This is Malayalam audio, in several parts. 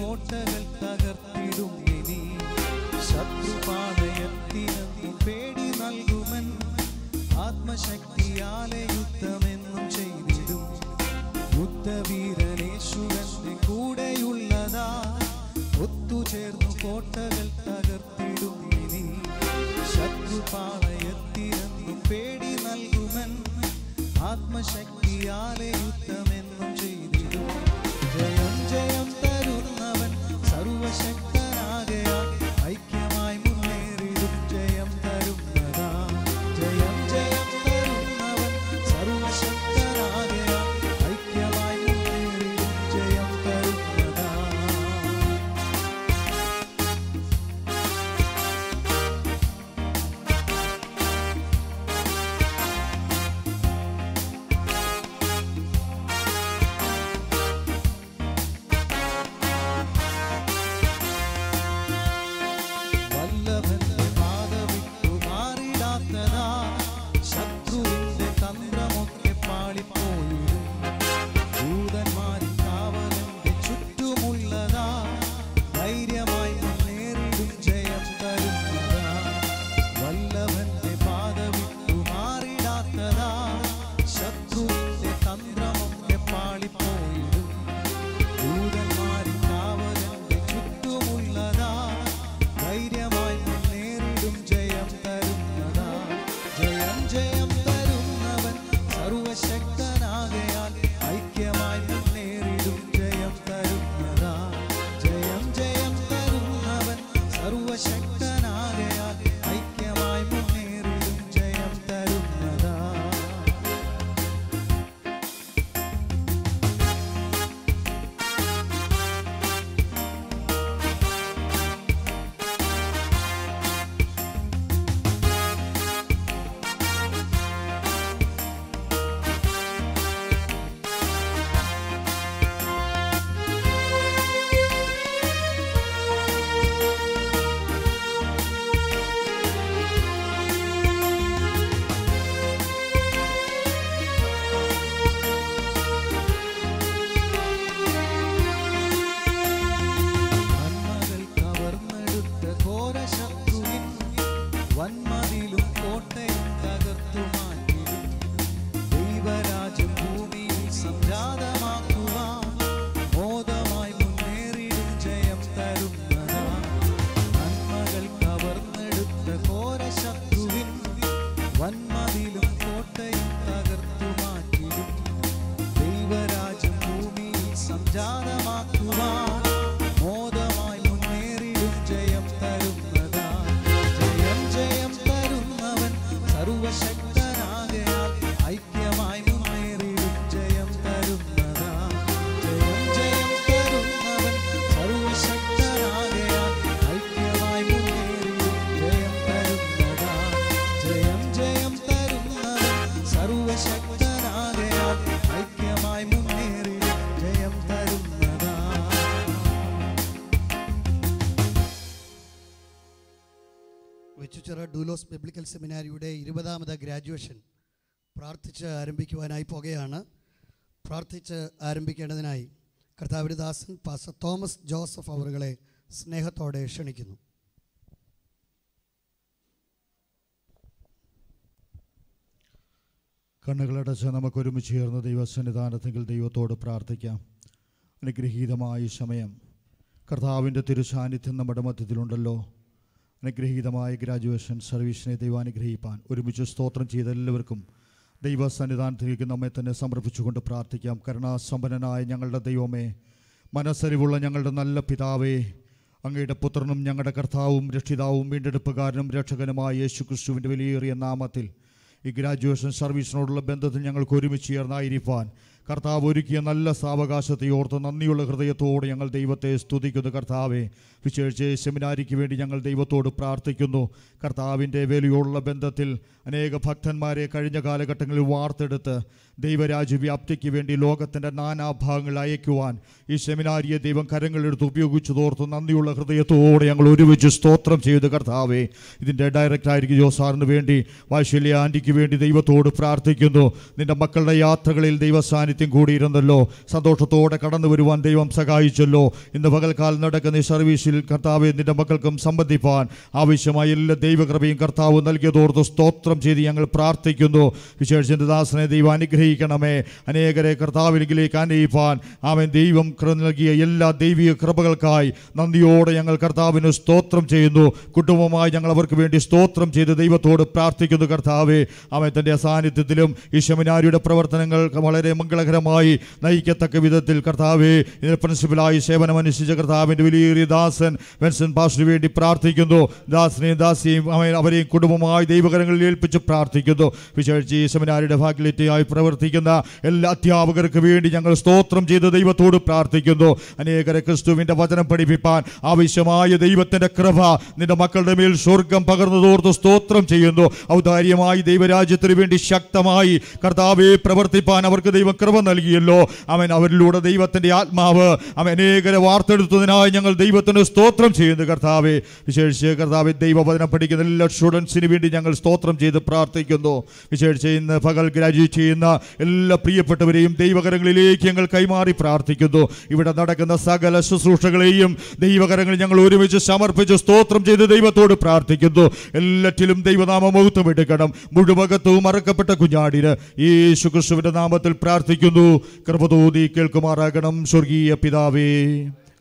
കോട്ടകൾ തകർത്തിടും ഇനി ശത്രുപാളയത്തിനും പേടി നൽകുമൻ ആത്മശക്തിയാലെ യുദ്ധമെന്നും ചെയ്തിടും യുദ്ധവീരനേശുവന്റെ കൂടെയുള്ളതാ ഒത്തുചേർന്നു കോട്ടകൾ തകർത്തിടും ഇനി ശത്രുപാളയത്തിനും പേടി നൽകുമൻ ആത്മശക്തിയാലെ യുദ്ധമെന്നും ചെയ്തിടും ജയം ജയം തരുന്നവൻ സർവശക്തനാകയാ ഐക്യമായി മുന്നേറിടും ജയം തരുന്നതാ ജയം ജയം തരുന്നവൻ സർവശക്തനാകയാ ഐക്യമായി മുന്നേറിടും ജയം തരുന്നതാ ഡൂലോസ് ബൈബിൾ സെമിനാരിയുടെ 20ാമത് ഗ്രാജുവേഷൻ പ്രാർത്ഥിച്ച് ആരംഭിക്കുവാനായി പോകുകയാണ്. പ്രാർത്ഥിച്ച് ആരംഭിക്കേണ്ടതിനായി കർത്താവിന്റെ ദാസൻ പാസ്റ്റർ തോമസ് ജോസഫ് അവരെ സ്നേഹത്തോടെ ക്ഷണിക്കുന്നു. കണ്ണുകളടച്ച് നമുക്ക് ഒരുമിച്ച് ചേർന്ന് ദൈവസന്നിധാനത്തിൽ ദൈവത്തോട് പ്രാർത്ഥിക്കാം. അനുഗ്രഹീതമായ സമയം, കർത്താവിൻ്റെ തിരുസാന്നിധ്യം നമ്മുടെ മധ്യത്തിലുണ്ടല്ലോ. അനുഗ്രഹീതമായ ഗ്രാജുവേഷൻ സർവീസിനെ ദൈവാനുഗ്രഹിപ്പാൻ ഒരുമിച്ച് സ്തോത്രം ചെയ്ത എല്ലാവർക്കും ദൈവസന്നിധാനത്തിലേക്ക് നമ്മെ തന്നെ സമർപ്പിച്ചുകൊണ്ട് പ്രാർത്ഥിക്കാം. കരുണാസമ്പന്നനായ ഞങ്ങളുടെ ദൈവമേ, മനസ്സരിവുള്ള ഞങ്ങളുടെ നല്ല പിതാവേ, അങ്ങയുടെ പുത്രനും ഞങ്ങളുടെ കർത്താവും രക്ഷിതാവും വീണ്ടെടുപ്പുകാരനും രക്ഷകനുമായ യേശു ക്രിസ്തുവിൻ്റെ വിലയേറിയ നാമത്തിൽ ഈ ഗ്രാജുവേഷൻ സർവീസിനോടുള്ള ബന്ധത്തിൽ ഞങ്ങൾക്ക് ഒരുമിച്ച് ചേർന്നായിരിക്കാൻ കർത്താവ് ഒരുക്കിയ നല്ല സാവകാശത്തെ ഓർത്ത് നന്ദിയുള്ള ഹൃദയത്തോടെ ഞങ്ങൾ ദൈവത്തെ സ്തുതിക്കുന്നു. കർത്താവെ, വിശേഷിച്ച് സെമിനാരിക്ക് വേണ്ടി ഞങ്ങൾ ദൈവത്തോട് പ്രാർത്ഥിക്കുന്നു. കർത്താവിൻ്റെ വിലയുള്ള ബന്ധത്തിൽ അനേക ഭക്തന്മാരെ കഴിഞ്ഞ കാലഘട്ടങ്ങളിൽ വാർത്തെടുത്ത് ദൈവരാജ്യവ്യാപ്തിക്ക് വേണ്ടി ലോകത്തിൻ്റെ നാനാഭാഗങ്ങൾ അയക്കുവാൻ ഈ സെമിനാരിയെ ദൈവം കരങ്ങളെടുത്ത് ഉപയോഗിച്ചതോർത്ത് നന്ദിയുള്ള ഹൃദയത്തോടെ ഞങ്ങൾ ഒരുമിച്ച് സ്തോത്രം ചെയ്ത് കർത്താവെ, ഇതിൻ്റെ ഡയറക്ടറായിരിക്കും ജോസാറിന് വേണ്ടി, വാശല്യ ആൻറ്റിക്ക് വേണ്ടി ദൈവത്തോട് പ്രാർത്ഥിക്കുന്നു. നിൻ്റെ മക്കളുടെ യാത്രകളിൽ ദൈവസാനി സാന്നിധ്യം കൂടിയിരുന്നല്ലോ. സന്തോഷത്തോടെ കടന്നു വരുവാൻ ദൈവം സഹായിച്ചല്ലോ. ഇന്ന് പകൽക്കാലം നടക്കുന്ന ഈ സർവീസിൽ കർത്താവ് നിന്റെ മക്കൾക്കും സംബന്ധിപ്പാൻ ആവശ്യമായ എല്ലാ ദൈവകൃപയും കർത്താവ് നൽകിയതോർത്ത് സ്തോത്രം ചെയ്ത് ഞങ്ങൾ പ്രാർത്ഥിക്കുന്നു. വിശേഷിച്ച് ദാസനെ ദൈവം അനുഗ്രഹിക്കണമേ. അനേകരെ കർത്താവിലേക്ക് അനയിപ്പാൻ ആമേൻ. ദൈവം നൽകിയ എല്ലാ ദൈവിക കൃപകൾക്കായി നന്ദിയോടെ ഞങ്ങൾ കർത്താവിന് സ്തോത്രം ചെയ്യുന്നു. കുടുംബമായി ഞങ്ങൾ അവർക്ക് വേണ്ടി സ്തോത്രം ചെയ്ത് ദൈവത്തോട് പ്രാർത്ഥിക്കുന്നു. കർത്താവെ ആമേൻ, തൻ്റെ സാന്നിധ്യത്തിലും ഈ സെമിനാരിയുടെ പ്രവർത്തനങ്ങൾ വളരെ മംഗളകരമായി നയിക്കത്തക്ക വിധത്തിൽ കർത്താവെ ഇതിന് പ്രിൻസിപ്പലായി സേവനമനുഷ്ഠിച്ച കർത്താവിൻ്റെ വലിയേറിയ ദാസൻ വെൻസൻ പാസ്റ്ററിന് വേണ്ടി പ്രാർത്ഥിക്കുന്നു. ദാസനെയും ദാസിയും അവരെയും കുടുംബമായി ദൈവകരങ്ങളിൽ ഏൽപ്പിച്ച് പ്രാർത്ഥിക്കുന്നു. വിശേഷിച്ച് ഈ സെമിനാരിയുടെ ഫാക്കൽറ്റിയായി പ്രവർത്തിക്കുന്ന എല്ലാ അധ്യാപകർക്ക് വേണ്ടി ഞങ്ങൾ സ്തോത്രം ചെയ്ത് ദൈവത്തോട് പ്രാർത്ഥിക്കുന്നു. അനേകരെ ക്രിസ്തുവിൻ്റെ വചനം പഠിപ്പിപ്പാൻ ആവശ്യമായ ദൈവത്തിൻ്റെ കൃപ നിന്റെ മക്കളുടെ മേൽ സ്വർഗം പകർന്നതോർത്ത് സ്തോത്രം ചെയ്യുന്നു. ഔദാര്യമായി ദൈവരാജ്യത്തിന് വേണ്ടി ശക്തമായി കർത്താവെ പ്രവർത്തിപ്പാൻ അവർക്ക് ദൈവം കൃപ നൽകിയല്ലോ. അവൻ അവരിലൂടെ ദൈവത്തിൻ്റെ ആത്മാവ് അവൻ അനേകരെ വാർത്തെടുത്തതിനായി ഞങ്ങൾ ദൈവത്തിന് സ്തോത്രം ചെയ്യുന്നു. കർത്താവെ വിശേഷിച്ച് കർത്താവെ ദൈവവചനം പഠിക്കുന്ന എല്ലാ സ്റ്റുഡൻസിന് വേണ്ടി ഞങ്ങൾ സ്തോത്രം ചെയ്ത് പ്രാർത്ഥിക്കുന്നു. വിശേഷിച്ച് ഇന്ന് പകൽ ഗ്രാജുവേറ്റ് ചെയ്യുന്ന എല്ലാ പ്രിയപ്പെട്ടവരെയും ദൈവകരങ്ങളിലേക്ക് ഞങ്ങൾ കൈമാറി പ്രാർത്ഥിക്കുന്നു. ഇവിടെ നടക്കുന്ന സകല ശുശ്രൂഷകളെയും ദൈവകരങ്ങൾ ഞങ്ങൾ ഒരുമിച്ച് സമർപ്പിച്ച് സ്തോത്രം ചെയ്ത് ദൈവത്തോട് പ്രാർത്ഥിക്കുന്നു. എല്ലാറ്റിലും ദൈവനാമം മഹത്വപ്പെടുത്തണം. മുഴുവകത്വവും മറക്കപ്പെട്ട കുഞ്ഞാടിന് യേശു ക്രിസ്തുവിന്റെ നാമത്തിൽ പ്രാർത്ഥിക്കുന്നു. കൃപതോതി കേൾക്കുമാറാകണം സ്വർഗീയ പിതാവേ.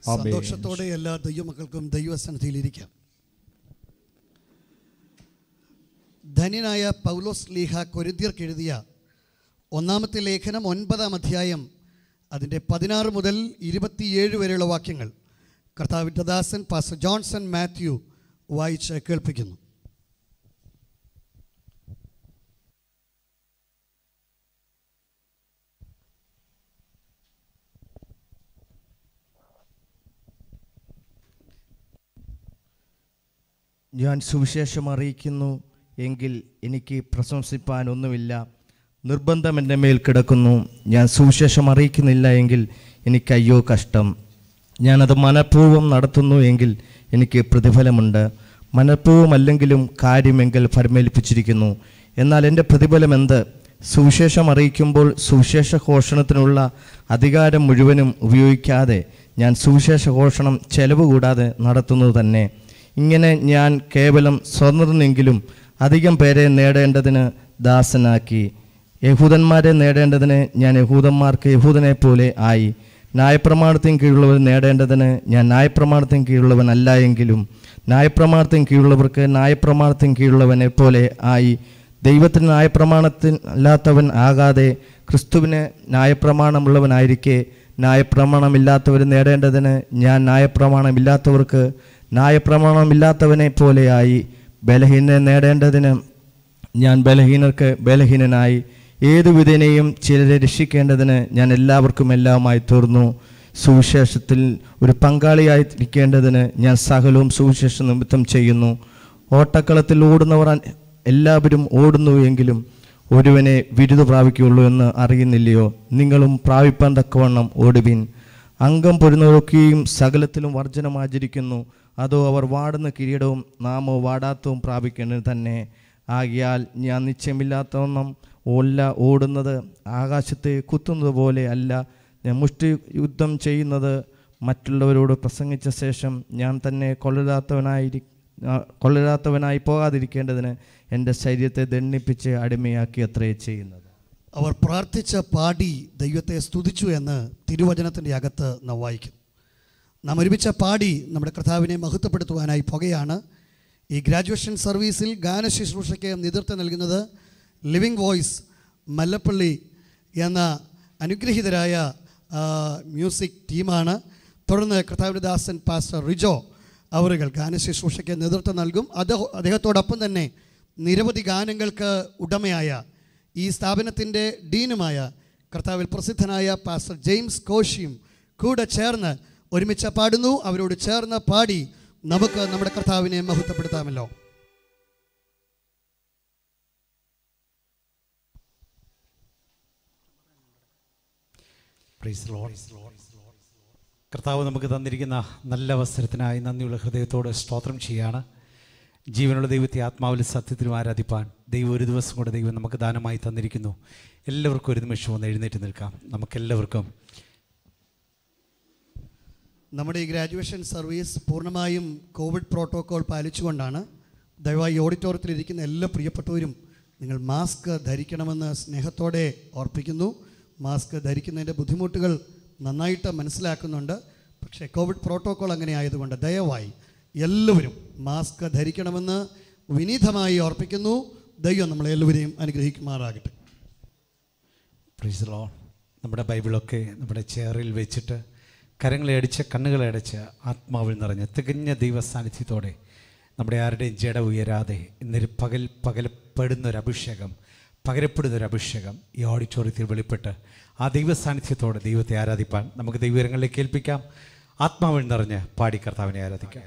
സന്തോഷത്തോടെ എല്ലാ ദൈവമക്കൾക്കും ദൈവസന്നിധിയിലിരിക്കാം. ധന്യനായ പൗലോസ് ലീഹ കൊരിന്ത്യർക്കെഴുതിയ 1-ാമത്തെ ലേഖനം 9-ാം അധ്യായം അതിൻ്റെ 16 മുതൽ 27 വരെയുള്ള വാക്യങ്ങൾ കർത്താവിൻ്റെ ദാസൻ പാസ്റ്റർ ജോൺസൺ മാത്യു വായിച്ച് കേൾപ്പിക്കുന്നു. ഞാൻ സുവിശേഷം അറിയിക്കുന്നു എങ്കിൽ എനിക്ക് പ്രശംസിപ്പാനൊന്നുമില്ല, നിർബന്ധം എൻ്റെ മേൽ കിടക്കുന്നു. ഞാൻ സുവിശേഷം അറിയിക്കുന്നില്ല എങ്കിൽ എനിക്ക് അയ്യോ കഷ്ടം. ഞാനത് മനഃപൂർവ്വം നടത്തുന്നു എങ്കിൽ എനിക്ക് പ്രതിഫലമുണ്ട്. മനഃപൂർവ്വം അല്ലെങ്കിലും കാര്യമെങ്കിൽ ഫലമേൽപ്പിച്ചിരിക്കുന്നു. എന്നാൽ എൻ്റെ പ്രതിഫലം എന്ത്? സുവിശേഷം അറിയിക്കുമ്പോൾ സുവിശേഷഘോഷണത്തിനുള്ള അധികാരം മുഴുവനും ഉപയോഗിക്കാതെ ഞാൻ സുവിശേഷഘോഷണം ചെലവ് കൂടാതെ നടത്തുന്നത് തന്നെ. ഇങ്ങനെ ഞാൻ കേവലം സ്വതന്ത്രനെങ്കിലും അധികം പേരെ നേടേണ്ടതിന് ദാസനാക്കി. യഹൂദന്മാരെ നേടേണ്ടതിന് ഞാൻ യഹൂദന്മാർക്ക് യഹൂദനെ പോലെ ആയി. ന്യായപ്രമാണത്തിന് കീഴുള്ളവർ നേടേണ്ടതിന് ഞാൻ ന്യായപ്രമാണത്തിന് കീഴുള്ളവനല്ല എങ്കിലും ന്യായപ്രമാണത്തിന് കീഴുള്ളവർക്ക് ന്യായപ്രമാണത്തിന് കീഴുള്ളവനെ പോലെ ആയി. ദൈവത്തിന് ന്യായപ്രമാണത്തിൽ അല്ലാത്തവൻ ആകാതെ ക്രിസ്തുവിന് ന്യായപ്രമാണമുള്ളവനായിരിക്കെ ന്യായപ്രമാണമില്ലാത്തവർ നേടേണ്ടതിന് ഞാൻ ന്യായപ്രമാണമില്ലാത്തവർക്ക് ന്യായപ്രമാണമില്ലാത്തവനെ പോലെയായി. ബലഹീനനെ നേടേണ്ടതിന് ഞാൻ ബലഹീനർക്ക് ബലഹീനനായി. ഏതുവിധേനയും ചിലരെ രക്ഷിക്കേണ്ടതിന് ഞാൻ എല്ലാവർക്കും എല്ലാമായി തീർന്നു. സുവിശേഷത്തിൽ ഒരു പങ്കാളിയായിരിക്കേണ്ടതിന് ഞാൻ സകലവും സുവിശേഷ നിമിത്തം ചെയ്യുന്നു. ഓട്ടക്കളത്തിൽ ഓടുന്നവർ എല്ലാവരും ഓടുന്നു എങ്കിലും ഒരുവനെ വിരുദ് പ്രാപിക്കുകയുള്ളൂ എന്ന് അറിയുന്നില്ലയോ? നിങ്ങളും പ്രാപിപ്പാൻ തക്കവണ്ണം ഓടുവിൻ. അംഗം പൊരുന്നവരൊക്കെയും സകലത്തിലും വർജനം ആചരിക്കുന്നു. അതോ അവർ വാടുന്ന കിരീടവും നാമോ വാടാത്തവും പ്രാപിക്കേണ്ടത് തന്നെ. ആകിയാൽ ഞാൻ നിശ്ചയമില്ലാത്തവണ്ണം ഒല്ല ഓടുന്നത്, ആകാശത്തെ കുത്തുന്നത് പോലെ അല്ല ഞാൻ മുഷ്ടി യുദ്ധം ചെയ്യുന്നത്. മറ്റുള്ളവരോട് പ്രസംഗിച്ച ശേഷം ഞാൻ തന്നെ കൊള്ളരാത്തവനായി പോകാതിരിക്കേണ്ടതിന് എൻ്റെ ശരീരത്തെ ദണ്ഡിപ്പിച്ച് അടിമയാക്കി അത്രേ ചെയ്യുന്നത്. അവർ പ്രാർത്ഥിച്ച പാടി ദൈവത്തെ സ്തുതിച്ചു എന്ന് തിരുവചനത്തിൻ്റെ അകത്ത് നാം വായിക്കും. നാം ഒരുമിച്ച പാടി നമ്മുടെ കർത്താവിനെ മഹത്വപ്പെടുത്തുവാനായി പോകുകയാണ്. ഈ ഗ്രാജുവേഷൻ സർവീസിൽ ഗാനശുശ്രൂഷയ്ക്ക് നേതൃത്വം നൽകുന്നത് ലിവിങ് വോയിസ് മല്ലപ്പള്ളി എന്ന അനുഗ്രഹീതരായ മ്യൂസിക് ടീമാണ്. തുടർന്ന് കർത്താവിൻ്റെ ദാസൻ പാസ്റ്റർ റിജോ അവറുകൾ ഗാനശുശ്രൂഷയ്ക്ക് നേതൃത്വം നൽകും. അദ്ദേഹത്തോടൊപ്പം തന്നെ നിരവധി ഗാനങ്ങൾക്ക് ഉടമയായ ഈ സ്ഥാപനത്തിൻ്റെ ഡീനുമായ കർത്താവിൽ പ്രസിദ്ധനായ പാസ്റ്റർ ജെയിംസ് കോശിയും കൂടെ ചേർന്ന് ഒരുമിച്ച് പാടുന്നു. അവരോട് ചേർന്ന് പാടി നമുക്ക് നമ്മുടെ കർത്താവിനെ മഹത്വപ്പെടുത്താമല്ലോ. കർത്താവ് നമുക്ക് തന്നിരിക്കുന്ന നല്ല അവസരത്തിനായി നന്ദിയുള്ള ഹൃദയത്തോട് സ്തോത്രം ചെയ്യാണ്. ജീവനുള്ള ദൈവത്തെ ആത്മാവിൽ സത്യത്തിലും ആരാധിപ്പാൻ ദൈവം ഒരു ദിവസം കൊണ്ട് ദൈവം നമുക്ക് ദാനമായി തന്നിരിക്കുന്നു. എല്ലാവർക്കും ഒരു നിമിഷം ഒന്ന് എഴുന്നേറ്റ് നിൽക്കാം. നമുക്കെല്ലാവർക്കും നമ്മുടെ ഈ ഗ്രാജുവേഷൻ സർവീസ് പൂർണ്ണമായും കോവിഡ് പ്രോട്ടോകോൾ പാലിച്ചുകൊണ്ടാണ്. ദയവായി ഓഡിറ്റോറിയത്തിലിരിക്കുന്ന എല്ലാ പ്രിയപ്പെട്ടവരും നിങ്ങൾ മാസ്ക് ധരിക്കണമെന്ന് സ്നേഹത്തോടെ ഓർപ്പിക്കുന്നു. മാസ്ക് ധരിക്കുന്നതിൻ്റെ ബുദ്ധിമുട്ടുകൾ നന്നായിട്ട് മനസ്സിലാക്കുന്നുണ്ട്. പക്ഷേ കോവിഡ് പ്രോട്ടോകോൾ അങ്ങനെ ആയതുകൊണ്ട് ദയവായി എല്ലാവരും മാസ്ക് ധരിക്കണമെന്ന് വിനീതമായി ഓർപ്പിക്കുന്നു. ദൈവം നമ്മളെല്ലാവരെയും അനുഗ്രഹിക്കുമാറാകട്ടെ. Praise the Lord. നമ്മുടെ ബൈബിളൊക്കെ നമ്മുടെ ചെയറിൽ വെച്ചിട്ട് കരങ്ങളെ അടിച്ച് കണ്ണുകളെ അടച്ച് ആത്മാവിൽ നിറഞ്ഞ് തികഞ്ഞ ദൈവസാന്നിധ്യത്തോടെ നമ്മുടെ ആരുടെയും ജട ഉയരാതെ ഇന്നൊരു പകരപ്പെടുന്നൊരഭിഷേകം ഈ ഓഡിറ്റോറിയത്തിൽ വെളിപ്പെട്ട് ആ ദൈവസാന്നിധ്യത്തോടെ ദൈവത്തെ ആരാധിപ്പാൻ നമുക്ക് ദൈവരങ്ങളിലേക്ക് കേൾപ്പിക്കാം. ആത്മാവിൽ നിറഞ്ഞ് പാടി കർത്താവിനെ ആരാധിക്കാം.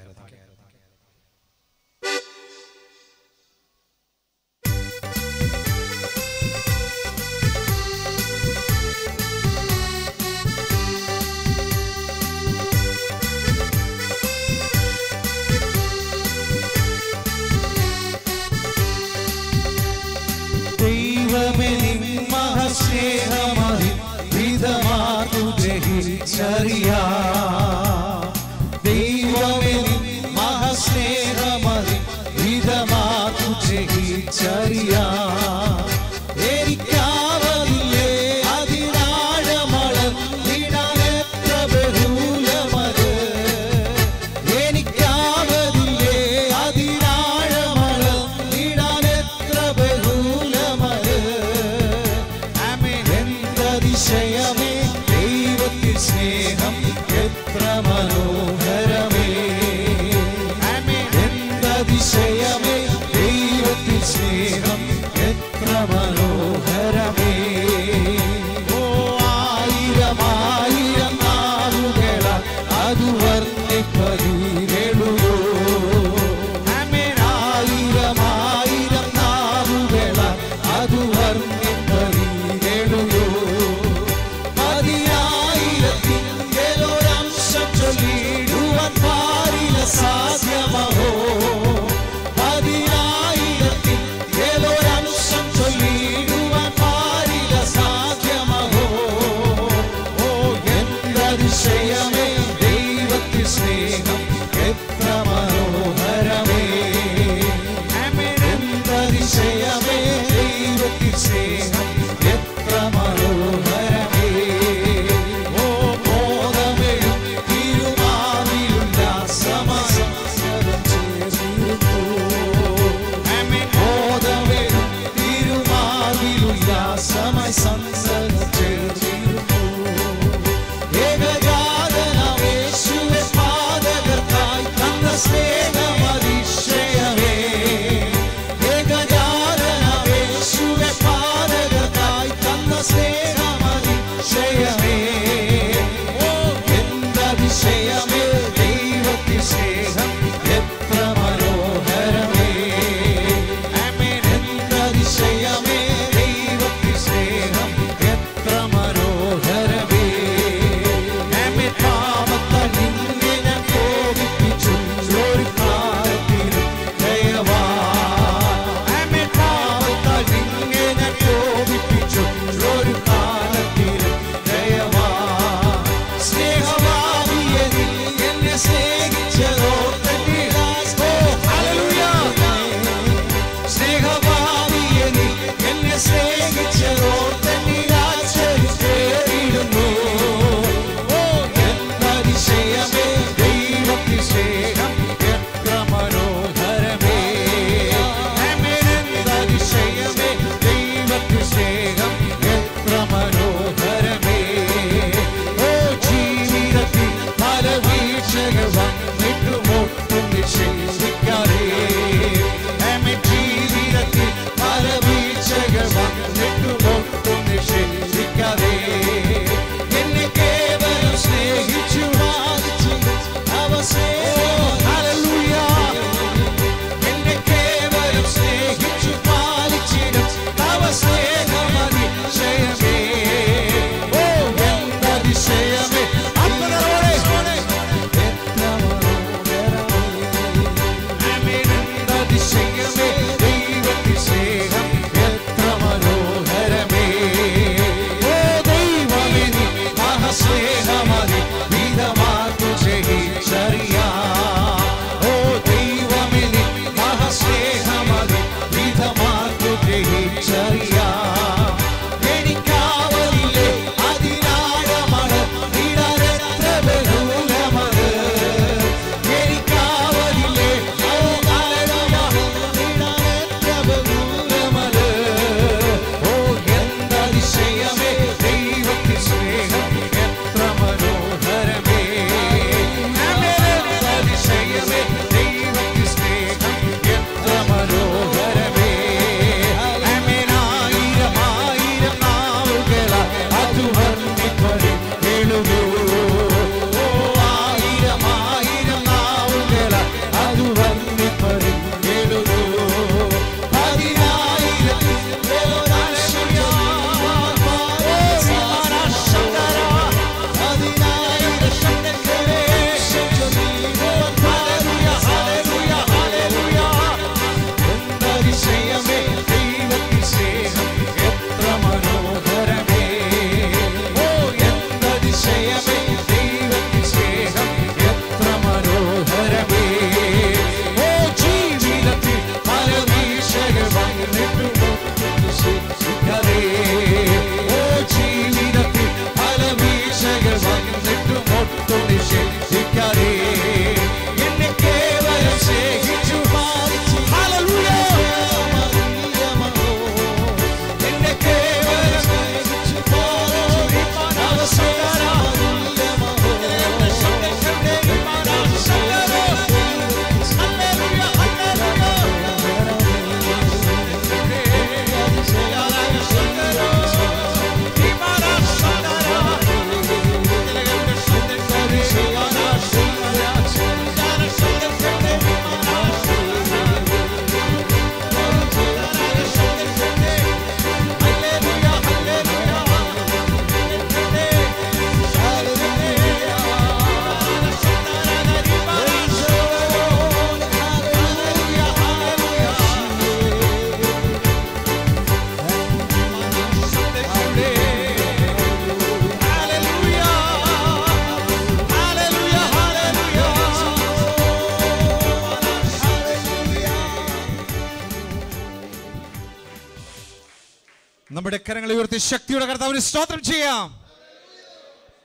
ശക്തിയുടെ കർത്താവിനെ സ്തോത്രം ചെയ്യാം.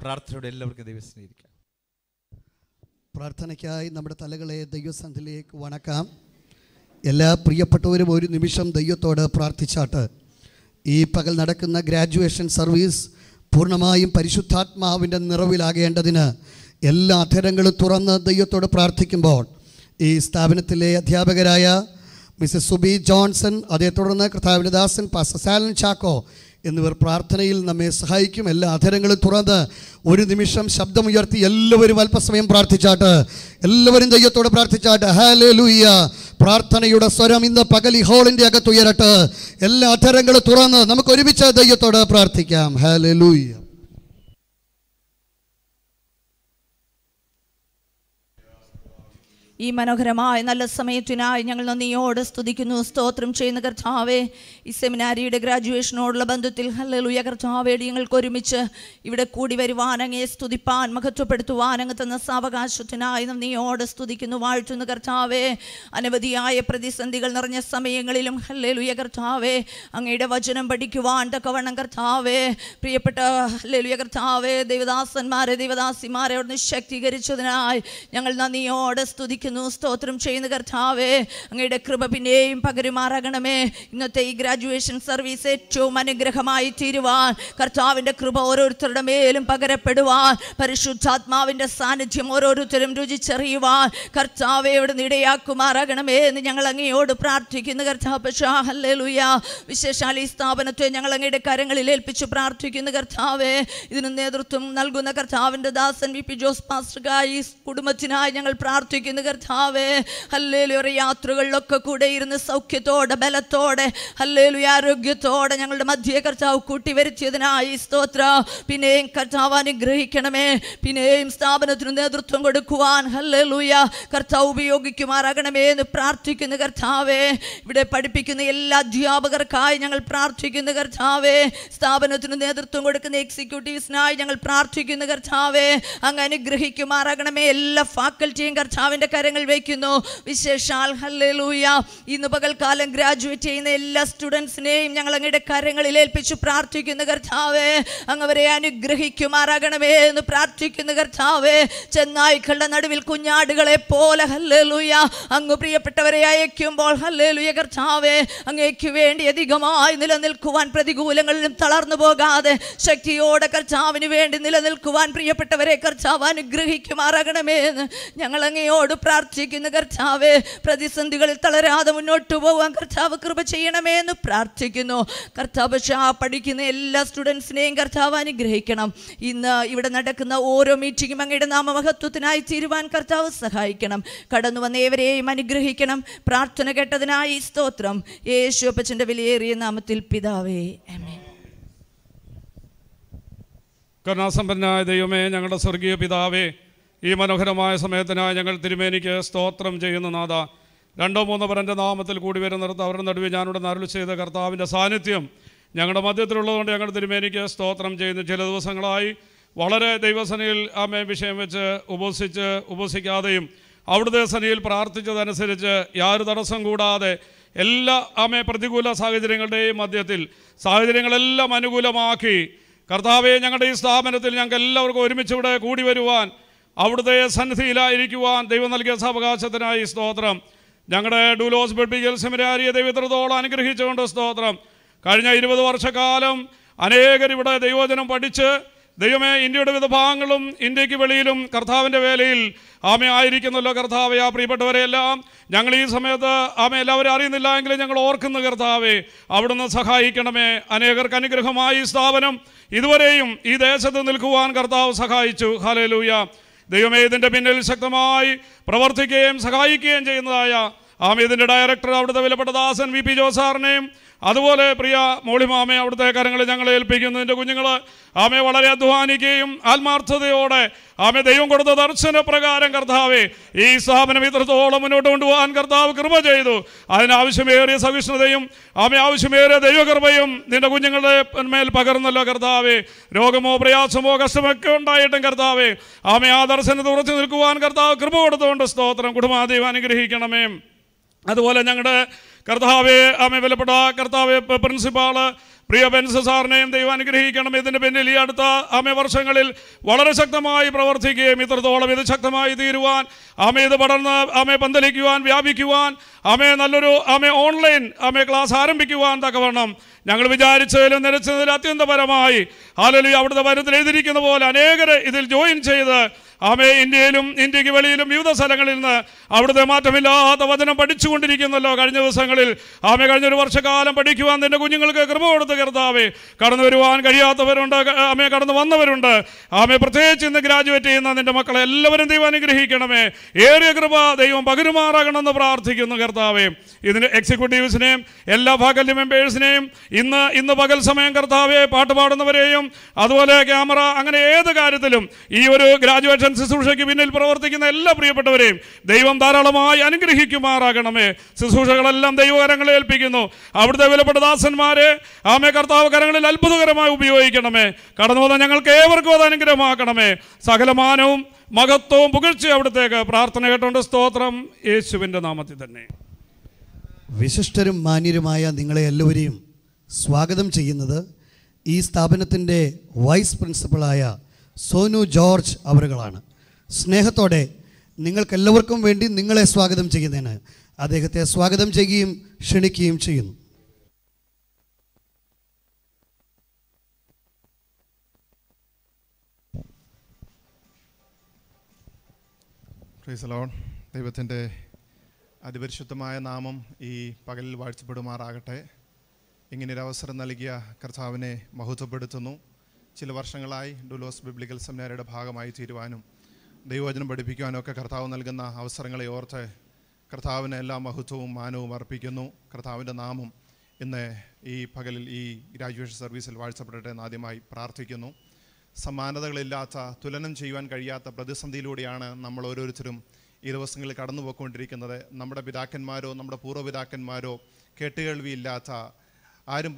പ്രാർത്ഥനയോടെ എല്ലാവർക്കും ദൈവസ്നേഹിക്കാം. പ്രാർത്ഥനയ്ക്കായി നമ്മുടെ തലകളെ ദൈവസന്നിധിയിലേക്ക് വണക്കാം. എല്ലാ പ്രിയപ്പെട്ടവരും ഒരു നിമിഷം ദൈവത്തോട് പ്രാർത്ഥിച്ചാട്ട് ഈ പകൽ നടക്കുന്ന ഗ്രാജുവേഷൻ സർവീസ് പൂർണ്ണമായും പരിശുദ്ധാത്മാവിൻ്റെ നിറവിലാകേണ്ടതിന് എല്ലാ അധരങ്ങളും തുറന്ന് ദൈവത്തോട് പ്രാർത്ഥിക്കുമ്പോൾ ഈ സ്ഥാപനത്തിലെ അധ്യാപകരായ മിസ്സസ് സുബി ജോൺസൺ, അതേ തുടർന്ന് കർത്താവിൻ്റെ ദാസൻ പാസ്റ്റർ സാലൻ ചാക്കോ എന്നിവർ പ്രാർത്ഥനയിൽ നമ്മെ സഹായിക്കും. എല്ലാ അധരങ്ങളും തുറന്ന് ഒരു നിമിഷം ശബ്ദമുയർത്തി എല്ലാവരും അല്പസമയം പ്രാർത്ഥിച്ചാട്ട്, എല്ലാവരും ദൈവത്തോട് പ്രാർത്ഥിച്ചാട്ട്. ഹല്ലേലൂയ! പ്രാർത്ഥനയുടെ സ്വരം ഇന്ന് പകലി ഹോളിൻ്റെ അകത്തുയരട്ടെ. എല്ലാ അധരങ്ങളും തുറന്ന് നമുക്ക് ഒരുമിച്ച് ദൈവത്തോട് പ്രാർത്ഥിക്കാം. ഹല്ലേലൂയ! ഈ മനോഹരമായ നല്ല സമയത്തിനായി ഞങ്ങൾ നന്ദിയോടെ സ്തുതിക്കുന്നു, സ്തോത്രം ചെയ്യുന്ന കർത്താവേ. ഈ സെമിനാരിയുടെ ഗ്രാജുവേഷനോടുള്ള ബന്ധത്തിൽ ഹല്ലേലൂയ കർത്താവേ, ഞങ്ങൾക്ക് ഒരുമിച്ച് ഇവിടെ കൂടി വരുവാൻ, അങ്ങയെ സ്തുതിപ്പാൻ, മഹത്വപ്പെടുത്തുവാൻ, അങ്ങ് തന്ന സാവകാശത്തിനായി നന്ദിയോടെ സ്തുതിക്കുന്നു, വാഴ്ത്തുന്നു കർത്താവേ. അനവധിയായ പ്രതിസന്ധികൾ നിറഞ്ഞ സമയങ്ങളിലും ഹല്ലേലൂയ കർത്താവേ അങ്ങയുടെ വചനം പഠിക്കുവാൻ തക്കവണ്ണം കർത്താവേ, പ്രിയപ്പെട്ട ഹല്ലേലൂയ കർത്താവേ, ദൈവദാസന്മാരെ ദൈവദാസിമാരെ അവിടുന്ന് ശക്തീകരിച്ചതിനായി ഞങ്ങൾ നന്ദിയോടെ സ്തുതിക്കുന്നു, സ്തോത്രം ചെയ്യുന്ന കർത്താവേ. അങ്ങയുടെ കൃപ പിന്നെയും പകരുമാറാകണമേ. ഇന്നത്തെ ഈ ഗ്രാജുവേഷൻ സർവീസ് ഏറ്റവും അനുഗ്രഹമായി തീരുവാൻ കർത്താവിൻ്റെ കൃപ ഓരോരുത്തരുടെ മേലും പകരപ്പെടുവാൻ, പരിശുദ്ധാത്മാവിൻ്റെ സാന്നിധ്യം ഓരോരുത്തരും രുചിച്ചറിയുവാൻ കർത്താവെ ഇവിടെ ഇടയാക്കുമാറാകണമേ എന്ന് ഞങ്ങൾ അങ്ങയോട് പ്രാർത്ഥിക്കുന്നു കർത്താപ്പശാഹല്ലേലൂയ. വിശേഷാൽ ഈ സ്ഥാപനത്തെ ഞങ്ങൾ അങ്ങയുടെ കരങ്ങളിൽ ഏൽപ്പിച്ച് പ്രാർത്ഥിക്കുന്നു കർത്താവെ. ഇതിന് നേതൃത്വം നൽകുന്ന കർത്താവിൻ്റെ ദാസൻ വി പി ജോസ് പാസ്റ്റർക്കായി കുടുംബത്തിനായി ഞങ്ങൾ പ്രാർത്ഥിക്കുന്നു കർത്താവേ. ഹല്ലേലൂയ! യാത്രകളിലൊക്കെ കൂടെ ഇരുന്ന് സൗഖ്യത്തോടെ ബലത്തോടെ ഹല്ലേലൂയ ആരോഗ്യത്തോടെ ഞങ്ങളുടെ മധ്യ കർത്താവ് കൂട്ടി വരുത്തിയതിനായി സ്തോത്ര. പിന്നെയും കർത്താവ് അനുഗ്രഹിക്കണമേ. പിന്നെയും സ്ഥാപനത്തിന് നേതൃത്വം കൊടുക്കുവാൻ ഹല്ലേലൂയ കർത്താവ് ഉപയോഗിക്കുമാറാകണമേ എന്ന് പ്രാർത്ഥിക്കുന്നു കർത്താവേ. ഇവിടെ പഠിപ്പിക്കുന്ന എല്ലാ അധ്യാപകർക്കായി ഞങ്ങൾ പ്രാർത്ഥിക്കുന്നു കർത്താവേ. സ്ഥാപനത്തിന് നേതൃത്വം കൊടുക്കുന്ന എക്സിക്യൂട്ടീവ്സിനായി ഞങ്ങൾ പ്രാർത്ഥിക്കുന്നു കർത്താവേ. അങ്ങ് അനുഗ്രഹിക്കുമാറാകണമേ. എല്ലാ ഫാക്കൽറ്റിയും കർത്താവിൻ്റെ കരങ്ങൾ വയ്ക്കുന്നു. വിശേഷാൽ ഹല്ലേലൂയ ഇന്ന് പകൽക്കാലം ഗ്രാജുവേറ്റ് ചെയ്യുന്ന എല്ലാ സ്റ്റുഡൻസിനെയും ഞങ്ങൾ അങ്ങയുടെ കരങ്ങളിൽ ഏൽപ്പിച്ചു പ്രാർത്ഥിക്കുന്നു കർത്താവേ. അങ്ങവരെ അനുഗ്രഹിക്കുമാറാകണമേ എന്ന് പ്രാർത്ഥിക്കുന്നു കർത്താവേ. ചെന്നായ്ക്കളുടെ നടുവിൽ കുഞ്ഞാടുകളെ പോലെ ഹല്ലേലൂയ അങ്ങ് പ്രിയപ്പെട്ടവരെ അയക്കുമ്പോൾ ഹല്ലേലൂയ കർത്താവേ അങ്ങേക്ക് വേണ്ടി അധികമായി നിലനിൽക്കുവാൻ, പ്രതികൂലങ്ങളിലും തളർന്നു പോകാതെ ശക്തിയോടെ കർത്താവിന് വേണ്ടി നിലനിൽക്കുവാൻ പ്രിയപ്പെട്ടവരെ കർത്താവ് അനുഗ്രഹിക്കുമാറാകണമേ എന്ന് ഞങ്ങൾ അങ്ങയോട് പ്രാർത്ഥിക്കുന്നു കർത്താവേ. പ്രതിസന്ധികളിൽ തളരാതെ മുന്നോട്ട് പോകാൻ കർത്താവ് കൃപ ചെയ്യണമേ എന്ന് പ്രാർത്ഥിക്കുന്നു കർത്താവ്. പഠിക്കുന്ന എല്ലാ സ്റ്റുഡൻസിനെയും കർത്താവ് അനുഗ്രഹിക്കണം. ഇന്ന് ഇവിടെ നടക്കുന്ന ഓരോ മീറ്റിങ്ങും അങ്ങയുടെ നാമമഹത്വത്തിനായി തീരുവാൻ കർത്താവ് സഹായിക്കണം. കടന്നു വന്ന ഏവരെയും അനുഗ്രഹിക്കണം. പ്രാർത്ഥന കേട്ടതിനായി സ്തോത്രം. യേശു അപ്പച്ചൻ്റെ വിലയേറിയ നാമത്തിൽ പിതാവേ, ആമേൻ. കരുണാസമ്പന്നനായ ദൈവമേ, ഞങ്ങളുടെ സ്വർഗീയ പിതാവേ, ഈ മനോഹരമായ സമയത്തിനായി ഞങ്ങൾ തിരുമേനിക്ക് സ്തോത്രം ചെയ്യുന്ന നാഥ. രണ്ടോ മൂന്നോ പേരൻ്റെ നാമത്തിൽ കൂടി വരുന്നിടത്ത് അവരുടെ നടുവിൽ ഞാനിവിടെ അരുളി ചെയ്ത കർത്താവിൻ്റെ സാന്നിധ്യം ഞങ്ങളുടെ മധ്യത്തിലുള്ളതുകൊണ്ട് ഞങ്ങൾ തിരുമേനിക്ക് സ്തോത്രം ചെയ്യുന്നു. ചില ദിവസങ്ങളായി വളരെ ദൈവസനയിൽ ആമേ വിഷയം വെച്ച് ഉപസിക്കാതെയും അവിടുത്തെ സനയിൽ പ്രാർത്ഥിച്ചതനുസരിച്ച് യാതൊരു തടസ്സം കൂടാതെ എല്ലാ ആമേ പ്രതികൂല സാഹചര്യങ്ങളുടെയും മധ്യത്തിൽ സാഹചര്യങ്ങളെല്ലാം അനുകൂലമാക്കി കർത്താവേ ഞങ്ങളുടെ ഈ സ്ഥാപനത്തിൽ ഞങ്ങൾക്ക് എല്ലാവർക്കും ഒരുമിച്ച് ഇവിടെ കൂടി വരുവാൻ അവിടുത്തെ സന്നിധിയിലായിരിക്കുവാൻ ദൈവം നൽകിയ സാവകാശത്തിനായി സ്തോത്രം. ഞങ്ങളുടെ ഡൂലോസ് ബൈബിൾ സെമിനാരിയെ ദൈവത്തോട് അനുഗ്രഹിച്ചുകൊണ്ട് സ്തോത്രം. കഴിഞ്ഞ 20 വർഷക്കാലം അനേകർ ഇവിടെ ദൈവവചനം പഠിച്ച് ദൈവമേ ഇന്ത്യയുടെ വിവിധ ഭാഗങ്ങളും ഇന്ത്യക്ക് വെളിയിലും കർത്താവിൻ്റെ വേലയിൽ ആമേ ആയിരിക്കുന്നല്ലോ കർത്താവെ. ആ പ്രിയപ്പെട്ടവരെയെല്ലാം ഞങ്ങൾ ഈ സമയത്ത് ആമേ എല്ലാവരും അറിയുന്നില്ല എങ്കിലും ഞങ്ങൾ ഓർക്കുന്ന കർത്താവെ അവിടുന്ന് സഹായിക്കണമേ. അനേകർക്ക് അനുഗ്രഹമായി സ്ഥാപനം ഇതുവരെയും ഈ ദേശത്ത് നിൽക്കുവാൻ കർത്താവ് സഹായിച്ചു. ഹല്ലേലൂയ. ദൈവമേ ഇതിൻ്റെ പിന്നിൽ ശക്തമായി പ്രവർത്തിക്കുകയും സഹായിക്കുകയും ചെയ്യുന്നതായ ആമേ ഇതിൻ്റെ ഡയറക്ടർ അവിടുത്തെ വിലപ്പെട്ട ദാസൻ വി പി ജോസാറിനെയും അതുപോലെ പ്രിയ മോളിമാമേ അവിടുത്തെ കാര്യങ്ങൾ ഞങ്ങളെ ഏൽപ്പിക്കുന്നു. എൻ്റെ കുഞ്ഞുങ്ങൾ ആമേ വളരെ അധ്വാനിക്കുകയും ആത്മാർത്ഥതയോടെ ആമേ ദൈവം കൊടുത്ത ദർശനപ്രകാരം കർത്താവെ ഈ സ്ഥാപനം ഇത്രത്തോളം മുന്നോട്ട് കൊണ്ടുപോകാൻ കർത്താവ് കൃപ ചെയ്തു. അതിനാവശ്യമേറിയ സഹിഷ്ണുതയും ആമേ ആവശ്യമേറിയ ദൈവകൃപയും നിൻ്റെ കുഞ്ഞുങ്ങളുടെ മേൽ പകർന്നല്ലോ കർത്താവെ. രോഗമോ പ്രയാസമോ കഷ്ടമൊക്കെ ഉണ്ടായിട്ടും കർത്താവെ ആമേ ആ ദർശനത്തെ ഉറച്ചു നിൽക്കുവാൻ കർത്താവ് കൃപ കൊടുത്തുകൊണ്ട് സ്തോത്രം. കുടുംബാദൈവം അനുഗ്രഹിക്കണമേ. അതുപോലെ ഞങ്ങളുടെ കർത്താവെ ആമേ വിലപ്പെട്ട കർത്താവെ പ്രിൻസിപ്പാള് പ്രിയ ബെൻസ് സാറിനെയും ദൈവം അനുഗ്രഹിക്കണം. ഇതിൻ്റെ പിന്നിൽ ഈ അടുത്ത ആമേ വർഷങ്ങളിൽ വളരെ ശക്തമായി പ്രവർത്തിക്കുകയും ഇത്രത്തോളം ഇത് ശക്തമായി തീരുവാൻ ആമേ ഇത് പടർന്ന് ആമേ പന്തലിക്കുവാൻ വ്യാപിക്കുവാൻ ആമേ നല്ലൊരു ആമേ ഓൺലൈൻ ആമേ ക്ലാസ് ആരംഭിക്കുവാൻ തക്കവണ്ണം ഞങ്ങൾ വിചാരിച്ചതിലും നിരച്ചതിൽ അത്യന്തപരമായി ഹല്ലേലൂയ അവിടുത്തെ വചനത്തിൽ എഴുതിയിരിക്കുന്ന പോലെ അനേകർ ഇതിൽ ജോയിൻ ചെയ്ത് ആമേ ഇന്ത്യയിലും ഇന്ത്യക്ക് വെളിയിലും വിവിധ സ്ഥലങ്ങളിൽ നിന്ന് അവിടുത്തെ മാറ്റമില്ലാത്ത വചനം പഠിച്ചുകൊണ്ടിരിക്കുന്നല്ലോ കഴിഞ്ഞ ദിവസങ്ങളിൽ. ആമേ കഴിഞ്ഞൊരു വർഷക്കാലം പഠിക്കുവാൻ നിൻ്റെ കുഞ്ഞുങ്ങൾക്ക് കൃപ കൊടുത്ത് കർത്താവേ. കടന്നു വരുവാൻ കഴിയാത്തവരുണ്ട് ആമേ കടന്നു വന്നവരുണ്ട് ആമേ. പ്രത്യേകിച്ച് ഇന്ന് ഗ്രാജുവേറ്റ് ചെയ്യുന്ന നിൻ്റെ മക്കളെ എല്ലാവരും ദൈവം അനുഗ്രഹിക്കണമേ. ഏറിയ കൃപ ദൈവം പകരുമാറാകണമെന്ന് പ്രാർത്ഥിക്കുന്നു കർത്താവേ. ഇതിൻ്റെ എക്സിക്യൂട്ടീവ്സിനെയും എല്ലാ ഫാക്കൽറ്റി മെമ്പേഴ്സിനെയും ഇന്ന് പകൽ സമയം കർത്താവെ പാട്ടുപാടുന്നവരെയും അതുപോലെ ക്യാമറ അങ്ങനെ ഏത് കാര്യത്തിലും ഈ ഒരു ഗ്രാജുവേഷൻ ശുശ്രൂഷയ്ക്ക് പിന്നിൽ പ്രവർത്തിക്കുന്ന എല്ലാ പ്രിയപ്പെട്ടവരെയും ദൈവം ധാരാളമായി അനുഗ്രഹിക്കുമാറാകണമേ. ശുശ്രൂഷകളെല്ലാം ദൈവകരങ്ങളെ ഏൽപ്പിക്കുന്നു. അവിടുത്തെ വിലപ്പെട്ട ദാസന്മാരെ ആമേ കർത്താവ് കരങ്ങളിൽ അത്ഭുതകരമായി ഉപയോഗിക്കണമേ. കടന്നു വന്ന ഞങ്ങൾക്ക് ഏവർക്കും അത് അനുഗ്രഹമാക്കണമേ. സകലമാനവും മഹത്വവും പുകഴ്ചയും അവിടത്തേക്ക് പ്രാർത്ഥന കേട്ടുകൊണ്ട് സ്തോത്രം യേശുവിൻ്റെ നാമത്തിൽ തന്നെ. വിശിഷ്ടരും മാന്യരുമായ നിങ്ങളെ എല്ലാവരെയും സ്വാഗതം ചെയ്യുന്നത് ഈ സ്ഥാപനത്തിൻ്റെ വൈസ് പ്രിൻസിപ്പളായ സോനു ജോർജ് അവരുകളാണ്. സ്നേഹത്തോടെ നിങ്ങൾക്കെല്ലാവർക്കും വേണ്ടി നിങ്ങളെ സ്വാഗതം ചെയ്യുന്നതിന് അദ്ദേഹത്തെ സ്വാഗതം ചെയ്യുകയും ക്ഷണിക്കുകയും ചെയ്യുന്നു. ദൈവത്തിൻ്റെ അതിപരിശുദ്ധമായ നാമം ഈ പകലിൽ വാഴ്ചപ്പെടുമാറാകട്ടെ. ഇങ്ങനൊരവസരം നൽകിയ കർത്താവിനെ മഹത്വപ്പെടുത്തുന്നു. ചില വർഷങ്ങളായി ഡൂലോസ് ബൈബിൾ സെമിനാരിയുടെ ഭാഗമായി തീരുവാനും ദൈവവചനം പഠിപ്പിക്കുവാനും ഒക്കെ കർത്താവ് നൽകുന്ന അവസരങ്ങളെ ഓർത്ത് കർത്താവിന് എല്ലാ മഹത്വവും മാനവും അർപ്പിക്കുന്നു. കർത്താവിൻ്റെ നാമം ഇന്ന് ഈ പകലിൽ ഈ ഗ്രാജുവേഷൻ സർവീസിൽ വാഴ്ചപ്പെടട്ടെ എന്ന് ആദ്യമായി പ്രാർത്ഥിക്കുന്നു. സമാനതകളില്ലാത്ത തുലനം ചെയ്യുവാൻ കഴിയാത്ത പ്രതിസന്ധിയിലൂടെയാണ് നമ്മൾ ഓരോരുത്തരും ഈ ദിവസങ്ങളിൽ കടന്നു പോയിക്കൊണ്ടിരിക്കുന്നത്. നമ്മുടെ പിതാക്കന്മാരോ നമ്മുടെ പൂർവ്വപിതാക്കന്മാരോ കേട്ടുകേൾവിയില്ലാത്ത ആരും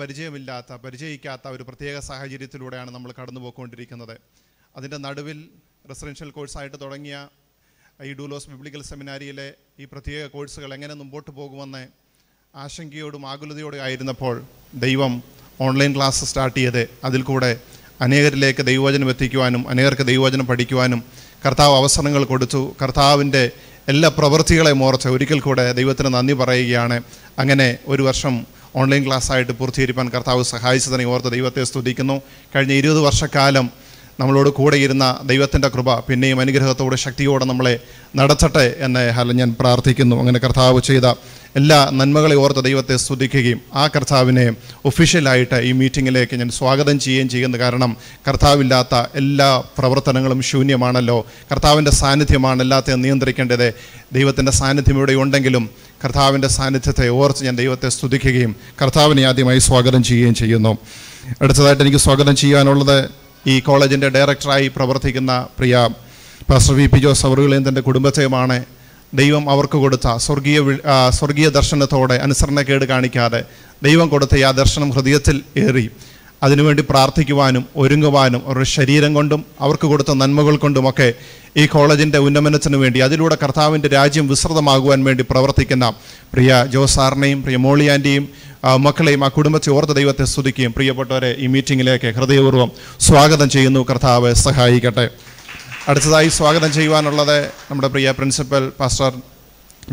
പരിചയിക്കാത്ത ഒരു പ്രത്യേക സാഹചര്യത്തിലൂടെയാണ് നമ്മൾ കടന്നു പോയിക്കൊണ്ടിരിക്കുന്നത്. അതിൻ്റെ നടുവിൽ റെസിഡൻഷ്യൽ കോഴ്സായിട്ട് തുടങ്ങിയ ഈ ഡൂലോസ് ബൈബിൾ സെമിനാരിയിലെ ഈ പ്രത്യേക കോഴ്സുകൾ എങ്ങനെ മുമ്പോട്ട് പോകുമെന്ന് ആശങ്കയോടും ആകുലതയോടും ആയിരുന്നപ്പോൾ ദൈവം ഓൺലൈൻ ക്ലാസ് സ്റ്റാർട്ട് ചെയ്ത് അതിൽ കൂടെ അനേകരിലേക്ക് ദൈവവചനം എത്തിക്കുവാനും അനേകർക്ക് ദൈവവചനം പഠിക്കുവാനും കർത്താവ് അവസരങ്ങൾ കൊടുത്തു. കർത്താവിൻ്റെ എല്ലാ പ്രവൃത്തികളെയും ഓർത്ത് ഒരിക്കൽ കൂടെ ദൈവത്തിന് നന്ദി പറയുകയാണ്. അങ്ങനെ ഒരു വർഷം ഓൺലൈൻ ക്ലാസ്സായിട്ട് പൂർത്തീകരിക്കാൻ കർത്താവ് സഹായിച്ചതിനെ ഓർത്ത് ദൈവത്തെ സ്തുതിക്കുന്നു. കഴിഞ്ഞ 20 വർഷക്കാലം നമ്മളോട് കൂടെ ഇരുന്ന ദൈവത്തിൻ്റെ കൃപ പിന്നെയും അനുഗ്രഹത്തോടെ ശക്തിയോടെ നമ്മളെ നടത്തട്ടെ എന്ന് ഞാൻ പ്രാർത്ഥിക്കുന്നു. അങ്ങനെ കർത്താവ് ചെയ്ത എല്ലാ നന്മകളെ ഓർത്ത് ദൈവത്തെ സ്തുതിക്കുകയും ആ കർത്താവിനെ ഒഫീഷ്യലായിട്ട് ഈ മീറ്റിങ്ങിലേക്ക് ഞാൻ സ്വാഗതം ചെയ്യുകയും ചെയ്യുന്നു. കാരണം കർത്താവില്ലാത്ത എല്ലാ പ്രവർത്തനങ്ങളും ശൂന്യമാണല്ലോ. കർത്താവിൻ്റെ സാന്നിധ്യമാണ് എല്ലാത്തെയും നിയന്ത്രിക്കേണ്ടത്. ദൈവത്തിൻ്റെ സാന്നിധ്യം ഇവിടെ ഉണ്ടെങ്കിലും കർത്താവിൻ്റെ സാന്നിധ്യത്തെ ഓർത്ത് ഞാൻ ദൈവത്തെ സ്തുതിക്കുകയും കർത്താവിനെ ആദ്യമായി സ്വാഗതം ചെയ്യുകയും ചെയ്യുന്നു. അടുത്തതായിട്ട് എനിക്ക് സ്വാഗതം ചെയ്യാനുള്ളത് ഈ കോളേജിൻ്റെ ഡയറക്ടറായി പ്രവർത്തിക്കുന്ന പ്രിയ പാസ്റ്റർ വി പി ജോസ് അവറുകളെയും തൻ്റെ കുടുംബത്തെയുമാണ് ദൈവം അവർക്ക് കൊടുത്ത സ്വർഗീയ ദർശനത്തോടെ അനുസരണക്കേട് കാണിക്കാതെ ദൈവം കൊടുത്ത ആ ദർശനം ഹൃദയത്തിൽ ഏറി അതിനുവേണ്ടി പ്രാർത്ഥിക്കുവാനും ഒരുങ്ങുവാനും അവരുടെ ശരീരം കൊണ്ടും അവർക്ക് കൊടുത്ത നന്മകൾ കൊണ്ടുമൊക്കെ ഈ കോളേജിൻ്റെ ഉന്നമനത്തിന് വേണ്ടി അതിലൂടെ കർത്താവിൻ്റെ രാജ്യം വിസ്തൃതമാകുവാൻ വേണ്ടി പ്രവർത്തിക്കുന്ന പ്രിയ ജോസാറിനെയും പ്രിയ മോളിയാൻ്റെയും മക്കളെയും ആ കുടുംബത്തെ ഓർത്ത് ദൈവത്തെ സ്തുതിക്കുകയും പ്രിയപ്പെട്ടവരെ ഈ മീറ്റിങ്ങിലേക്ക് ഹൃദയപൂർവ്വം സ്വാഗതം ചെയ്യുന്നു. കർത്താവ് സഹായിക്കട്ടെ. അടുത്തതായി സ്വാഗതം ചെയ്യുവാനുള്ളത് നമ്മുടെ പ്രിയ principal pastor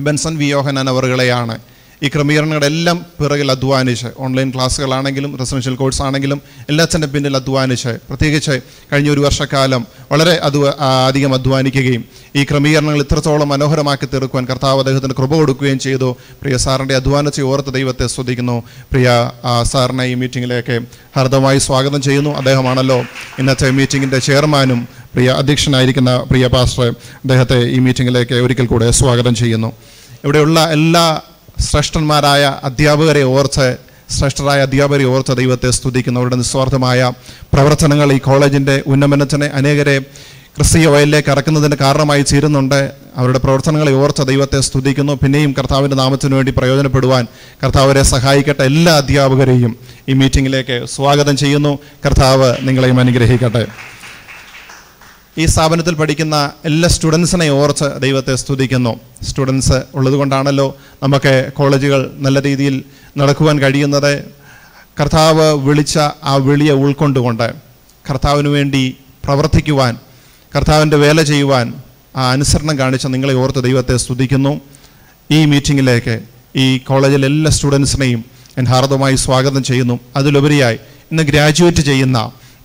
Benson V Yohanan അവറുകളെയാണ്. ഈ ക്രമീകരണങ്ങളെല്ലാം പിറകിൽ അധ്വാനിച്ച് ഓൺലൈൻ ക്ലാസ്സുകളാണെങ്കിലും റെസിഡൻഷ്യൽ കോഴ്സ് ആണെങ്കിലും എല്ലാത്തിൻ്റെ പിന്നിൽ അധ്വാനിച്ച് പ്രത്യേകിച്ച് കഴിഞ്ഞ ഒരു വർഷക്കാലം വളരെ അധികം അധ്വാനിക്കുകയും ഈ ക്രമീകരണങ്ങൾ ഇത്രത്തോളം മനോഹരമാക്കി തീർക്കുവാൻ കർത്താവ് അദ്ദേഹത്തിന് കൃപ കൊടുക്കുകയും ചെയ്തു. പ്രിയ സാറിൻ്റെ അധ്വാനത്തെ ഓർത്ത് ദൈവത്തെ സ്തുതിക്കുന്നു. പ്രിയ സാറിനെ ഈ മീറ്റിങ്ങിലേക്ക് ഹർദമായി സ്വാഗതം ചെയ്യുന്നു. അദ്ദേഹമാണല്ലോ ഇന്നത്തെ മീറ്റിങ്ങിൻ്റെ ചെയർമാനും പ്രിയ അധ്യക്ഷനായിരിക്കുന്ന പ്രിയ പാസ്റ്റർ. അദ്ദേഹത്തെ ഈ മീറ്റിങ്ങിലേക്ക് ഒരിക്കൽ കൂടെ സ്വാഗതം ചെയ്യുന്നു. ഇവിടെയുള്ള എല്ലാ ശ്രേഷ്ഠന്മാരായ അധ്യാപകരെ ഓർത്ത് ദൈവത്തെ സ്തുതിക്കുന്നു. അവരുടെ നിസ്വാർത്ഥമായ പ്രവർത്തനങ്ങൾ ഈ കോളേജിൻ്റെ ഉന്നമനത്തിന് അനേകരെ ക്രിസ്തീയ വയലിലേക്ക് ഇറക്കുന്നതിന് കാരണമായി ചേരുന്നുണ്ട്. അവരുടെ പ്രവർത്തനങ്ങളെ ഓർത്ത് ദൈവത്തെ സ്തുതിക്കുന്നു. പിന്നെയും കർത്താവിൻ്റെ നാമത്തിന് വേണ്ടി പ്രയോജനപ്പെടുവാൻ കർത്താവരെ സഹായിക്കട്ടെ. എല്ലാ അധ്യാപകരെയും ഈ മീറ്റിങ്ങിലേക്ക് സ്വാഗതം ചെയ്യുന്നു. കർത്താവ് നിങ്ങളെയും അനുഗ്രഹിക്കട്ടെ. ഈ സ്ഥാപനത്തിൽ പഠിക്കുന്ന എല്ലാ സ്റ്റുഡൻസിനെ ഓർത്ത് ദൈവത്തെ സ്തുതിക്കുന്നു. സ്റ്റുഡൻസ് ഉള്ളതുകൊണ്ടാണല്ലോ നമുക്ക് കോളേജുകൾ നല്ല രീതിയിൽ നടക്കുവാൻ കഴിയുന്നത്. കർത്താവ് വിളിച്ച ആ വിളിയെ ഉൾക്കൊണ്ടുകൊണ്ട് കർത്താവിന് വേണ്ടി പ്രവർത്തിക്കുവാൻ കർത്താവിൻ്റെ വേല ചെയ്യുവാൻ ആ അനുസരണം കാണിച്ച നിങ്ങളെ ഓർത്ത് ദൈവത്തെ സ്തുതിക്കുന്നു. ഈ മീറ്റിങ്ങിലേക്ക് ഈ കോളേജിലെ എല്ലാ സ്റ്റുഡൻസിനെയും ഞാൻ ഹാർദമായി സ്വാഗതം ചെയ്യുന്നു. അതിലുപരിയായി ഇന്ന് ഗ്രാജുവേറ്റ് ചെയ്യുന്ന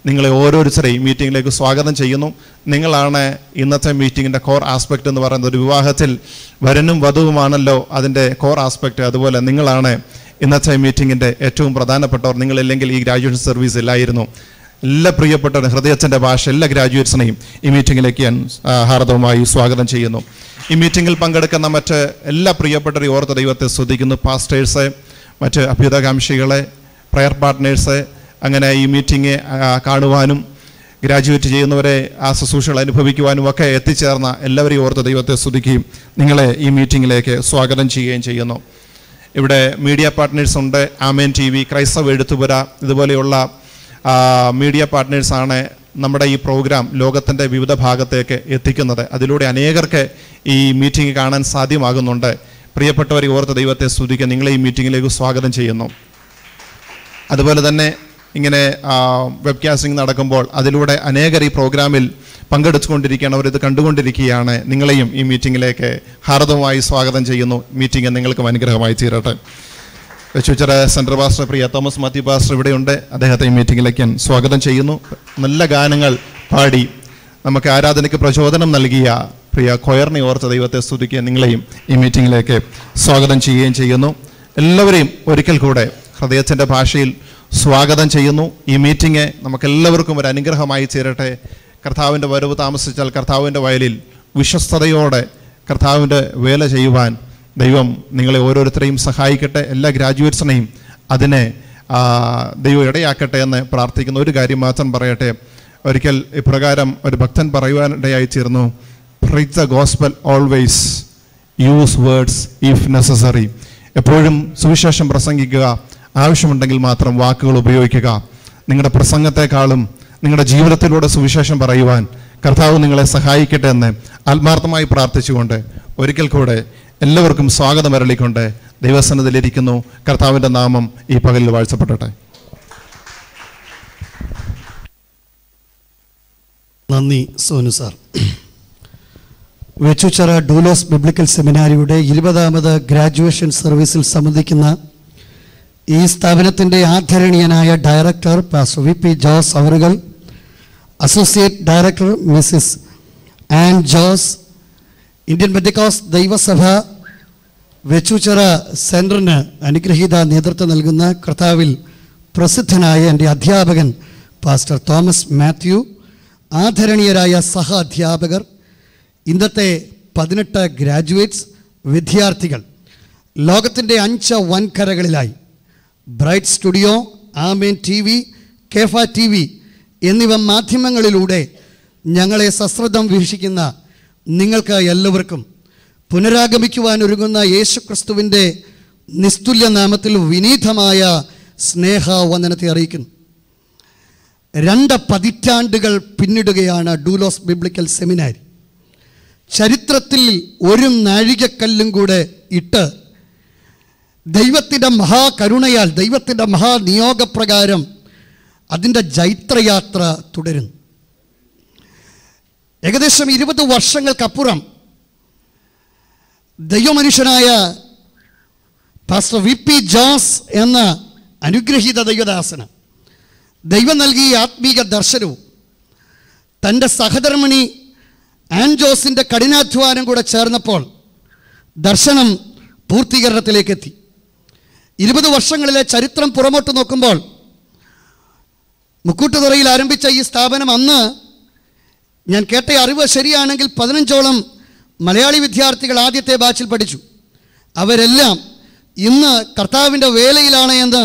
നിങ്ങളെ ഓരോരുത്തരെയും മീറ്റിങ്ങിലേക്ക് സ്വാഗതം ചെയ്യുന്നു. നിങ്ങളാണ് ഇന്നത്തെ മീറ്റിങ്ങിൻ്റെ കോർ ആസ്പെക്റ്റ് എന്ന് പറയുന്നത്. ഒരു വിവാഹത്തിൽ വരനും വധുവുമാണല്ലോ അതിൻ്റെ കോർ ആസ്പെക്റ്റ്. അതുപോലെ നിങ്ങളാണ് ഇന്നത്തെ മീറ്റിങ്ങിൻ്റെ ഏറ്റവും പ്രധാനപ്പെട്ടവർ. നിങ്ങളില്ലെങ്കിൽ ഈ ഗ്രാജുവേഷൻ സർവീസ് ഇല്ലായിരുന്നു. എല്ലാ പ്രിയപ്പെട്ട ഹൃദയത്തിൻ്റെ ഭാഷ എല്ലാ ഗ്രാജുവേറ്റ്സിനെയും ഈ മീറ്റിങ്ങിലേക്ക് ഞാൻ ഹാർദവമായി സ്വാഗതം ചെയ്യുന്നു. ഈ മീറ്റിങ്ങിൽ പങ്കെടുക്കുന്ന മറ്റ് എല്ലാ പ്രിയപ്പെട്ടവരെ ഓർത്ത് ദൈവത്തെ സ്തുതിക്കുന്നു. പാസ്റ്റേഴ്സ്, മറ്റ് അഭ്യുതകാംക്ഷികളെ, പ്രയർ പാർട്ട്നേഴ്സ്, അങ്ങനെ ഈ മീറ്റിംഗ് കാണുവാനും ഗ്രാജുവേറ്റ് ചെയ്യുന്നവരെ ആ ശുശ്രൂഷകൾ അനുഭവിക്കുവാനും ഒക്കെ എത്തിച്ചേർന്ന എല്ലാവരെയും ഓർത്ത് ദൈവത്തെ സ്തുതിക്കുകയും നിങ്ങളെ ഈ മീറ്റിങ്ങിലേക്ക് സ്വാഗതം ചെയ്യുകയും ചെയ്യുന്നു. ഇവിടെ മീഡിയ പാർട്ട്നേഴ്സുണ്ട്. ആമേൻ ടി വി, ക്രൈസ്തവ എഴുത്തുപുര ഇതുപോലെയുള്ള മീഡിയ പാർട്ട്നേഴ്സാണ് നമ്മുടെ ഈ പ്രോഗ്രാം ലോകത്തിൻ്റെ വിവിധ ഭാഗത്തേക്ക് എത്തിക്കുന്നത്. അതിലൂടെ അനേകർക്ക് ഈ മീറ്റിംഗ് കാണാൻ സാധ്യമാകുന്നുണ്ട്. പ്രിയപ്പെട്ടവരെ ഓർത്ത് ദൈവത്തെ സ്തുതിക്കുക. നിങ്ങളെ ഈ മീറ്റിങ്ങിലേക്ക് സ്വാഗതം ചെയ്യുന്നു. അതുപോലെ തന്നെ ഇങ്ങനെ വെബ്കാസ്റ്റിംഗ് നടക്കുമ്പോൾ അതിലൂടെ അനേകർ ഈ പ്രോഗ്രാമിൽ പങ്കെടുത്തുകൊണ്ടിരിക്കുകയാണ്. അവരിത് കണ്ടുകൊണ്ടിരിക്കുകയാണ്. നിങ്ങളെയും ഈ മീറ്റിങ്ങിലേക്ക് ഹാർദവമായി സ്വാഗതം ചെയ്യുന്നു. മീറ്റിംഗ് നിങ്ങൾക്കും അനുഗ്രഹമായി തീരട്ടെ. വെച്ചൂച്ചിറ സെൻട്രൽ പാസ്റ്റർ പ്രിയ തോമസ് മാത്യു പാസ്റ്റർ ഇവിടെയുണ്ട്. അദ്ദേഹത്തെ ഈ മീറ്റിങ്ങിലേക്ക് ഞാൻ സ്വാഗതം ചെയ്യുന്നു. നല്ല ഗാനങ്ങൾ പാടി നമുക്ക് ആരാധനയ്ക്ക് പ്രചോദനം നൽകിയ പ്രിയ കൊയറിനെ ഓർത്ത് ദൈവത്തെ സ്തുതിക്കുകയും നിങ്ങളെയും ഈ മീറ്റിങ്ങിലേക്ക് സ്വാഗതം ചെയ്യുകയും ചെയ്യുന്നു. എല്ലാവരെയും ഒരിക്കൽ കൂടെ ഹൃദയത്തിൻ്റെ ഭാഷയിൽ സ്വാഗതം ചെയ്യുന്നു. ഈ മീറ്റിംഗ് നമുക്കെല്ലാവർക്കും ഒരു അനുഗ്രഹമായി ചേരട്ടെ. കർത്താവിൻ്റെ വരവ് താമസിച്ചാൽ കർത്താവിൻ്റെ വയലിൽ വിശ്വസ്തയോടെ കർത്താവിൻ്റെ വേല ചെയ്യുവാൻ ദൈവം നിങ്ങളെ ഓരോരുത്തരെയും സഹായിക്കട്ടെ. എല്ലാ ഗ്രാജുവേറ്റ്സിനെയും അതിനെ ദൈവം ഇടയാക്കട്ടെ എന്ന് പ്രാർത്ഥിക്കുന്നു. ഒരു കാര്യം മാത്രം പറയട്ടെ. ഒരിക്കൽ ഇപ്രകാരം ഒരു ഭക്തൻ പറയുവാനിടയായി തീർന്നു: preach the gospel always, use words if necessary. എപ്പോഴും സുവിശേഷം പ്രസംഗിക്കുക. ആവശ്യമുണ്ടെങ്കിൽ മാത്രം വാക്കുകൾ ഉപയോഗിക്കുക. നിങ്ങളുടെ പ്രസംഗത്തെക്കാളും നിങ്ങളുടെ ജീവിതത്തിലൂടെ സുവിശേഷം പറയുവാൻ കർത്താവ് നിങ്ങളെ സഹായിക്കട്ടെ എന്ന് ആത്മാർത്ഥമായി പ്രാർത്ഥിച്ചുകൊണ്ട് ഒരിക്കൽ കൂടെ എല്ലാവർക്കും സ്വാഗതം അരളിക്കൊണ്ട് ദൈവസന്നിധിയിലിരിക്കുന്നു. കർത്താവിൻ്റെ നാമം ഈ പകലിൽ വാഴ്ത്തപ്പെടട്ടെ. നന്ദി Sonu sir. Vechoochira Doulos Bible സെമിനാരിയുടെ 20ാമത് ഗ്രാജുവേഷൻ സർവീസിൽ സംബന്ധിക്കുന്ന ഈ സ്ഥാപനത്തിൻ്റെ ആദരണീയനായ director pastor V P Jose അവറുകൾ, associate director Mrs Ann Jose, Indian Pentecost ദൈവസഭ വെച്ചൂച്ചിറ സെൻറ്ററിന് അനുഗ്രഹീത നേതൃത്വം നൽകുന്ന കർത്താവിൽ പ്രസിദ്ധനായ എൻ്റെ അധ്യാപകൻ പാസ്റ്റർ തോമസ് മാത്യു, ആദരണീയരായ സഹ അധ്യാപകർ, ഇന്നത്തെ 18 ഗ്രാജുവേറ്റ്സ് വിദ്യാർത്ഥികൾ, ലോകത്തിൻ്റെ 5 വൻകരകളിലായി bright studio, Amen T V, Kepha T V എന്നിവ മാധ്യമങ്ങളിലൂടെ ഞങ്ങളെ സശ്രദ്ധം വീക്ഷിക്കുന്ന നിങ്ങൾക്ക് എല്ലാവർക്കും പുനരാഗമിക്കുവാനൊരുങ്ങുന്ന യേശുക്രിസ്തുവിൻ്റെ നിസ്തുല്യനാമത്തിൽ വിനീതമായ സ്നേഹവന്ദനത്തെ അറിയിക്കുന്നു. രണ്ട് പതിറ്റാണ്ടുകൾ പിന്നിടുകയാണ് ഡൂലോസ് ബൈബിൾ സെമിനാരി. ചരിത്രത്തിൽ ഒരു നാഴികക്കല്ലും കൂടെ ഇട്ട് ദൈവത്തിൻ്റെ മഹാകരുണയാൽ ദൈവത്തിൻ്റെ മഹാനിയോഗപ്രകാരം അതിൻ്റെ ജൈത്രയാത്ര തുടരുന്നു. ഏകദേശം 20 വർഷങ്ങൾക്കപ്പുറം ദൈവമനുഷ്യനായ പാസ്റ്റർ VP ജോസ് എന്ന അനുഗ്രഹീത ദൈവദാസന ദൈവം നൽകിയ ആത്മീക ദർശനവും തൻ്റെ സഹധർമ്മിണി ആൻജോസിൻ്റെ കഠിനാധ്വാനം കൂടെ ചേർന്നപ്പോൾ ദർശനം പൂർത്തീകരണത്തിലേക്കെത്തി. 20 വർഷങ്ങളിലെ ചരിത്രം പുറമോട്ട് നോക്കുമ്പോൾ മുക്കൂട്ടുതുറയിൽ ആരംഭിച്ച ഈ സ്ഥാപനം അന്ന് ഞാൻ കേട്ട അറിവ് ശരിയാണെങ്കിൽ 15ഓളം മലയാളി വിദ്യാർത്ഥികൾ ആദ്യത്തെ ബാച്ചിൽ പഠിച്ചു. അവരെല്ലാം ഇന്ന് കർത്താവിൻ്റെ വേലയിലാണ് എന്ന്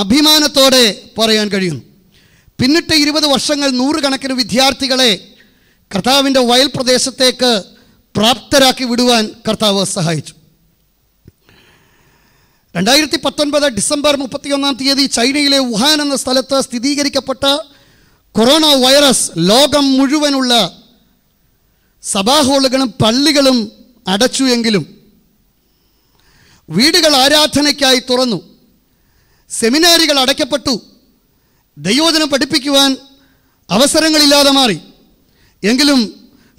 അഭിമാനത്തോടെ പറയാൻ കഴിയുന്നു. പിന്നിട്ട് 20 വർഷങ്ങൾ 100 കണക്കിന് വിദ്യാർത്ഥികളെ കർത്താവിൻ്റെ വയൽ പ്രദേശത്തേക്ക് പ്രാപ്തരാക്കി വിടുവാൻ കർത്താവ് സഹായിച്ചു. 2019 ഡിസംബർ 31 ചൈനയിലെ വുഹാൻ എന്ന സ്ഥലത്ത് സ്ഥിരീകരിക്കപ്പെട്ട കൊറോണ വൈറസ് ലോകം മുഴുവനുള്ള സഭാഹോളുകളും പള്ളികളും അടച്ചു. എങ്കിലും വീടുകൾ ആരാധനയ്ക്കായി തുറന്നു, സെമിനാരികൾ അടയ്ക്കപ്പെട്ടു, ദൈവവചനം പഠിപ്പിക്കുവാൻ അവസരങ്ങളില്ലാതെ മാറി. എങ്കിലും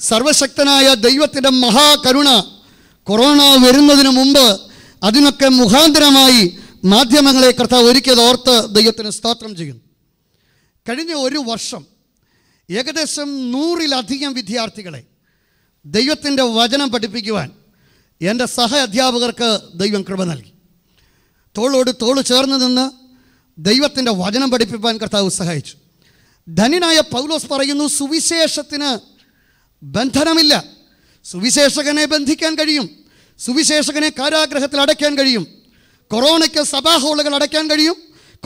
സർവശക്തനായ ദൈവത്തിൻ്റെ മഹാകരുണ കൊറോണ വരുന്നതിന് മുമ്പ് അതിനൊക്കെ മുഖാന്തരമായി മാധ്യമങ്ങളെ കർത്താവ് ഒരുക്കിയത് ഓർത്ത് ദൈവത്തിന് സ്തോത്രം ചെയ്യുന്നു. കഴിഞ്ഞ ഒരു വർഷം ഏകദേശം 100-ലധികം വിദ്യാർത്ഥികളെ ദൈവത്തിൻ്റെ വചനം പഠിപ്പിക്കുവാൻ എൻ്റെ സഹ അധ്യാപകർക്ക് ദൈവം കൃപ നൽകി. തോളോട് തോള് ചേർന്ന് നിന്ന് ദൈവത്തിൻ്റെ വചനം പഠിപ്പിക്കാൻ കർത്താവ് സഹായിച്ചു. ധന്യനായ പൗലോസ് പറയുന്നു, സുവിശേഷത്തിന് ബന്ധനമില്ല. സുവിശേഷകനെ ബന്ധിക്കാൻ കഴിയും, സുവിശേഷകനെ കാരാഗ്രഹത്തിൽ അടയ്ക്കാൻ കഴിയും, കൊറോണയ്ക്ക് സഭാഹോളുകൾ അടയ്ക്കാൻ കഴിയും,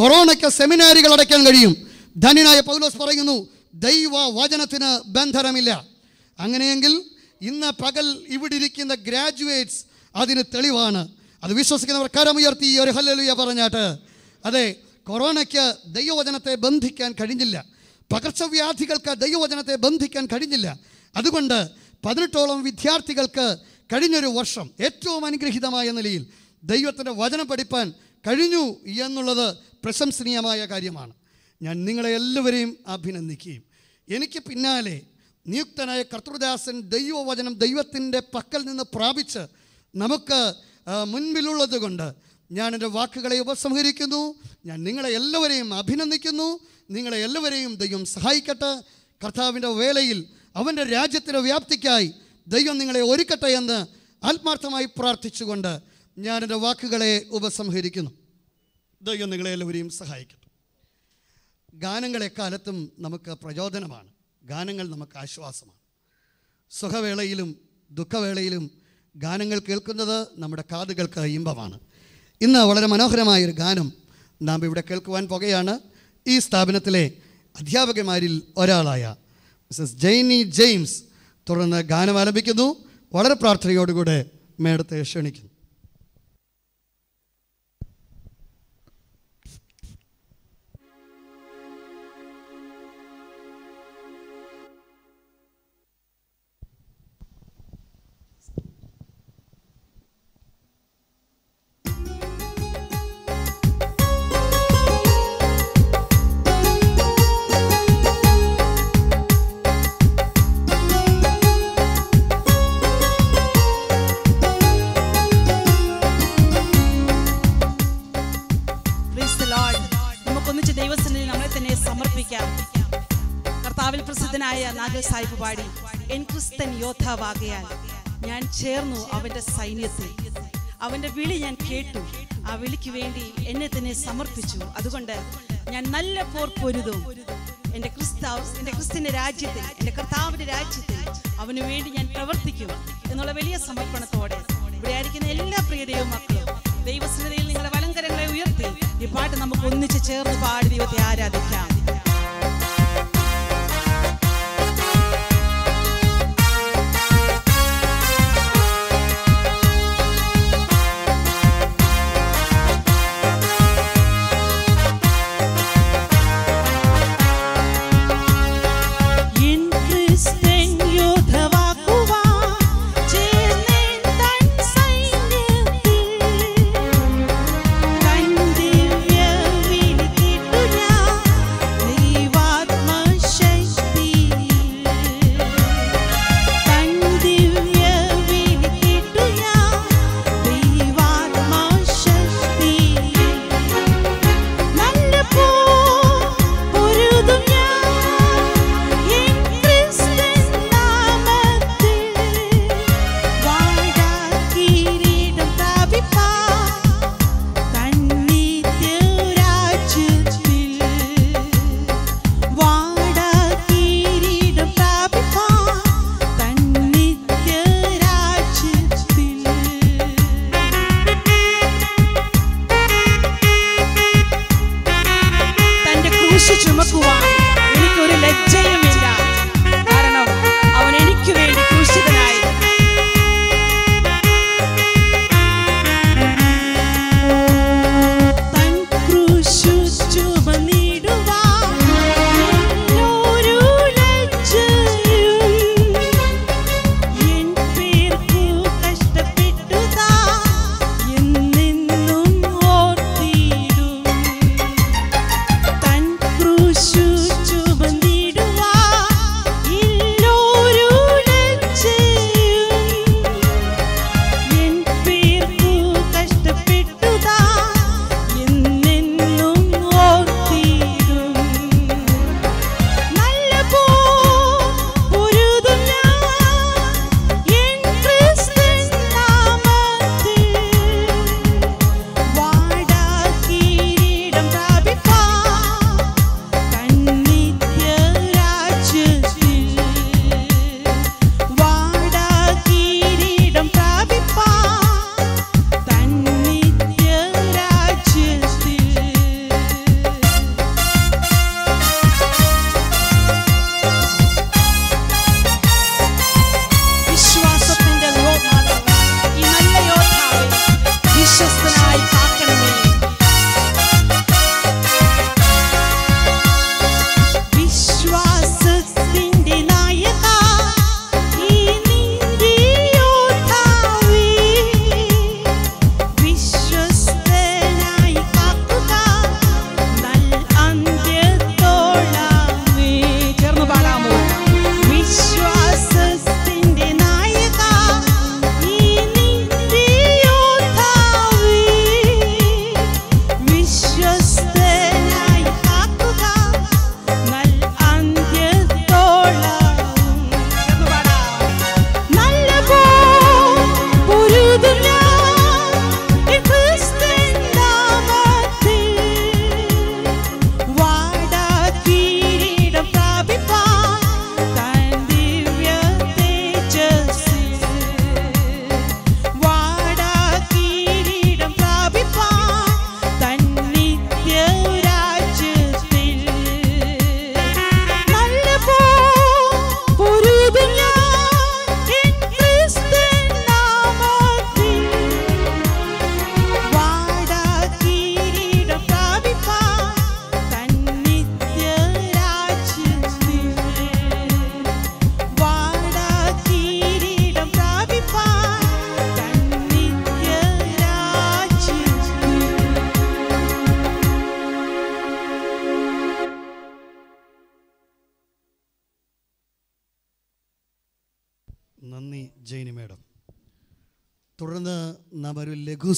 കൊറോണയ്ക്ക് സെമിനാരികൾ അടയ്ക്കാൻ കഴിയും. ധന്യനായ പൗലോസ് പറയുന്നു, ദൈവ വചനത്തിന് ബന്ധനമില്ല. അങ്ങനെയെങ്കിൽ ഇന്ന് പകൽ ഇവിടെ ഇരിക്കുന്ന ഗ്രാജുവേറ്റ്സ് അതിന് തെളിവാണ്. അത് വിശ്വസിക്കുന്നവർ കരമുയർത്തി ഒരു ഹല്ലേലൂയ പറഞ്ഞാട്ട്. അതെ, കൊറോണയ്ക്ക് ദൈവവചനത്തെ ബന്ധിക്കാൻ കഴിഞ്ഞില്ല, പകർച്ചവ്യാധികൾക്ക് ദൈവവചനത്തെ ബന്ധിക്കാൻ കഴിഞ്ഞില്ല. അതുകൊണ്ട് 18ഓളം വിദ്യാർത്ഥികൾക്ക് കഴിഞ്ഞൊരു വർഷം ഏറ്റവും അനുഗ്രഹീതമായ നിലയിൽ ദൈവത്തിൻ്റെ വചനം പഠിപ്പാൻ കഴിഞ്ഞു എന്നുള്ളത് പ്രശംസനീയമായ കാര്യമാണ്. ഞാൻ നിങ്ങളെ എല്ലാവരെയും അഭിനന്ദിക്കുകയും എനിക്ക് പിന്നാലെ നിയുക്തനായ കർത്തൃദാസൻ ദൈവവചനം ദൈവത്തിൻ്റെ പക്കൽ നിന്ന് പ്രാപിച്ച് നമുക്ക് മുൻപിലുള്ളത് കൊണ്ട് ഞാൻ എൻ്റെ വാക്കുകളെ ഉപസംഹരിക്കുന്നു. ഞാൻ നിങ്ങളെ എല്ലാവരെയും അഭിനന്ദിക്കുന്നു. നിങ്ങളെ എല്ലാവരെയും ദൈവം സഹായിക്കട്ടെ. കർത്താവിൻ്റെ വേലയിൽ അവൻ്റെ രാജ്യത്തിൻ്റെ വ്യാപ്തിക്കായി ദൈവം നിങ്ങളെ ഒരുക്കട്ടെ എന്ന് ആത്മാർത്ഥമായി പ്രാർത്ഥിച്ചുകൊണ്ട് ഞാൻ എൻ്റെ വാക്കുകളെ ഉപസംഹരിക്കുന്നു. ദൈവം നിങ്ങളെ എല്ലാവരെയും സഹായിക്കട്ടെ. ഗാനങ്ങൾ എക്കാലത്തും നമുക്ക് പ്രചോദനമാണ്, ഗാനങ്ങൾ നമുക്ക് ആശ്വാസമാണ്. സുഖവേളയിലും ദുഃഖവേളയിലും ഗാനങ്ങൾ കേൾക്കുന്നത് നമ്മുടെ കാതുകൾക്ക് ഇമ്പമാണ്. ഇന്ന് വളരെ മനോഹരമായൊരു ഗാനം നാം ഇവിടെ കേൾക്കുവാൻ പോകുകയാണ്. ഈ സ്ഥാപനത്തിലെ അധ്യാപകന്മാരിൽ ഒരാളായ മിസ്സസ് ജെയ്നി ജെയിംസ് തുടർന്ന് ഗാനം ആലപിക്കുന്നു. വളരെ പ്രാർത്ഥനയോടുകൂടെ മേടത്തെ ക്ഷണിക്കുന്നു. സാഹിബ് പാടി, എൻ ക്രിസ്തൻ യോദ്ധാവാകയാൽ ഞാൻ ചേർന്നു അവന്റെ സൈന്യത്തിൽ, അവന്റെ വിളി ഞാൻ കേട്ടു, ആ വിളിക്ക് വേണ്ടി എന്നെ തന്നെ സമർപ്പിച്ചു, അതുകൊണ്ട് ഞാൻ നല്ല പോർ പൊരുതും, എന്റെ ക്രിസ്ത്യന്റെ രാജ്യത്തിൽ, എന്റെ കർത്താവിന്റെ രാജ്യത്തിൽ അവന് വേണ്ടി ഞാൻ പ്രവർത്തിക്കും എന്നുള്ള വലിയ സമർപ്പണത്തോടെ ഇവിടെ ആയിരിക്കുന്ന എല്ലാ പ്രിയ ദൈവമക്കളും ദൈവസ്തുതിയിൽ നിങ്ങളുടെ വലങ്കരങ്ങളെ ഉയർത്തി ഈ പാട്ട് നമുക്ക് ഒന്നിച്ച് ചേർന്ന് പാടി ദൈവത്തെ ആരാധിക്കാം. കുരിശ് ചുമക്കുവാൻ എനിക്കൊരു ലജ്ജയുമില്ല. കാരണം അവൻ എനിക്ക് വേണ്ടി ക്രൂശിതനായി.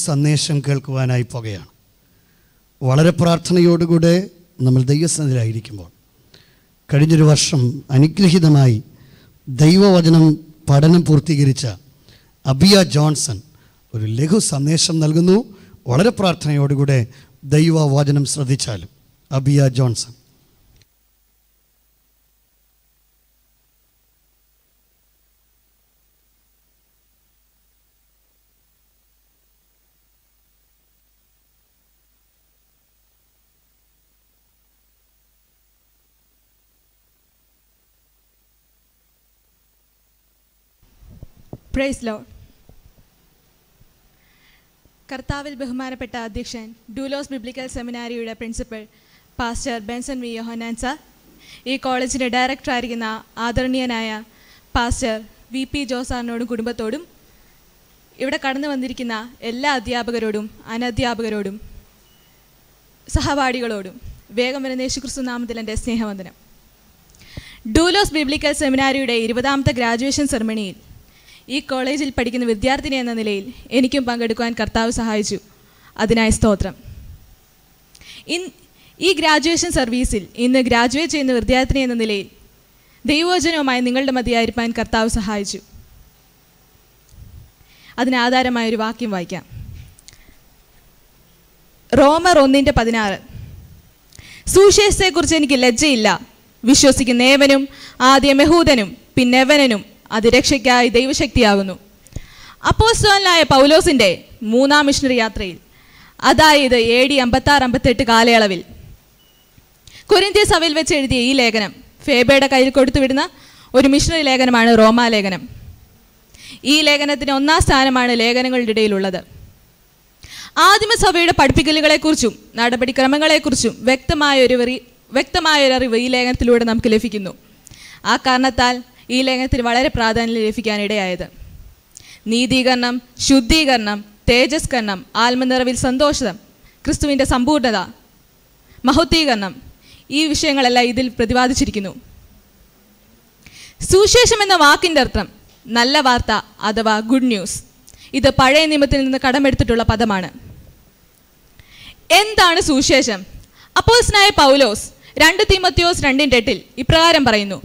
സന്ദേശം കേൾക്കുവാനായി പോകുകയാണ്. വളരെ പ്രാർത്ഥനയോടുകൂടെ നമ്മൾ ദൈവസന്നിധിയിലായിരിക്കുമ്പോൾ കഴിഞ്ഞൊരു വർഷം അനുഗ്രഹീതമായി ദൈവവചനം പഠനം പൂർത്തീകരിച്ച അബിയ ജോൺസൺ ഒരു ലഘു സന്ദേശം നൽകുന്നു. വളരെ പ്രാർത്ഥനയോടുകൂടെ ദൈവവചനം ശ്രദ്ധിച്ചാലും. Abiya Johnson, praise Lord. കർത്താവിൽ ബഹുമാനപ്പെട്ട അധ്യക്ഷൻ, ഡൂലോസ് ബിബ്ലിക്കൽ സെമിനാരിയുടെ principal pastor Benson V Yohanan sir, ഈ കോളേജിൻ്റെ ഡയറക്ടറായിരിക്കുന്ന ആദരണീയനായ പാസ്റ്റർ വി പി ജോസാറിനോടും കുടുംബത്തോടും ഇവിടെ കടന്നു വന്നിരിക്കുന്ന എല്ലാ അധ്യാപകരോടും അനധ്യാപകരോടും സഹപാഠികളോടും വേഗം വരുന്ന യേശുക്രിസ്തു നാമത്തിൽ എൻ്റെ സ്നേഹവന്ദനം. ഡൂലോസ് ബിബ്ലിക്കൽ സെമിനാരിയുടെ 20ാമത്തെ ഗ്രാജുവേഷൻ സെറിമണിയിൽ ഈ കോളേജിൽ പഠിക്കുന്ന വിദ്യാർത്ഥിനി എന്ന നിലയിൽ എനിക്കും പങ്കെടുക്കുവാൻ കർത്താവ് സഹായിച്ചു. അതിനായി സ്തോത്രം. ഈ ഗ്രാജുവേഷൻ സർവീസിൽ ഇന്ന് ഗ്രാജുവേറ്റ് ചെയ്യുന്ന വിദ്യാർത്ഥിനി എന്ന നിലയിൽ ദൈവവചനവുമായി നിങ്ങളുടെ മതിയായിരിക്കാൻ കർത്താവ് സഹായിച്ചു. അതിനാധാരമായൊരു വാക്യം വായിക്കാം. റോമർ 1:16, സുവിശേഷത്തെക്കുറിച്ച് എനിക്ക് ലജ്ജയില്ല, വിശ്വസിക്കുന്ന ഏവനും ആദ്യം യഹൂദനും പിന്നെ യവനനും അത് രക്ഷയ്ക്കായി ദൈവശക്തിയാകുന്നു. അപ്പോസ്തലനായ പൗലോസിൻ്റെ 3ാം മിഷണറി യാത്രയിൽ, അതായത് AD 56-58 കാലയളവിൽ കൊരിന്ത്യ സഭയിൽ വെച്ച് എഴുതിയ ഈ ലേഖനം ഫേബയുടെ കയ്യിൽ കൊടുത്തുവിടുന്ന ഒരു മിഷണറി ലേഖനമാണ് റോമാ ലേഖനം. ഈ ലേഖനത്തിന് ഒന്നാം സ്ഥാനമാണ് ലേഖനങ്ങളുടെ ഇടയിലുള്ളത്. ആദിമസഭയുടെ പഠിപ്പിക്കലുകളെക്കുറിച്ചും നടപടിക്രമങ്ങളെക്കുറിച്ചും വ്യക്തമായൊരറിവ് ഈ ലേഖനത്തിലൂടെ നമുക്ക് ലഭിക്കുന്നു. ആ കാരണത്താൽ ഈ ലേഖനത്തിന് വളരെ പ്രാധാന്യം ലഭിക്കാനിടയായത്. നീതീകരണം, ശുദ്ധീകരണം, തേജസ്കരണം, ആത്മനിറവിൽ സന്തോഷം, ക്രിസ്തുവിൻ്റെ സമ്പൂർണ്ണത, മഹത്വീകരണം, ഈ വിഷയങ്ങളെല്ലാം ഇതിൽ പ്രതിപാദിച്ചിരിക്കുന്നു. സുവിശേഷം എന്ന വാക്കിൻ്റെ അർത്ഥം നല്ല വാർത്ത അഥവാ ഗുഡ് ന്യൂസ്. ഇത് പഴയ നിയമത്തിൽ നിന്ന് കടമെടുത്തിട്ടുള്ള പദമാണ്. എന്താണ് സുവിശേഷം? അപ്പോസ്തലനായ പൗലോസ് 2 തിമോത്തിയോസ് 2:8 ഇപ്രകാരം പറയുന്നു: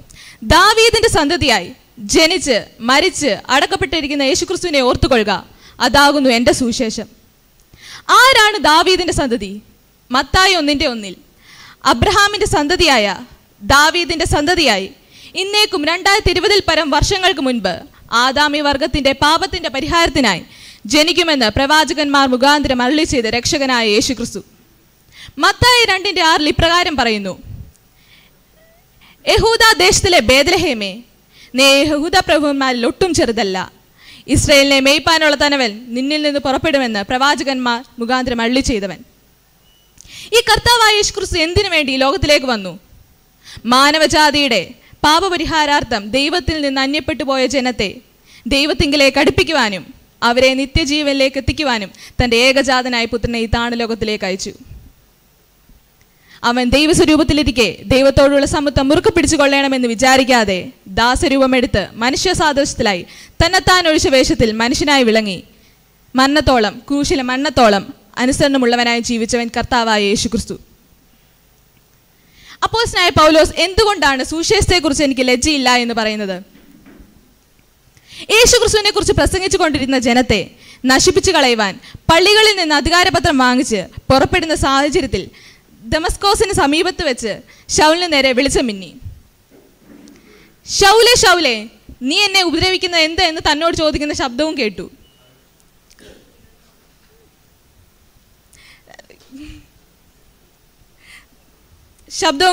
ദാവീദിന്റെ സന്തതിയായി ജനിച്ച് മരിച്ച് അടക്കപ്പെട്ടിരിക്കുന്ന യേശുക്രിസ്തുവിനെ ഓർത്തുകൊള്ളുക, അതാകുന്നു എൻ്റെ സുവിശേഷം. ആരാണ് ദാവീദിന്റെ സന്തതി? മത്തായി 1:1 അബ്രഹാമിന്റെ സന്തതിയായ ദാവീദിന്റെ സന്തതിയായി ഇന്നേക്കും 2020 പരം വർഷങ്ങൾക്ക് മുൻപ് ആദാമി വർഗത്തിന്റെ പാപത്തിന്റെ പരിഹാരത്തിനായി ജനിക്കുമെന്ന് പ്രവാചകന്മാർ മുഖാന്തരം അരുളി ചെയ്ത രക്ഷകനായ യേശുക്രിസ്തു. മത്തായി 2:6 ഇപ്രകാരം പറയുന്നു: യഹൂദ ദേശത്തിലെ ബേത്ലഹേമേ, നീ യഹൂദ പ്രഭുക്കന്മാരിൽ ഒട്ടും ചെറുതല്ല, ഇസ്രായേലിനെ മേയ്പ്പാനുള്ള തനവൻ നിന്നിൽ നിന്ന് പുറപ്പെടുമെന്ന് പ്രവാചകന്മാർ മുഖാന്തരം അരുളി ചെയ്തവൻ. ഈ കർത്താവായ യേശുക്രിസ്തു എന്തിനു വേണ്ടി ലോകത്തിലേക്ക് വന്നു? മാനവജാതിയുടെ പാപപരിഹാരാർത്ഥം ദൈവത്തിൽ നിന്ന് അന്യപ്പെട്ടു പോയ ജനത്തെ ദൈവത്തിങ്കിലേക്ക് അടുപ്പിക്കുവാനും അവരെ നിത്യജീവനിലേക്ക് എത്തിക്കുവാനും തൻ്റെ ഏകജാതനായ പുത്രനെ ഈ താണലോകത്തിലേക്ക് അയച്ചു. അവൻ ദൈവസ്വരൂപത്തിലിരിക്കെ ദൈവത്തോടുള്ള സമത്വം മുറുക്കെ പിടിച്ചുകൊള്ളണമെന്ന് വിചാരിക്കാതെ ദാസരൂപമെടുത്ത് മനുഷ്യ സാദൃശ്യത്തിലായി തന്നെത്താൻ ഒഴിച്ച വേഷത്തിൽ മനുഷ്യനായി വിളങ്ങി മരണത്തോളം, ക്രൂശിലെ മരണത്തോളം അനുസരണമുള്ളവനായി ജീവിച്ചവൻ കർത്താവായ യേശുക്രിസ്തു. അപ്പോസ്തലനായ പൗലോസ് എന്തുകൊണ്ടാണ് സുവിശേഷത്തെക്കുറിച്ച് എനിക്ക് ലജ്ജയില്ല എന്ന് പറയുന്നത്? യേശുക്രിസ്തുവിനെ കുറിച്ച് പ്രസംഗിച്ചു കൊണ്ടിരുന്ന ജനത്തെ നശിപ്പിച്ചു കളയുവാൻ പള്ളികളിൽ നിന്ന് അധികാരപത്രം വാങ്ങിച്ച് പുറപ്പെടുന്ന സാഹചര്യത്തിൽ ദമസ്കോസിന് സമീപത്ത് വെച്ച് ശൗലിന് നേരെ വെളിച്ചം മിന്നി. ശൗലേ ശൗലേ, നീ എന്നെ ഉപദ്രവിക്കുന്നത് എന്ത് എന്ന് തന്നോട് ചോദിക്കുന്ന ശബ്ദവും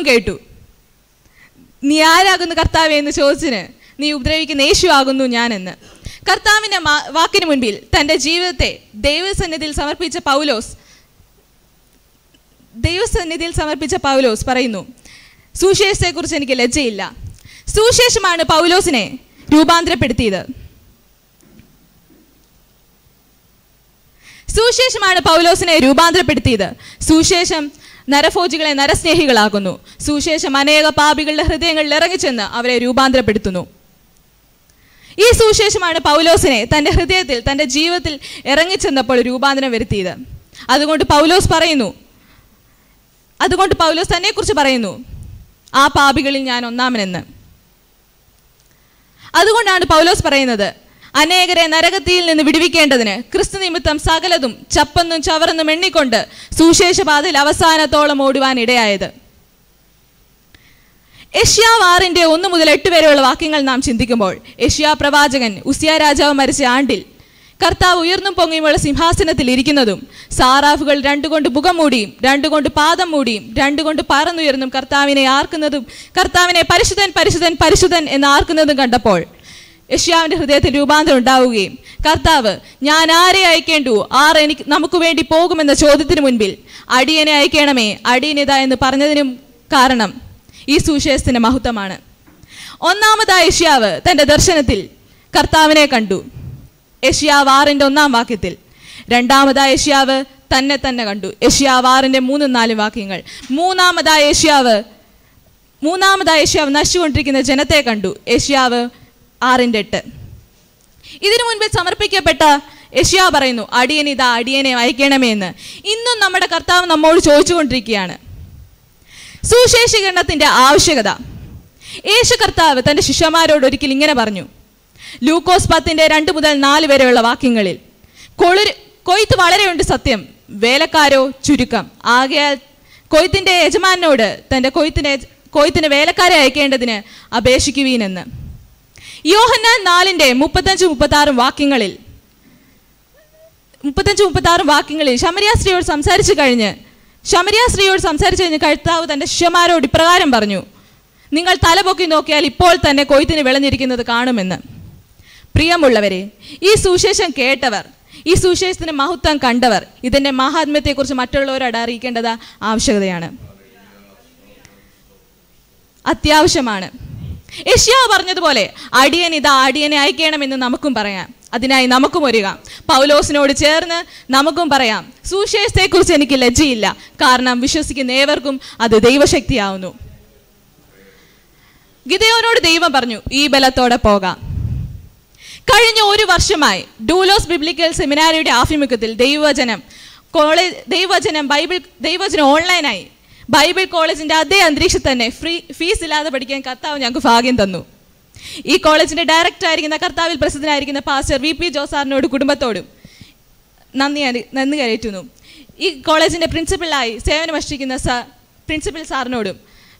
കേട്ടു. നീ ആരാകുന്നു കർത്താവേ എന്ന് ചോദിച്ചിന് നീ ഉപദ്രവിക്കുന്ന യേശു ആകുന്നു ഞാനെന്ന്. കർത്താവിൻ്റെ വാക്കിന് മുൻപിൽ തൻ്റെ ജീവിതത്തെ ദൈവസന്നിധിയിൽ സമർപ്പിച്ച പൗലോസ് പറയുന്നു, സുവിശേഷത്തെക്കുറിച്ച് എനിക്ക് ലജ്ജയില്ല. സുവിശേഷമാണ് പൗലോസിനെ രൂപാന്തരപ്പെടുത്തിയത്. സുവിശേഷം നരഭോജികളെ നരസ്നേഹികളാക്കുന്നു. സുവിശേഷം അനേക പാപികളുടെ ഹൃദയങ്ങളിൽ ഇറങ്ങിച്ചെന്ന് അവരെ രൂപാന്തരപ്പെടുത്തുന്നു. ഈ സുവിശേഷമാണ് പൗലോസിനെ തൻ്റെ ഹൃദയത്തിൽ, തൻ്റെ ജീവിതത്തിൽ ഇറങ്ങിച്ചെന്നപ്പോൾ രൂപാന്തരം വരുത്തിയത്. അതുകൊണ്ട് പൗലോസ് തന്നെക്കുറിച്ച് പറയുന്നു, ആ പാപികളിൽ ഞാൻ ഒന്നാമനെന്ന്. അതുകൊണ്ടാണ് പൗലോസ് പറയുന്നത്, അനേകരെ നരകത്തിയിൽ നിന്ന് വിടുവിക്കേണ്ടതിന് ക്രിസ്തു നിമിത്തം സകലതും ചപ്പന്നും ചവറെന്നും എണ്ണിക്കൊണ്ട് സുവിശേഷപാതയിൽ അവസാനത്തോളം ഓടുവാൻ ഇടയായത്. യെശയ്യാ 6:1-8 വരെയുള്ള വാക്യങ്ങൾ നാം ചിന്തിക്കുമ്പോൾ, യെശയ്യാ പ്രവാചകൻ ഉസിയാ രാജാവ് മരിച്ച ആണ്ടിൽ കർത്താവ് ഉയർന്നും പൊങ്ങിയുമുള്ള സിംഹാസനത്തിൽ ഇരിക്കുന്നതും സാറാഫുകൾ 2 കൊണ്ട് മുഖം മൂടിയും 2 കൊണ്ട് പാദം മൂടിയും 2 കൊണ്ട് പറന്നുയർന്നും കർത്താവിനെ ആർക്കുന്നതും കർത്താവിനെ പരിശുദ്ധൻ പരിശുദ്ധൻ പരിശുദ്ധൻ എന്ന് ആർക്കുന്നതും കണ്ടപ്പോൾ യെശയ്യാവിൻ്റെ ഹൃദയത്തിൽ രൂപാന്തരം ഉണ്ടാവുകയും കർത്താവ് ഞാൻ ആരെ അയക്കേണ്ടുവോ, ആർ എനിക്ക് നമുക്ക് വേണ്ടി പോകുമെന്ന ചോദ്യത്തിന് മുൻപിൽ അടിയനെ അയക്കണമേ, അടിയനിതാ എന്ന് പറഞ്ഞതിനും കാരണം ഈ സുവിശേഷത്തിൻ്റെ മഹത്വമാണ്. ഒന്നാമതായ യെശയ്യാവ് തൻ്റെ ദർശനത്തിൽ കർത്താവിനെ കണ്ടു, യെശയ്യാ 6:1. രണ്ടാമതായ യെശയ്യാവ് തന്നെ കണ്ടു, യെശയ്യാ 6:3-4 വാക്യങ്ങൾ. മൂന്നാമതായ യെശയ്യാവ് നശിച്ചുകൊണ്ടിരിക്കുന്ന ജനത്തെ കണ്ടു, യെശയ്യാ 6:8. ഇതിനു മുൻപ് സമർപ്പിക്കപ്പെട്ട യെശയ്യാ പറയുന്നു, അടിയനിതാ അടിയനെ അയക്കണമേ എന്ന്. ഇന്നും നമ്മുടെ കർത്താവ് നമ്മോട് ചോദിച്ചുകൊണ്ടിരിക്കുകയാണ്. സുവിശേഷീകരണത്തിൻ്റെ ആവശ്യകത. യേശു കർത്താവ് തൻ്റെ ശിഷ്യന്മാരോട് ഒരിക്കൽ ഇങ്ങനെ പറഞ്ഞു, ലൂക്കോസ് 10:2-4 വരെയുള്ള വാക്യങ്ങളിൽ, കൊയ്ത്ത് വളരെയുണ്ട്, സത്യം വേലക്കാരോ ചുരുക്കം. ആകയാൽ കൊയ്ത്തിൻ്റെ യജമാനോട് തൻ്റെ കൊയ്ത്തിന് വേലക്കാരെ അയക്കേണ്ടതിന് അപേക്ഷിക്കുവീനെന്ന്. യോഹന്നാൻ 4:35-36 ശമരിയ സ്ത്രീയോട് സംസാരിച്ചു കഴിഞ്ഞ് ശമരിയ സ്ത്രീയോട് സംസാരിച്ചതിന് കർത്താവ് തന്റെ ശിഷ്യന്മാരോട് ഇപ്രകാരം പറഞ്ഞു, നിങ്ങൾ തലപൊക്കി നോക്കിയാൽ ഇപ്പോൾ തന്നെ കൊയ്ത്തിന് വിളഞ്ഞിരിക്കുന്നത് കാണുമെന്ന്. പ്രിയമുള്ളവരെ, ഈ സുവിശേഷം കേട്ടവർ, ഈ സുവിശേഷത്തിന് മഹത്വം കണ്ടവർ ഇതിന്റെ മഹാത്മ്യത്തെക്കുറിച്ച് മറ്റുള്ളവരോട് അറിയിക്കേണ്ടത് ആവശ്യകതയാണ്, അത്യാവശ്യമാണ്. യെശയ്യാവ് പറഞ്ഞതുപോലെ അടിയൻ ഇതാ അടിയനെ അയക്കണമെന്ന് നമുക്കും പറയാം. അതിനായി നമുക്കും ഒരുങ്ങാം. പൗലോസിനോട് ചേർന്ന് നമുക്കും പറയാം, സുവിശേഷത്തെക്കുറിച്ച് എനിക്ക് ലജ്ജയില്ല, കാരണം വിശ്വസിക്കുന്ന ഏവർക്കും അത് ദൈവശക്തിയാവുന്നു. ഗിദെയോനോട് ദൈവം പറഞ്ഞു, ഈ ബലത്തോടെ പോകാം. കഴിഞ്ഞ ഒരു വർഷമായി ഡൂലോസ് ബിബ്ലിക്കൽ സെമിനാരിയുടെ ആഭിമുഖ്യത്തിൽ ദൈവവചനം കോളേജ്, ദൈവവചനം ബൈബിൾ, ദൈവവചനം ഓൺലൈനായി ബൈബിൾ കോളേജിൻ്റെ അതേ അന്തരീക്ഷം തന്നെ ഫീസ് ഇല്ലാതെ പഠിക്കാൻ കർത്താവ് ഞങ്ങൾക്ക് ഭാഗ്യം തന്നു. ഈ കോളേജിൻ്റെ ഡയറക്ടറായിരിക്കുന്ന, കർത്താവിൽ പ്രസിദ്ധനായിരിക്കുന്ന പാസ്റ്റർ VP ജോസാറിനോട് കുടുംബത്തോടും നന്ദി അറിയിക്കുന്നു. ഈ കോളേജിൻ്റെ പ്രിൻസിപ്പളായി സേവനമനുഷ്ഠിക്കുന്ന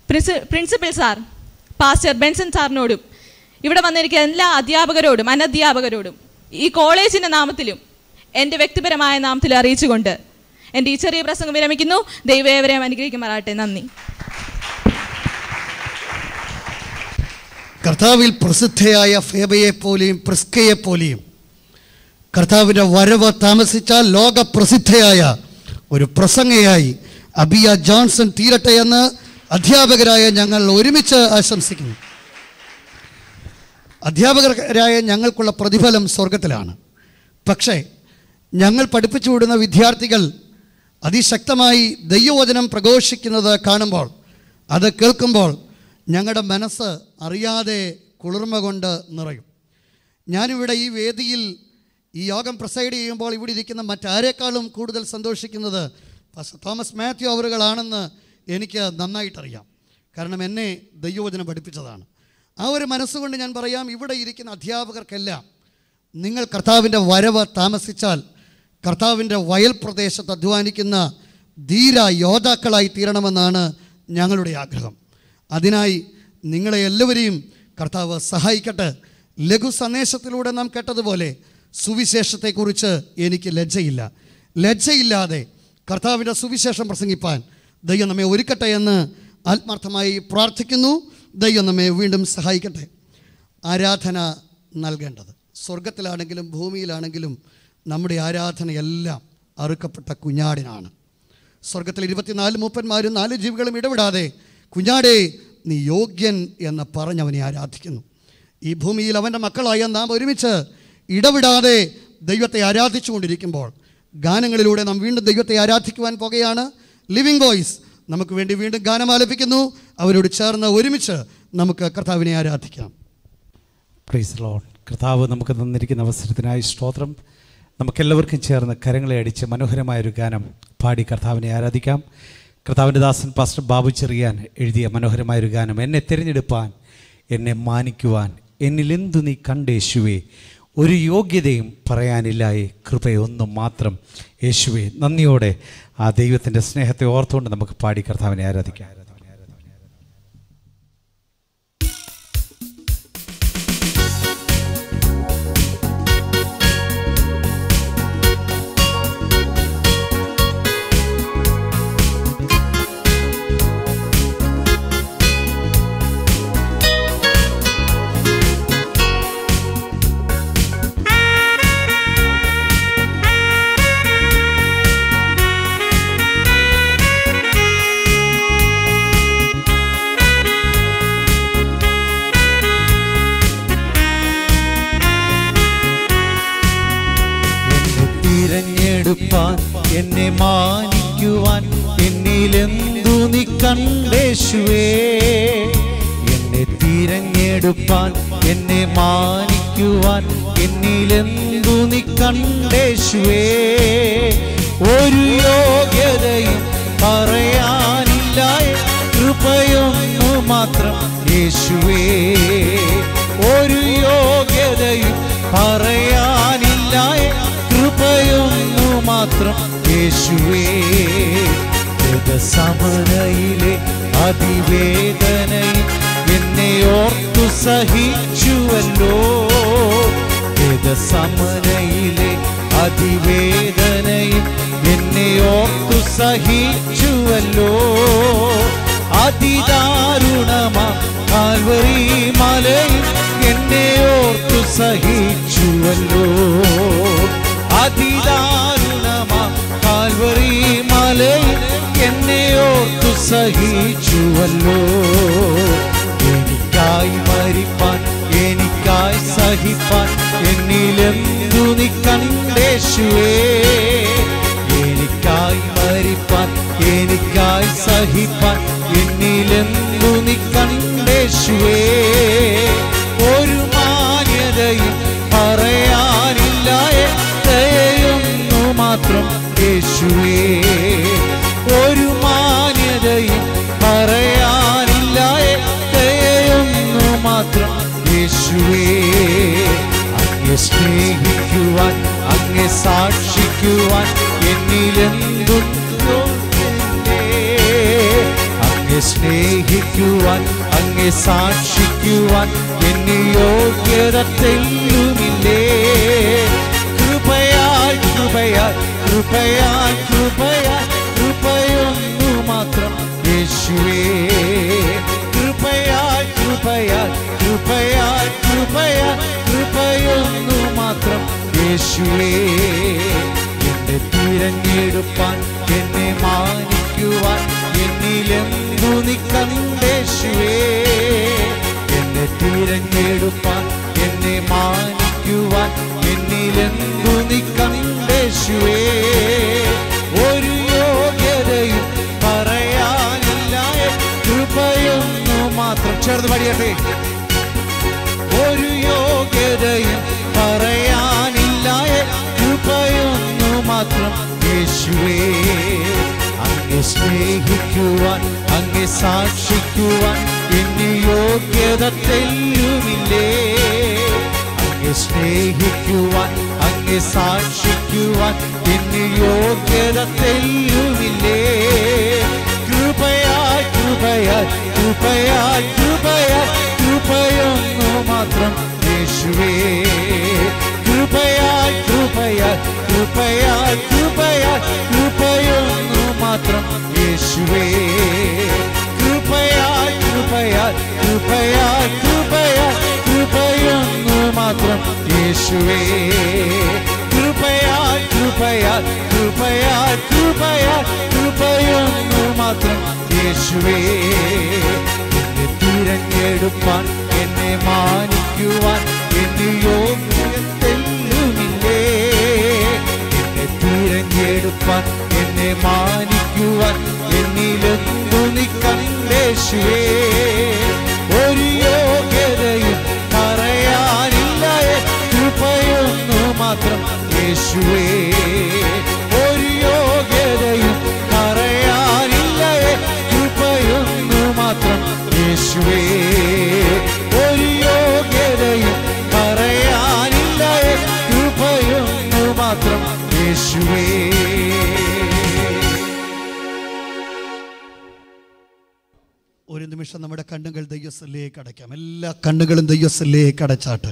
പ്രിൻസിപ്പൽ സാർ പാസ്റ്റർ ബെൻസൺ സാറിനോടും ഇവിടെ വന്നിരിക്കുന്ന എല്ലാ അധ്യാപകരോടും അനധ്യാപകരോടും ഈ കോളേജിൻ്റെ നാമത്തിലും എൻ്റെ വ്യക്തിപരമായ നാമത്തിലും അറിയിച്ചുകൊണ്ട് എൻ്റെ ഈ ചെറിയ പ്രസംഗം വിരമിക്കുന്നു. ദൈവവരെ അനുഗ്രഹിക്കുമാറാട്ടെ. നന്ദി. കർത്താവിൽ പ്രസിദ്ധയായ ഫേബയെപ്പോലെയും പ്രിസ്കയെപ്പോലെയും കർത്താവിൻ്റെ വരവ് താമസിച്ച ലോക പ്രസിദ്ധയായ ഒരു പ്രസംഗയായി അബിയ ജോൺസൺ തീരട്ടെ എന്ന് അധ്യാപകരായ ഞങ്ങൾ ഒരുമിച്ച് ആശംസിക്കുന്നു. അധ്യാപകരായ ഞങ്ങൾക്കുള്ള പ്രതിഫലം സ്വർഗത്തിലാണ്. പക്ഷേ ഞങ്ങൾ പഠിപ്പിച്ചു വിടുന്ന വിദ്യാർത്ഥികൾ അതിശക്തമായി ദൈവവചനം പ്രഘോഷിക്കുന്നത് കാണുമ്പോൾ, അത് കേൾക്കുമ്പോൾ ഞങ്ങളുടെ മനസ്സ് അറിയാതെ കുളിർമ കൊണ്ട് നിറയും. ഞാനിവിടെ ഈ വേദിയിൽ ഈ യോഗം പ്രസൈഡ് ചെയ്യുമ്പോൾ ഇവിടെ ഇരിക്കുന്ന മറ്റാരേക്കാളും കൂടുതൽ സന്തോഷിക്കുന്നത് പാസ്റ്റർ തോമസ് മാത്യു അവരുകളാണെന്ന് എനിക്ക് നന്നായിട്ടറിയാം. കാരണം എന്നെ ദൈവവചനം പഠിപ്പിച്ചതാണ്. ആ ഒരു മനസ്സുകൊണ്ട് ഞാൻ പറയാം, ഇവിടെ ഇരിക്കുന്ന അധ്യാപകർക്കെല്ലാം നിങ്ങൾ കർത്താവിൻ്റെ വരവ് താമസിച്ചാൽ കർത്താവിൻ്റെ വയൽ പ്രദേശത്ത് അധ്വാനിക്കുന്ന ധീര യോദ്ധാക്കളായി തീരണമെന്നാണ് ഞങ്ങളുടെ ആഗ്രഹം. അതിനായി നിങ്ങളെ എല്ലാവരെയും കർത്താവ് സഹായിക്കട്ടെ. ലഘു സന്ദേശത്തിലൂടെ നാം കേട്ടതുപോലെ സുവിശേഷത്തെക്കുറിച്ച് എനിക്ക് ലജ്ജയില്ല, ലജ്ജയില്ലാതെ കർത്താവിൻ്റെ സുവിശേഷം പ്രസംഗിപ്പാൻ ദൈവം നമ്മെ ഒരുക്കട്ടെ എന്ന് ആത്മാർത്ഥമായി പ്രാർത്ഥിക്കുന്നു. ദൈവം നമ്മെ വീണ്ടും സഹായിക്കട്ടെ. ആരാധന നൽകേണ്ടത് സ്വർഗത്തിലാണെങ്കിലും ഭൂമിയിലാണെങ്കിലും നമ്മുടെ ആരാധനയെല്ലാം അറുക്കപ്പെട്ട കുഞ്ഞാടിനാണ്. സ്വർഗത്തിൽ 24 മൂപ്പന്മാരും 4 ജീവികളും ഇടപെടാതെ കുഞ്ഞാടേ നീ യോഗ്യൻ എന്ന് പറഞ്ഞവനെ ആരാധിക്കുന്നു. ഈ ഭൂമിയിൽ അവൻ്റെ മക്കളായ നാം ഒരുമിച്ച് ഇടപെടാതെ ദൈവത്തെ ആരാധിച്ചു കൊണ്ടിരിക്കുമ്പോൾ ഗാനങ്ങളിലൂടെ നാം വീണ്ടും ദൈവത്തെ ആരാധിക്കുവാൻ പോകുകയാണ്. ലിവിംഗ് വോയിസ് നമുക്ക് വേണ്ടി വീണ്ടും ഗാനം ആലപിക്കുന്നു. അവരോട് ചേർന്ന് ഒരുമിച്ച് നമുക്ക് കർത്താവിനെ ആരാധിക്കാം. Praise the Lord. കർത്താവ് നമുക്ക് തന്നിരിക്കുന്ന അവസരത്തിനായി സ്തോത്രം. നമുക്കെല്ലാവർക്കും ചേർന്ന് കരങ്ങളെ അടിച്ച് മനോഹരമായൊരു ഗാനം പാടി കർത്താവിനെ ആരാധിക്കാം. കർത്താവിൻ്റെ ദാസൻ പാസ്റ്റർ ബാബു ചെറിയാൻ എഴുതിയ മനോഹരമായൊരു ഗാനം. എന്നെ തിരഞ്ഞെടുപ്പാൻ, എന്നെ മാനിക്കുവാൻ, എന്നിലെന്തു നീ കണ്ടേശുവേ, ഒരു യോഗ്യതയും പറയാനില്ലായി, കൃപയൊന്നും മാത്രം യേശുവേ. നന്ദിയോടെ ആ ദൈവത്തിൻ്റെ സ്നേഹത്തെ ഓർത്തുകൊണ്ട് നമുക്ക് പാടി കർത്താവിനെ ആരാധിക്കാം. എന്നെ മാനിക്കുവാൻ, എന്നിലെന്തു നീ കണ്ടേശുവേ, എന്നെ തിരഞ്ഞെടുപ്പാൻ, എന്നെ മാനിക്കുവാൻ, എന്നിലെന്തു നീ കണ്ടേശുവേ, ഒരു യോഗ്യതയും പറയാനില്ലായി, കൃപയൊന്നു മാത്രം യേശുവേ, ഒരു യോഗ്യതയും പറയാനില്ലായി, കൃപയൊന്നു മാത്രം യേശുവേ. സമരയിലെ അതിവേദനയിൽ എന്നെ ഓർത്തു സഹിച്ചുവല്ലോ, സമരയിലെ അതിവേദനയിൽ എന്നെ ഓർത്തു സഹിച്ചുവല്ലോ അതിദാരുണമാം കാൽവരി മലയിൽ എന്നെ ഓർത്തു സഹിച്ചുവല്ലോ അതിദാരുണമാം കാൽവരി മലയിൽ എന്നെ ഓർത്തു സഹിച്ചുവല്ലോ എനിക്കായി മരിപ്പാൻ എനിക്കായി സഹിപ്പാൻ എന്നിലെന്തു നീ കണ്ടേശുവേ എനിക്കായി മരിപ്പാൻ എനിക്കായി സഹിപ്പാൻ എന്നിലെന്തു നീ കണ്ടേശുവേ ഒരു മാന്യതയും പറയാനില്ല ദയയൊന്നു മാത്രം യേശുവേ ഒരു മാന്യതയും പറയാനില്ല ദയയൊന്നു മാത്രം യേശുവേ അങ്ങേ സ്നേഹിക്കുവാൻ അങ്ങേ സാക്ഷിക്കുവാൻ അങ്ങേ സ്നേഹിക്കുവാൻ അങ്ങേ സാക്ഷിക്കുവാൻ എന്നിൽ യോഗ്യത തെല്ലുമില്ലേ കൃപയാൽ കൃപയാൽ കൃപയാൽ കൃപയാൽ കൃപയൊന്നു മാത്രം യേശുവേ കൃപയാൽ കൃപയാൽ കൃപയാൽ കൃപയാൽ കൃപയൊന്നു മാത്രം യേശുവേ എന്നെ തിരഞ്ഞെടുപ്പാൻ എന്നെ മാനിക്കുവാൻ എന്നിലെന്തു നീ കണ്ടേശുവേ എന്നെ തിരഞ്ഞെടുപ്പാൻ എന്നെ മാനിക്കുവാൻ എന്നിലെന്തു നീ കണ്ടേശുവേ ഒരു യോഗ്യതയും പറയാനില്ല കൃപയൊന്നു മാത്രം ചേർന്ന് പാടിയട്ടെ ഒരു യോഗ്യതയും പറയാനില്ല കൃപയൊന്നു മാത്രം യേശുവേ അങ്ങേ സ്നേഹിക്കുവാൻ അങ്ങേ സാക്ഷിക്കുവാൻ എന്നിൽ യോഗ്യത തെല്ലുമില്ലേ അങ്ങേ സ്നേഹിക്കുവാൻ അങ്ങേ സാക്ഷിക്കുവാൻ എന്നിൽ യോഗ്യത തെല്ലുമില്ലേ കൃപയാൽ കൃപയാൽ കൃപയാൽ കൃപയാൽ കൃപയൊന്നു മാത്രം യേശുവേ കൃപയാൽ കൃപയാൽ കൃപയാൽ കൃപയാൽ കൃപയൊന്നു മാത്രം യേശുവേ കൃപയാൽ കൃപയാൽ കൃപയാൽ കൃപയാൽ കൃപയൊന്നു മാത്രം യേശുവേ കൃപയാൽ കൃപയാൽ കൃപയാൽ കൃപയാൽ കൃപയൊന്നു മാത്രം യേശുവേ എന്നെ തിരഞ്ഞെടുപ്പാൻ എന്നെ മാനിക്കുവാൻ എന്നെ യോഗ്യതയില്ലേ എന്നെ തിരഞ്ഞെടുപ്പാൻ എന്നെ മാനിക്കുവാൻ എന്നിലെന്തു നീ കണ്ടേശുവേ ഒരു യോഗ്യതയും പറയാനില്ല കൃപയൊന്നു മാത്രം യേശുവേ ഒരു യോഗ്യതയും പറയാനില്ല കൃപയൊന്നു മാത്രം യേശുവേ ഒരു യോഗ്യതയും പറയാനില്ല കൃപയൊന്നു മാത്രം യേശുവേ ഒരു നിമിഷം നമ്മുടെ കണ്ണുകൾ ദൈവസന്നിധിയിലേക്ക് അടയ്ക്കാം. എല്ലാ കണ്ണുകളും ദൈവസന്നിധിയിലേക്ക് അടച്ചാട്ട്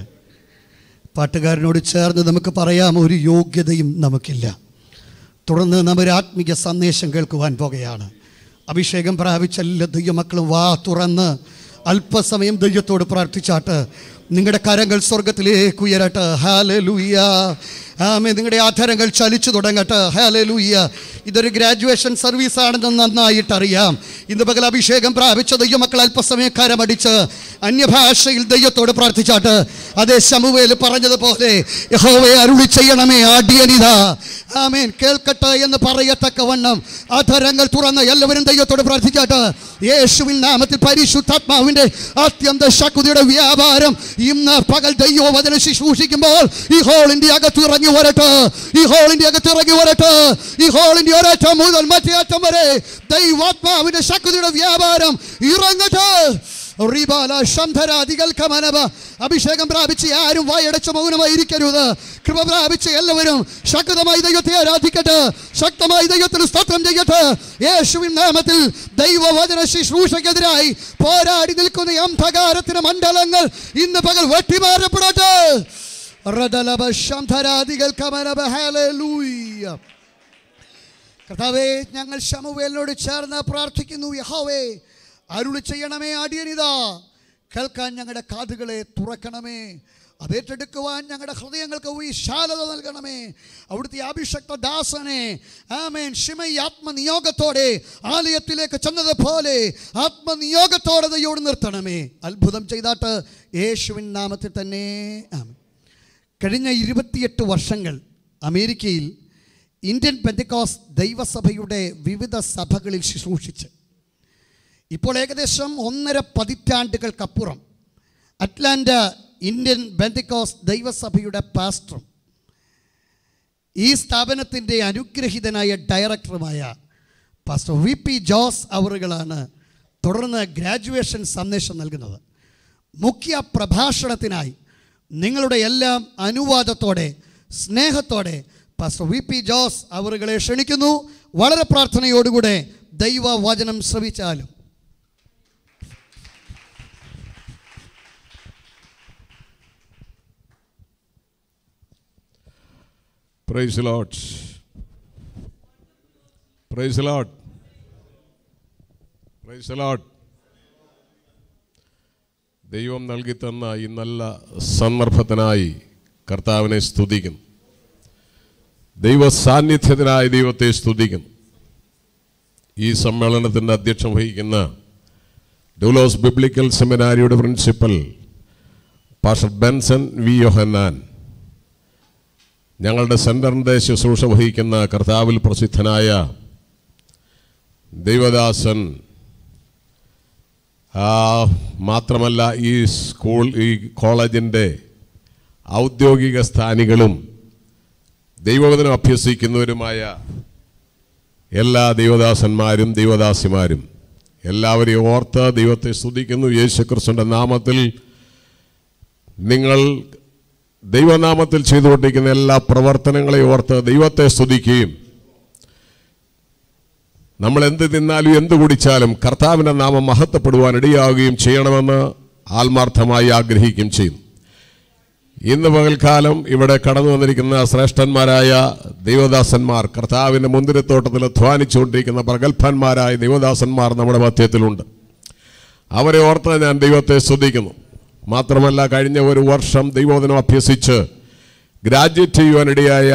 പാട്ടുകാരനോട് ചേർന്ന് നമുക്ക് പറയാം, ഒരു യോഗ്യതയും നമുക്കില്ല. തുടർന്ന് നാം ഒരു ആത്മീയ സന്ദേശം കേൾക്കുവാൻ പോകുകയാണ്. അഭിഷേകം പ്രാപിച്ച എല്ലാ ദൈവമക്കളും വാ തുറന്ന് അല്പസമയം ദൈവത്തോട് പ്രാർത്ഥിച്ചാട്ട് നിങ്ങളുടെ കരങ്ങൾ സ്വർഗത്തിലേക്ക് ഉയരട്ടെ. ഹല്ലേലൂയ. ആമേൻ. നിങ്ങളുടെ ആധാരങ്ങൾ ചലിച്ചു തുടങ്ങട്ടെ. ഹല്ലേലൂയ. ഇതൊരു ഗ്രാജുവേഷൻ സർവീസ് ആണെന്ന് നന്നായിട്ടറിയാം. ഇന്ന് പകൽ അഭിഷേകം പ്രാപിച്ച ദൈവമക്കൾ അല്പസമയം കരമടിച്ച് അന്യഭാഷയിൽ ദൈവത്തോട് പ്രാർത്ഥിച്ചാട്ട് അതേ ശമൂവേൽ പറഞ്ഞതുപോലെ യഹോവേ അരുളി ചെയ്യണമേ അടിയനിതാ. ആമേൻ. കേൾക്കട്ടെ എന്ന് പറയത്തക്കവണ്ണം ആധാരങ്ങൾ തുറന്ന് എല്ലാവരും ദൈവത്തോട് പ്രാർത്ഥിച്ചാട്ട് യേശുവിൻ നാമത്തിൽ പരിശുദ്ധാത്മാവിൻ്റെ അത്യന്ത ശക്തിയുടെ വ്യാപാരം ഇന്ന് പകൽ ദൈവവചനം ശുശ്രൂഷിക്കുമ്പോൾ ഈ ഹോളിന്റെ അകത്ത് ഇറങ്ങി വരട്ടെ. ഈ ഹോളിന്റെ അകത്ത് ഇറങ്ങി വരട്ടെ. ഈ ഹോളിന്റെ ഒരേറ്റം മുതൽ മറ്റേ അറ്റം വരെ ദൈവാത്മാവിന്റെ ശക്തിയുടെ വ്യാപാരം ഇറങ്ങട്ടെ. അഭിഷേകം പ്രാപിച്ച് ആരും വായടച്ച മൗനമായിരിക്കരുത്. കൃപ പ്രാപിച്ച് എല്ലാവരും ശക്തമായി ദൈവത്തെ ആരാധിക്കട്ടെ. ശക്തമായി ദൈവത്തിന് സ്തോത്രം ചെയ്യട്ടെ. യേശുവിൻ നാമത്തിൽ ദൈവവചന ശുശ്രൂഷയ്ക്കെതിരായി പോരാടി നിൽക്കുന്ന അന്ധകാരത്തിന് മണ്ഡലങ്ങൾ ഇന്ന് പകൽ വെട്ടിമാറപ്പെടട്ടെ. കർത്താവേ, ഞങ്ങൾ ശമൂവേലിനോട് ചേർന്ന് പ്രാർത്ഥിക്കുന്നു. യഹോവേ, അരുളി ചെയ്യണമേ, അടിയനിതാ കേൾക്കാൻ ഞങ്ങളുടെ കാതുകളെ തുറക്കണമേ, അതേറ്റെടുക്കുവാൻ ഞങ്ങളുടെ ഹൃദയങ്ങൾക്ക് വിശാലത നൽകണമേ. അവിടുത്തെ അഭിഷക്ത ദാസനെ ആമേൻ ശിമൈ ആത്മനിയോഗത്തോടെ ആലയത്തിലേക്ക് ചെന്നതുപോലെ ആത്മനിയോഗത്തോടെ ദയോട് നിർത്തണമേ. അത്ഭുതം ചെയ്താട്ട് യേശുവിൻ നാമത്തിൽ തന്നെ ആമേൻ. കഴിഞ്ഞ 28 വർഷങ്ങൾ അമേരിക്കയിൽ ഇന്ത്യൻ പെന്തക്കോസ് ദൈവസഭയുടെ വിവിധ സഭകളിൽ ശുശ്രൂഷിച്ച് ഇപ്പോൾ ഏകദേശം 1.5 പതിറ്റാണ്ടുകൾക്കപ്പുറം അറ്റ്ലാന്റ ഇന്ത്യൻ പെന്തക്കോസ് ദൈവസഭയുടെ പാസ്റ്ററും ഈ സ്ഥാപനത്തിൻ്റെ അനുഗ്രഹീതനായ ഡയറക്ടറുമായ പാസ്റ്റർ VP ജോസ് അവറുകളാണ് തുടർന്ന് ഗ്രാജുവേഷൻ സന്ദേശം നൽകുന്നത്. മുഖ്യ പ്രഭാഷണത്തിനായി നിങ്ങളുടെ എല്ലാം അനുവാദത്തോടെ സ്നേഹത്തോടെ പാസ്റ്റർ VP ജോസ് അവറുകളെ ക്ഷണിക്കുന്നു. വളരെ പ്രാർത്ഥനയോടുകൂടെ ദൈവവചനം ശ്രവിച്ചാലും. Praise the Lord. Praise the Lord. Praise the Lord. ദൈവം നൽകി തന്ന ഈ നല്ല സന്ദർഭത്തിനായി കർത്താവിനെ സ്തുതിക്കുന്നു. ദൈവ സാന്നിധ്യത്തിനായി ദൈവത്തെ സ്തുതിക്കുന്നു. ഈ സമ്മേളനത്തിൻ്റെ അധ്യക്ഷം വഹിക്കുന്ന ഡൂലോസ് ബൈബിൾ സെമിനാരിയുടെ principal pastor Benson V Yohannan, ഞങ്ങളുടെ സെൻറ്ററിൻ്റെ ശുശ്രൂഷ വഹിക്കുന്ന കർത്താവിൽ പ്രസിദ്ധനായ ദൈവദാസൻ, മാത്രമല്ല ഈ കോളേജിൻ്റെ ഔദ്യോഗിക സ്ഥാനികളും ദൈവവചനം അഭ്യസിക്കുന്നവരുമായ എല്ലാ ദൈവദാസന്മാരും ദൈവദാസിമാരും എല്ലാവരെയും ഓർത്ത് ദൈവത്തെ സ്തുതിക്കുന്നു. യേശുക്രിസ്തുവിൻ്റെ നാമത്തിൽ നിങ്ങൾ ദൈവനാമത്തിൽ ചെയ്തുകൊണ്ടിരിക്കുന്ന എല്ലാ പ്രവർത്തനങ്ങളെയും ഓർത്ത് ദൈവത്തെ സ്തുതിക്കുകയും നമ്മൾ എന്ത് തിന്നാലും എന്ത് കുടിച്ചാലും കർത്താവിൻ്റെ നാമം മഹത്വപ്പെടുവാൻ ഇടയാവുകയും ചെയ്യണമെന്ന് ആത്മാർത്ഥമായി ആഗ്രഹിക്കുകയും ചെയ്യും. ഇന്ന് പകൽക്കാലം ഇവിടെ കടന്നു വന്നിരിക്കുന്ന ശ്രേഷ്ഠന്മാരായ ദൈവദാസന്മാർ, കർത്താവിൻ്റെ മുന്തിരിത്തോട്ടത്തിൽ അധ്വാനിച്ചുകൊണ്ടിരിക്കുന്ന പ്രഗത്ഭന്മാരായ ദൈവദാസന്മാർ നമ്മുടെ മധ്യത്തിലുണ്ട്. അവരെ ഓർത്ത് ഞാൻ ദൈവത്തെ സ്തുതിക്കുന്നു. മാത്രമല്ല, കഴിഞ്ഞ ഒരു വർഷം ദൈവവചനം അഭ്യസിച്ച് ഗ്രാജുവേറ്റ് ചെയ്യുവാനിടയായ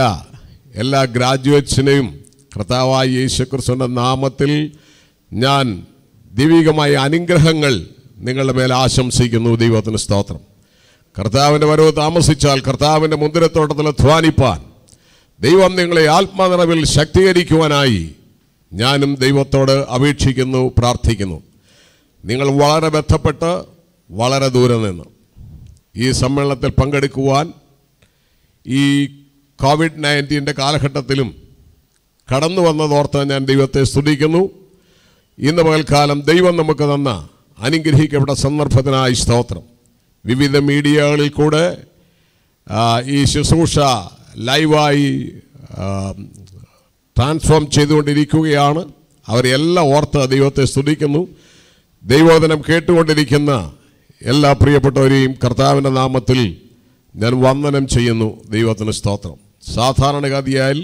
എല്ലാ ഗ്രാജുവേറ്റ്സിനെയും കർത്താവായ യേശുക്രിസ്തുവിൻ്റെ നാമത്തിൽ ഞാൻ ദൈവികമായ അനുഗ്രഹങ്ങൾ നിങ്ങളുടെ മേൽ ആശംസിക്കുന്നു. ദൈവത്തിന് സ്തോത്രം. കർത്താവിൻ്റെ വരവ് താമസിച്ചാൽ കർത്താവിൻ്റെ മുന്തിരിത്തോട്ടത്തിൽ അധ്വാനിപ്പാൻ, ദൈവം നിങ്ങളെ ആത്മനിറവിൽ ശക്തീകരിക്കുവാനായി ഞാനും ദൈവത്തോട് അപേക്ഷിക്കുന്നു, പ്രാർത്ഥിക്കുന്നു. നിങ്ങൾ വളരെ ബന്ധപ്പെട്ട് വളരെ ദൂരെ നിന്ന് ഈ സമ്മേളനത്തിൽ പങ്കെടുക്കുവാൻ ഈ COVID-19 കാലഘട്ടത്തിലും കടന്നു വന്നതോർത്ത് ഞാൻ ദൈവത്തെ സ്തുതിക്കുന്നു. ഇന്ന് പകൽക്കാലം ദൈവം നമുക്ക് തന്ന അനുഗ്രഹിക്കപ്പെട്ട സന്ദർഭത്തിനായി സ്തോത്രം. വിവിധ മീഡിയകളിൽ കൂടെ ഈ ശുശ്രൂഷ ലൈവായി ട്രാൻസ്ഫോം ചെയ്തുകൊണ്ടിരിക്കുകയാണ്. അവരെല്ലാം ഓർത്ത് ദൈവത്തെ സ്തുതിക്കുന്നു. ദൈവവചനം കേട്ടുകൊണ്ടിരിക്കുന്ന എല്ലാ പ്രിയപ്പെട്ടവരെയും കർത്താവിൻ്റെ നാമത്തിൽ ഞാൻ വന്ദനം ചെയ്യുന്നു. ദൈവത്തിന് സ്തോത്രം. സാധാരണഗതിയാൽ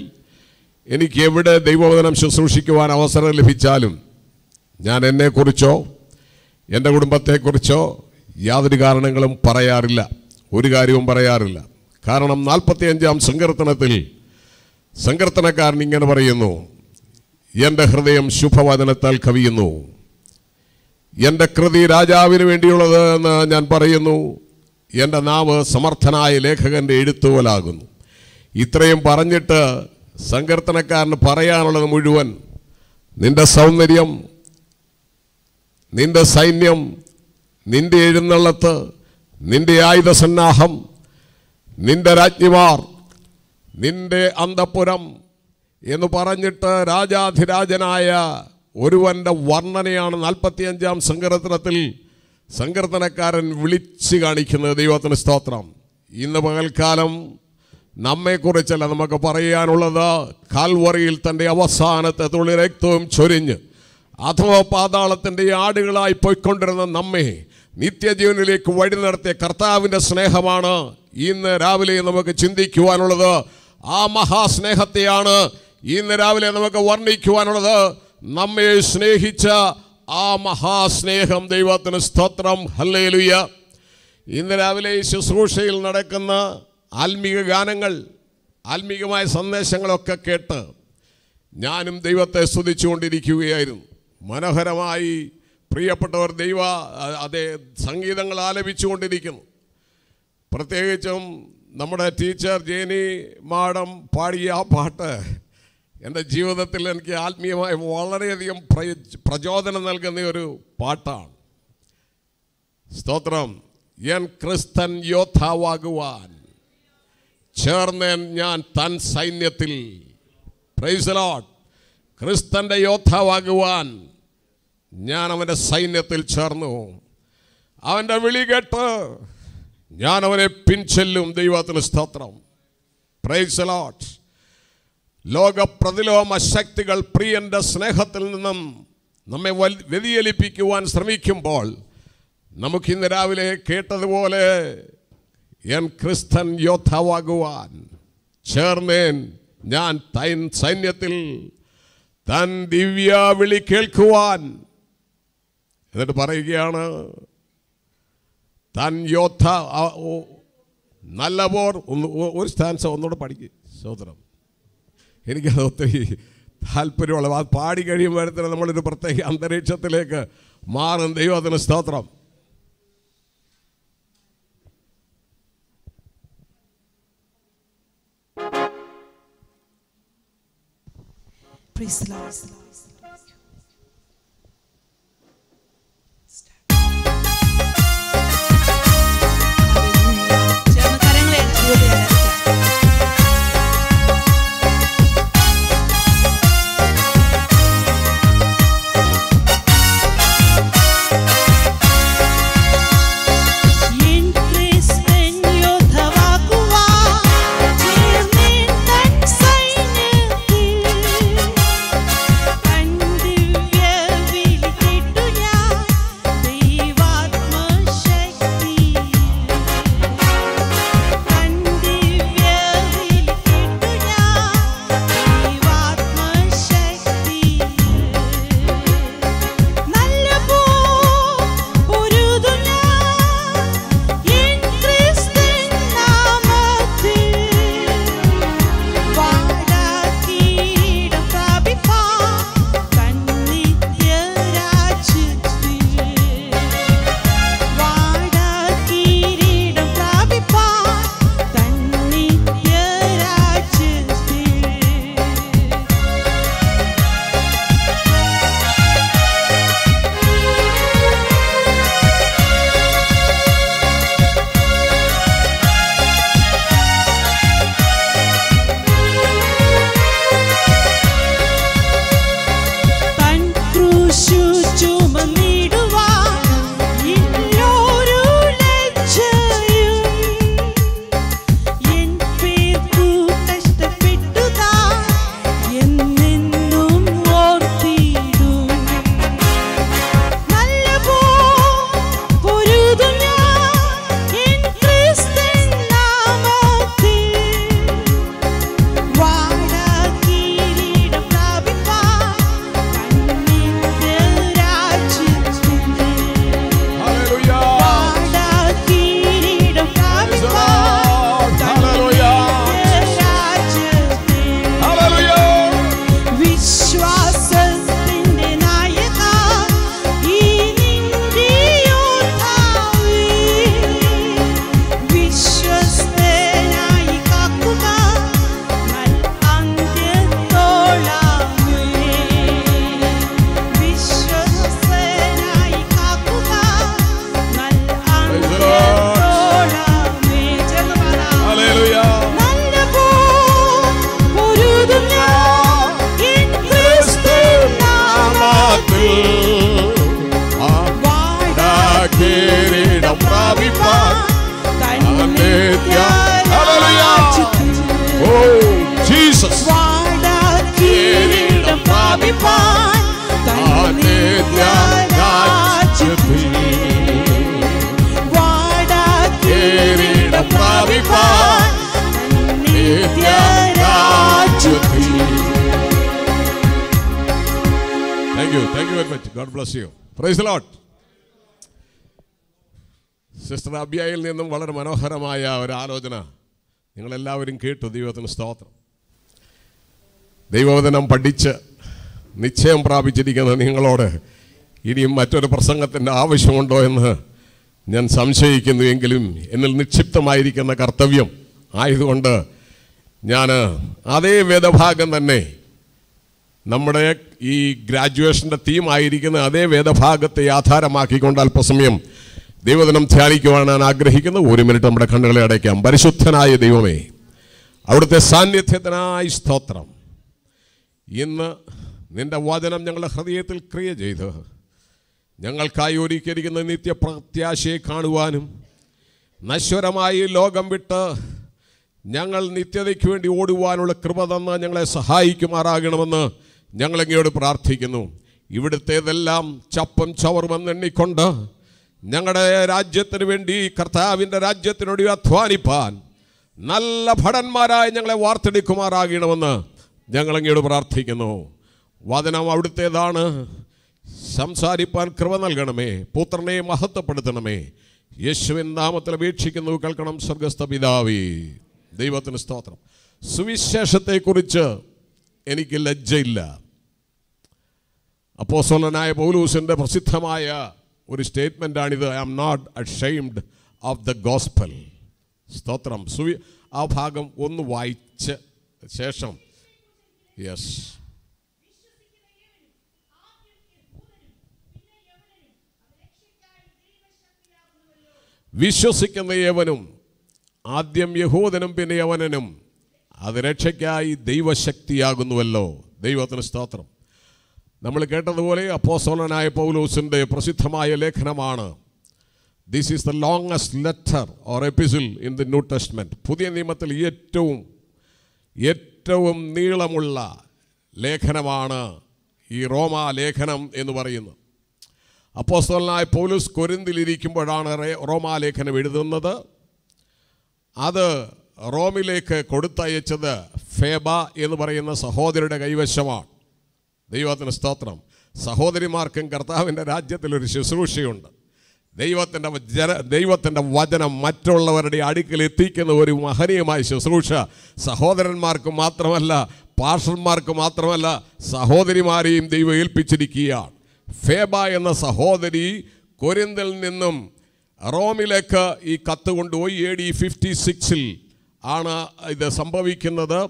എനിക്ക് എവിടെ ദൈവവചനം ശുശ്രൂഷിക്കുവാൻ അവസരം ലഭിച്ചാലും ഞാൻ എന്നെക്കുറിച്ചോ എൻ്റെ കുടുംബത്തെക്കുറിച്ചോ യാതൊരു കാരണങ്ങളും പറയാറില്ല, ഒരു കാര്യവും പറയാറില്ല. കാരണം 45-ാം സങ്കീർത്തനത്തിൽ സങ്കീർത്തനക്കാരൻ ഇങ്ങനെ പറയുന്നു: എൻ്റെ ഹൃദയം ശുഭവചനത്താൽ കവിയുന്നു, എൻ്റെ കൃതി രാജാവിന് വേണ്ടിയുള്ളത് എന്ന് ഞാൻ പറയുന്നു, എൻ്റെ നാവ് സമർത്ഥനായ ലേഖകൻ്റെ എഴുത്തുപോലാകുന്നു. ഇത്രയും പറഞ്ഞിട്ട് സങ്കീർത്തനക്കാരന് പറയാനുള്ളത് മുഴുവൻ നിൻ്റെ സൗന്ദര്യം, നിൻ്റെ സൈന്യം, നിൻ്റെ എഴുന്നള്ളത്ത്, നിൻ്റെ ആയുധസന്നാഹം, നിൻ്റെ രാജ്ഞിമാർ, നിൻ്റെ അന്തഃപുരം എന്ന് പറഞ്ഞിട്ട് രാജാധിരാജനായ ഒരുവൻ്റെ വർണ്ണനയാണ് 45-ാം സങ്കീർത്തനത്തിൽ സങ്കീർത്തനക്കാരൻ വിളിച്ചു കാണിക്കുന്നത്. ദൈവത്തിന് സ്തോത്രം. ഇന്ന് പകൽക്കാലം നമ്മെക്കുറിച്ചല്ല നമുക്ക് പറയാനുള്ളത്. കാൽവറിയിൽ തൻ്റെ അവസാനത്തെ തുള്ളി രക്തവും ചൊരിഞ്ഞ് അഥവാ പാതാളത്തിൻ്റെ ആടുകളായി പോയിക്കൊണ്ടിരുന്ന നമ്മെ നിത്യജീവനിലേക്ക് വഴി നടത്തിയ കർത്താവിൻ്റെ സ്നേഹമാണ് ഇന്ന് രാവിലെ നമുക്ക് ചിന്തിക്കുവാനുള്ളത്. ആ മഹാസ്നേഹത്തെയാണ് ഇന്ന് രാവിലെ നമുക്ക് വർണ്ണിക്കുവാനുള്ളത് നമ്മെ സ്നേഹിച്ച ആ മഹാസ്നേഹം. ദൈവത്തിന് സ്തോത്രം, ഹല്ലേലൂയ. ഇന്ന് രാവിലെ ഈ ശുശ്രൂഷയിൽ നടക്കുന്ന ആത്മീക ഗാനങ്ങൾ, ആത്മീകമായ സന്ദേശങ്ങളൊക്കെ കേട്ട് ഞാനും ദൈവത്തെ സ്തുതിച്ചുകൊണ്ടിരിക്കുകയായിരുന്നു. മനോഹരമായി പ്രിയപ്പെട്ടവർ സംഗീതങ്ങൾ ആലപിച്ചുകൊണ്ടിരിക്കുന്നു. പ്രത്യേകിച്ചും നമ്മുടെ ടീച്ചർ ജേനി മാഡം പാടിയ ആ പാട്ട് എൻ്റെ ജീവിതത്തിൽ എനിക്ക് ആത്മീയമായി വളരെയധികം പ്രചോദനം നൽകുന്ന ഒരു പാട്ടാണ്. സ്തോത്രം. ഞാൻ ക്രിസ്തൻ യോദ്ധാവാകുവാൻ ചേർന്നേൻ ഞാൻ തൻ സൈന്യത്തിൽ. Praise the Lord. ക്രിസ്തൻ്റെ യോദ്ധാവാകുവാൻ ഞാൻ അവൻ്റെ സൈന്യത്തിൽ ചേർന്നു. അവൻ്റെ വിളി കേട്ട് ഞാൻ അവനെ പിൻചെല്ലും. ദൈവത്തിന് സ്തോത്രം. Praise the Lord. ലോക പ്രതിലോമ ശക്തികൾ പ്രിയൻ്റെ സ്നേഹത്തിൽ നിന്നും നമ്മെ വ്യതിചലിപ്പിക്കുവാൻ ശ്രമിക്കുമ്പോൾ നമുക്കിന്ന് രാവിലെ കേട്ടതുപോലെ ഞാൻ ക്രിസ്തൻ യോദ്ധാവാകുവാൻ ചേർന്നേൻ ഞാൻ തൈൻ സൈന്യത്തിൽ തൻ ദിവ്യ വിളി കേൾക്കുവാൻ. എന്നിട്ട് പറയുകയാണ്, തൻ യോദ്ധ നല്ല പോർ. ഒരു സ്ഥാനം ഒന്നുകൂടെ പഠിക്കുക സഹോദരം, എനിക്കത് ഒത്തിരി താല്പര്യമുള്ള. അത് പാടി കഴിയുമ്പോഴത്തേന് നമ്മളൊരു പ്രത്യേക അന്തരീക്ഷത്തിലേക്ക് മാറും. ദൈവത്തിന് സ്തോത്രം. Praise the Lord. bless you. Praise the Lord. Sister Abiyayil ninnum വളരെ മനോഹരമായ ഒരു ആലോചന നിങ്ങൾ എല്ലാവരും കേട്ടു. ദൈവത്തിന് സ്തോത്രം. ദൈവവചനം പഠിച്ച് നിശ്ചയം പ്രാപിച്ചിരിക്കുന്ന നിങ്ങളോട് ഇനിയും മറ്റൊരു പ്രസംഗത്തിൻ്റെ ആവശ്യമുണ്ടോ എന്ന് ഞാൻ സംശയിക്കുന്നു. എങ്കിലും എന്നിൽ നിക്ഷിപ്തമായിരിക്കുന്ന കർത്തവ്യം ആയതുകൊണ്ട് ഞാൻ അതേ വേദഭാഗം തന്നെ നമ്മുടെ ഈ ഗ്രാജുവേഷൻ്റെ തീമായിരിക്കുന്ന അതേ വേദഭാഗത്തെ ആധാരമാക്കിക്കൊണ്ട് അല്പസമയം ദൈവവചനം ധ്യാനിക്കുവാൻ ഞാൻ ആഗ്രഹിക്കുന്നു. ഒരു മിനിറ്റ് നമ്മുടെ കണ്ണുകളെ അടയ്ക്കാം. പരിശുദ്ധനായ ദൈവമേ, അവിടുത്തെ സാന്നിധ്യത്തിനായി സ്തോത്രം. ഇന്ന് നിൻ്റെ വചനം ഞങ്ങളുടെ ഹൃദയത്തിൽ ക്രിയ ചെയ്ത് ഞങ്ങൾക്കായി ഒരുക്കിയിരിക്കുന്ന നിത്യപ്രത്യാശയെ കാണുവാനും നശ്വരമായി ലോകം വിട്ട് ഞങ്ങൾ നിത്യതയ്ക്ക് വേണ്ടി ഓടുവാനുള്ള കൃപ തന്ന് ഞങ്ങളെ സഹായിക്കുമാറാകണമെന്ന് ഞങ്ങളെങ്ങയോട് പ്രാർത്ഥിക്കുന്നു. ഇവിടുത്തേതെല്ലാം ചപ്പം ചവർമെന്ന് എണ്ണിക്കൊണ്ട് ഞങ്ങളുടെ രാജ്യത്തിന് വേണ്ടി, കർത്താവിൻ്റെ രാജ്യത്തിനോട് അധ്വാനിപ്പാൻ നല്ല ഭടന്മാരായി ഞങ്ങളെ വാർത്തെടുക്കുമാറാകണമെന്ന് ഞങ്ങളെങ്ങയോട് പ്രാർത്ഥിക്കുന്നു. വചനം അവിടുത്തേതാണ്. സംസാരിപ്പാൻ കൃപ നൽകണമേ. പുത്രനെ മഹത്വപ്പെടുത്തണമേ. യേശുവിൻ നാമത്തിൽ അപേക്ഷിക്കുന്നു കേൾക്കണം സ്വർഗസ്ഥ പിതാവേ. ദൈവത്തിന് സ്തോത്രം. സുവിശേഷത്തെക്കുറിച്ച് എനിക്ക് ലജ്ജയില്ല. അപ്പോസ്തലനായ പൗലൂസിൻ്റെ പ്രസിദ്ധമായ ഒരു സ്റ്റേറ്റ്മെൻറ്റാണിത്. I am not ashamed of the gospel. സ്തോത്രം. ആ ഭാഗം ഒന്ന് വായിച്ച ശേഷം യെസ് വിശ്വസിക്കുന്ന ഏവനും ആദ്യം യഹൂദനും പിന്നെ യവനനും അത് രക്ഷയ്ക്കായി ദൈവശക്തിയാകുന്നുവല്ലോ. ദൈവത്തിന് സ്തോത്രം. നമ്മൾ കേട്ടതുപോലെ അപ്പോസ്തലനായ പൗലോസിൻ്റെ പ്രസിദ്ധമായ ലേഖനമാണ്. This is the longest letter or epistle in the New Testament. പുതിയ നിയമത്തിൽ ഏറ്റവും നീളമുള്ള ലേഖനമാണ് ഈ റോമാ ലേഖനം എന്ന് പറയുന്നത്. അപ്പോസ്തലനായ പൗലോസ് കൊരിന്തിലിരിക്കുമ്പോഴാണ് റോമാലേഖനം എഴുതുന്നത്. അത് റോമിലേക്ക് കൊടുത്തയച്ചത് ഫേബ എന്ന് പറയുന്ന സഹോദരിയുടെ കൈവശമാണ്. ദൈവത്തിന് സ്തോത്രം. സഹോദരിമാർക്കും കർത്താവിൻ്റെ രാജ്യത്തിലൊരു ശുശ്രൂഷയുണ്ട്. ദൈവത്തിൻ്റെ വചനം മറ്റുള്ളവരുടെ അടുക്കൽ എത്തിക്കുന്ന ഒരു മഹനീയമായ ശുശ്രൂഷ സഹോദരന്മാർക്ക് മാത്രമല്ല, പാർഷന്മാർക്ക് മാത്രമല്ല, സഹോദരിമാരെയും ദൈവം ഏൽപ്പിച്ചിരിക്കുകയാണ്. ഫേബ എന്ന സഹോദരി കൊരിന്തിൽ നിന്നും റോമിലേക്ക് ഈ കത്ത് കൊണ്ടുപോയി. AD 56 ആണ് ഇത് സംഭവിക്കുന്നത്.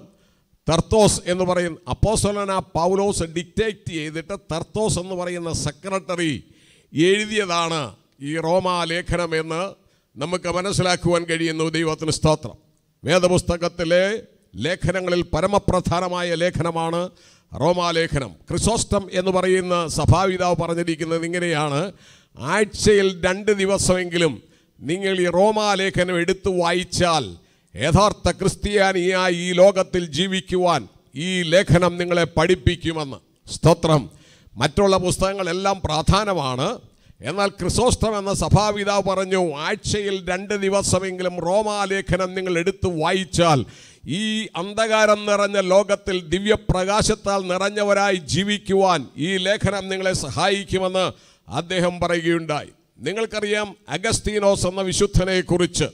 തർത്തോസ് എന്ന് പറയുന്ന അപ്പോസ്തലന പൗലോസ് ഡിക്റ്റേറ്റ് ചെയ്തിട്ട് തർത്തോസ് എന്ന് പറയുന്ന സെക്രട്ടറി എഴുതിയതാണ് ഈ റോമാലേഖനമെന്ന് നമുക്ക് മനസ്സിലാക്കുവാൻ കഴിയുന്നു. ദൈവത്തിന് സ്തോത്രം. വേദപുസ്തകത്തിലെ ലേഖനങ്ങളിൽ പരമപ്രധാനമായ ലേഖനമാണ് റോമാലേഖനം. ക്രിസോസ്റ്റം എന്ന് പറയുന്ന സഭാപിതാവ് പറഞ്ഞിരിക്കുന്നത് ഇങ്ങനെയാണ്: ആഴ്ചയിൽ 2 ദിവസമെങ്കിലും നിങ്ങൾ ഈ റോമാലേഖനം എടുത്തു വായിച്ചാൽ യഥാർത്ഥ ക്രിസ്ത്യാനിയായി ഈ ലോകത്തിൽ ജീവിക്കുവാൻ ഈ ലേഖനം നിങ്ങളെ പഠിപ്പിക്കുമെന്ന്. സ്തോത്രം. മറ്റുള്ള പുസ്തകങ്ങളെല്ലാം പ്രാധാന്യമാണ്, എന്നാൽ ക്രിസോസ്റ്റം എന്ന സഭാപിതാവ് പറഞ്ഞു ആഴ്ചയിൽ 2 ദിവസമെങ്കിലും റോമാലേഖനം നിങ്ങൾ എടുത്തു വായിച്ചാൽ ഈ അന്ധകാരം നിറഞ്ഞ ലോകത്തിൽ ദിവ്യപ്രകാശത്താൽ നിറഞ്ഞവരായി ജീവിക്കുവാൻ ഈ ലേഖനം നിങ്ങളെ സഹായിക്കുമെന്ന് അദ്ദേഹം പറയുകയുണ്ടായി. നിങ്ങൾക്കറിയാം അഗസ്തീനോസ് എന്ന വിശുദ്ധനെക്കുറിച്ച്.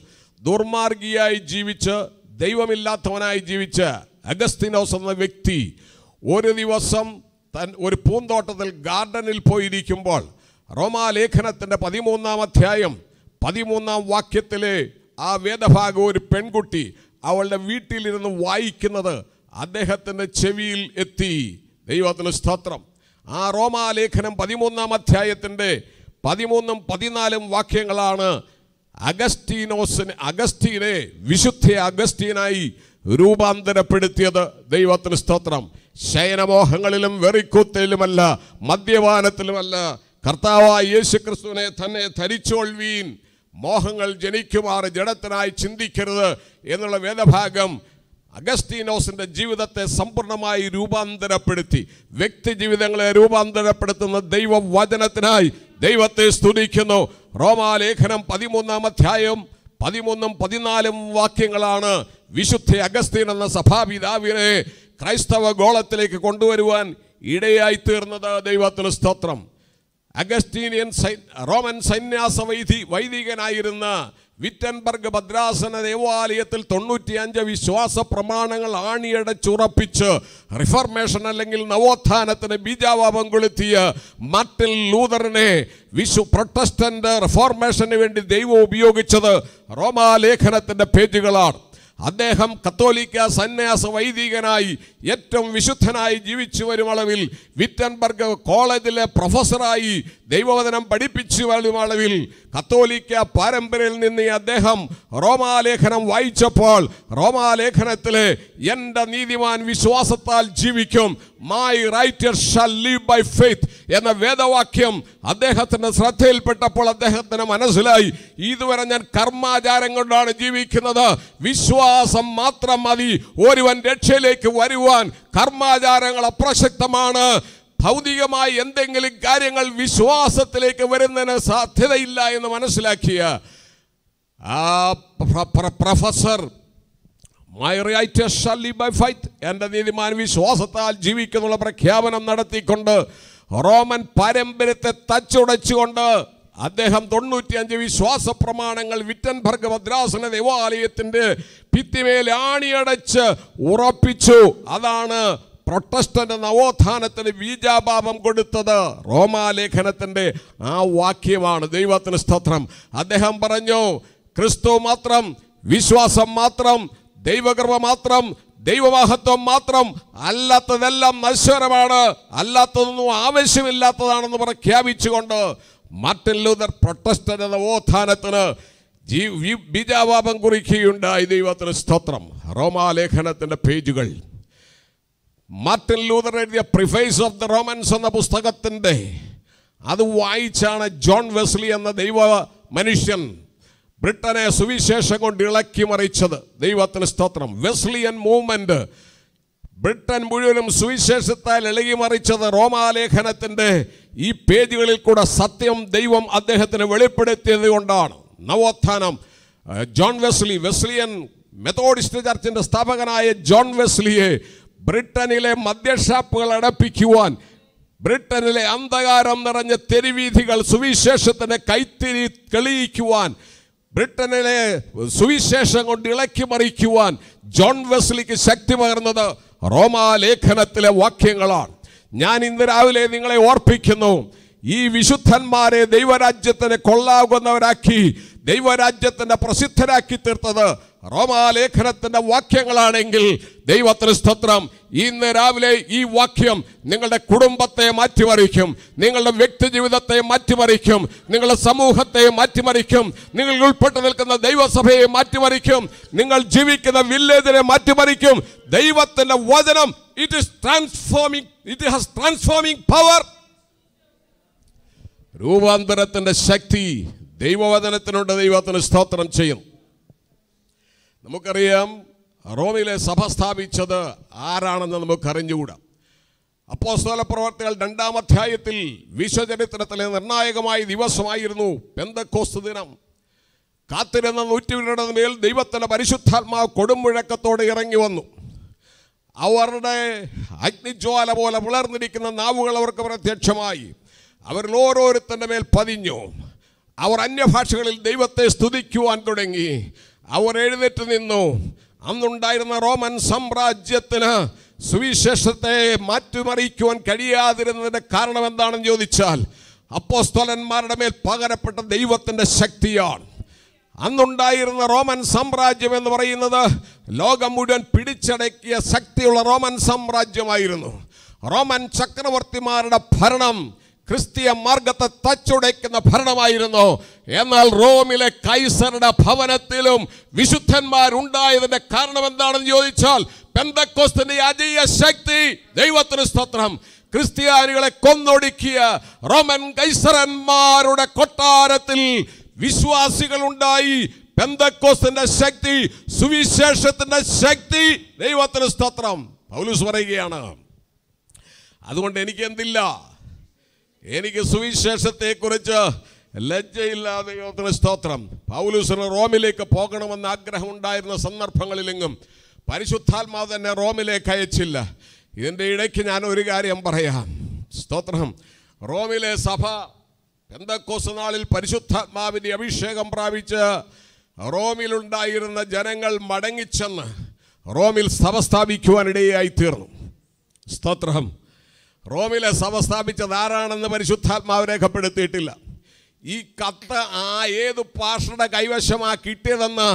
ദുർമാർഗിയായി ജീവിച്ച് ദൈവമില്ലാത്തവനായി ജീവിച്ച അഗസ്തീനോസ് എന്ന വ്യക്തി ഒരു ദിവസം ഒരു പൂന്തോട്ടത്തിൽ ഗാർഡനിൽ പോയിരിക്കുമ്പോൾ റോമാലേഖനത്തിൻ്റെ 13-ാം അധ്യായം 13-ാം വാക്യത്തിലെ ആ വേദഭാഗം ഒരു പെൺകുട്ടി അവളുടെ വീട്ടിലിരുന്ന് വായിക്കുന്നത് അദ്ദേഹത്തിൻ്റെ ചെവിയിൽ എത്തി. ദൈവത്തിന് സ്തോത്രം. ആ റോമാലേഖനം 13-ാം അധ്യായത്തിൻ്റെ 13-ഉം 14-ഉം വാക്യങ്ങളാണ് അഗസ്റ്റീനെ വിശുദ്ധ അഗസ്റ്റീനായി രൂപാന്തരപ്പെടുത്തിയത്. ദൈവത്തിന് സ്തോത്രം. ശയനമോഹങ്ങളിലും വെറിക്കൂത്തയിലുമല്ല, മദ്യപാനത്തിലുമല്ല, കർത്താവായ യേശു ക്രിസ്തുവിനെ തന്നെ ധരിച്ചോൾവീൻ. മോഹങ്ങൾ ജനിക്കുമാറ് ജഡത്തിനായി ചിന്തിക്കരുത് എന്നുള്ള വേദഭാഗം അഗസ്തീനോസിൻ്റെ ജീവിതത്തെ സമ്പൂർണമായി രൂപാന്തരപ്പെടുത്തി. വ്യക്തി ജീവിതങ്ങളെ രൂപാന്തരപ്പെടുത്തുന്ന ദൈവവചനത്തിനായി ദൈവത്തെ സ്തുതിക്കുന്നു. റോമാലേഖനം 13-ാം അധ്യായം 13-ഉം 14-ഉം വാക്യങ്ങളാണ് വിശുദ്ധ അഗസ്തീൻ എന്ന സഭാപിതാവിനെ ക്രൈസ്തവ ഗോളത്തിലേക്ക് കൊണ്ടുവരുവാൻ ഇടയായി തീർന്നത്. ദൈവത്തിന് സ്തോത്രം. അഗസ്റ്റീനിയൻ റോമൻ സന്യാസ വൈദികനായിരുന്ന വിറ്റൻബർഗ് ഭദ്രാസന ദേവാലയത്തിൽ 95 വിശ്വാസ പ്രമാണങ്ങൾ ആണിയടച്ചുറപ്പിച്ച് റിഫർമേഷൻ അല്ലെങ്കിൽ നവോത്ഥാനത്തിന് ബീജാവാപം കൊളുത്തിയ മാർട്ടിൻ ലൂതറിനെ പ്രൊട്ടസ്റ്റന്റ് റിഫോർമേഷന് വേണ്ടി ദൈവം ഉപയോഗിച്ചത് റോമാലേഖനത്തിൻ്റെ പേജുകളാണ്. അദ്ദേഹം കത്തോലിക്ക സന്യാസ വൈദികനായി ഏറ്റവും വിശുദ്ധനായി ജീവിച്ചു വരും അളവിൽ, വിറ്റൻബർഗ് കോളേജിലെ പ്രൊഫസറായി ദൈവവചനം പഠിപ്പിച്ചു വരും അളവിൽ കത്തോലിക്ക പാരമ്പര്യയിൽ നിന്ന് അദ്ദേഹം റോമാലേഖനം വായിച്ചപ്പോൾ റോമാലേഖനത്തിലെ എൻ്റെ നീതിമാൻ വിശ്വാസത്താൽ ജീവിക്കും, My righteous shall live by faith എന്ന വേദവാക്യം അദ്ദേഹത്തിൻ്റെ ശ്രദ്ധയിൽപ്പെട്ടപ്പോൾ അദ്ദേഹത്തിന് മനസ്സിലായി, ഇതുവരെ ഞാൻ കർമാചാരം കൊണ്ടാണ് ജീവിക്കുന്നത്, വിശ്വാസം മാത്രം മതി ഒരുവൻ രക്ഷയിലേക്ക് വരുവാൻ, കർമാചാരങ്ങൾ അപ്രസക്തമാണ്, ഭൗതികമായി എന്തെങ്കിലും കാര്യങ്ങൾ വിശ്വാസത്തിലേക്ക് വരുന്നതിന് സാധ്യതയില്ല എന്ന് മനസ്സിലാക്കിയ ആ professor My righteous shall live by faith, എൻ്റെ നീതിമാൻ വിശ്വാസത്താൽ ജീവിക്കുന്നുള്ള പ്രഖ്യാപനം നടത്തിക്കൊണ്ട് റോമൻ പാരമ്പര്യത്തെ തച്ചുടച്ചുകൊണ്ട് അദ്ദേഹം 95 വിശ്വാസ പ്രമാണങ്ങൾ വിറ്റൻബർഗ് ഭദ്രാസന ദേവാലയത്തിൻ്റെ ഭിത്തിമേൽ ആണിയടച്ച് ഉറപ്പിച്ചു. അതാണ് പ്രൊട്ടസ്റ്റൻ്റ് നവോത്ഥാനത്തിന് ബീജാപാപം കൊടുത്തത്. റോമാലേഖനത്തിൻ്റെ ആ വാക്യമാണ്. ദൈവത്തിന് സ്തോത്രം. അദ്ദേഹം പറഞ്ഞു, ക്രിസ്തു മാത്രം, വിശ്വാസം മാത്രം, ദൈവകൃപ മാത്രം, ദൈവമഹത്വം മാത്രം, അല്ലാത്തതെല്ലാം നശ്വരമാണ്, അല്ലാത്തതൊന്നും ആവശ്യമില്ലാത്തതാണെന്ന് പ്രഖ്യാപിച്ചുകൊണ്ട് മാർട്ടിൻ ലൂതർ പ്രൊട്ടസ്റ്റൻ്റ് നവോത്ഥാനത്തിന് ബീജാപാപം കുറിക്കുകയുണ്ടായി. ദൈവത്തിന് സ്തോത്രം. റോമാലേഖനത്തിൻ്റെ പേജുകൾ, മാർട്ടിൻ ലൂതർ എഴുതിയ പ്രിഫേസ് ഓഫ് ദ റോമൻസ് എന്ന പുസ്തകത്തിൻ്റെ അത് വായിച്ചാണ് ജോൺ വെസ്ലി എന്ന ദൈവ മനുഷ്യൻ ബ്രിട്ടനെ സുവിശേഷം കൊണ്ട് ഇളക്കി മറിച്ചത്. ദൈവത്തിന് സ്തോത്രം. വെസ്ലിയൻ മൂവ്മെൻറ്റ് ബ്രിട്ടൻ മുഴുവനും സുവിശേഷത്താൽ ഇളകി മറിച്ചത് റോമാലേഖനത്തിൻ്റെ ഈ പേജുകളിൽ കൂടെ സത്യം ദൈവം അദ്ദേഹത്തിന് വെളിപ്പെടുത്തിയത് കൊണ്ടാണ്. നവോത്ഥാനം ജോൺ വെസ്ലി, വെസ്ലിയൻ മെത്തോഡിസ്റ്റ് ചർച്ചിൻ്റെ സ്ഥാപകനായ ജോൺ വെസ്ലിയെ ബ്രിട്ടനിലെ മദ്യഷാപ്പുകൾ അടപ്പിക്കുവാൻ, ബ്രിട്ടനിലെ അന്ധകാരം നിറഞ്ഞ തെരുവീഥികൾ സുവിശേഷത്തിൻ്റെ കൈത്തിരി തെളിയിക്കുവാൻ, ബ്രിട്ടനിലെ സുവിശേഷം കൊണ്ട് ഇളക്കി മറിക്കുവാൻ ജോൺ വെസ്ലിക്ക് ശക്തി പകർന്നത് റോമാലേഖനത്തിലെ വാക്യങ്ങളാണ്. ഞാൻ ഇന്ന് രാവിലെ നിങ്ങളെ ഓർപ്പിക്കുന്നു, ഈ വിശുദ്ധന്മാരെ ദൈവരാജ്യത്തിന് കൊള്ളാകുന്നവരാക്കി, ദൈവരാജ്യത്തിൻ്റെ പ്രസിദ്ധരാക്കി തീർത്തത് റോമാലേഖനത്തിൻ്റെ വാക്യങ്ങളാണെങ്കിൽ ദൈവത്തിന് സ്തോത്രം. ഇന്ന് രാവിലെ ഈ വാക്യം നിങ്ങളുടെ കുടുംബത്തെ മാറ്റിമറിക്കും, നിങ്ങളുടെ വ്യക്തി ജീവിതത്തെ മാറ്റിമറിക്കും, നിങ്ങളുടെ സമൂഹത്തെ മാറ്റിമറിക്കും, നിങ്ങൾ ഉൾപ്പെട്ട് നിൽക്കുന്ന ദൈവസഭയെ മാറ്റിമറിക്കും, നിങ്ങൾ ജീവിക്കുന്ന വില്ലേജിനെ മാറ്റിമറിക്കും. ദൈവത്തിൻ്റെ വചനം ഇറ്റ് ഹാസ് ട്രാൻസ്ഫോമിംഗ് പവർ. രൂപാന്തരത്തിൻ്റെ ശക്തി ദൈവവചനത്തിനുണ്ട്. ദൈവത്തിന് സ്തോത്രം ചെയ്യും. നമുക്കറിയാം റോമിലെ സഭ സ്ഥാപിച്ചത് ആരാണെന്ന് നമുക്കറിഞ്ഞുകൂടാ. അപ്പോസ്തല പ്രവർത്തികൾ 2-ാം അധ്യായത്തിൽ വിശ്വചരിത്രത്തിലെ നിർണായകമായ ദിവസമായിരുന്നു പെന്തക്കോസ്ത് ദിനം. കാത്തിരുന്ന 120 മേൽ ദൈവത്തിൻ്റെ പരിശുദ്ധാത്മാവ് കൊടുമുഴക്കത്തോടെ ഇറങ്ങി വന്നു. അവരുടെ അഗ്നിജ്വാല പോലെ വിളർന്നിരിക്കുന്ന നാവുകൾ അവർക്ക് പ്രത്യക്ഷമായി. അവരിൽ ഓരോരുത്തൻ്റെ മേൽ പതിഞ്ഞു. അവർ അന്യഭാഷകളിൽ ദൈവത്തെ സ്തുതിക്കുവാൻ തുടങ്ങി. അവർ എഴുന്നേറ്റ് നിന്നു. അന്നുണ്ടായിരുന്ന റോമൻ സാമ്രാജ്യത്തിന് സുവിശേഷത്തെ മാറ്റിമറിക്കുവാൻ കഴിയാതിരുന്നതിൻ്റെ കാരണം എന്താണെന്ന് ചോദിച്ചാൽ അപ്പോസ്തലന്മാരുടെ മേൽ പകരപ്പെട്ട ദൈവത്തിൻ്റെ ശക്തിയാണ്. അന്നുണ്ടായിരുന്ന റോമൻ സാമ്രാജ്യം എന്ന് പറയുന്നത് ലോകം മുഴുവൻ പിടിച്ചടക്കിയ ശക്തിയുള്ള റോമൻ സാമ്രാജ്യമായിരുന്നു. റോമൻ ചക്രവർത്തിമാരുടെ ഭരണം ക്രിസ്തീയ മാർഗത്തെ തച്ചുടയ്ക്കുന്ന ഭരണമായിരുന്നു. എന്നാൽ റോമിലെ കൈസറുടെ ഭവനത്തിലും വിശുദ്ധന്മാരുണ്ടായതിൻ്റെ കാരണം എന്താണെന്ന് ചോദിച്ചാൽ പെന്തക്കോസ്തിൻ്റെ അജയ്യ ശക്തി. ദൈവത്തിന് സ്തോത്രം. ക്രിസ്ത്യാനികളെ കൊന്നൊടുക്കിയ റോമൻ കൈസരന്മാരുടെ കൊട്ടാരത്തിൽ വിശ്വാസികളുണ്ടായി. പെന്തക്കോസ്തിൻ്റെ ശക്തി, സുവിശേഷത്തിൻ്റെ ശക്തി. ദൈവത്തിന് സ്തോത്രം. പൗലോസ് പറയുകയാണ്, അതുകൊണ്ട് എനിക്ക് എന്തില്ല, എനിക്ക് സുവിശേഷത്തെക്കുറിച്ച് ലജ്ജയില്ലാതെ. യോധന സ്തോത്രം. പൗലൂസിന് റോമിലേക്ക് പോകണമെന്ന് ആഗ്രഹം ഉണ്ടായിരുന്ന സന്ദർഭങ്ങളിലെങ്ങും പരിശുദ്ധാത്മാവ് തന്നെ റോമിലേക്ക് അയച്ചില്ല. ഇതിൻ്റെ ഇടയ്ക്ക് ഞാൻ ഒരു കാര്യം പറയാം. സ്തോത്രം. റോമിലെ സഭ പെന്തക്കോസ്തനാളിൽ പരിശുദ്ധാത്മാവിന്റെ അഭിഷേകം പ്രാപിച്ച് റോമിലുണ്ടായിരുന്ന ജനങ്ങൾ മടങ്ങിച്ചെന്ന് റോമിൽ സഭ സ്ഥാപിക്കുവാനിടയായി തീർന്നു. സ്തോത്രം. റോമിലെ സഭ സ്ഥാപിച്ചത് ആരാണെന്ന് പരിശുദ്ധാത്മാവ് രേഖപ്പെടുത്തിയിട്ടില്ല. ഈ കത്ത് ആ ഏത് പാഷയുടെ കൈവശമാ കിട്ടിയതെന്ന്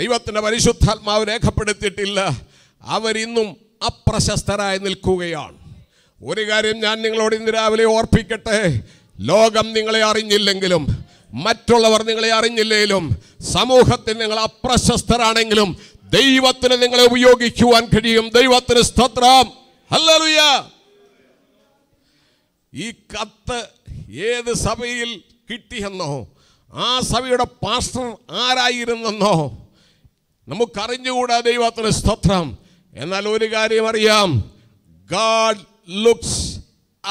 ദൈവത്തിൻ്റെ പരിശുദ്ധാത്മാവ് രേഖപ്പെടുത്തിയിട്ടില്ല. അവരിന്നും അപ്രശസ്തരായി നിൽക്കുകയാണ്. ഒരു കാര്യം ഞാൻ നിങ്ങളോട് ഇന്ന് രാവിലെ ഓർപ്പിക്കട്ടെ. ലോകം നിങ്ങളെ അറിഞ്ഞില്ലെങ്കിലും മറ്റുള്ളവർ നിങ്ങളെ അറിഞ്ഞില്ലെങ്കിലും സമൂഹത്തിൽ നിങ്ങൾ അപ്രശസ്തരാണെങ്കിലും ദൈവത്തിന് നിങ്ങളെ ഉപയോഗിക്കുവാൻ കഴിയും. ദൈവത്തിന് സ്തോത്രം. ഹല്ലേലൂയ. ഈ കത്ത് ഏത് സഭയിൽ കിട്ടിയെന്നോ ആ സഭയുടെ പാസ്റ്റർ ആരായിരുന്നെന്നോ നമുക്കറിഞ്ഞുകൂടാ. ദൈവത്തിന് സ്തോത്രം. എന്നാൽ ഒരു കാര്യം അറിയാം, ഗാഡ് ലുക്സ്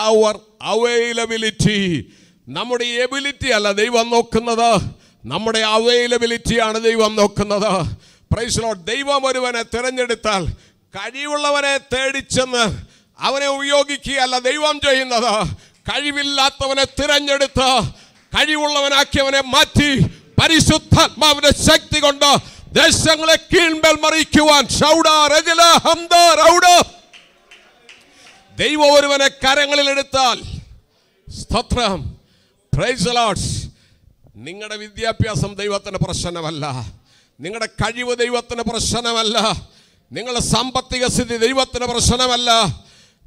അവർ അവൈലബിലിറ്റി. നമ്മുടെ എബിലിറ്റി അല്ല ദൈവം നോക്കുന്നത്, നമ്മുടെ അവൈലബിലിറ്റിയാണ് ദൈവം നോക്കുന്നത്. Praise Lord. ദൈവം ഒരുവനെ തിരഞ്ഞെടുത്താൽ കഴിവുള്ളവനെ തേടിച്ചെന്ന് അവനെ ഉപയോഗിക്കുകയല്ല ദൈവം ചെയ്യുന്നത്. കഴിവില്ലാത്തവനെ തിരഞ്ഞെടുത്ത് കഴിവുള്ളവനാക്കിയവനെ മാറ്റി പരിശുദ്ധാത്മാവിന്റെ ശക്തി കൊണ്ട് ദേശങ്ങളെ കീഴ്മേൽ മറിക്കുവാൻ ദൈവം ഒരുവനെ കരങ്ങളിൽ എടുത്താൽ സ്തോത്രം. Praise Lord. നിങ്ങളുടെ വിദ്യാഭ്യാസം ദൈവത്തിൻ്റെ പ്രശ്നമല്ല, നിങ്ങളുടെ കഴിവ് ദൈവത്തിൻ്റെ പ്രശ്നമല്ല, നിങ്ങളുടെ സാമ്പത്തിക സ്ഥിതി ദൈവത്തിൻ്റെ പ്രശ്നമല്ല,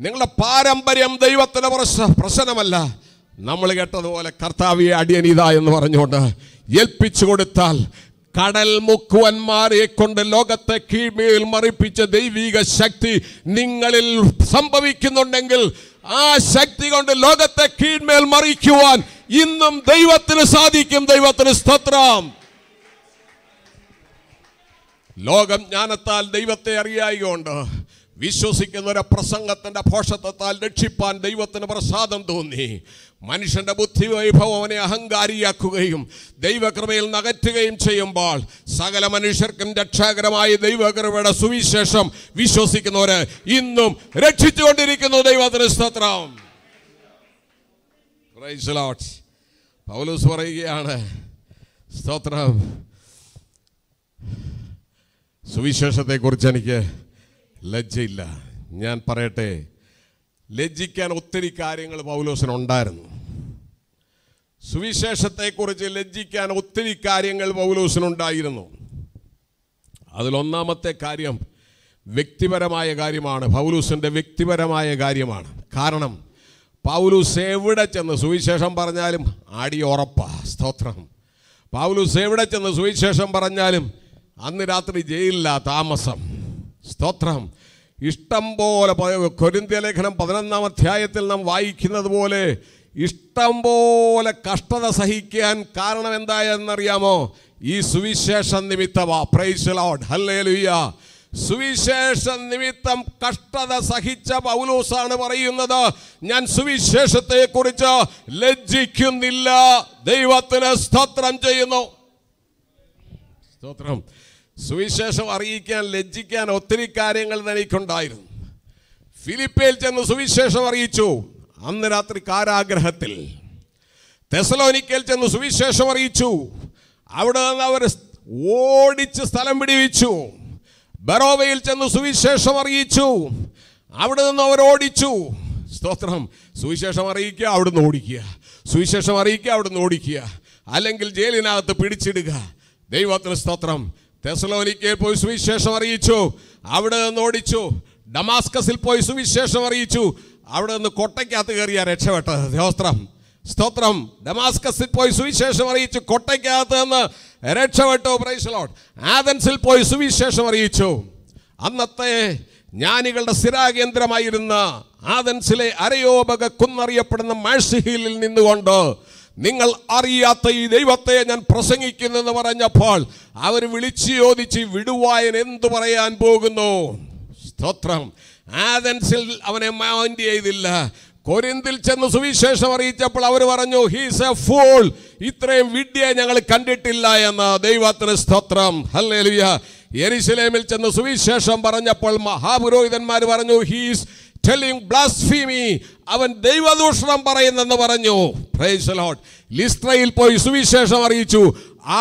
നിങ്ങളുടെ പാരമ്പര്യം ദൈവത്തിൻ്റെ പ്രശ്നമല്ല. നമ്മൾ കേട്ടതുപോലെ കർത്താവിയെ അടിയനിതാ എന്ന് പറഞ്ഞുകൊണ്ട് ഏൽപ്പിച്ചു കൊടുത്താൽ കടൽ മുക്കുവന്മാരെ കൊണ്ട് ലോകത്തെ കീഴ്മേൽ മറിപ്പിച്ച ദൈവിക ശക്തി നിങ്ങളിൽ സംഭവിക്കുന്നുണ്ടെങ്കിൽ ആ ശക്തി കൊണ്ട് ലോകത്തെ കീഴ്മേൽ മറിക്കുവാൻ ഇന്നും ദൈവത്തിന് സാധിക്കും. ദൈവത്തിന് സ്തോത്രം. ലോകം ജ്ഞാനത്താൽ ദൈവത്തെ അറിയായികൊണ്ട് വിശ്വസിക്കുന്നവരെ പ്രസംഗത്തിൻ്റെ ഭോഷത്വത്താൽ രക്ഷിപ്പാൻ ദൈവത്തിന് പ്രസാദം തോന്നി. മനുഷ്യൻ്റെ ബുദ്ധി വൈഭവം അവനെ അഹങ്കാരിയാക്കുകയും ദൈവകൃപയിൽ നകറ്റുകയും ചെയ്യുമ്പോൾ സകല മനുഷ്യർക്കും രക്ഷാകരമായ ദൈവകൃപയുടെ സുവിശേഷം വിശ്വസിക്കുന്നവരെ ഇന്നും രക്ഷിച്ചുകൊണ്ടിരിക്കുന്നു. ദൈവത്തിന് സ്തോത്രം. Praise Lord. പൗലോസ് പറയുകയാണ്, സ്തോത്രം, സുവിശേഷത്തെക്കുറിച്ച് എനിക്ക് ലജ്ജയില്ല. ഞാൻ പറയട്ടെ, ലജ്ജിക്കാൻ ഒത്തിരി കാര്യങ്ങൾ പൗലോസിനുണ്ടായിരുന്നു. സുവിശേഷത്തെക്കുറിച്ച് ലജ്ജിക്കാൻ ഒത്തിരി കാര്യങ്ങൾ പൗലോസിനുണ്ടായിരുന്നു. അതിലൊന്നാമത്തെ കാര്യം വ്യക്തിപരമായ കാര്യമാണ്, പൗലോസിൻ്റെ വ്യക്തിപരമായ കാര്യമാണ്. കാരണം പൗലോസ് എവിടെ ചെന്ന് സുവിശേഷം പറഞ്ഞാലും അടിയുറപ്പാ. സ്തോത്രം. പൗലോസ് എവിടെ ചെന്ന് സുവിശേഷം പറഞ്ഞാലും അന്ന് രാത്രി ജയിലില്ല താമസം. സ്തോത്രം. ഇഷ്ടം പോലെ കൊരിന്ത്യ ലേഖനം 11-ാം അധ്യായത്തിൽ നാം വായിക്കുന്നത് പോലെ ഇഷ്ടം പോലെ കഷ്ടത സഹിക്കാൻ കാരണം എന്തായെന്നറിയാമോ? ഈ സുവിശേഷ നിമിത്തമാ. Praise Lord. ഹല്ലേലൂയ. സുവിശേഷ നിമിത്തം കഷ്ടത സഹിച്ച പൗലോസാണ് പറയുന്നത്, ഞാൻ സുവിശേഷത്തെക്കുറിച്ച് ലജ്ജിക്കുന്നില്ല. ദൈവത്തിന് സ്തോത്രം ചെയ്യുന്നു. സ്തോത്രം. സുവിശേഷം അറിയിക്കാൻ ലജ്ജിക്കാൻ ഒത്തിരി കാര്യങ്ങൾ തനിക്കുണ്ടായിരുന്നു. ഫിലിപ്പിയിൽ ചെന്ന് സുവിശേഷം അറിയിച്ചു, അന്ന് രാത്രി കാരാഗ്രഹത്തിൽ. തെസലോനിക്കയിൽ ചെന്ന് സുവിശേഷം അറിയിച്ചു, അവിടെ നിന്ന് അവർ ഓടിച്ച് സ്ഥലം പിടിവിച്ചു. ബറോവയിൽ ചെന്ന് സുവിശേഷം അറിയിച്ചു, അവിടെ നിന്ന് അവർ ഓടിച്ചു. സ്തോത്രം. സുവിശേഷം അറിയിക്കുക, അവിടുന്ന് ഓടിക്കുക, സുവിശേഷം അറിയിക്കുക, അവിടുന്ന് ഓടിക്കുക, അല്ലെങ്കിൽ ജയിലിനകത്ത് പിടിച്ചിടുക. ദൈവത്തിന് സ്തോത്രം. തെസലോനിക്കയിൽ പോയി സുവിശേഷം അറിയിച്ചു, അവിടെ നിന്ന് ഓടിച്ചു. ഡമാസ്കസിൽ പോയി സുവിശേഷം അറിയിച്ചു, അവിടെ നിന്ന് കൊട്ടയ്ക്കകത്ത് കയറിയ രക്ഷപ്പെട്ടത്. സ്തോത്രം. സ്തോത്രം. ഡമാസ്കസിൽ പോയി സുവിശേഷം അറിയിച്ചു, കൊട്ടയ്ക്കകത്ത് നിന്ന് രക്ഷപ്പെട്ടു. Praise Lord. ആഥൻസിൽ പോയി സുവിശേഷം അറിയിച്ചു. അന്നത്തെ ജ്ഞാനികളുടെ സ്ഥിരാകേന്ദ്രമായിരുന്ന ആഥൻസിലെ അരയോപക കുന്നറിയപ്പെടുന്ന മേഴ്സി ഹില്ലിൽ നിന്നുകൊണ്ട് നിങ്ങൾ അറിയാത്ത ഈ ദൈവത്തെ ഞാൻ പ്രസംഗിക്കുന്നെന്ന് പറഞ്ഞപ്പോൾ അവർ വിളിച്ചു ചോദിച്ച്, വിടുവായൻ എന്തു പറയാൻ പോകുന്നു? സ്തോത്രം. ആഥൻസിൽ അവനെ മൈൻഡ് ചെയ്തില്ല. കൊരിന്തിൽ ചെന്ന് സുവിശേഷം അറിയിച്ചപ്പോൾ അവർ പറഞ്ഞു, ഹീസ് എ ഫൂൾ, ഇത്രയും വിഡ്ഢിയെ ഞങ്ങൾ കണ്ടിട്ടില്ല എന്ന്. ദൈവത്തിന് സ്തോത്രം. ഹല്ലേലൂയ. യെരുശലേമിൽ ചെന്ന് സുവിശേഷം പറഞ്ഞപ്പോൾ മഹാപുരോഹിതന്മാർ പറഞ്ഞു, he's telling blasphemy. Avan deiva dushanam parayennu paranju. Praise the Lord. ലിസ്ത്രയിൽ പോയി സുവിശേഷം അറിയിച്ചു.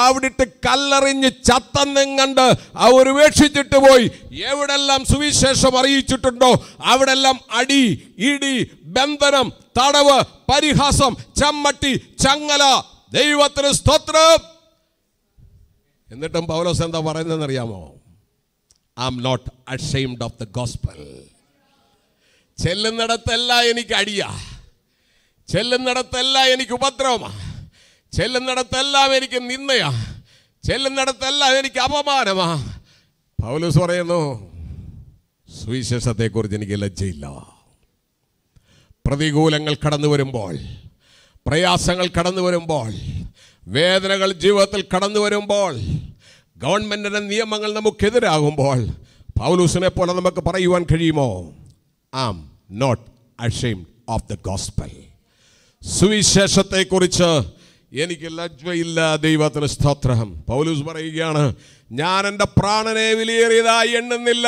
അവിടുത്തെ കല്ലെറിഞ്ഞ് ചത്തന്നെങ്ങണ്ട് അവർ ഉപേക്ഷിച്ചിട്ട് പോയി. എവിടെല്ലാം സുവിശേഷം അറിയിച്ചിട്ടുണ്ടോ അവിടെല്ലാം അടി, ഇടി, ബന്ധനം, തടവ്, പരിഹാസം, ചമ്മട്ടി, ചങ്ങല. ദൈവത്തിന് സ്തോത്രം. എന്നിട്ടും പൗലോസ് എന്താ പറയുന്നതെന്ന് അറിയാമോ? I am not ashamed of the gospel. ചെല്ലുന്നിടത്തെല്ലാം എനിക്ക് അടിയാ, ചെല്ലുന്നിടത്തെല്ലാം എനിക്ക് ഉപദ്രവമാണ്, ചെല്ലുന്നിടത്തെല്ലാം എനിക്ക് നിന്ദയാ, ചെല്ലുന്നിടത്തെല്ലാം എനിക്ക് അപമാനമാ. പൗലോസ് പറയുന്നു സുവിശേഷത്തെക്കുറിച്ച് എനിക്ക് ലജ്ജയില്ല. പ്രതികൂലങ്ങൾ കടന്നു വരുമ്പോൾ, പ്രയാസങ്ങൾ കടന്നു വരുമ്പോൾ, വേദനകൾ ജീവിതത്തിൽ കടന്നു വരുമ്പോൾ, ഗവൺമെൻറ്റിൻ്റെ നിയമങ്ങൾ നമുക്കെതിരാകുമ്പോൾ പൗലൂസിനെ പോലെ നമുക്ക് പറയുവാൻ കഴിയുമോ? I am not ashamed of the gospel. സുവിശേഷത്തെക്കുറിച്ച് എനിക്ക് ലജ്ജയില്ല. ദൈവത്തിന് സ്തോത്രം. പൗലൂസ് പറയുകയാണ്, ഞാൻ എൻ്റെ പ്രാണനെ വിലയേറിയതായി എണ്ണുന്നില്ല.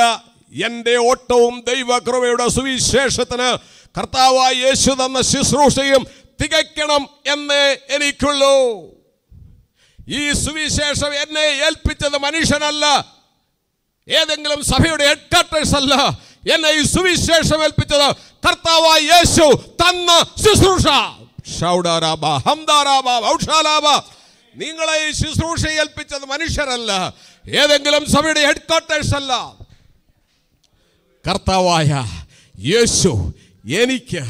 എൻ്റെ ഓട്ടവും ദൈവകൃപയുടെ സുവിശേഷത്തിന് കർത്താവായ യേശു തന്ന ശുശ്രൂഷയും തികയ്ക്കണം എന്നേ എനിക്കുള്ളൂ. ഈ സുവിശേഷം എന്നെ ഏൽപ്പിച്ചത് മനുഷ്യനല്ല, ഏതെങ്കിലും സഭയുടെ ഹെഡ്ക്വാർട്ടേഴ്സ് അല്ല. എന്നെ ഈ സുവിശേഷം ഏൽപ്പിച്ചത് കർത്താവായ യേശു തന്ന ശുശ്രൂഷ. നിങ്ങളെ ഈ ശുശ്രൂഷ ഏൽപ്പിച്ചത് മനുഷ്യരല്ല, ഏതെങ്കിലും സഭയുടെ ഹെഡ്ക്വാർട്ടേഴ്സ് അല്ല. കർത്താവായ യേശു എനിക്ക്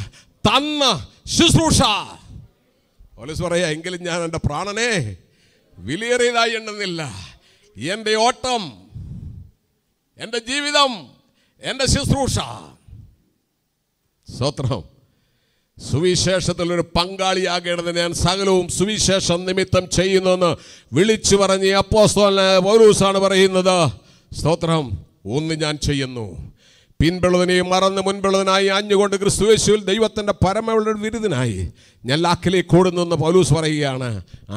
തന്ന ശുശ്രൂഷ. പോലീസ് പറയാ, എങ്കിലും ഞാൻ എൻ്റെ പ്രാണനെ വിലയേറിയതായി എണ്ണുന്നില്ല. എൻ്റെ ഓട്ടം, എൻ്റെ ജീവിതം, എൻ്റെ ശുശ്രൂഷ. സ്തോത്രം. സുവിശേഷത്തിലൊരു പങ്കാളിയാകേണ്ടത് ഞാൻ സകലവും സുവിശേഷം നിമിത്തം ചെയ്യുന്നെന്ന് വിളിച്ചു പറഞ്ഞ അപ്പോസ്തലനായ പൗലോസാണ് പറയുന്നത്. സ്തോത്രം. ഒന്ന് ഞാൻ ചെയ്യുന്നു, പിൻപുള്ളതിനെയും മറന്ന് മുൻപുള്ളതിനായി അഞ്ഞുകൊണ്ട് ക്രിസ്തുയേശുവിൽ ദൈവത്തിൻ്റെ പരമയുടെ വിരുദ്ധനായി ഞാൻ ലാക്കിലേക്ക് ഓടുന്നു എന്ന് പൗലൂസ് പറയുകയാണ്.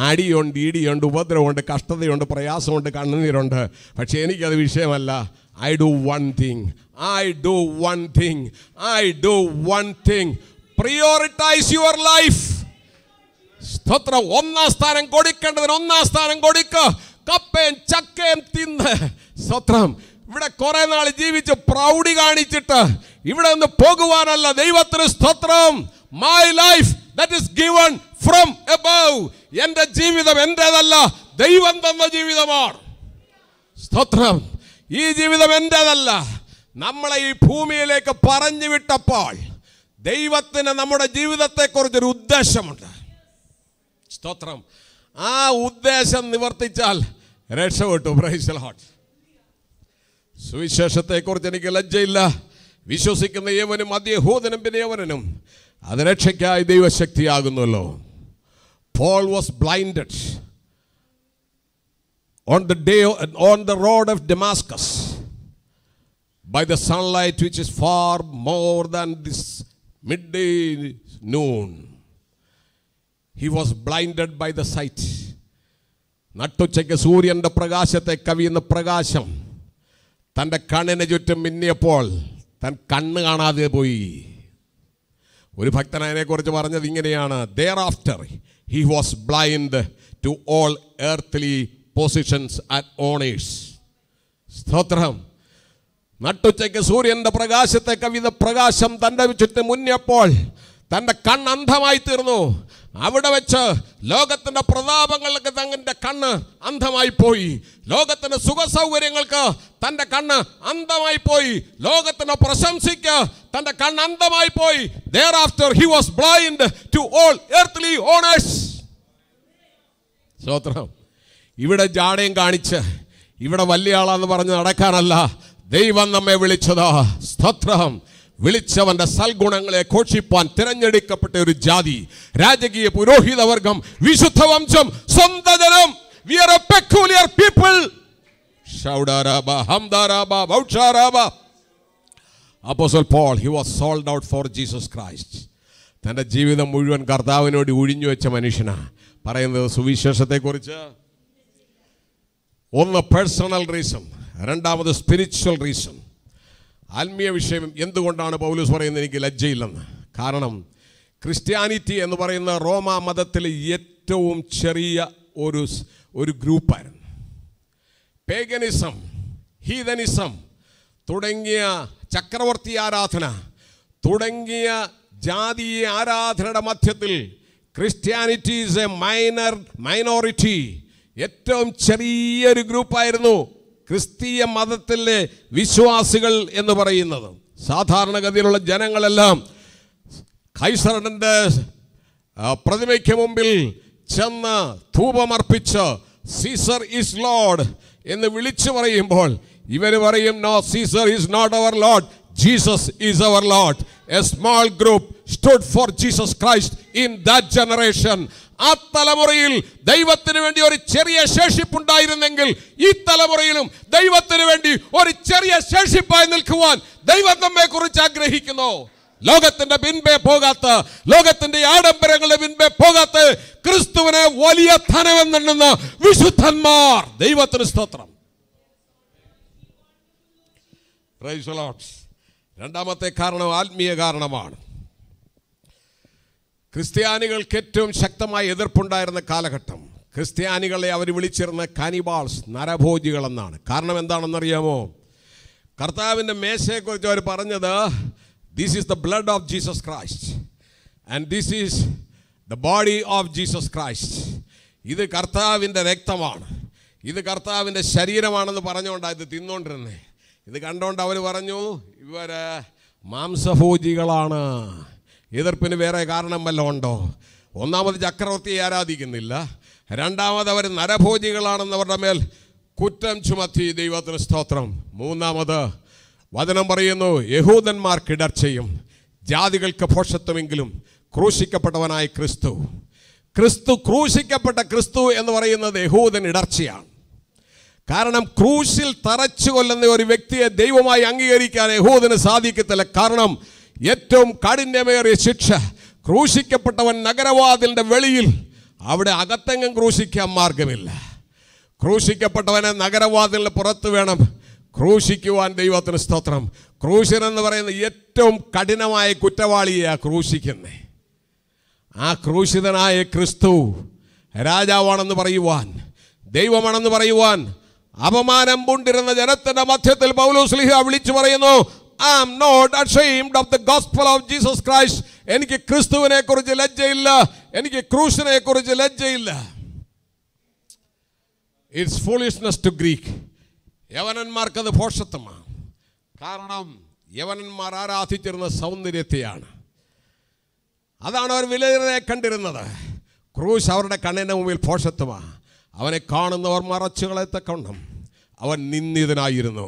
അടിയുണ്ട്, ഇടിയുണ്ട്, ഉപദ്രവമുണ്ട്, കഷ്ടതയുണ്ട്, പ്രയാസമുണ്ട്, കണ്ണുനീരുണ്ട്, പക്ഷേ എനിക്കത് വിഷയമല്ല. I do one thing, I do one thing, I do one thing. Prioritise your life. സ്തോത്രം. ഒന്നാം സ്ഥാനം കൊടുക്കേണ്ടതിന് ഒന്നാം സ്ഥാനം കൊടുക്കുക. കപ്പയും ചക്കയും തിന്ന്. സ്തോത്രം. ഇവിടെ കുറെ നാൾ ജീവിച്ച് പ്രൗഢി കാണിച്ചിട്ട് ഇവിടെ നിന്ന് പോകുവാനല്ല. ദൈവത്തിന് സ്തോത്രം. My life that is given from above. എൻ്റെ ജീവിതം എൻ്റേതല്ല, ദൈവം തന്ന ജീവിതമാണ്. സ്തോത്രം. ഈ ജീവിതം എൻ്റേതല്ല. നമ്മളെ ഈ ഭൂമിയിലേക്ക് പറഞ്ഞു വിട്ടപ്പോൾ ദൈവത്തിന് നമ്മുടെ ജീവിതത്തെക്കുറിച്ചൊരു ഉദ്ദേശമുണ്ട്. സ്തോത്രം. ആ ഉദ്ദേശം നിവർത്തിച്ചാൽ രക്ഷപ്പെട്ടു. Praise the Lord. സുവിശേഷത്തെക്കുറിച്ച് എനിക്ക് ലജ്ജയില്ല. വിശ്വസിക്കുന്ന ഏവനും മദ്യഹൂദനും പിന്നെ യവനനും അത് രക്ഷയ്ക്കായി ദൈവശക്തിയാകുന്നല്ലോ. Paul was blinded on the road of Damascus by the sunlight which is far more than this midday noon. He was blinded by the sight. നട്ടുച്ചയ്ക്ക് സൂര്യൻ്റെ പ്രകാശത്തെ കവിയുന്ന പ്രകാശം തൻ്റെ കണ്ണിന് ചുറ്റും മിന്നിയപ്പോൾ തൻ കണ്ണ് കാണാതെ പോയി. ഒരു ഭക്തൻ അതിനെക്കുറിച്ച് പറഞ്ഞത് ഇങ്ങനെയാണ്: thereafter he was blind to all earthly positions and honors. സ്തോത്രം. നട്ടുച്ചയ്ക്ക് സൂര്യൻ്റെ പ്രകാശത്തെ കവിത പ്രകാശം തൻ്റെ ചുറ്റും മുന്നിയപ്പോൾ തൻ്റെ കണ്ണ് അന്ധമായി തീർന്നു. അവിടെ വെച്ച് ലോകത്തിൻ്റെ പ്രതാപങ്ങൾക്ക് തൻ്റെ കണ്ണ് അന്ധമായി പോയി. ലോകത്തിൻ്റെ സുഖസൗകര്യങ്ങൾക്ക് തൻ്റെ കണ്ണ് അന്ധമായി പോയി. ലോകത്തിൻ്റെ പ്രശംസയ്ക്ക് തൻ്റെ കണ്ണ് അന്ധമായി പോയി. Thereafter he was blind to all earthly honors. സ്തോത്രം. ഇവിടെ ജാടയും കാണിച്ച് ഇവിടെ വലിയ ആളാന്ന് പറഞ്ഞ് നടക്കാനല്ല ദൈവം നമ്മെ വിളിച്ചതാ. സ്തോത്രം. വിളിച്ചവന്റെ സൽഗുണങ്ങളെ ഘോഷിപ്പാൻ തിരഞ്ഞെടുക്കപ്പെട്ട ഒരു ജാതി, രാജകീയ പുരോഹിതവർഗം, വിശുദ്ധ വംശം, സ്വന്തം ജനം. We are a peculiar people. Shaudaraba, Hamdaraba, Vaucharaba. Apostle Paul, he was sold out for Jesus Christ. തന്റെ ജീവിതം മുഴുവൻ കർത്താവിനോട് ഒഴിഞ്ഞു വെച്ച മനുഷ്യനാ പറയുന്നത് സുവിശേഷത്തെക്കുറിച്ച്. ഒന്ന് പേഴ്സണൽ റീസൺ, രണ്ടാമത് സ്പിരിച്വൽ റീസൺ. ആത്മീയ വിഷയം എന്തുകൊണ്ടാണ് പൗലോസ് പറയുന്നത് എനിക്ക് ലജ്ജയില്ലെന്ന്? കാരണം ക്രിസ്ത്യാനിറ്റി എന്ന് പറയുന്ന റോമാ മതത്തിലെ ഏറ്റവും ചെറിയ ഒരു ഗ്രൂപ്പായിരുന്നു. പേഗനിസം, ഹീതനിസം തുടങ്ങിയ ചക്രവർത്തി ആരാധന തുടങ്ങിയ ജാതീയ ആരാധനയുടെ മധ്യത്തിൽ ക്രിസ്ത്യാനിറ്റി ഈസ് എ മൈനോറിറ്റി, ഏറ്റവും ചെറിയൊരു ഗ്രൂപ്പായിരുന്നു ക്രിസ്തീയ മതത്തിലെ വിശ്വാസികൾ എന്ന് പറയുന്നത്. സാധാരണഗതിയിലുള്ള ജനങ്ങളെല്ലാം കൈസറിൻ്റെ പ്രതിമയ്ക്ക് മുമ്പിൽ ചെന്ന് ധൂപമർപ്പിച്ച് സീസർ ഈസ് ലോർഡ് എന്ന് വിളിച്ചു പറയുമ്പോൾ ഇവർ പറയും, no, Caesar is not our Lord, Jesus is our Lord. A small group stood for Jesus Christ in that generation. ആ തലമുറയിൽ ദൈവത്തിന് വേണ്ടി ഒരു ചെറിയ ശേഷിപ്പുണ്ടായിരുന്നെങ്കിൽ ഈ തലമുറയിലും ദൈവത്തിന് വേണ്ടി ഒരു ചെറിയ ശേഷിപ്പായി നിൽക്കുവാൻ ദൈവം നമ്മെ കുറിച്ച് ആഗ്രഹിക്കുന്നു. ലോകത്തിന്റെ പിൻപേ പോകാത്ത, ലോകത്തിന്റെ ആഡംബരങ്ങളുടെ പിൻപേ പോകാത്ത, ക്രിസ്തുവിനെ വലിയ ധനമെന്നെണ്ണുന്ന വിശുദ്ധന്മാർ. ദൈവത്തിന് സ്തോത്രം. Praise the Lord. രണ്ടാമത്തെ കാരണം ആത്മീയ കാരണമാണ്. ക്രിസ്ത്യാനികൾക്ക് ഏറ്റവും ശക്തമായ എതിർപ്പുണ്ടായിരുന്ന കാലഘട്ടം, ക്രിസ്ത്യാനികളെ അവർ വിളിച്ചിരുന്ന കാനിബാൾസ്, നരഭോജികളെന്നാണ്. കാരണം എന്താണെന്നറിയാമോ? കർത്താവിൻ്റെ മേശയെക്കുറിച്ച് അവർ പറഞ്ഞത്, this is the blood of Jesus Christ and this is the body of Jesus Christ. ഇത് കർത്താവിൻ്റെ രക്തമാണ്, ഇത് കർത്താവിൻ്റെ ശരീരമാണെന്ന് പറഞ്ഞുകൊണ്ടാണ് ഇത് തിന്നുകൊണ്ടിരുന്നത്. ഇത് കണ്ടുകൊണ്ട് അവർ പറഞ്ഞു ഇവർ മാംസഭോജികളാണ്. എതിർപ്പിന് വേറെ കാരണം വല്ല ഉണ്ടോ? ഒന്നാമത് ചക്രവർത്തിയെ ആരാധിക്കുന്നില്ല, രണ്ടാമത് അവർ നരഭോജികളാണെന്നവരുടെ മേൽ കുറ്റം ചുമത്തി. ദൈവത്തിന് സ്തോത്രം. മൂന്നാമത് വചനം പറയുന്നു, യഹൂദന്മാർക്കിടർച്ചയും ജാതികൾക്ക് ഭോഷത്വമെങ്കിലും ക്രൂശിക്കപ്പെട്ടവനായ ക്രിസ്തു. ക്രൂശിക്കപ്പെട്ട ക്രിസ്തു എന്ന് പറയുന്നത് യഹൂദൻ ഇടർച്ചയാണ്. കാരണം ക്രൂശിൽ തറച്ചു കൊല്ലുന്ന ഒരു വ്യക്തിയെ ദൈവമായി അംഗീകരിക്കാൻ യഹൂദന് സാധിക്കത്തില്ല. കാരണം ഏറ്റവും കാഠിന്യമേറിയ ശിക്ഷ, ക്രൂശിക്കപ്പെട്ടവൻ നഗരവാതിലിൻ്റെ വെളിയിൽ, അവിടെ അകത്തെങ്ങും ക്രൂശിക്കാൻ മാർഗമില്ല. ക്രൂശിക്കപ്പെട്ടവനെ നഗരവാതിലിന് പുറത്ത് വേണം ക്രൂശിക്കുവാൻ. ദൈവത്തിന് സ്തോത്രം. ക്രൂശനെന്ന് പറയുന്ന ഏറ്റവും കഠിനമായ കുറ്റവാളിയെ ക്രൂശിക്കുന്നത്. ആ ക്രൂശിതനായ ക്രിസ്തു രാജാവാണെന്ന് പറയുവാൻ, ദൈവമാണെന്ന് പറയുവാൻ അപമാനം പൂണ്ടിരുന്ന ജനത്തിൻ്റെ മധ്യത്തിൽ പൗലോസ് ലീഹ വിളിച്ചു പറയുന്നു, I am not ashamed of the gospel of Jesus Christ. എനിക്ക് ക്രിസ്തുവിനെ കുറിച്ച് ലജ്ജയില്ല, എനിക്ക് ക്രൂശിനെ കുറിച്ച് ലജ്ജയില്ല. It's foolishness to Greek. യവനന്മാർക്കത് ഭോഷത്വമാണ്. കാരണം യവനന്മാർ ആരാധിച്ചിരുന്ന സൗന്ദര്യത്തെയാണ്. അതാണ് അവർ വിലയെ കണ്ടിരുന്നത്. ക്രൂശ് അവരുടെ കണ്ണിൻ്റെ മുമ്പിൽ ഭോഷത്വമാണ്. അവനെ കാണുന്നവർ മറച്ചുകളയത്തക്കവണ്ണം അവൻ നിന്ദിതനായിരുന്നു.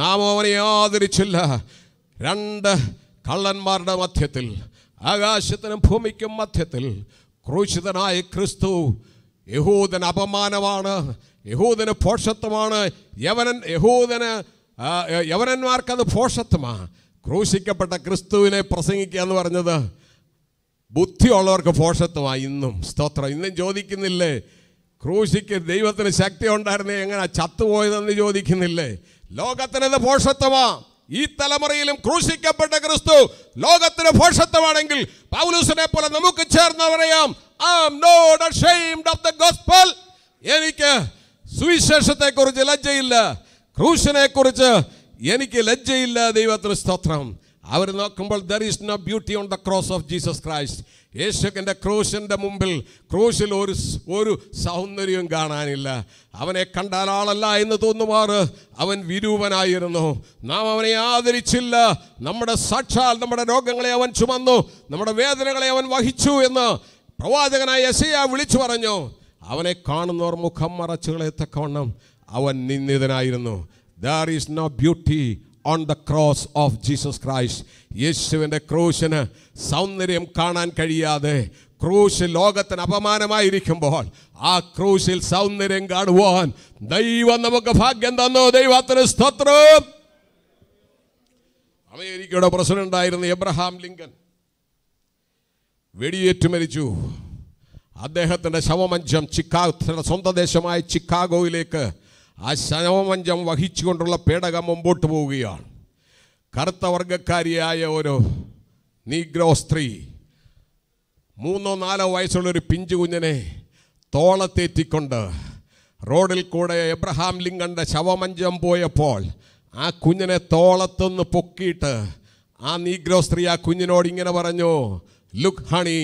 നാം അവനെ ആദരിച്ചില്ല. രണ്ട് കള്ളന്മാരുടെ മധ്യത്തിൽ, ആകാശത്തിനും ഭൂമിക്കും മധ്യത്തിൽ ക്രൂശിതനായ ക്രിസ്തു. യഹൂദന് അപമാനമാണ്, യഹൂദന് ഭോഷത്വമാണ്, യവനന്മാർക്കത് ഭോഷത്വമാണ്. ക്രൂശിക്കപ്പെട്ട ക്രിസ്തുവിനെ പ്രസംഗിക്കുക എന്ന് പറഞ്ഞത് ബുദ്ധിയുള്ളവർക്ക് ഭോഷത്വമാണ്. ഇന്നും സ്തോത്രം. ഇന്നും ചോദിക്കുന്നില്ലേ ക്രൂശിക്ക് ദൈവത്തിന് ശക്തി ഉണ്ടായിരുന്നേ എങ്ങനെ ചത്തുപോയതെന്ന് ചോദിക്കുന്നില്ലേ? ലോകത്തിനത് ഭോഷത്വമാണ്. ഈ തലമുറയിലും ക്രൂശിക്കപ്പെട്ട ക്രിസ്തു ലോകത്തിന് ഭോഷത്വമാണെങ്കിൽ പൗലോസിനെ പോലെ നമുക്ക് ചേർന്ന് പറയാം, I am not ashamed of the gospel. എനിക്ക് സുവിശേഷത്തെക്കുറിച്ച് ലജ്ജയില്ല, ക്രൂശിനെക്കുറിച്ച് എനിക്ക് ലജ്ജയില്ല. ദൈവത്തിന് സ്തോത്രം. അവർ നോക്കുമ്പോൾ there is no beauty on the cross of Jesus Christ. യേശുവിൻ്റെ ക്രൂശിൻ്റെ മുമ്പിൽ, ക്രൂശിൽ ഒരു സൗന്ദര്യവും കാണാനില്ല. അവനെ കണ്ടാൽ ആളല്ല എന്ന് തോന്നുമാറ് അവൻ വിരൂപനായിരുന്നു. നാം അവനെ ആദരിച്ചില്ല. നമ്മുടെ സാക്ഷാൽ നമ്മുടെ രോഗങ്ങളെ അവൻ ചുമന്നു, നമ്മുടെ വേദനകളെ അവൻ വഹിച്ചു എന്ന് പ്രവാചകനായ യെശയ്യാ വിളിച്ചു പറഞ്ഞു. അവനെ കാണുന്നവർ മുഖം മറച്ചുകളയത്തക്കവണ്ണം അവൻ നിന്ദിതനായിരുന്നു. There is no beauty on the cross of Jesus Christ. യേശുവിൻ്റെ ക്രൂശിന് സൗന്ദര്യം കാണാൻ കഴിയാതെ, ക്രൂശ് ലോകത്തിന് അപമാനമായിരിക്കുമ്പോൾ ആ ക്രൂശിൽ സൗന്ദര്യം കാണുവാൻ ദൈവം നമുക്ക് ഭാഗ്യം തന്നു. ദൈവത്തിന് സ്തോത്രം. അമേരിക്കയുടെ പ്രസിഡന്റായിരുന്ന എബ്രഹാം ലിങ്കൻ വെടിയേറ്റ് മരിച്ചു. അദ്ദേഹത്തിൻ്റെ ശവമഞ്ചം ചിക്കാഗോ, സ്വന്തം ദേശമായ ചിക്കാഗോയിലേക്ക് ആ ശവമഞ്ചം വഹിച്ചുകൊണ്ടുള്ള പേടകം മുമ്പോട്ട് പോവുകയാണ്. കറുത്ത വർഗ്ഗക്കാരിയായ ഒരു നീഗ്രോ സ്ത്രീ മൂന്നോ നാലോ വയസ്സുള്ള ഒരു പിഞ്ചു കുഞ്ഞിനെ തോളത്തേറ്റിക്കൊണ്ട് റോഡിൽ കൂടെ എബ്രഹാം ലിങ്കന്റെ ശവമഞ്ചം പോയപ്പോൾ ആ കുഞ്ഞിനെ തോളത്തുനിന്ന് പൊക്കിയിട്ട് ആ നീഗ്രോ സ്ത്രീ ആ കുഞ്ഞിനോട് ഇങ്ങനെ പറഞ്ഞു, look honey,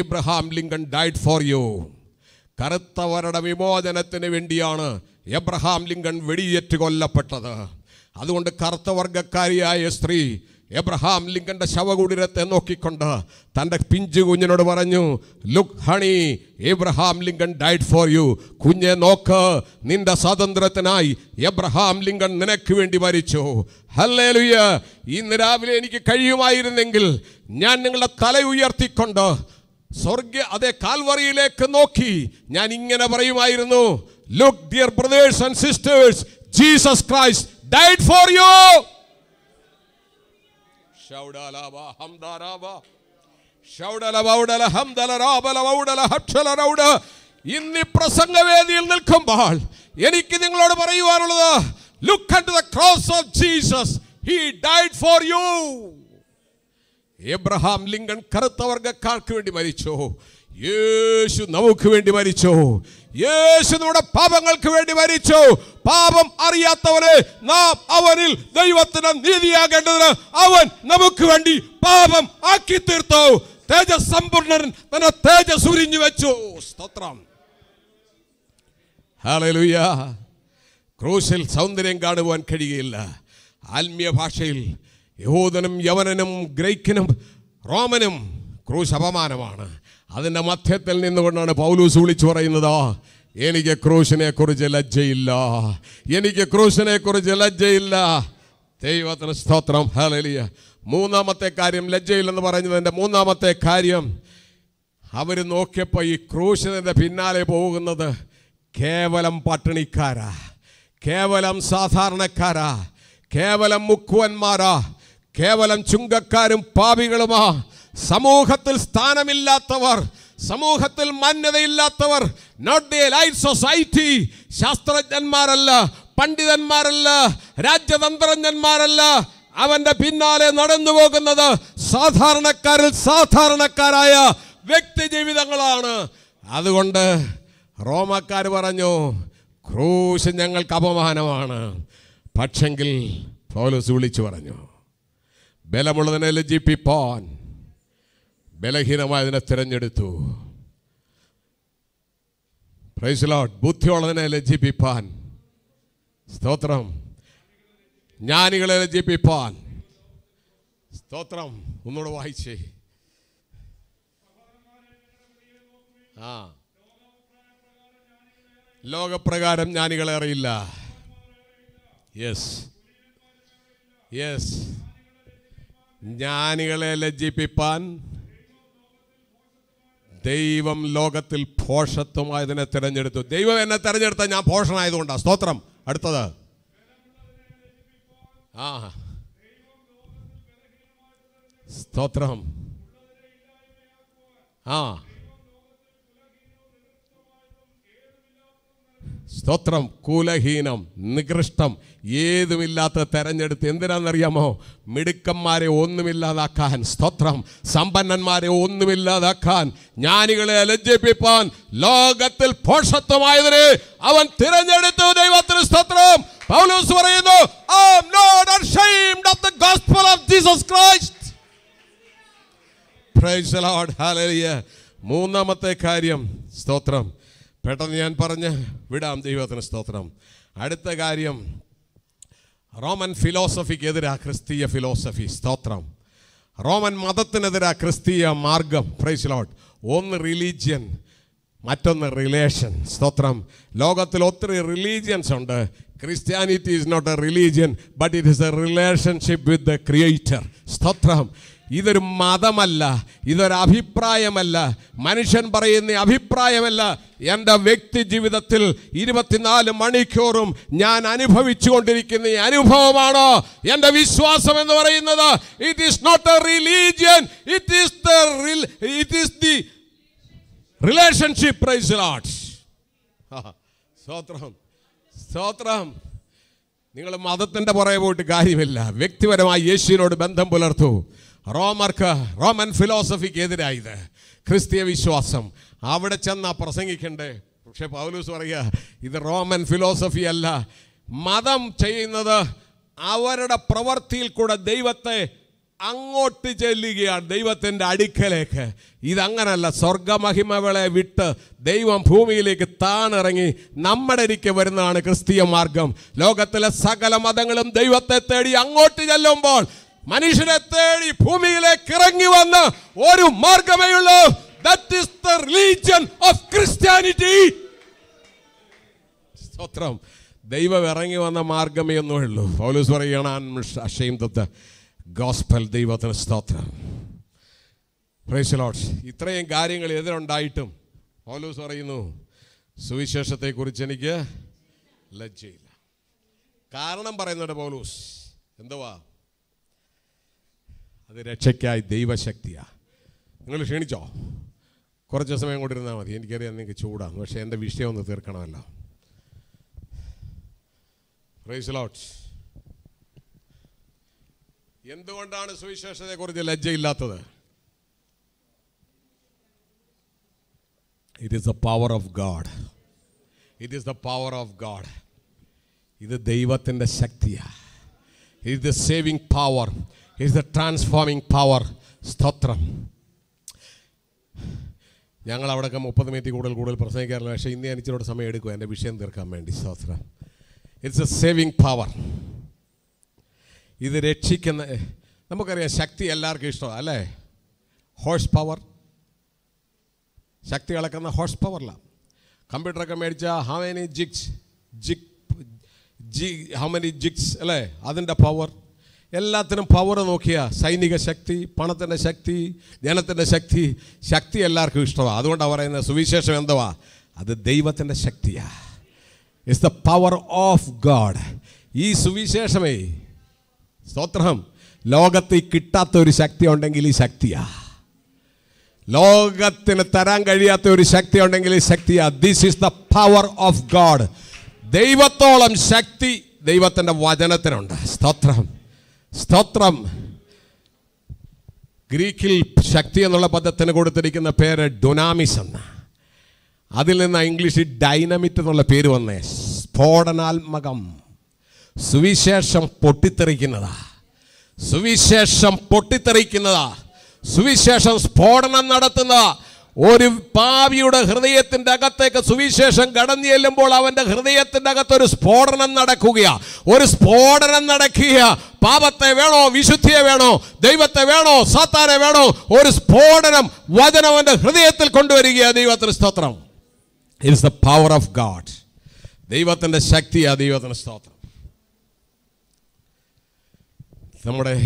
Abraham Lincoln died for you. കറുത്തവരുടെ വിമോചനത്തിന് വേണ്ടിയാണ് എബ്രഹാം ലിങ്കൺ വെടിയേറ്റ് കൊല്ലപ്പെട്ടത്. അതുകൊണ്ട് കറുത്ത വർഗ്ഗക്കാരിയായ സ്ത്രീ എബ്രഹാം ലിങ്കന്റെ ശവകുടീരത്തെ നോക്കിക്കൊണ്ട് തൻ്റെ പിഞ്ചു കുഞ്ഞിനോട് പറഞ്ഞു, look honey, Abraham Lincoln died for you. കുഞ്ഞെ നോക്ക്, നിന്റെ സ്വാതന്ത്ര്യത്തിനായി എബ്രഹാം ലിങ്കൺ നിനക്ക് വേണ്ടി മരിച്ചു. ഹല്ലേലൂയ. ഇന്ന് രാവിലെ എനിക്ക് കഴിയുമായിരുന്നെങ്കിൽ ഞാൻ നിങ്ങളുടെ തല ഉയർത്തിക്കൊണ്ട് സ്വർഗ്ഗ അതേ കാൽവറിയിലേക്ക് നോക്കി ഞാൻ ഇങ്ങനെ പറയുമായിരുന്നു, look dear brothers and sisters, Jesus Christ died for you. ഇന്നീ പ്രസംഗവേദിയിൽ നിൽക്കുമ്പോൾ എനിക്ക് നിങ്ങളോട് പറയുവാനുള്ളത്, look at the cross of Jesus, he died for you. Abraham Lincoln കറുത്ത വർഗ്ഗക്കാർക്ക് വേണ്ടി മരിച്ചു. യേശു നമുക്ക് വേണ്ടി മരിച്ചു. യേശു നമ്മുടെ പാപങ്ങൾക്ക് വേണ്ടി മരിച്ചു. പാപം അറിയാത്തവനെ നാം അവനിൽ ദൈവത്തിന് നീതിയാകേണ്ടതിന് അവൻ നമുക്ക് വേണ്ടി പാപം ആക്കി തീർത്തു. തേജസ് സമ്പൂർണ്ണൻ തന്റെ തേജസ് ഉരിഞ്ഞു വെച്ചു. സ്തോത്രം. ഹല്ലേലൂയ. ക്രൂശിൽ സൗന്ദര്യം കാണുവാൻ കഴിയുകയില്ല. ആത്മീയ ഭാഷയിൽ യഹൂദനും യവനനും ഗ്രേക്കിനും റോമനും ക്രൂശ് അപമാനമാണ്. അതിൻ്റെ മധ്യത്തിൽ നിന്നുകൊണ്ടാണ് പൗലൂസ് വിളിച്ചു പറയുന്നത്, എനിക്ക് ക്രൂശിനെ കുറിച്ച് ലജ്ജയില്ല, എനിക്ക് ക്രൂശിനെ കുറിച്ച് ലജ്ജയില്ല. ദൈവത്തിന് സ്തോത്രം. ഹല്ലേലൂയ. മൂന്നാമത്തെ കാര്യം, ലജ്ജയില്ലെന്ന് പറഞ്ഞതിൻ്റെ മൂന്നാമത്തെ കാര്യം, അവർ നോക്കിയപ്പോൾ ഈ ക്രൂശിൻ്റെ പിന്നാലെ പോകുന്നത് കേവലം പട്ടിണിക്കാരാ, കേവലം സാധാരണക്കാരാ, കേവലം മുക്കുവന്മാരാ, കേവലം ചുങ്കക്കാരും പാപികളുമാ, സമൂഹത്തിൽ സ്ഥാനമില്ലാത്തവർ, സമൂഹത്തിൽ മാന്യതയില്ലാത്തവർ. Not the light society. ശാസ്ത്രജ്ഞന്മാരല്ല, പണ്ഡിതന്മാരല്ല, രാജ്യതന്ത്രജ്ഞന്മാരല്ല. അവൻ്റെ പിന്നാലെ നടന്നു പോകുന്നത് സാധാരണക്കാരിൽ സാധാരണക്കാരായ വ്യക്തി ജീവിതങ്ങളാണ്. അതുകൊണ്ട് റോമാക്കാർ പറഞ്ഞു, ക്രൂശ് ഞങ്ങൾക്ക് അപമാനമാണ്. പക്ഷെങ്കിൽ പൗലോസ് വിളിച്ചു പറഞ്ഞു, ബലമുള്ളതിനെ ലജ്ജിപ്പിപ്പാൻ ബലഹീനമായതിനെ തിരഞ്ഞെടുത്തു. Praise Lord. ബുദ്ധിയുള്ളതിനെ ലജ്ജിപ്പിപ്പാൻ, സ്തോത്രം, ജ്ഞാനികളെ ലജ്ജിപ്പിപ്പാൻ, സ്തോത്രം. ഒന്നുകൂടെ വായിച്ചേ. ആ, ലോകപ്രകാരം ജ്ഞാനികളെ അറിയില്ല. യെസ് യെസ്, ജ്ഞാനികളെ ലജ്ജിപ്പിപ്പാൻ ദൈവം ലോകത്തിൽ ഭോഷത്വമായതിനെ തിരഞ്ഞെടുത്തു. ദൈവം എന്നെ തിരഞ്ഞെടുത്ത ഞാൻ ഭോഷനായതുകൊണ്ടാണ്. സ്തോത്രം. അടുത്തത്, ആ, സ്തോത്രം, ആ, സ്തോത്രം. കുലഹീനം, നികൃഷ്ടം, ഏതുമില്ലാത്ത തെരഞ്ഞെടുത്ത്. എന്തിനാണെന്നറിയാമോ? മിടുക്കന്മാരെ ഒന്നുമില്ലാതാക്കാൻ. സ്തോത്രം. സമ്പന്നന്മാരെ ഒന്നുമില്ലാതാക്കാൻ. ജ്ഞാനികളെ ലജ്ജിപ്പിപ്പാൻ ലോകത്തിൽ ഭോഷത്വമായതിനെ അവൻ തിരഞ്ഞെടുത്തു. ദൈവത്തിന് സ്തോത്രം. പൗലോസ് പറയുന്നു, I am not ashamed of the gospel of Jesus Christ. Praise the Lord. Hallelujah. മൂന്നാമത്തെ കാര്യം, സ്തോത്രം, പെട്ടെന്ന് ഞാൻ പറഞ്ഞ് വിടാം. ദൈവത്തിന് സ്തോത്രം. അടുത്ത കാര്യം, റോമൻ ഫിലോസഫിക്ക് എതിരാ ക്രിസ്തീയ ഫിലോസഫി. സ്തോത്രം. റോമൻ മതത്തിനെതിരാ ക്രിസ്തീയ മാർഗം. Praise Lord. ഒന്ന് റിലീജിയൻ, മറ്റൊന്ന് റിലേഷൻ. സ്തോത്രം. ലോകത്തിൽ ഒത്തിരി റിലീജിയൻസ് ഉണ്ട്. Christianity is not a religion but it is a relationship with the creator. സ്തോത്രം. ഇതൊരു മതമല്ല, ഇതൊരഭിപ്രായമല്ല, മനുഷ്യൻ പറയുന്ന അഭിപ്രായമല്ല. എൻ്റെ വ്യക്തി ജീവിതത്തിൽ 24 മണിക്കൂറും ഞാൻ അനുഭവിച്ചു കൊണ്ടിരിക്കുന്ന ഈ അനുഭവമാണ് എൻ്റെ വിശ്വാസം എന്ന് പറയുന്നത്. It is not a religion, it is the relationship. Praise the Lord. സ്തോത്രം. നിങ്ങൾ മതത്തിൻ്റെ പുറകെ പോയിട്ട് കാര്യമില്ല. വ്യക്തിപരമായി യേശുവിനോട് ബന്ധം പുലർത്തൂ. റോമൻ ഫിലോസഫിക്ക് എതിരായത് ക്രിസ്തീയ വിശ്വാസം. അവിടെ ചെന്നാ പ്രസംഗിക്കണ്ടേ? പക്ഷേ പൗലോസ് പറയുക, ഇത് റോമൻ ഫിലോസഫി അല്ല. മതം ചെയ്യുന്നത് അവരുടെ പ്രവൃത്തിയിൽ കൂടെ ദൈവത്തെ അങ്ങോട്ട് ചെല്ലുകയാണ്, ദൈവത്തിൻ്റെ അടുക്കലേക്ക്. ഇതങ്ങനല്ല. സ്വർഗമഹിമകളെ വിട്ട് ദൈവം ഭൂമിയിലേക്ക് താണിറങ്ങി നമ്മുടെ ഇരിക്കെ വരുന്നതാണ് ക്രിസ്തീയ മാർഗം. ലോകത്തിലെ സകല മതങ്ങളും ദൈവത്തെ തേടി അങ്ങോട്ട് ചെല്ലുമ്പോൾ മനുഷ്യനെ തേടി ഭൂമിയിലേക്ക് ഇറങ്ങി വന്ന് ഒരു മാർഗമേ ഉള്ളൂ. That is the religion of Christianity. സ്തോത്രം. ദൈവം ഇറങ്ങി വന്ന മാർഗമേ ഒന്നുള്ളൂ. പൗലോസ് പറയുകയാണ്, അശേംദത്തെ ഗോസ്പൽ ദൈവത്തിന് സ്തോത്രം. Praise the Lord. ഇത്രയും കാര്യങ്ങൾ എതിരുണ്ടായിട്ടും പൗലോസ് പറയുന്നു, സുവിശേഷത്തെക്കുറിച്ച് എനിക്ക് ലജ്ജയില്ല. കാരണം പറയുന്നുണ്ട് പൗലോസ്, എന്തുവാ അത്? രക്ഷയ്ക്കായി ദൈവശക്തിയാണ്. നിങ്ങൾ ക്ഷീണിച്ചോ? കുറച്ച് സമയം കൂടി ഇരുന്നാൽ മതി. എനിക്കറിയാം നിങ്ങൾക്ക് ചൂടാണ്, പക്ഷേ എൻ്റെ വിഷയം ഒന്ന് തീർക്കണമല്ലോ. Price the Lord. എന്തുകൊണ്ടാണ് സുവിശേഷത്തെക്കുറിച്ച് ലജ്ജയില്ലാത്തത്? It is the power of God. It is the power of God. ഇത് ദൈവത്തിൻ്റെ ശക്തിയാണ്. It is the saving power. It is the transforming power. സ്തോത്രം. ഞങ്ങളവിടെയൊക്കെ 30 മിനിറ്റ് കൂടുതൽ പ്രസംഗിക്കാറില്ല, പക്ഷേ ഇന്ന് ഞാൻ ഇച്ചിരി സമയം എടുക്കും എൻ്റെ വിഷയം തീർക്കാൻ വേണ്ടി. സ്തോത്രം. It's a saving power. ഇത് രക്ഷിക്കുന്ന, നമുക്കറിയാം ശക്തി എല്ലാവർക്കും ഇഷ്ടമാണ് അല്ലേ? ഹോഴ്സ് പവർ, ശക്തി അളക്കുന്ന ഹോഴ്സ് പവറിലാണ്. കമ്പ്യൂട്ടറൊക്കെ മേടിച്ചാൽ ഹൗ മെനി ജിക്സ് അല്ലേ? അതിൻ്റെ പവർ. എല്ലാത്തിനും പവർ നോക്കിയാൽ സൈനിക ശക്തി, പണത്തിൻ്റെ ശക്തി, ജനത്തിൻ്റെ ശക്തി. ശക്തി എല്ലാവർക്കും ഇഷ്ടമാണ്. അതുകൊണ്ടാണ് പറയുന്നത് സുവിശേഷം എന്തുവാ? അത് ദൈവത്തിൻ്റെ ശക്തിയാണ്. It's the power of God. ഈ സുവിശേഷമേ, സ്തോത്രം, ലോകത്തിൽ കിട്ടാത്ത ഒരു ശക്തി ഉണ്ടെങ്കിൽ ഈ ശക്തിയാ. ലോകത്തിന് തരാൻ കഴിയാത്ത ഒരു ശക്തി ഉണ്ടെങ്കിൽ ഈ ശക്തിയാ. This is the power of God. ദൈവത്തോളം ശക്തി ദൈവത്തിൻ്റെ വചനത്തിനുണ്ട്. സ്തോത്രം, സ്തോത്രം. ഗ്രീക്കിൽ ശക്തി എന്നുള്ള പദത്തിന് കൊടുത്തിരിക്കുന്ന പേര് ഡുനാമിസ് എന്ന, അതിൽ നിന്ന് ഇംഗ്ലീഷിൽ ഡൈനമിറ്റ് എന്നുള്ള പേര് വന്നേ. സ്ഫോടനാത്മകം. സുവിശേഷം പൊട്ടിത്തെറിക്കുന്നതാ, സുവിശേഷം പൊട്ടിത്തെറിക്കുന്നതാ, സുവിശേഷം സ്ഫോടനം നടത്തുന്നതാ. ഒരു പാവിയുടെ ഹൃദയത്തിൻ്റെ അകത്തേക്ക് സുവിശേഷം കടന്നു ചെല്ലുമ്പോൾ അവൻ്റെ ഹൃദയത്തിൻ്റെ അകത്ത് ഒരു സ്ഫോടനം നടക്കുകയാ. ഒരു സ്ഫോടനം നടക്കുക. പാപത്തെ വേണോ, വിശുദ്ധിയെ വേണോ, ദൈവത്തെ വേണോ, സാത്താനെ വേണോ? ഒരു സ്ഫോടനം വചനം അവൻ്റെ ഹൃദയത്തിൽ കൊണ്ടുവരികയാണ്. ദൈവത്തിന് സ്തോത്രം. It's the power of God. ദൈവത്തിൻ്റെ ശക്തിയാ. ദൈവത്തിന് സ്തോത്രം. നമ്മുടെ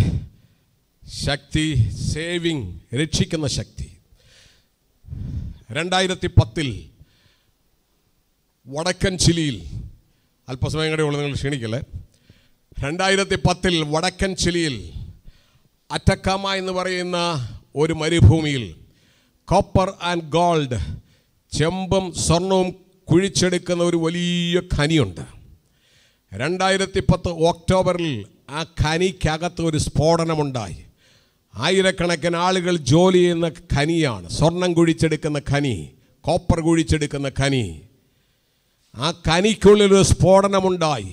ശക്തി സേവിങ്, രക്ഷിക്കുന്ന ശക്തി. 2010 വടക്കൻ ചിലിയിൽ, അല്പസമയം കൂടെ ഉള്ളു, നിങ്ങൾ ക്ഷീണിക്കല്ലേ. 2010 വടക്കൻ ചിലിയിൽ അറ്റക്കാമ എന്ന് പറയുന്ന ഒരു മരുഭൂമിയിൽ കോപ്പർ ആൻഡ് ഗോൾഡ്, ചെമ്പും സ്വർണവും കുഴിച്ചെടുക്കുന്ന ഒരു വലിയ ഖനിയുണ്ട്. 2010 ഒക്ടോബറിൽ ആ ഖനിക്കകത്ത് ഒരു സ്ഫോടനമുണ്ടായി. ആയിരക്കണക്കിന് ആളുകൾ ജോലി ചെയ്യുന്ന ഖനിയാണ്. സ്വർണം കുഴിച്ചെടുക്കുന്ന ഖനി, കോപ്പർ കുഴിച്ചെടുക്കുന്ന ഖനി. ആ ഖനിക്കുള്ളിലൊരു സ്ഫോടനമുണ്ടായി.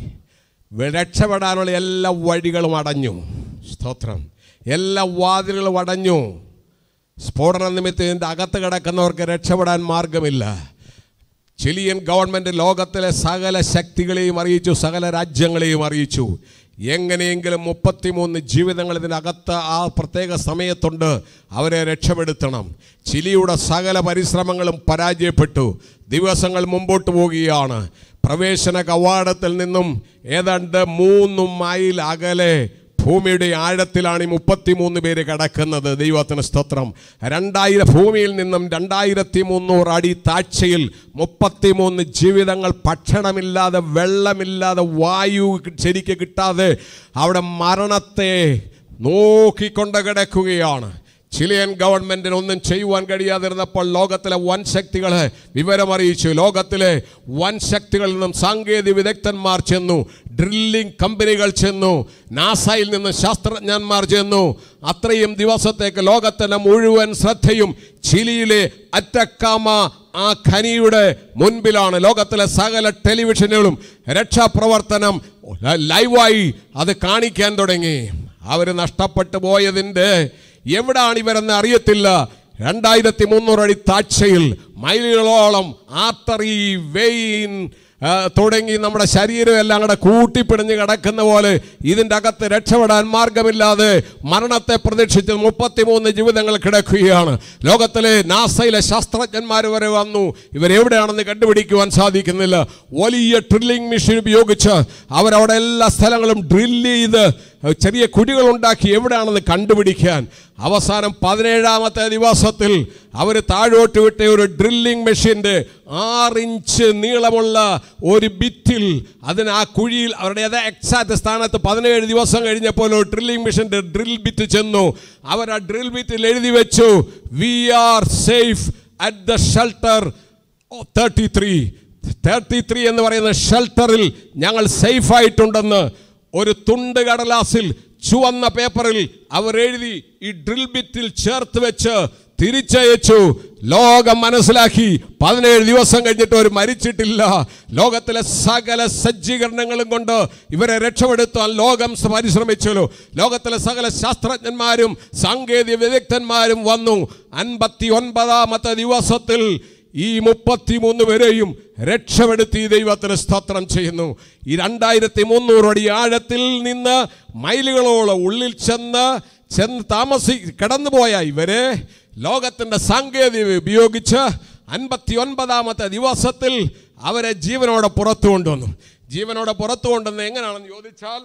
രക്ഷപ്പെടാനുള്ള എല്ലാ വഴികളും അടഞ്ഞു. സ്തോത്രം. എല്ലാ വാതിലുകളും അടഞ്ഞു. സ്ഫോടന നിമിത്തം ഇതിൻ്റെ അകത്ത് കിടക്കുന്നവർക്ക് രക്ഷപ്പെടാൻ മാർഗമില്ല. ചിലിയൻ ഗവൺമെൻറ് ലോകത്തിലെ സകല ശക്തികളെയും അറിയിച്ചു, സകല രാജ്യങ്ങളെയും അറിയിച്ചു. എങ്ങനെയെങ്കിലും 33 ജീവിതങ്ങൾ ഇതിനകത്ത് ആ പ്രത്യേക സമയത്തുണ്ട്. അവരെ രക്ഷപ്പെടുത്തണം. ചിലിയുടെ സകല പരിശ്രമങ്ങളും പരാജയപ്പെട്ടു. ദിവസങ്ങൾ മുമ്പോട്ട് പോവുകയാണ്. പ്രവേശന കവാടത്തിൽ നിന്നും ഏതാണ്ട് 3 മൈൽ അകലെ ഭൂമിയുടെ ആഴത്തിലാണ് ഈ 33 പേര് കിടക്കുന്നത്. ദൈവത്തിന് സ്തോത്രം. ഭൂമിയിൽ നിന്നും 2300 അടി താഴ്ചയിൽ 33 ജീവിതങ്ങൾ ഭക്ഷണമില്ലാതെ, വെള്ളമില്ലാതെ, വായു ശരിക്ക് കിട്ടാതെ അവിടെ മരണത്തെ നോക്കിക്കൊണ്ട് കിടക്കുകയാണ്. ചിലിയൻ ഗവൺമെന്റിന് ഒന്നും ചെയ്യുവാൻ കഴിയാതിരുന്നപ്പോൾ ലോകത്തിലെ വൻ ശക്തികളെ വിവരമറിയിച്ചു. ലോകത്തിലെ വൻ ശക്തികളിൽ നിന്നും സാങ്കേതിക വിദഗ്ധന്മാർ ചെന്നു, ഡ്രില്ലിംഗ് കമ്പനികൾ ചെന്നു, നാസയിൽ നിന്ന് ശാസ്ത്രജ്ഞന്മാർ ചെന്നു. അത്രയും ദിവസത്തേക്ക് ലോകത്തിൻ്റെ മുഴുവൻ ശ്രദ്ധയും ചിലിയിലെ അറ്റക്കാമ ആ ഖനിയുടെ മുൻപിലാണ്. ലോകത്തിലെ സകല ടെലിവിഷനുകളും രക്ഷാപ്രവർത്തനം ലൈവായി അത് കാണിക്കാൻ തുടങ്ങി. അവർ നഷ്ടപ്പെട്ടു പോയതിൻ്റെ എവിടാണ് ഇവരെന്ന് അറിയത്തില്ല. 2300 അടി താഴ്ചയിൽ മൈലുകളോളം ആർട്ടറി വെയിൻ തുടങ്ങി നമ്മുടെ ശരീരം എല്ലാം കൂടെ കൂട്ടിപ്പിടിഞ്ഞ് കിടക്കുന്ന പോലെ ഇതിൻ്റെ അകത്ത് രക്ഷപ്പെടാൻ മാർഗമില്ലാതെ മരണത്തെ പ്രതീക്ഷിച്ച് 33 ജീവിതങ്ങൾ കിടക്കുകയാണ്. ലോകത്തിലെ നാസയിലെ ശാസ്ത്രജ്ഞന്മാർ വരെ വന്നു, ഇവരെവിടെയാണെന്ന് കണ്ടുപിടിക്കുവാൻ സാധിക്കുന്നില്ല. വലിയ ഡ്രില്ലിംഗ് മെഷീൻ ഉപയോഗിച്ച് അവരവിടെ എല്ലാ സ്ഥലങ്ങളും ഡ്രില്ല് ചെയ്ത് ചെറിയ കുഴികളുണ്ടാക്കി എവിടെയാണെന്ന് കണ്ടുപിടിക്കാൻ. അവസാനം 17-ാമത്തെ ദിവസത്തിൽ അവർ താഴോട്ട് വിട്ട ഒരു ഡ്രില്ലിംഗ് മെഷീൻ്റെ 6 ഇഞ്ച് നീളമുള്ള ഒരു ബിറ്റിൽ അതിന് ആ കുഴിയിൽ അവരുടെ എക്സാക്റ്റ് സ്ഥാനത്ത് 17 ദിവസം കഴിഞ്ഞപ്പോൾ ഡ്രില്ലിംഗ് മെഷീൻ്റെ ഡ്രിൽ ബിറ്റ് ചെന്നു. അവർ ആ ഡ്രിൽ ബിറ്റിൽ എഴുതി വെച്ചു, we are safe at the shelter 33. 33 എന്ന് പറയുന്ന ഷെൽട്ടറിൽ ഞങ്ങൾ സേഫായിട്ടുണ്ടെന്ന് ഒരു തുണ്ട് കടലാസിൽ ചുവന്ന പേപ്പറിൽ അവരെഴുതി ഈ ഡ്രിൽ ബിറ്റിൽ ചേർത്ത് വെച്ച് തിരിച്ചയച്ചു. ലോകം മനസ്സിലാക്കി 17 ദിവസം കഴിഞ്ഞിട്ട് അവർ മരിച്ചിട്ടില്ല. ലോകത്തിലെ സകല സജ്ജീകരണങ്ങളും കൊണ്ട് ഇവരെ രക്ഷപ്പെടുത്താൻ ലോകം പരിശ്രമിച്ചല്ലോ. ലോകത്തിലെ സകല ശാസ്ത്രജ്ഞന്മാരും സാങ്കേതിക വിദഗ്ധന്മാരും വന്നു. 59-ാമത്തെ ദിവസത്തിൽ ഈ 33 പേരെയും രക്ഷപ്പെടുത്തി ദൈവത്തിന് സ്തോത്രം ചെയ്യുന്നു. ഈ 2300 അടി ആഴത്തിൽ നിന്ന് മൈലുകളോളം ഉള്ളിൽ ചെന്ന് കടന്നുപോയ ഇവരെ ലോകത്തിൻ്റെ സാങ്കേതിക ഉപയോഗിച്ച് 59-ാമത്തെ ദിവസത്തിൽ അവരെ ജീവനോടെ പുറത്തു കൊണ്ടുവന്നു. ജീവനോടെ പുറത്തു കൊണ്ടുവന്ന് എങ്ങനെയാണെന്ന് ചോദിച്ചാൽ,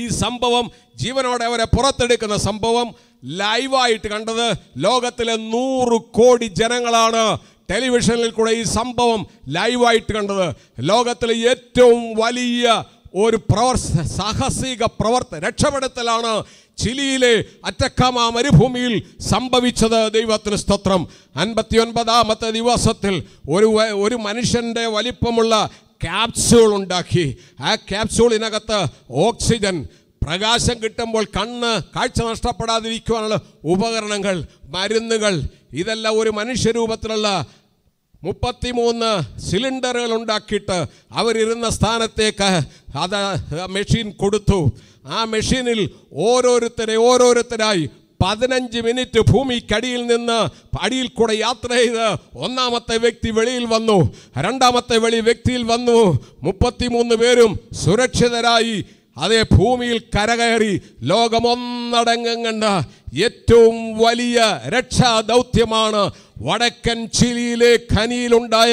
ഈ സംഭവം ജീവനോടെ അവരെ പുറത്തെടുക്കുന്ന സംഭവം ലൈവായിട്ട് കണ്ടത് ലോകത്തിലെ 100 കോടി ജനങ്ങളാണ്. ടെലിവിഷനിൽ കൂടെ ഈ സംഭവം ലൈവായിട്ട് കണ്ടത് ലോകത്തിലെ ഏറ്റവും വലിയ ഒരു സാഹസിക രക്ഷപ്പെടുത്തലാണ് ചിലിയിലെ അറ്റക്കാമ മരുഭൂമിയിൽ സംഭവിച്ചത്. ദൈവത്തിന് സ്തോത്രം. 59-ാമത്തെ ദിവസത്തിൽ ഒരു മനുഷ്യൻ്റെ വലിപ്പമുള്ള ക്യാപ്സ്യൂൾ ഉണ്ടാക്കി. ആ ക്യാപ്സ്യൂളിനകത്ത് ഓക്സിജൻ, പ്രകാശം കിട്ടുമ്പോൾ കണ്ണ് കാഴ്ച നഷ്ടപ്പെടാതിരിക്കുവാനുള്ള ഉപകരണങ്ങൾ, മരുന്നുകൾ, ഇതെല്ലാം ഒരു മനുഷ്യരൂപത്തിലുള്ള 33 സിലിണ്ടറുകൾ ഉണ്ടാക്കിയിട്ട് അവരിരുന്ന സ്ഥാനത്തേക്ക് അത് മെഷീൻ കൊടുത്തു. ആ മെഷീനിൽ ഓരോരുത്തരായി 15 മിനിറ്റ് ഭൂമിക്കടിയിൽ നിന്ന് അടിയിൽ കൂടെ യാത്ര ചെയ്ത് ഒന്നാമത്തെ വ്യക്തി വെളിയിൽ വന്നു, രണ്ടാമത്തെ വ്യക്തിയിൽ വന്നു. 33 പേരും സുരക്ഷിതരായി അതേ ഭൂമിയിൽ കരകയറി. ലോകമൊന്നടങ്കം കണ്ട ഏറ്റവും വലിയ രക്ഷാ ദൗത്യമാണ് വടക്കൻ ചിലിയിലെ ഖനിയിലുണ്ടായ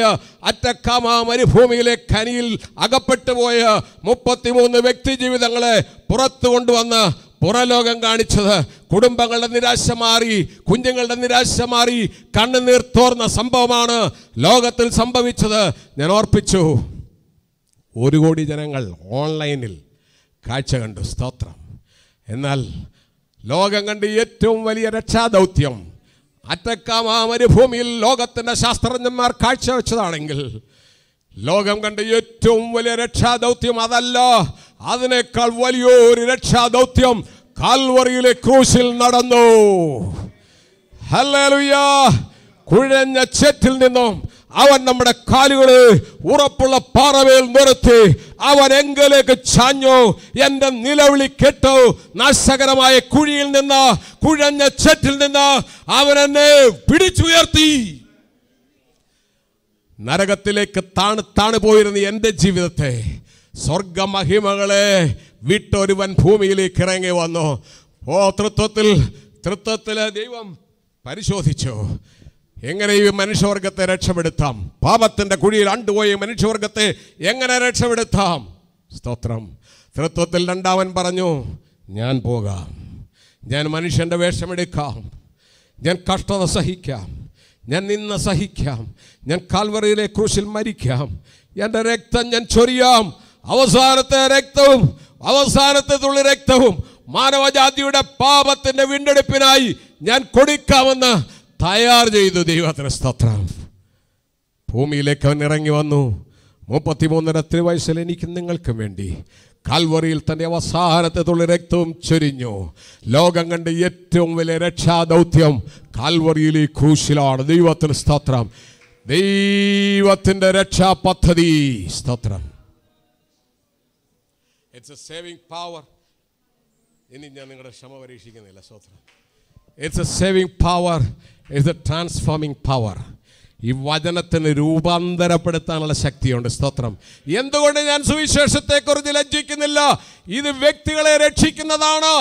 അറ്റക്കാമ മരുഭൂമിയിലെ ഖനിയിൽ അകപ്പെട്ടുപോയ 33 വ്യക്തി ജീവിതങ്ങളെ പുറത്തു കൊണ്ടുവന്ന് പുറലോകം കാണിച്ചത്. കുടുംബങ്ങളുടെ നിരാശ മാറി, കുഞ്ഞുങ്ങളുടെ നിരാശ മാറി, കണ്ണുനീർ തോർന്ന സംഭവമാണ് ലോകത്തിൽ സംഭവിച്ചത്. ഞാൻ ഓർപ്പിച്ചു, 1 കോടി ജനങ്ങൾ ഓൺലൈനിൽ കാഴ്ച കണ്ടു. സ്തോത്രം. എന്നാൽ ലോകം കണ്ട് ഏറ്റവും വലിയ രക്ഷാദൗത്യം അറ്റക്കാമ മരുഭൂമിയിൽ ലോകത്തിൻ്റെ ശാസ്ത്രജ്ഞന്മാർ കാഴ്ചവെച്ചതാണെങ്കിൽ, ലോകം കണ്ട ഏറ്റവും വലിയ രക്ഷാദൗത്യം അതല്ല, അതിനേക്കാൾ വലിയൊരു രക്ഷാദൗത്യം കാൽവറിയിലെ ക്രൂശിൽ നടന്നു. ഹല്ലേലൂയ. കുഴഞ്ഞ ചേറ്റിൽ നിന്നും അവൻ നമ്മുടെ കാലുകളെ ഉറപ്പുള്ള പാറമേൽ നിർത്തി. അവൻ എങ്കിലേക്ക് ചാഞ്ഞു. എൻ്റെ നിലവിളി കേട്ടു. നാശകരമായ കുഴിയിൽ നിന്ന്, കുഴഞ്ഞ ചേറ്റിൽ നിന്ന് അവൻ എന്നെ പിടിച്ചുയർത്തി. നരകത്തിലേക്ക് താണു പോയിരുന്ന എൻ്റെ ജീവിതത്തെ സ്വർഗമഹിമകളെ വിട്ടൊരുവൻ ഭൂമിയിലേക്ക് ഇറങ്ങി വന്നു. തൃത്വത്തിലെ ദൈവം പരിശോധിച്ചു, എങ്ങനെ ഈ മനുഷ്യവർഗത്തെ രക്ഷപ്പെടുത്താം, പാപത്തിൻ്റെ കുഴിയിൽ അണ്ടുപോയ മനുഷ്യവർഗത്തെ എങ്ങനെ രക്ഷപ്പെടുത്താം. സ്തോത്രം. തൃത്വത്തിൽ രണ്ടാമൻ പറഞ്ഞു, ഞാൻ പോകാം, ഞാൻ മനുഷ്യൻ്റെ വേഷമെടുക്കാം, ഞാൻ കഷ്ടത സഹിക്കാം, ഞാൻ നിന്ന സഹിക്കാം, ഞാൻ കാൽവറിയിലെ ക്രൂശിൽ മരിക്കാം, എൻ്റെ രക്തം ഞാൻ ചൊരിയാം, അവസാനത്തെ തുള്ളി രക്തവും മാനവജാതിയുടെ പാപത്തിന്റെ വീണ്ടെടുപ്പിനായി ഞാൻ കൊടുക്കാമെന്ന് തയ്യാർ ചെയ്തു. ദൈവത്തിന് സ്തോത്രം. ഭൂമിയിലേക്ക് അവൻ ഇറങ്ങി വന്നു. 33½ വയസ്സിൽ എനിക്കും നിങ്ങൾക്കും വേണ്ടി കാൽവറിയിൽ തൻ്റെ അവസാനത്തെ തുള്ളി രക്തവും ചൊരിഞ്ഞു. ലോകം കണ്ട ഏറ്റവും വലിയ രക്ഷാദൗത്യം കാൽവറിയിലെ ക്രൂശിലാണ്. ദൈവത്തിന് സ്തോത്രം. ദൈവത്തിൻ്റെ രക്ഷാ പദ്ധതി സ്തോത്രം. It's a saving power. ഇനി ഞാൻ നിങ്ങളുടെ ക്ഷമ പരീക്ഷിക്കുന്നില്ല. സ്തോത്രം. It's a saving power. It's a transforming power. ഈ വചനത്തിന് രൂപാന്തരപ്പെടുത്താനുള്ള ശക്തിയുണ്ട്. സ്തോത്രം. എന്തുകൊണ്ട് ഞാൻ സുവിശേഷത്തെക്കുറിച്ച് ലജ്ജിക്കുന്നില്ല? ഇത് വ്യക്തികളെ രക്ഷിക്കുന്നതാണ്.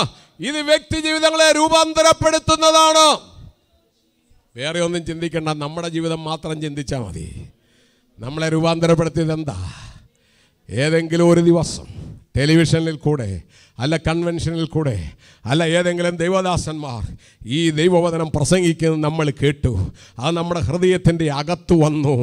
ഇത് വ്യക്തി ജീവിതങ്ങളെ രൂപാന്തരപ്പെടുത്തുന്നതാണ്. വേറെ ഒന്നും ചിന്തിക്കേണ്ട, നമ്മുടെ ജീവിതം മാത്രം ചിന്തിച്ചാൽ മതി. നമ്മളെ രൂപാന്തരപ്പെടുത്തിയത് എന്താ? ഏതെങ്കിലും ഒരു ദിവസം ടെലിവിഷനിൽ കൂടെ, അല്ല കൺവെൻഷനിൽ കൂടെ, അല്ല ഏതെങ്കിലും ദൈവദാസന്മാർ ഈ ദൈവവചനം പ്രസംഗിക്കുന്നത് നമ്മൾ കേട്ടു. അത് നമ്മുടെ ഹൃദയത്തിൻ്റെ അകത്ത് വന്നു.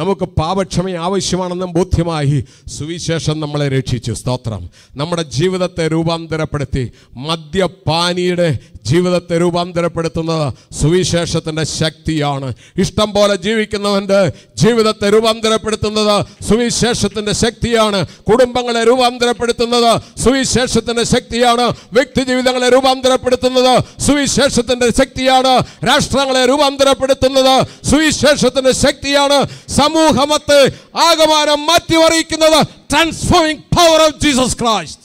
നമുക്ക് പാപക്ഷമ ആവശ്യമാണെന്നും ബോധ്യമായി. സുവിശേഷം നമ്മളെ രക്ഷിച്ചു. സ്തോത്രം. നമ്മുടെ ജീവിതത്തെ രൂപാന്തരപ്പെടുത്തി. മദ്യപാനിയുടെ ജീവിതത്തെ രൂപാന്തരപ്പെടുത്തുന്നത് സുവിശേഷത്തിൻ്റെ ശക്തിയാണ്. ഇഷ്ടം പോലെ ജീവിക്കുന്നവൻ്റെ ജീവിതത്തെ രൂപാന്തരപ്പെടുത്തുന്നത് സുവിശേഷത്തിൻ്റെ ശക്തിയാണ്. കുടുംബങ്ങളെ രൂപാന്തരപ്പെടുത്തുന്നത് സുവിശേഷത്തിൻ്റെ ശക്തിയാണ്. വ്യക്തി ജീവിതങ്ങളെ രൂപാന്തരപ്പെടുത്തുന്നത് സുവിശേഷത്തിൻ്റെ ശക്തിയാണ്. രാഷ്ട്രങ്ങളെ രൂപാന്തരപ്പെടുത്തുന്നത് സുവിശേഷത്തിൻ്റെ ശക്തിയാണ്. സമൂഹമത്തെ ആകമാനം മാറ്റിമറിക്കുന്നത് transforming power of Jesus Christ.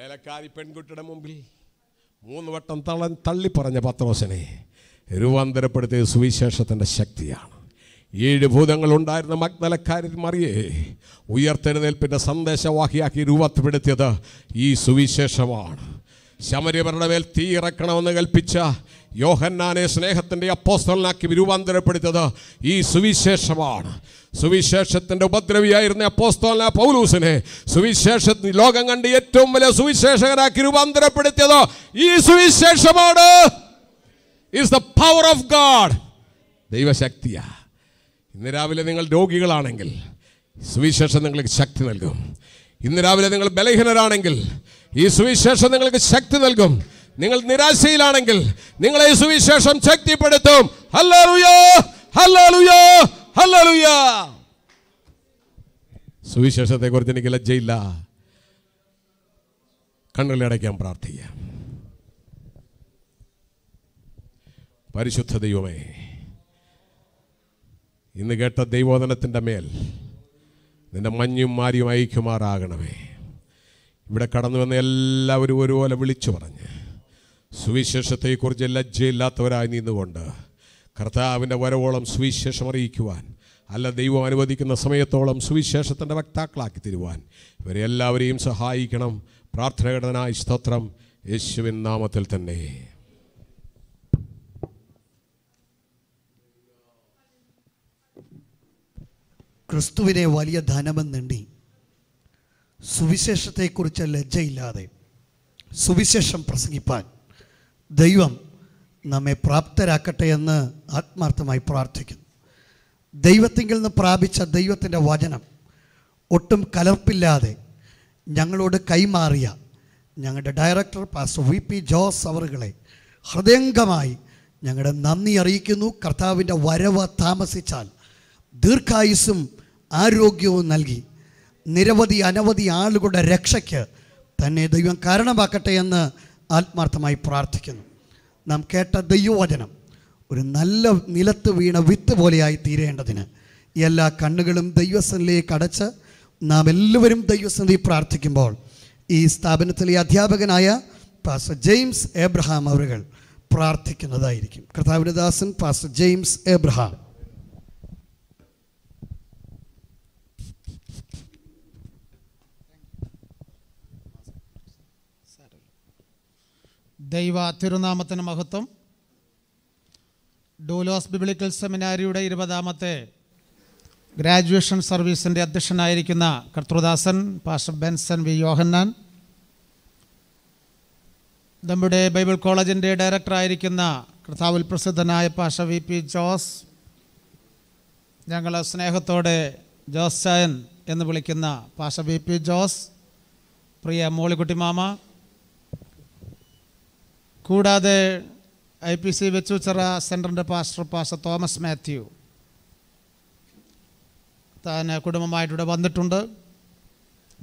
വേലക്കാരി പെൺകുട്ടിയുടെ മുമ്പിൽ 3 വട്ടം തള്ളിപ്പറഞ്ഞ പത്രോസിനെ രൂപാന്തരപ്പെടുത്തിയത് സുവിശേഷത്തിൻ്റെ ശക്തിയാണ്. 7 ഭൂതങ്ങൾ ഉണ്ടായിരുന്ന മഗ്ദലക്കാരിൽ മറിയെ ഉയർത്തെഴുന്നേൽപ്പിൻ്റെ സന്ദേശവാഹിയാക്കി രൂപപ്പെടുത്തിയത് ഈ സുവിശേഷമാണ്. ശമര്യവരുടെ മേൽ തീ ഇറക്കണമെന്ന് കൽപ്പിച്ച യോഹന്നാനെ സ്നേഹത്തിൻ്റെ അപ്പോസ്തലനാക്കി രൂപാന്തരപ്പെടുത്തിയത് ഈ സുവിശേഷമാണ്. സുവിശേഷത്തിൻ്റെ ഉപദ്രവിയായിരുന്ന അപ്പോസ്തലനായ പൗലൂസിനെ സുവിശേഷത്തിൽ ലോകം കണ്ട് ഏറ്റവും വലിയ സുവിശേഷകനാക്കി രൂപാന്തരപ്പെടുത്തിയത് ഈ സുവിശേഷമാണ്. Is the power of God. ദൈവശക്തിയാ. ഇന്ന് രാവിലെ നിങ്ങൾ രോഗികളാണെങ്കിൽ സുവിശേഷം നിങ്ങൾക്ക് ശക്തി നൽകും. ഇന്ന് രാവിലെ നിങ്ങൾ ബലഹീനരാണെങ്കിൽ ഈ സുവിശേഷം നിങ്ങൾക്ക് ശക്തി നൽകും. നിങ്ങൾ നിരാശയിലാണെങ്കിൽ നിങ്ങളെ ഈ സുവിശേഷം ശക്തിപ്പെടുത്തും. ഹല്ലേലൂയാ, ഹല്ലേലൂയാ, ഹല്ലേലൂയാ. സുവിശേഷത്തെക്കുറിച്ച് എനിക്ക് ലജ്ജയില്ല. കണ്ണുകളെ അടയ്ക്കാൻ പ്രാർത്ഥിക്കാം. പരിശുദ്ധ ദൈവമേ, ഇന്ന് കേട്ട ദൈവവചനത്തിൻ്റെ മേൽ നിൻ്റെ മഞ്ഞും മാരിയും അയക്കുമാറാകണമേ. ഇവിടെ കടന്നു വന്ന എല്ലാവരും ഒരുപോലെ വിളിച്ചു പറഞ്ഞ് സുവിശേഷത്തെക്കുറിച്ച് ലജ്ജയില്ലാത്തവരായി നിന്നുകൊണ്ട് കർത്താവിൻ്റെ വരവോളം സുവിശേഷം അറിയിക്കുവാൻ, അല്ല ദൈവം അനുവദിക്കുന്ന സമയത്തോളം സുവിശേഷത്തിൻ്റെ വക്താക്കളാക്കി തരുവാൻ ഇവരെ എല്ലാവരെയും സഹായിക്കണം. പ്രാർത്ഥനഘടനായി സ്തോത്രം. യേശുവിൻ നാമത്തിൽ തന്നെ. ക്രിസ്തുവിനെ വലിയ ധനമെന്നുണ്ടി സുവിശേഷത്തെക്കുറിച്ച് ലജ്ജയില്ലാതെ സുവിശേഷം പ്രസംഗിപ്പാൻ ദൈവം നമ്മെ പ്രാപ്തരാക്കട്ടെ എന്ന് ആത്മാർത്ഥമായി പ്രാർത്ഥിക്കുന്നു. ദൈവത്തിങ്കിൽ നിന്ന് പ്രാപിച്ച ദൈവത്തിൻ്റെ വചനം ഒട്ടും കലർപ്പില്ലാതെ ഞങ്ങളോട് കൈമാറിയ ഞങ്ങളുടെ ഡയറക്ടർ പാസ്റ്റർ VP ജോസ് അവറുകളെ ഹൃദയംഗമായി ഞങ്ങളുടെ നന്ദി അറിയിക്കുന്നു. കർത്താവിൻ്റെ വരവ് താമസിച്ചാൽ ദീർഘായുസ്സും ആരോഗ്യവും നൽകി അനവധി ആളുകളുടെ രക്ഷയ്ക്ക് തന്നെ ദൈവം കാരണമാക്കട്ടെ എന്ന് ആത്മാർത്ഥമായി പ്രാർത്ഥിക്കുന്നു. നാം കേട്ട ദൈവവചനം ഒരു നല്ല നിലത്ത് വീണ വിത്ത് പോലെയായി തീരേണ്ടതിന് എല്ലാ കണ്ണുകളും ദൈവസന്നിധിയിലേക്ക് അടച്ച് നാം എല്ലാവരും ദൈവസന്നിധി പ്രാർത്ഥിക്കുമ്പോൾ ഈ സ്ഥാപനത്തിലെ അധ്യാപകനായ പാസ്റ്റർ ജെയിംസ് എബ്രഹാം അവരുകൾ പ്രാർത്ഥിക്കുന്നതായിരിക്കും. കർത്താവിന്റെ ദാസൻ പാസ്റ്റർ ജെയിംസ് എബ്രഹാം. ദൈവ തിരുനാമത്തിന് മഹത്വം. ഡൂലോസ് ബൈബിൾ സെമിനാരിയുടെ 20ാമത്തെ ഗ്രാജുവേഷൻ സർവീസിൻ്റെ അധ്യക്ഷനായിരിക്കുന്ന കർത്തൃദാസൻ പാസ്റ്റർ ബെൻസൻ വി യോഹന്നാൻ, നമ്മുടെ ബൈബിൾ കോളേജിൻ്റെ ഡയറക്ടറായിരിക്കുന്ന കർത്താവിൽ പ്രസിദ്ധനായ പാസ്റ്റർ VP ജോസ്, ഞങ്ങൾ സ്നേഹത്തോടെ ജോസ് ചായൻ എന്ന് വിളിക്കുന്ന പാഷ ബി പി ജോസ്, പ്രിയ മോളിക്കുട്ടി മാമ, കൂടാതെ IPC വെച്ചൂച്ചിറ സെൻ്ററിൻ്റെ പാസ്റ്റർ പാഷ തോമസ് മാത്യു, താൻ കുടുംബമായിട്ടിവിടെ വന്നിട്ടുണ്ട്.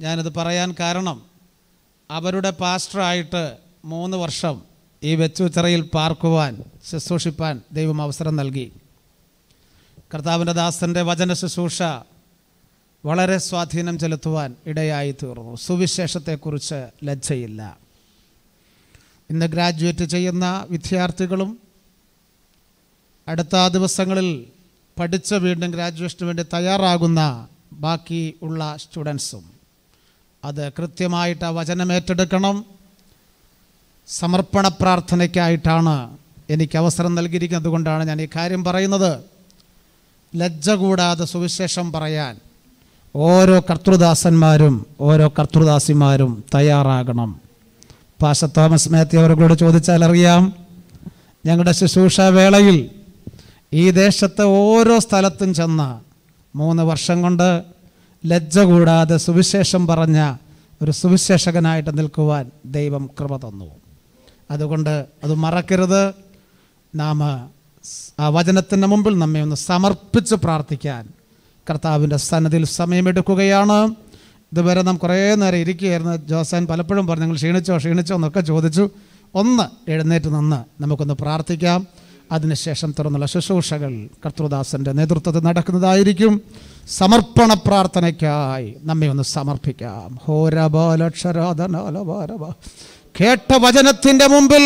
ഞാനിത് പറയാൻ കാരണം അവരുടെ പാസ്റ്ററായിട്ട് 3 വർഷം ഈ വെച്ചൂച്ചിറയിൽ പാർക്കുവാൻ ശുശ്രൂഷിപ്പാൻ ദൈവം അവസരം നൽകി. കർത്താവിൻ്റെ ദാസൻ്റെ വചന ശുശ്രൂഷ വളരെ സ്വാധീനം ചെലുത്തുവാൻ ഇടയായി തീർന്നു. സുവിശേഷത്തെക്കുറിച്ച് ലജ്ജയില്ല. ഇന്ന് ഗ്രാജുവേറ്റ് ചെയ്യുന്ന വിദ്യാർത്ഥികളും അടുത്ത ദിവസങ്ങളിൽ പഠിച്ച് വീണ്ടും ഗ്രാജുവേഷന് വേണ്ടി തയ്യാറാകുന്ന ബാക്കി ഉള്ള സ്റ്റുഡൻസും അത് കൃത്യമായിട്ട് ആ വചനം ഏറ്റെടുക്കണം. സമർപ്പണ പ്രാർത്ഥനയ്ക്കായിട്ടാണ് എനിക്ക് അവസരം നൽകിയിരിക്കുന്നത്. കൊണ്ടാണ് ഞാൻ ഈ കാര്യം പറയുന്നത്. ലജ്ജ കൂടാതെ സുവിശേഷം പറയാൻ ഓരോ കർത്തൃദാസന്മാരും ഓരോ കർത്തൃദാസിമാരും തയ്യാറാകണം. പാഷ തോമസ് മാത്യു അവരോട് ചോദിച്ചാൽ അറിയാം, ഞങ്ങളുടെ ശുശ്രൂഷ വേളയിൽ ഈ ദേശത്തെ ഓരോ സ്ഥലത്തും ചെന്ന 3 വർഷം കൊണ്ട് ലജ്ജ കൂടാതെ സുവിശേഷം പറഞ്ഞ ഒരു സുവിശേഷകനായിട്ട് നിൽക്കുവാൻ ദൈവം കൃപ തന്നു. അതുകൊണ്ട് അത് മറക്കരുത്. നാം ആ വചനത്തിന് മുമ്പിൽ നമ്മെ ഒന്ന് സമർപ്പിച്ച് പ്രാർത്ഥിക്കാൻ കർത്താവിൻ്റെ സന്നദ്ധിയിൽ സമയമെടുക്കുകയാണ്. ഇതുവരെ നാം കുറേ നേരം ഇരിക്കുകയായിരുന്നു. ജോസാൻ പലപ്പോഴും പറഞ്ഞു, നിങ്ങൾ ക്ഷീണിച്ചോ എന്നൊക്കെ ചോദിച്ചു. ഒന്ന് എഴുന്നേറ്റ് നിന്ന് നമുക്കൊന്ന് പ്രാർത്ഥിക്കാം. അതിനുശേഷം തുറന്നുള്ള ശുശ്രൂഷകൾ കർത്തൃദാസൻ്റെ നേതൃത്വത്തിൽ നടക്കുന്നതായിരിക്കും. സമർപ്പണ പ്രാർത്ഥനയ്ക്കായി നമ്മെ ഒന്ന് സമർപ്പിക്കാം. കേട്ട വചനത്തിൻ്റെ മുമ്പിൽ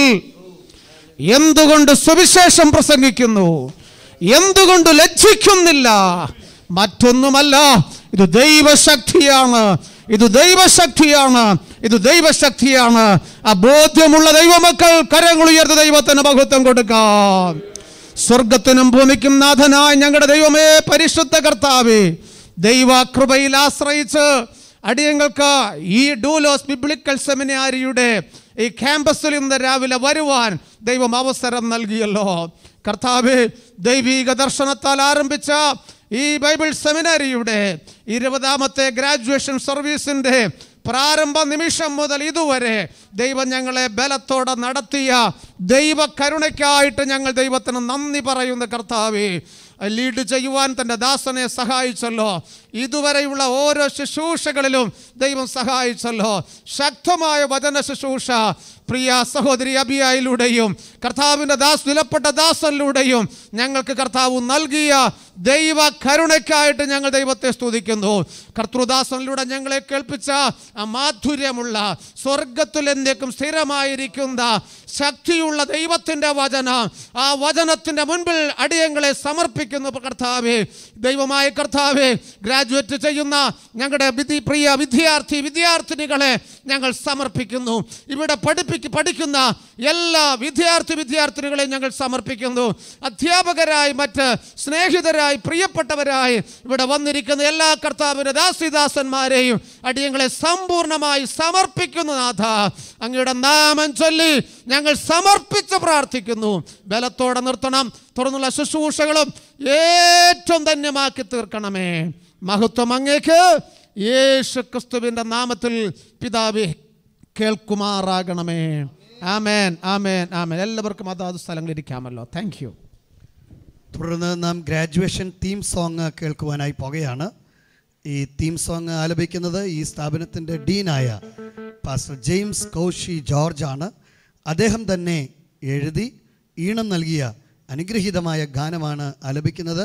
എന്തുകൊണ്ട് സുവിശേഷം പ്രസംഗിക്കുന്നു? എന്തുകൊണ്ട് ലജ്ജിക്കുന്നില്ല? മറ്റൊന്നുമല്ല, ഇത് ദൈവശക്തിയാണ്, ഇത് ദൈവശക്തിയാണ്, ഇത് ദൈവശക്തിയാണ്. ആ ബോധ്യമുള്ള ദൈവമക്കൾ കരങ്ങൾ ഉയർത്ത ദൈവത്തിന് മഹത്വം കൊടുക്കാം. സ്വർഗത്തിനും ഭൂമിക്കും നാഥനായ ഞങ്ങളുടെ ദൈവമേ, പരിശുദ്ധ കർത്താവേ, ദൈവകൃപയിൽ ആശ്രയിച്ച് അടിയങ്ങൾക്ക് ഈ ഡൂലോസ് ബൈബിൾ സെമിനാരിയുടെ ഈ ക്യാമ്പസിൽ ഇന്ന് രാവിലെ വരുവാൻ ദൈവം അവസരം നൽകിയല്ലോ. കർത്താവേ, ദൈവീക ദർശനത്താൽ ആരംഭിച്ച ഈ ബൈബിൾ സെമിനാരിയുടെ 20ാമത്തെ ഗ്രാജുവേഷൻ സർവീസിൻ്റെ പ്രാരംഭ നിമിഷം മുതൽ ഇതുവരെ ദൈവം ഞങ്ങളെ ബലത്തോടെ നടത്തിയ ദൈവകരുണയ്ക്കായിട്ട് ഞങ്ങൾ ദൈവത്തിന് നന്ദി പറയുന്ന കർത്താവേ, ലീഡ് ചെയ്യുവാൻ തൻ്റെ ദാസനെ സഹായിച്ചല്ലോ. ഇതുവരെയുള്ള ഓരോ ശുശ്രൂഷകളിലും ദൈവം സഹായിച്ചല്ലോ. ശക്തമായ വചന ശുശ്രൂഷ പ്രിയ സഹോദരി അബിയായിലൂടെയും കർത്താവിൻ്റെ നിലപ്പെട്ട ദാസനിലൂടെയും ഞങ്ങൾക്ക് കർത്താവ് നൽകിയ ദൈവ കരുണയ്ക്കായിട്ട് ഞങ്ങൾ ദൈവത്തെ സ്തുതിക്കുന്നു. കർത്തൃദാസനിലൂടെ ഞങ്ങളെ കേൾപ്പിച്ച ആ മാധുര്യമുള്ള സ്വർഗത്തിലെന്തേക്കും സ്ഥിരമായിരിക്കുന്ന ശക്തിയുള്ള ദൈവത്തിൻ്റെ വചനം, ആ വചനത്തിൻ്റെ മുൻപിൽ അടിയങ്ങളെ സമർപ്പിക്കുന്നു കർത്താവേ. ദൈവമായ കർത്താവേ, ഗ്രാജുവേറ്റ് ചെയ്യുന്ന ഞങ്ങളുടെ പ്രിയ വിദ്യാർത്ഥിനികളെ ഞങ്ങൾ സമർപ്പിക്കുന്നു. ഇവിടെ പഠിക്കുന്ന എല്ലാ വിദ്യാർത്ഥിനികളെയും ഞങ്ങൾ സമർപ്പിക്കുന്നു. അധ്യാപകരായി, മറ്റ് സ്നേഹിതരായി, പ്രിയപ്പെട്ടവരായി ഇവിടെ വന്നിരിക്കുന്ന എല്ലാ കർത്താവിൻ്റെ ദാസന്മാരെയും അടിയങ്ങളെ സമ്പൂർണമായി സമർപ്പിക്കുന്നു. നാഥ, അങ്ങയുടെ നാമം ചൊല്ലി ഞങ്ങൾ സമർപ്പിച്ച് പ്രാർത്ഥിക്കുന്നു. ബലത്തോടെ നിർത്തണം. തുറന്നുള്ള ശുശ്രൂഷകളും ഏറ്റവും ധന്യമാക്കി തീർക്കണമേ. മഹത്വം അങ്ങേക്ക്. യേശു ക്രിസ്തുവിൻ്റെ നാമത്തിൽ പിതാവേ, കേൾക്കുമാറാകണമേ. ആമേൻ, ആമേൻ, ആമേൻ. എല്ലാവർക്കും അതാത് സ്ഥലങ്ങളിരിക്കാമല്ലോ. Thank you. തുടർന്ന് നാം ഗ്രാജുവേഷൻ തീം സോങ് കേൾക്കുവാനായി പോകുകയാണ്. ഈ തീം സോങ് ആലപിക്കുന്നത് ഈ സ്ഥാപനത്തിൻ്റെ ഡീനായ പാസ്റ്റർ ജെയിംസ് കൗശി ജോർജ് ആണ്. അദ്ദേഹം തന്നെ എഴുതി ഈണം നൽകിയ അനുഗ്രഹീതമായ ഗാനമാണ് ആലപിക്കുന്നത്.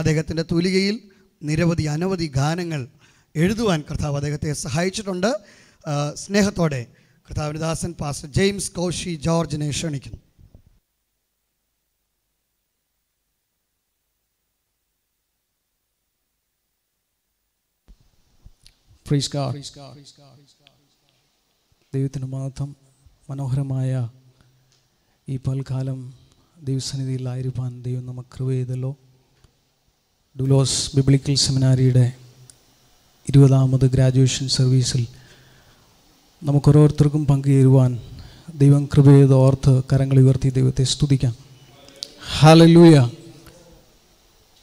അദ്ദേഹത്തിൻ്റെ തൂലികയിൽ നിരവധി അനവധി ഗാനങ്ങൾ എഴുതുവാൻ കർത്താവ് അദ്ദേഹത്തെ സഹായിച്ചിട്ടുണ്ട്. സ്നേഹത്തോടെ കർത്താവിന്റെ ദാസൻ പാസ്റ്റർ ജെയിംസ് കൗശി ജോർജിനെ ക്ഷണിക്കുന്നു. Praise God. ദൈവത്തിന് മാത്രം മനോഹരമായ ഈ പൽക്കാലം ദൈവസന്നിധിയിലായിരിക്കാൻ ദൈവം നമുക്ക് കൃപ ചെയ്തല്ലോ. ഡൂലോസ് ബൈബിൾ സെമിനാരിയുടെ 20ാമത് ഗ്രാജുവേഷൻ സർവീസിൽ നമുക്കോരോരുത്തർക്കും പങ്കുചേരുവാൻ ദൈവം കൃപയെ ഓർത്ത് കരങ്ങൾ ഉയർത്തി ദൈവത്തെ സ്തുതിക്കാം. ഹല്ലേലൂയ.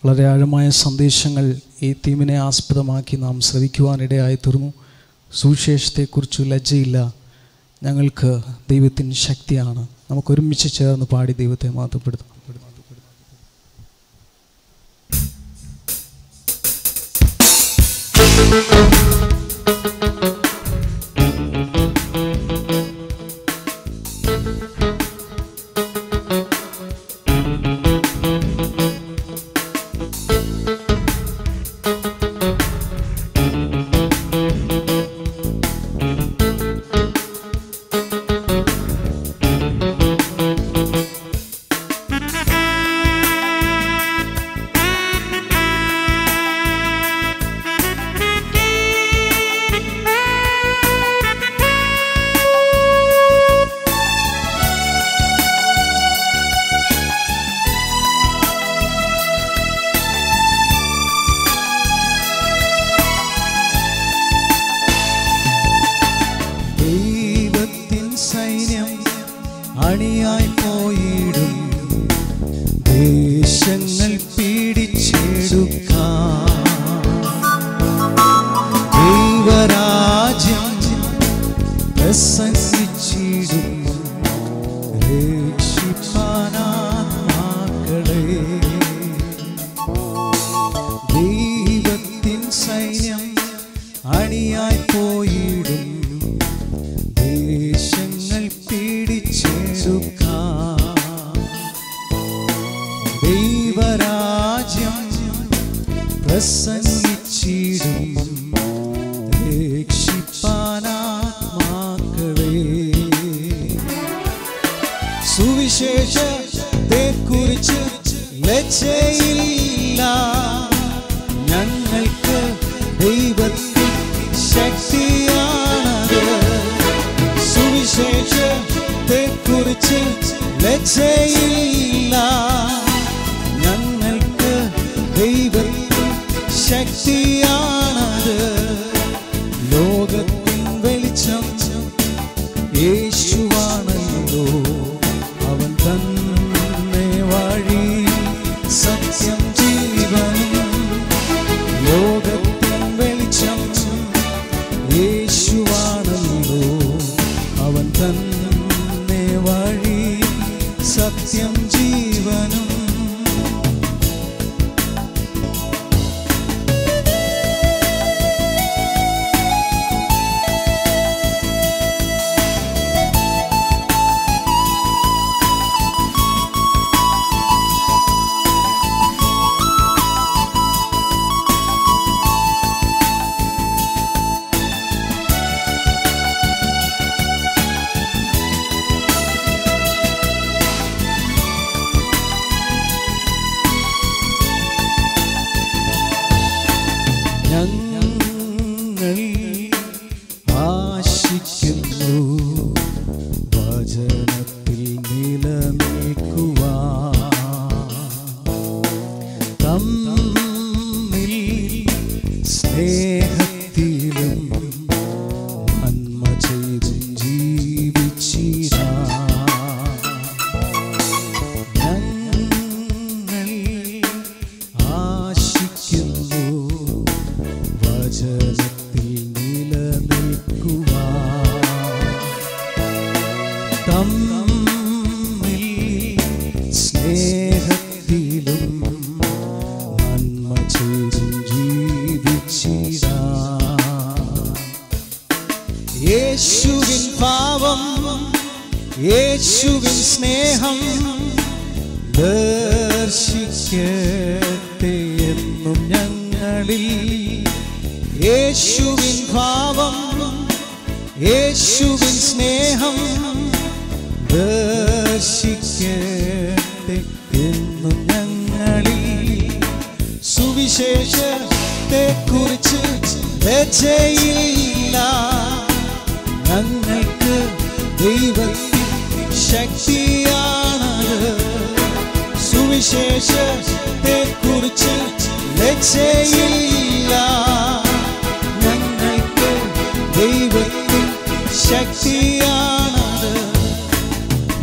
വളരെ ആഴമായ സന്ദേശങ്ങൾ ഈ തീമിനെ ആസ്പദമാക്കി നാം ശ്രവിക്കുവാനിടയായി തീർന്നു. സുവിശേഷത്തെക്കുറിച്ച് ലജ്ജയില്ല, ഞങ്ങൾക്ക് ദൈവത്തിൻ ശക്തിയാണ്. നമുക്ക് ഒരുമിച്ച് ചേർന്ന് പാടി ദൈവത്തെ മഹത്വപ്പെടുത്താം.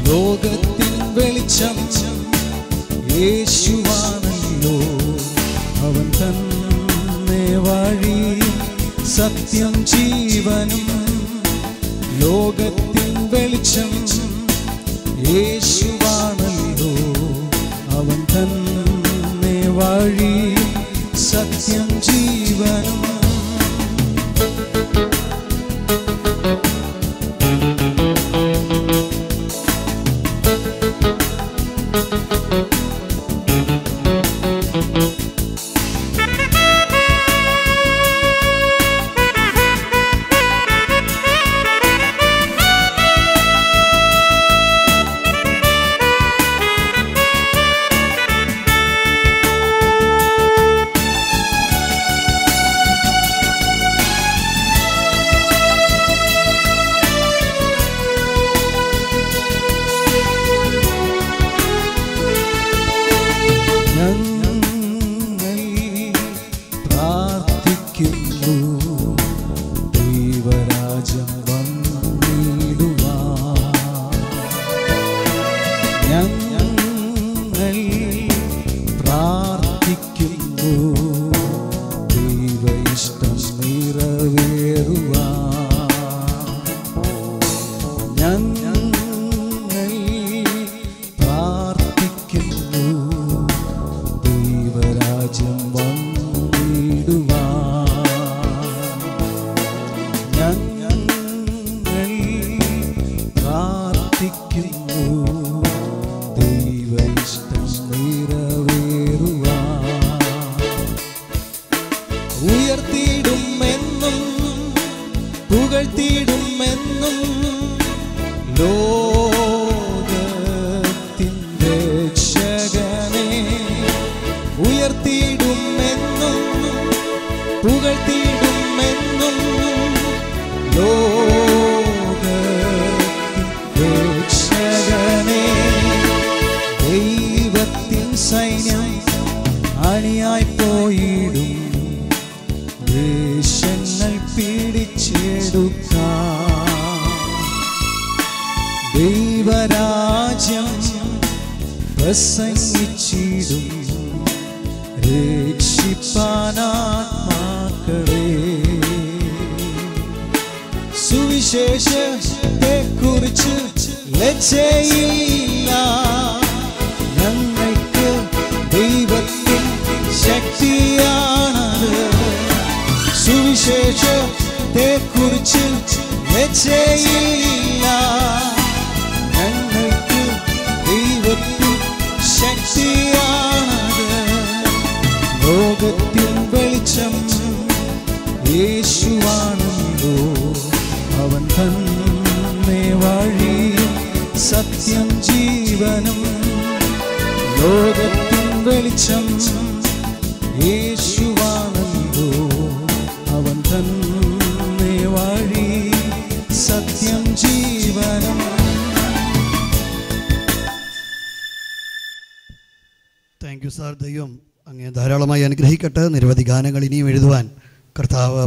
ലോകത്തിൻ വെളിച്ചം യേശുവാണല്ലോ. സത്യം ജീവനും ലോകത്തിൻ വെളിച്ചം യേശുവാണല്ലോ അവൻ തന്നെ വഴി സത്യം ജീവനും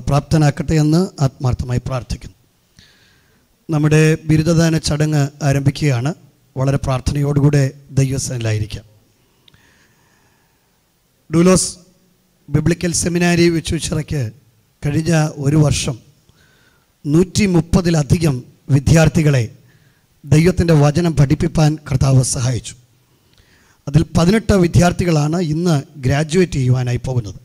പ്രാപ്തനാക്കട്ടെ എന്ന് ആത്മാർത്ഥമായി പ്രാർത്ഥിക്കുന്നു. നമ്മുടെ ബിരുദദാന ചടങ്ങ് ആരംഭിക്കുകയാണ്. വളരെ പ്രാർത്ഥനയോടുകൂടെ ദൈവസന്നിധിയിലായിരിക്കാം. ഡൂലോസ് ബിബ്ലിക്കൽ സെമിനാരി വെച്ചൂച്ചിറയ്ക്ക് കഴിഞ്ഞ ഒരു വർഷം 130 വിദ്യാർത്ഥികളെ ദൈവത്തിൻ്റെ വചനം പഠിപ്പിക്കാൻ കർത്താവ് സഹായിച്ചു. അതിൽ 18 വിദ്യാർത്ഥികളാണ് ഇന്ന് ഗ്രാജുവേറ്റ് ചെയ്യുവാനായി പോകുന്നത്.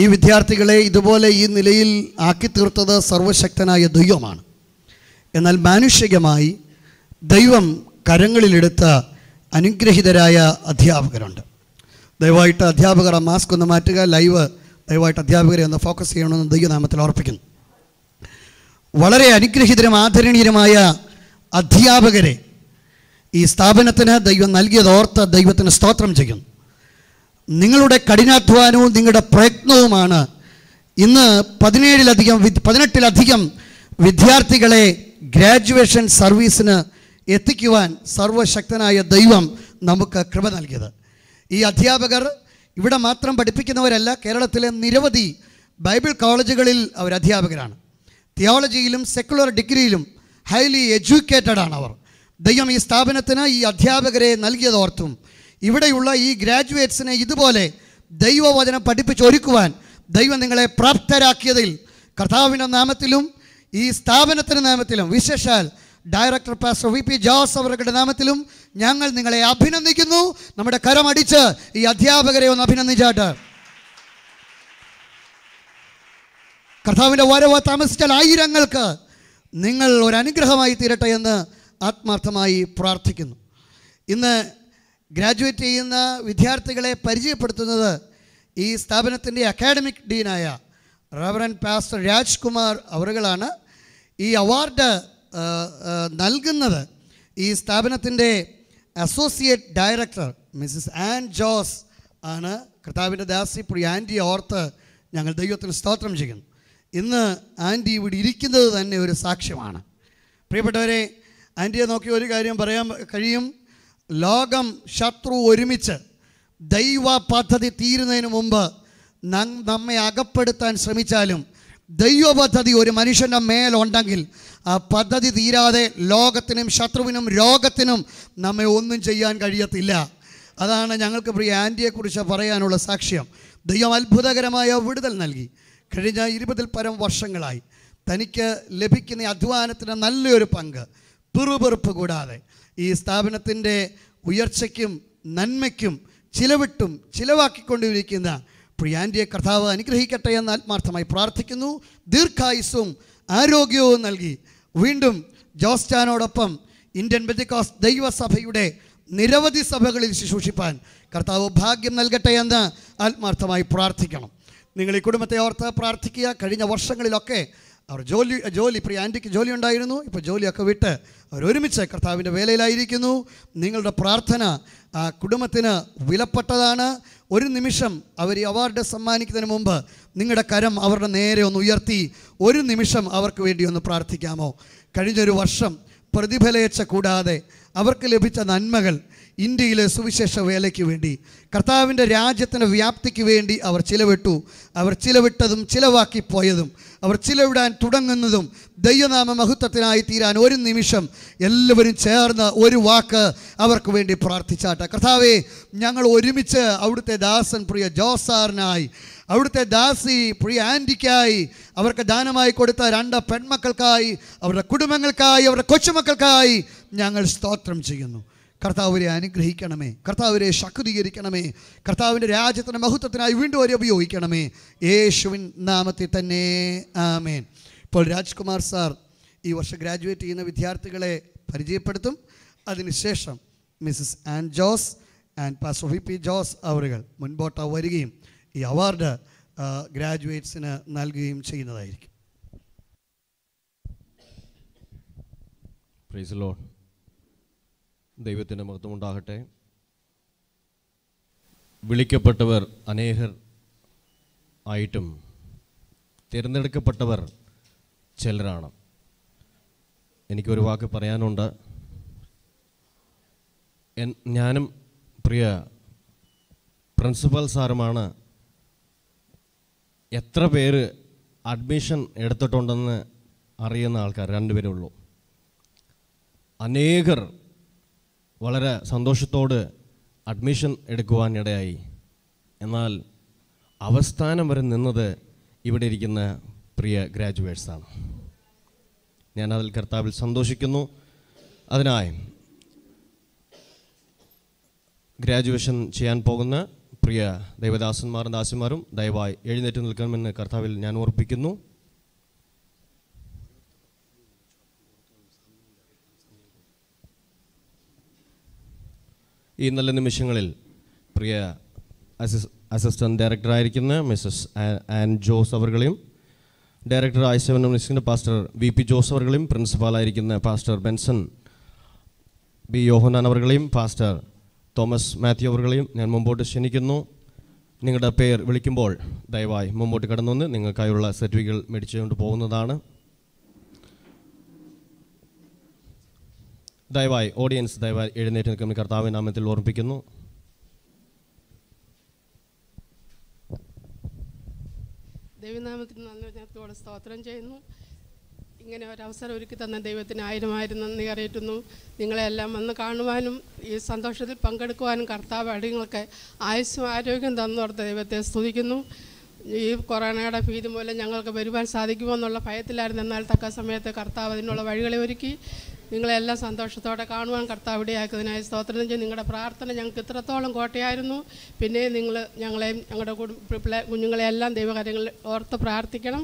ഈ വിദ്യാർത്ഥികളെ ഇതുപോലെ ഈ നിലയിൽ ആക്കി തീർത്തത് സർവശക്തനായ ദൈവമാണ്. എന്നാൽ മാനുഷികമായി ദൈവം കരങ്ങളിലെടുത്ത അനുഗ്രഹീതരായ അധ്യാപകരുണ്ട്. ദയവായിട്ട് അധ്യാപകർ ആ മാസ്ക് ഒന്ന് മാറ്റുക. ലൈവ് ദയവായിട്ട് അധ്യാപകരെ ഒന്ന് ഫോക്കസ് ചെയ്യണമെന്ന് ദൈവനാമത്തിൽ ഓർപ്പിക്കുന്നു. വളരെ അനുഗ്രഹീതരും ആദരണീയരുമായ അധ്യാപകരെ ഈ സ്ഥാപനത്തിന് ദൈവം നൽകിയതോർത്ത് ദൈവത്തിന് സ്തോത്രം ചെയ്യുന്നു. നിങ്ങളുടെ കഠിനാധ്വാനവും നിങ്ങളുടെ പ്രയത്നവുമാണ് ഇന്ന് 18-ൽ 18 വിദ്യാർത്ഥികളെ ഗ്രാജുവേഷൻ സർവീസിന് എത്തിക്കുവാൻ സർവശക്തനായ ദൈവം നമുക്ക് കൃപ നൽകിയത്. ഈ അധ്യാപകർ ഇവിടെ മാത്രം പഠിപ്പിക്കുന്നവരല്ല, കേരളത്തിലെ നിരവധി ബൈബിൾ കോളേജുകളിൽ അവർ അധ്യാപകരാണ്. തിയോളജിയിലും സെക്കുലർ ഡിഗ്രിയിലും ഹൈലി എഡ്യൂക്കേറ്റഡ് ആണ് അവർ. ദൈവം ഈ സ്ഥാപനത്തിന് ഈ അധ്യാപകരെ നൽകിയതോർത്തും ഇവിടെയുള്ള ഈ ഗ്രാജുവേറ്റ്സിനെ ഇതുപോലെ ദൈവവചനം പഠിപ്പിച്ചൊരുക്കുവാൻ ദൈവം നിങ്ങളെ പ്രാപ്തരാക്കിയതിൽ കർത്താവിന്റെ നാമത്തിലും ഈ സ്ഥാപനത്തിന്റെ നാമത്തിലും വിശേഷാൽ ഡയറക്ടർ പാസ്റ്റർ വി.പി. ജോസ് അവരുടെ നാമത്തിലും ഞങ്ങൾ നിങ്ങളെ അഭിനന്ദിക്കുന്നു. നമ്മുടെ കരമടിച്ച് ഈ അധ്യാപകരെ ഒന്ന് അഭിനന്ദിച്ചാട്ട്. കർത്താവിന്റെ വരവ് താമസിച്ചാൽ ആയിരങ്ങൾക്ക് നിങ്ങൾ ഒരു അനുഗ്രഹമായി തീരട്ടെ എന്ന് ആത്മാർത്ഥമായി പ്രാർത്ഥിക്കുന്നു. ഇന്ന് ഗ്രാജുവേറ്റ് ചെയ്യുന്ന വിദ്യാർത്ഥികളെ പരിചയപ്പെടുത്തുന്നത് ഈ സ്ഥാപനത്തിൻ്റെ അക്കാഡമിക് ഡീനായ റവറൻ പാസ്റ്റർ രാജ്കുമാർ അവറുകളാണ്. ഈ അവാർഡ് നൽകുന്നത് ഈ സ്ഥാപനത്തിൻ്റെ associate director Mrs Ann Jose ആണ്. കർത്താവിൻ്റെ ദാസി പ്രിയ ആൻറ്റി ഓർത്ത് ഞങ്ങൾ ദൈവത്തിന് സ്തോത്രം ചെയ്യുന്നു. ഇന്ന് ആൻറ്റി ഇവിടെ ഇരിക്കുന്നത് തന്നെ ഒരു സാക്ഷ്യമാണ്. പ്രിയപ്പെട്ടവരെ, ആൻറ്റിയെ നോക്കി ഒരു കാര്യം പറയാൻ കഴിയും. ലോകം ശത്രു ഒരുമിച്ച് ദൈവ പദ്ധതി തീരുന്നതിന് മുമ്പ് നമ്മെ അകപ്പെടുത്താൻ ശ്രമിച്ചാലും ദൈവ പദ്ധതി ഒരു മനുഷ്യൻ്റെ മേലുണ്ടെങ്കിൽ ആ പദ്ധതി തീരാതെ ലോകത്തിനും ശത്രുവിനും രോഗത്തിനും നമ്മെ ഒന്നും ചെയ്യാൻ കഴിയത്തില്ല. അതാണ് ഞങ്ങൾക്ക് പ്രിയ ആൻറ്റിയെക്കുറിച്ച് പറയാനുള്ള സാക്ഷ്യം. ദൈവം അത്ഭുതകരമായ വിടുതൽ നൽകി. കഴിഞ്ഞ 20ൽ പരം വർഷങ്ങളായി തനിക്ക് ലഭിക്കുന്ന അധ്വാനത്തിന് നല്ലൊരു പങ്ക് പിറുപെറുപ്പ് കൂടാതെ ഈ സ്ഥാപനത്തിൻ്റെ ഉയർച്ചയ്ക്കും നന്മയ്ക്കും ചിലവിട്ടും ചിലവാക്കിക്കൊണ്ടിരിക്കുന്ന പ്രിയാൻ്റെ കർത്താവ് അനുഗ്രഹിക്കട്ടെ എന്ന് ആത്മാർത്ഥമായി പ്രാർത്ഥിക്കുന്നു. ദീർഘായുസ്സും ആരോഗ്യവും നൽകി വീണ്ടും ജോസ്റ്റാനോടൊപ്പം ഇന്ത്യൻ ബെന്തക്കോസ് ദൈവസഭയുടെ നിരവധി സഭകളിൽ ശുശ്രൂഷിപ്പാൻ കർത്താവ് ഭാഗ്യം നൽകട്ടെ എന്ന് ആത്മാർത്ഥമായി പ്രാർത്ഥിക്കണം. നിങ്ങൾ ഈ കുടുംബത്തെ ഓർത്ത് പ്രാർത്ഥിക്കുക. കഴിഞ്ഞ വർഷങ്ങളിലൊക്കെ അവർ ജോലി പ്രിയ ആൻറ്റിക്ക് ജോലി ഉണ്ടായിരുന്നു. ഇപ്പോൾ ജോലിയൊക്കെ വിട്ട് അവരൊരുമിച്ച് കർത്താവിൻ്റെ വേലയിലായിരിക്കുന്നു. നിങ്ങളുടെ പ്രാർത്ഥന ആ കുടുംബത്തിന് വിലപ്പെട്ടതാണ്. ഒരു നിമിഷം അവർ ഈ അവാർഡ് സമ്മാനിക്കുന്നതിന് മുമ്പ് നിങ്ങളുടെ കരം അവരുടെ നേരെ ഒന്ന് ഉയർത്തി ഒരു നിമിഷം അവർക്ക് വേണ്ടി ഒന്ന് പ്രാർത്ഥിക്കാമോ? കഴിഞ്ഞൊരു വർഷം പ്രതിഫലേച്ച കൂടാതെ അവർക്ക് ലഭിച്ച നന്മകൾ ഇന്ത്യയിലെ സുവിശേഷ വേലയ്ക്ക് വേണ്ടി, കർത്താവിൻ്റെ രാജ്യത്തിൻ്റെ വ്യാപ്തിക്ക് വേണ്ടി അവർ ചിലവിട്ടു. അവർ ചിലവിട്ടതും ചിലവാക്കിപ്പോയതും അവർ ചിലവിടാൻ തുടങ്ങുന്നതും ദൈവനാമ മഹത്വത്തിനായി തീരാൻ ഒരു നിമിഷം എല്ലാവരും ചേർന്ന് ഒരു വാക്ക് അവർക്ക് വേണ്ടി പ്രാർത്ഥിച്ചാട്ടെ. കർത്താവേ, ഞങ്ങൾ ഒരുമിച്ച് അവിടുത്തെ ദാസൻ പ്രിയ ജോസാറിനായി, അവിടുത്തെ ദാസി പ്രിയ ആൻറ്റിക്കായി, അവർക്ക് ദാനമായി കൊടുത്ത 2 പെൺമക്കൾക്കായി, അവരുടെ കുടുംബങ്ങൾക്കായി, അവരുടെ കൊച്ചുമക്കൾക്കായി ഞങ്ങൾ സ്തോത്രം ചെയ്യുന്നു. കർത്താവിനെ അനുഗ്രഹിക്കണമേ, കർത്താവിനെ ശക്തീകരിക്കണമേ, കർത്താവിൻ്റെ രാജ്യത്തിൻ്റെ മഹത്വത്തിനായി വീണ്ടും അവരെ ഉപയോഗിക്കണമേ, യേശുവിൻ നാമത്തിൽ തന്നെ ആമേൻ. ഇപ്പോൾ രാജ്കുമാർ സാർ ഈ വർഷം ഗ്രാജുവേറ്റ് ചെയ്യുന്ന വിദ്യാർത്ഥികളെ പരിചയപ്പെടുത്തും. അതിനുശേഷം Mrs Ann Jose and pastor V P. Jose അവറുകൾ മുൻപോട്ട് വരികയും ഈ അവാർഡ് ഗ്രാജുവേറ്റ്സിന് നൽകുകയും ചെയ്യുന്നതായിരിക്കും. Praise the Lord. ദൈവത്തിൻ്റെ മഹത്വമുണ്ടാകട്ടെ. വിളിക്കപ്പെട്ടവർ അനേകർ ആയിട്ടും തിരഞ്ഞെടുക്കപ്പെട്ടവർ ചിലരാണ്. എനിക്കൊരു വാക്ക് പറയാനുണ്ട്. ഞാനും പ്രിയ പ്രിൻസിപ്പൽ സാറുമാണ് എത്ര പേര് അഡ്മിഷൻ എടുത്തിട്ടുണ്ടെന്ന് അറിയുന്ന ആൾക്കാർ 2 പേരേ ഉള്ളൂ. അനേകർ വളരെ സന്തോഷത്തോട് അഡ്മിഷൻ എടുക്കുവാനിടയായി. എന്നാൽ അവസാനം വരെ നിന്നത് ഇവിടെ ഇരിക്കുന്ന പ്രിയ ഗ്രാജുവേറ്റ്സാണ്. ഞാനതിൽ കർത്താവിൽ സന്തോഷിക്കുന്നു. അതിനായി ഗ്രാജുവേഷൻ ചെയ്യാൻ പോകുന്ന പ്രിയ ദൈവദാസന്മാരും ദാസിമാരും ദയവായി എഴുന്നേറ്റ് നിൽക്കണമെന്ന് കർത്താവിൽ ഞാൻ ഓർപ്പിക്കുന്നു. ഈ നല്ല നിമിഷങ്ങളിൽ പ്രിയ അസിസ്റ്റൻ്റ് ഡയറക്ടറായിരിക്കുന്ന മിസ്സസ് ആൻ ജോസ് അവറുകളെയും ഡയറക്ടർ ആയിസവനിരിക്കുന്ന പാസ്റ്റർ വി.പി. ജോസ് അവറുകളെയും പ്രിൻസിപ്പാളായിരിക്കുന്ന പാസ്റ്റർ ബെൻസൺ ബി. യോഹനാൻ അവറുകളെയും പാസ്റ്റർ തോമസ് മാത്യു അവറുകളെയും ഞാൻ മുമ്പോട്ട് ക്ഷണിക്കുന്നു. നിങ്ങളുടെ പേർ വിളിക്കുമ്പോൾ ദയവായി മുമ്പോട്ട് കടന്നു വന്ന് നിങ്ങൾക്കായുള്ള സർട്ടിഫിക്കറ്റ് മേടിച്ചുകൊണ്ട് പോകുന്നതാണ്. ദയവായി ഓഡിയൻസ് ദയവായി എഴുന്നേറ്റ് നിൽക്കുന്ന കർത്താവിന്റെ നാമത്തിൽ ഓർമ്മിപ്പിക്കുന്നു. ദൈവനാമത്തിന് നന്ദിയോടെ സ്തോത്രം ചെയ്യുന്നു. ഇങ്ങനെ ഒരവസരം ഒരുക്കി തന്ന ദൈവത്തിന് ആയിരമായിരം നന്ദി അറിയിക്കുന്നു. നിങ്ങളെല്ലാം വന്ന് കാണുവാനും ഈ സന്തോഷത്തിൽ പങ്കെടുക്കുവാനും കർത്താവ് അടിയങ്ങൾക്ക് ആയുസ്സും ആരോഗ്യം തന്നോർത്ത് ദൈവത്തെ സ്തുതിക്കുന്നു. ई कोरोना भीति मूलम ഞങ്ങൾക്ക് വരുവാൻ സാധിക്കുമെന്നുള്ള ഭയത്തിലായിരുന്നു. എന്നാൽ തക്ക സമയത്ത് കർത്താവ് അതിനുള്ള വഴികളെ ഒരുക്കി നിങ്ങളെല്ലാം സന്തോഷത്തോടെ കാണുവാൻ കർത്താവ് ഇടയാക്കിയതിനായി സ്തോത്രം ചെയ്ത് നിങ്ങളുടെ പ്രാർത്ഥന ഞങ്ങൾക്ക് ഇത്രത്തോളം കോട്ടയായിരുന്നു. പിന്നെ നിങ്ങൾ ഞങ്ങളെയും ഞങ്ങളുടെ കുഞ്ഞുങ്ങളെയെല്ലാം ദൈവകാര്യങ്ങൾ ഓർത്ത് പ്രാർത്ഥിക്കണം.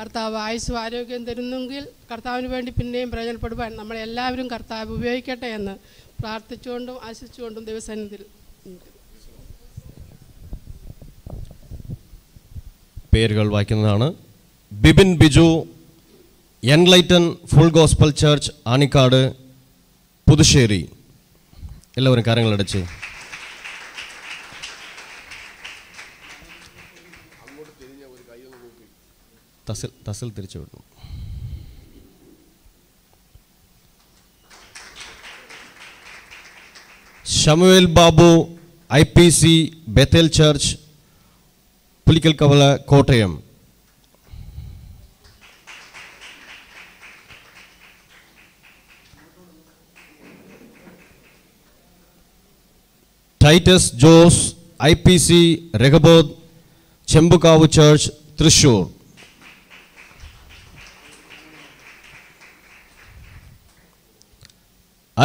കർത്താവ് ആയുസ്സും ആരോഗ്യം തരുന്നെങ്കിൽ കർത്താവിന് വേണ്ടി പിന്നെയും പ്രയോജനപ്പെടുവാൻ നമ്മളെല്ലാവരും കർത്താവ് ഉപയോഗിക്കട്ടെ എന്ന് പ്രാർത്ഥിച്ചുകൊണ്ടും ആശിച്ചുകൊണ്ടും ദൈവസന്നിധിയിൽ പേരുകൾ വായിക്കുന്നതാണ്. Bibin Biju, enlighten full gospel church, Anikkad, Puthussery. എല്ലാവരും കാര്യങ്ങളടച്ച് തസിൽ തിരിച്ചു വിടുന്നു. Samuel Babu, IPC, Bethel church, Pulikkal Kavala, Kottayam. Titus Jose, IPC, Rehoboth, Chembukavu church, Thrissur.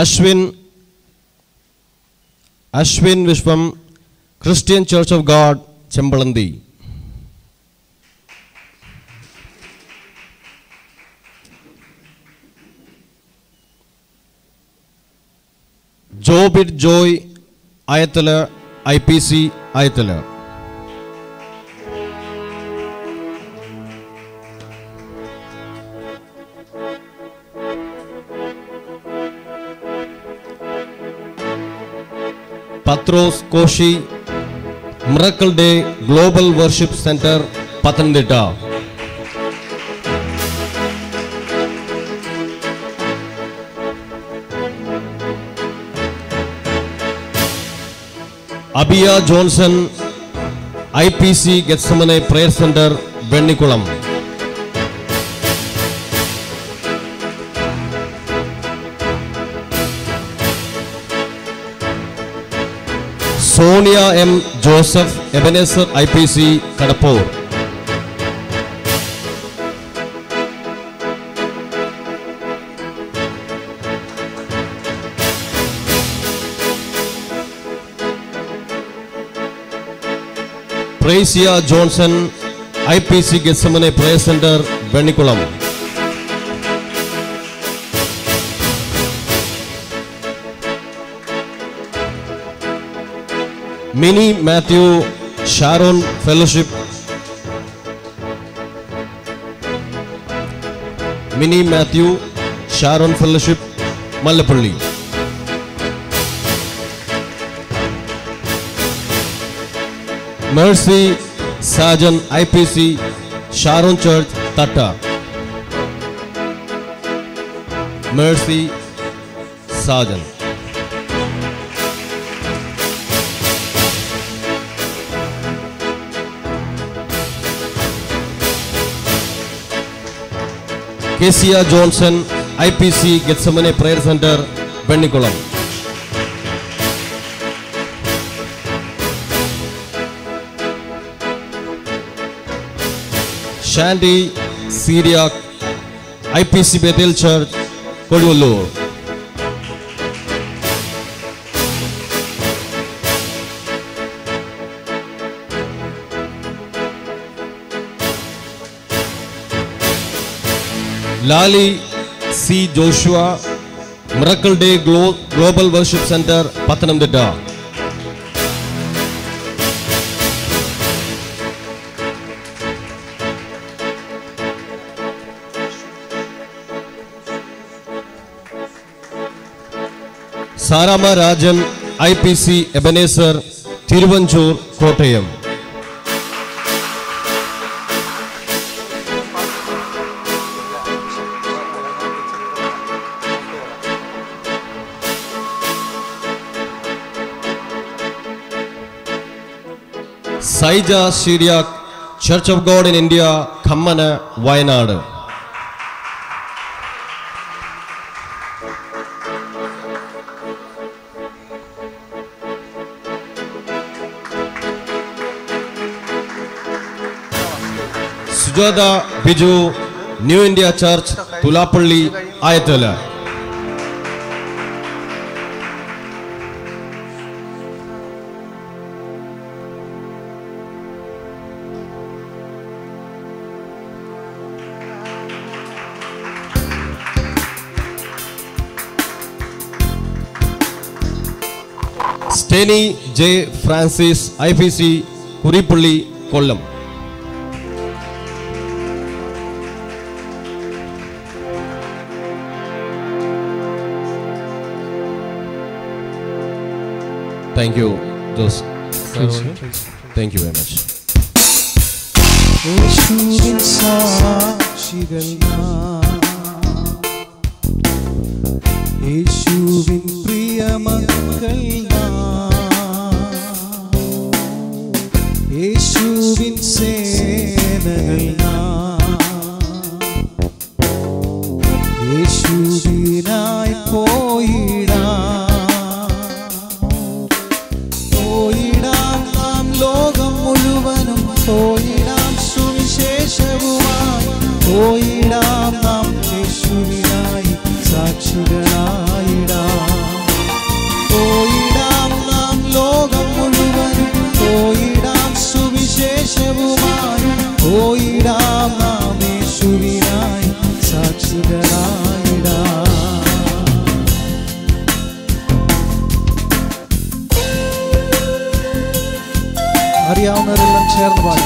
Ashwin Viswam, Christian church of God, ചെമ്പളന്തി. Jobit Joy, Ayathala, IPC, Ayathala. Pathrose Koshy, miracle day global worship centre, Pathanamthitta. Abiya Johnson, IPC, Gethsemane prayer centre, Vennikulam. Sonia M Joseph, Ebenezer, IPC, Kadapoor. പ്രേസിയ Johnson, IPC, Gethsemane prayer centre, Vennikulam. Mini Mathew, Sharon fellowship, Mallappally. Mercy Sajan, IPC, Sharon church, Thatta. Mercy Sajan. കേസിയ Johnson, IPC, Gethsemane prayer centre, Vennikulam. Shandy Siriya, IPC, Bethel church, Koduvallur. Lali C Joshua, miracle day global worship centre, Pathanamthitta. Sarama Rajan, IPC, Ebenezer, Thiruvanchoor, Kottayam. Saija സീരിയ, church of God in India, ഖമ്മന്, Wayanad. Sajjad Biju new India church Thulapally Ayathala स्टेनी J Francis IPC कुरीपल्ली Kollam Thank you, those. Thank you very much. Poidam suvisheshavumai, poidam nam Yeshuvinai sakshigalaidaam. Poidam nam logam muluvanum, poidam suvisheshavumai, poidam nam Yeshuvinai sakshigalaidaam. അറിയാവുന്നവരെല്ലാം ചേർന്ന് പാടി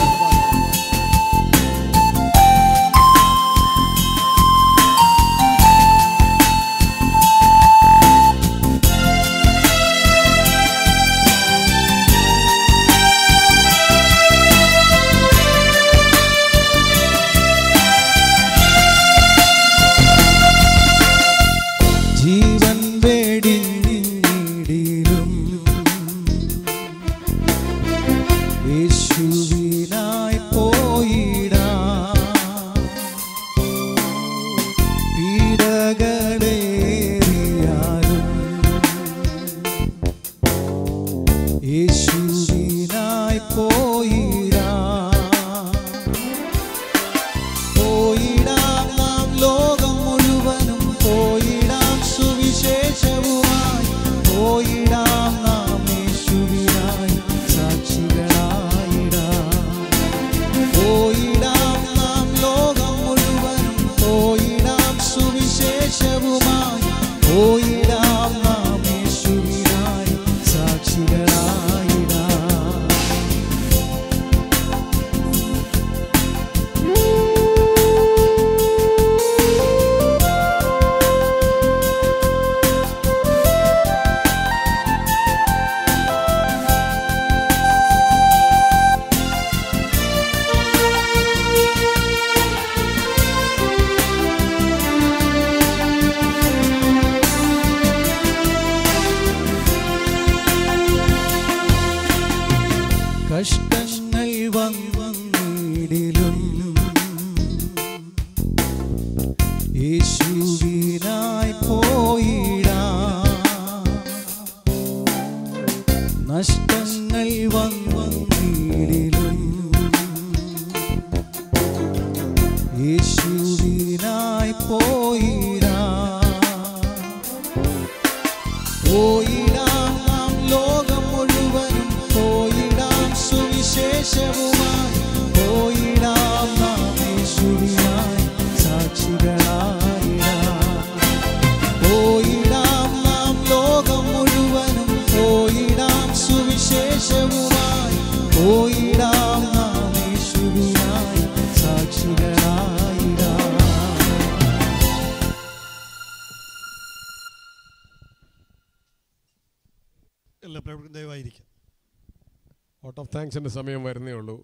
ൻ്റെ സമയം വരുന്നേ ഉള്ളൂ.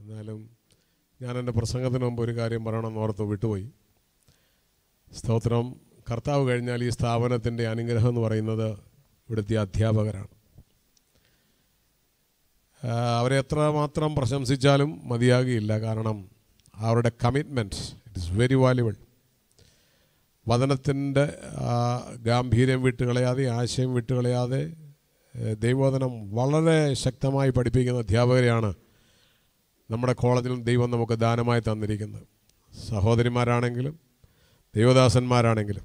എന്നാലും ഞാൻ എൻ്റെ പ്രസംഗത്തിന് മുമ്പ് ഒരു കാര്യം പറയണമെന്ന് ഓർത്ത് വിട്ടുപോയി. സ്തോത്രം. കർത്താവ് കഴിഞ്ഞാൽ ഈ സ്ഥാപനത്തിൻ്റെ അനുഗ്രഹം എന്ന് പറയുന്നത് ഇവിടുത്തെ അധ്യാപകരാണ്. അവരെ എത്രമാത്രം പ്രശംസിച്ചാലും മതിയാകില്ല. കാരണം അവരുടെ commitment it is very valuable. വചനത്തിൻ്റെ ഗാംഭീര്യം വിട്ടുകളയാതെ, ആശയം വിട്ടുകളയാതെ ദൈവവചനം വളരെ ശക്തമായി പഠിപ്പിക്കുന്ന അധ്യാപകരെയാണ് നമ്മുടെ കോളേജിലും ദൈവം നമുക്ക് ദാനമായി തന്നിരിക്കുന്നത് സഹോദരിമാരാണെങ്കിലും ദൈവദാസന്മാരാണെങ്കിലും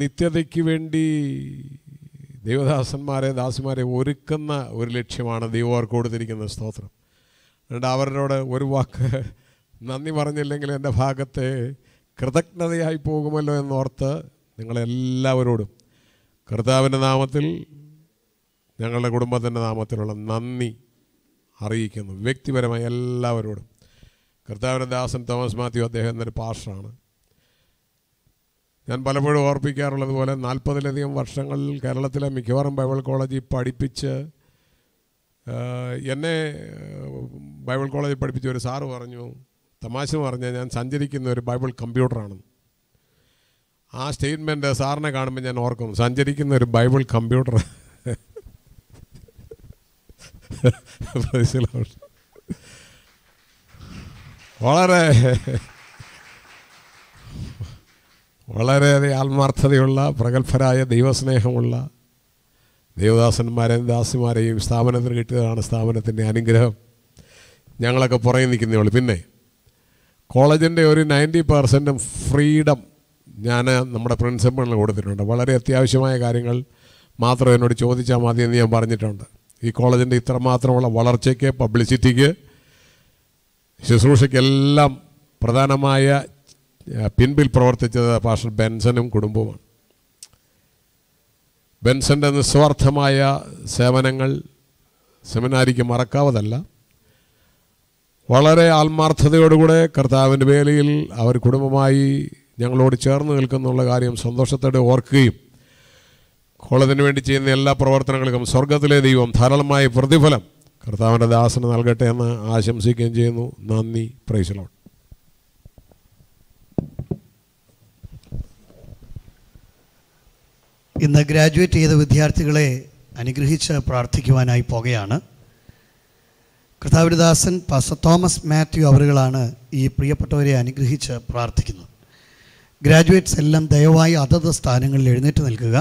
നിത്യതയ്ക്ക് വേണ്ടി ദൈവദാസന്മാരെ ദാസിമാരെ ഒരുക്കുന്ന ഒരു ലക്ഷ്യമാണ് ദൈവവർക്ക് കൊടുത്തിരിക്കുന്ന സ്തോത്രം. അതുകൊണ്ട് അവരോട് ഒരു വാക്ക് നന്ദി പറഞ്ഞില്ലെങ്കിൽ എൻ്റെ ഭാഗത്തെ കൃതജ്ഞതയായി പോകുമല്ലോ എന്നോർത്ത് നിങ്ങളെല്ലാവരോടും കർത്താവിൻ്റെ നാമത്തിൽ ഞങ്ങളുടെ കുടുംബത്തിൻ്റെ നാമത്തിലുള്ള നന്ദി അറിയിക്കുന്നു. വ്യക്തിപരമായി എല്ലാവരോടും കർത്താവിൻ്റെ ദാസൻ തോമസ് മാത്യു അദ്ദേഹം എന്നൊരു പാസ്റ്ററാണ്. ഞാൻ പലപ്പോഴും ഓർപ്പിക്കാറുള്ളതുപോലെ 40ലധികം വർഷങ്ങളിൽ കേരളത്തിലെ മിക്കവാറും ബൈബിൾ കോളേജിൽ പഠിപ്പിച്ച് എന്നെ ബൈബിൾ കോളേജിൽ പഠിപ്പിച്ച ഒരു സാറ് പറഞ്ഞു, തമാശ പറഞ്ഞാൽ ഞാൻ സഞ്ചരിക്കുന്ന ഒരു ബൈബിൾ കമ്പ്യൂട്ടറാണെന്ന്. ആ സ്റ്റേറ്റ്മെൻറ്റ് സാറിനെ കാണുമ്പോൾ ഞാൻ ഓർക്കും, സഞ്ചരിക്കുന്ന ഒരു ബൈബിൾ കമ്പ്യൂട്ടർ. വളരെ വളരെയേറെ ആത്മാർത്ഥതയുള്ള പ്രഗത്ഭരായ ദൈവസ്നേഹമുള്ള ദേവദാസന്മാരെയും ദാസിമാരെയും സ്ഥാപനത്തിന് കിട്ടിയതാണ്. സ്ഥാപനത്തിൻ്റെ അനുഗ്രഹം ഞങ്ങളൊക്കെ പുറകെ നിൽക്കുന്നേ ഉള്ളൂ. പിന്നെ കോളേജിൻ്റെ ഒരു 90% ഫ്രീഡം ഞാൻ നമ്മുടെ പ്രിൻസിപ്പളിന് കൊടുത്തിട്ടുണ്ട്. വളരെ അത്യാവശ്യമായ കാര്യങ്ങൾ മാത്രം എന്നോട് ചോദിച്ചാൽ മതി എന്ന് ഞാൻ പറഞ്ഞിട്ടുണ്ട്. ഈ കോളേജിൻ്റെ ഇത്രമാത്രമുള്ള വളർച്ചയ്ക്ക്, പബ്ലിസിറ്റിക്ക്, ശുശ്രൂഷയ്ക്കെല്ലാം പ്രധാനമായ പിൻപിൽ പ്രവർത്തിച്ചത് പാസ്റ്റർ ബെൻസനും കുടുംബവുമാണ്. ബെൻസൻ്റെ നിസ്വാർത്ഥമായ സേവനങ്ങൾ സെമിനാരിക്ക് മറക്കാവതല്ല. വളരെ ആത്മാർത്ഥതയോടുകൂടെ കർത്താവിൻ്റെ വേലയിൽ അവർ കുടുംബമായി ഞങ്ങളോട് ചേർന്ന് നിൽക്കുന്നുള്ള കാര്യം സന്തോഷത്തോടെ ഓർക്കുകയും കോളേജിന് വേണ്ടി ചെയ്യുന്ന എല്ലാ പ്രവർത്തനങ്ങൾക്കും സ്വർഗത്തിലെ ദൈവം ധാരാളമായ പ്രതിഫലം കർത്താവിൻ്റെ ദാസന് നൽകട്ടെ എന്ന് ആശംസിക്കുകയും ചെയ്യുന്നു. നന്ദി. Praise Lord. ഇന്ന് ഗ്രാജുവേറ്റ് ചെയ്ത വിദ്യാർത്ഥികളെ അനുഗ്രഹിച്ച് പ്രാർത്ഥിക്കുവാനായി പോകുകയാണ്. കർത്താവിൻ്റെ ദാസൻ പാസ്റ്റർ തോമസ് മാത്യു അവരുകളാണ് ഈ പ്രിയപ്പെട്ടവരെ അനുഗ്രഹിച്ച് പ്രാർത്ഥിക്കുന്നത്. ഗ്രാജുവേറ്റ്സ് എല്ലാം ദയവായി അതത് സ്ഥാനങ്ങളിൽ എഴുന്നേറ്റ് നിൽക്കുക.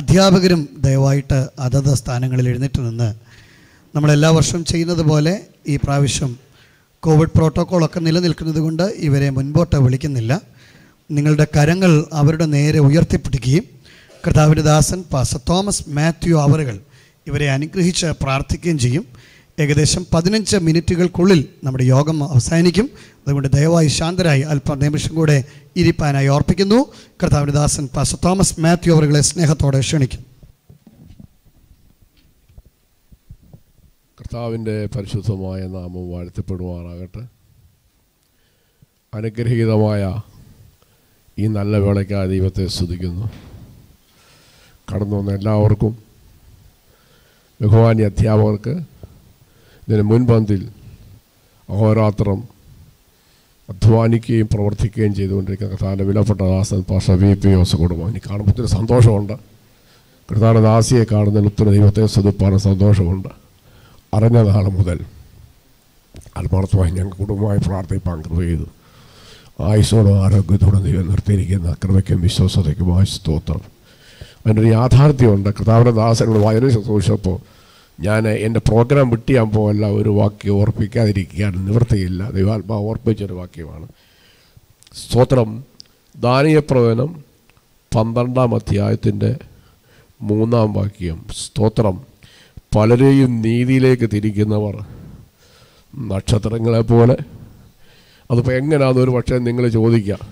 അധ്യാപകരും ദയവായിട്ട് അതത് സ്ഥാനങ്ങളിൽ എഴുന്നേറ്റ് നിന്ന് നമ്മളെല്ലാ വർഷവും ചെയ്യുന്നത് പോലെ ഈ പ്രാവശ്യം കോവിഡ് പ്രോട്ടോക്കോളൊക്കെ നിലനിൽക്കുന്നത് കൊണ്ട് ഇവരെ മുൻപോട്ട് വിളിക്കുന്നില്ല. നിങ്ങളുടെ കരങ്ങൾ അവരുടെ നേരെ ഉയർത്തിപ്പിടിക്കുകയും കർത്താവിൻ്റെ ദാസൻ പാസ്റ്റർ തോമസ് മാത്യു അവരുകൾ ഇവരെ അനുഗ്രഹിച്ച് പ്രാർത്ഥിക്കുകയും ചെയ്യും. ഏകദേശം 15 മിനിറ്റുകൾക്കുള്ളിൽ നമ്മുടെ യോഗം അവസാനിക്കും. അതുകൊണ്ട് ദയവായി ശാന്തരായി അല്പനിമിഷം കൂടെ ഇരിപ്പാനായി ഓർപ്പിക്കുന്നു. കർത്താവിൻ്റെ ദാസൻ പാസ്റ്റർ തോമസ് മാത്യു അവരുകളെ സ്നേഹത്തോടെ ക്ഷണിക്കുന്നു. കർത്താവിൻ്റെ പരിശുദ്ധമായ നാമം വാഴ്ത്തപ്പെടുവാനാകട്ടെ. അനുഗ്രഹീതമായ ഈ നല്ല വേളയ്ക്കായി ദൈവത്തെ സ്തുതിക്കുന്നു. കടന്നു വന്ന എല്ലാവർക്കും, ബഹുമാന്യ അധ്യാപകർക്ക്, ഇതിന് മുൻപന്തിൽ അഹോരാത്രം അധ്വാനിക്കുകയും പ്രവർത്തിക്കുകയും ചെയ്തുകൊണ്ടിരിക്കുന്ന കർത്താവിൻ്റെ വിലപ്പെട്ട ദാസൻ പാസ്റ്റർ VP കുടുംബം. എനിക്ക് കാണുമ്പോൾ ഒത്തിരി സന്തോഷമുണ്ട്. കർത്താവിൻ്റെ ദാസിയെ കാണുന്നതിൽ ഒത്തിരി ദൈവത്തെ സ്തുതിപ്പാൻ സന്തോഷമുണ്ട്. അറിഞ്ഞ നാൾ മുതൽ ആത്മാർത്ഥമായി ഞങ്ങൾ കുടുംബമായി പ്രാർത്ഥിപ്പാൻ കൃപ ചെയ്തു. ആയുസോടും ആരോഗ്യത്തോടെ ദൈവം നിർത്തിയിരിക്കുന്ന കൃപയ്ക്കും വിശ്വാസതയ്ക്കുമായ സ്തോത്രം. അതിൻ്റെ ഒരു യാഥാർത്ഥ്യമുണ്ട്. കർത്താവിൻ്റെ ദാസനോട് വായന ശുശ്രൂഷിച്ചപ്പോൾ ഞാൻ എൻ്റെ പ്രോഗ്രാം വിട്ട് ഞാൻ പോകല്ല, ഒരു വാക്യം ഓർപ്പിക്കാതിരിക്കുകയാണ്, നിവൃത്തിയില്ല. ദൈവാത്മാവ് ഓർപ്പിച്ചൊരു വാക്യമാണ്. സ്തോത്രം. ദാനീയപ്രവചനം 12-ാം അധ്യായത്തിൻ്റെ 3-ാം വാക്യം. സ്തോത്രം. പലരെയും നീതിയിലേക്ക് തിരിക്കുന്നവർ നക്ഷത്രങ്ങളെപ്പോലെ. അതിപ്പോൾ എങ്ങനെയാണെന്നൊരു പക്ഷേ നിങ്ങൾ ചോദിക്കാം,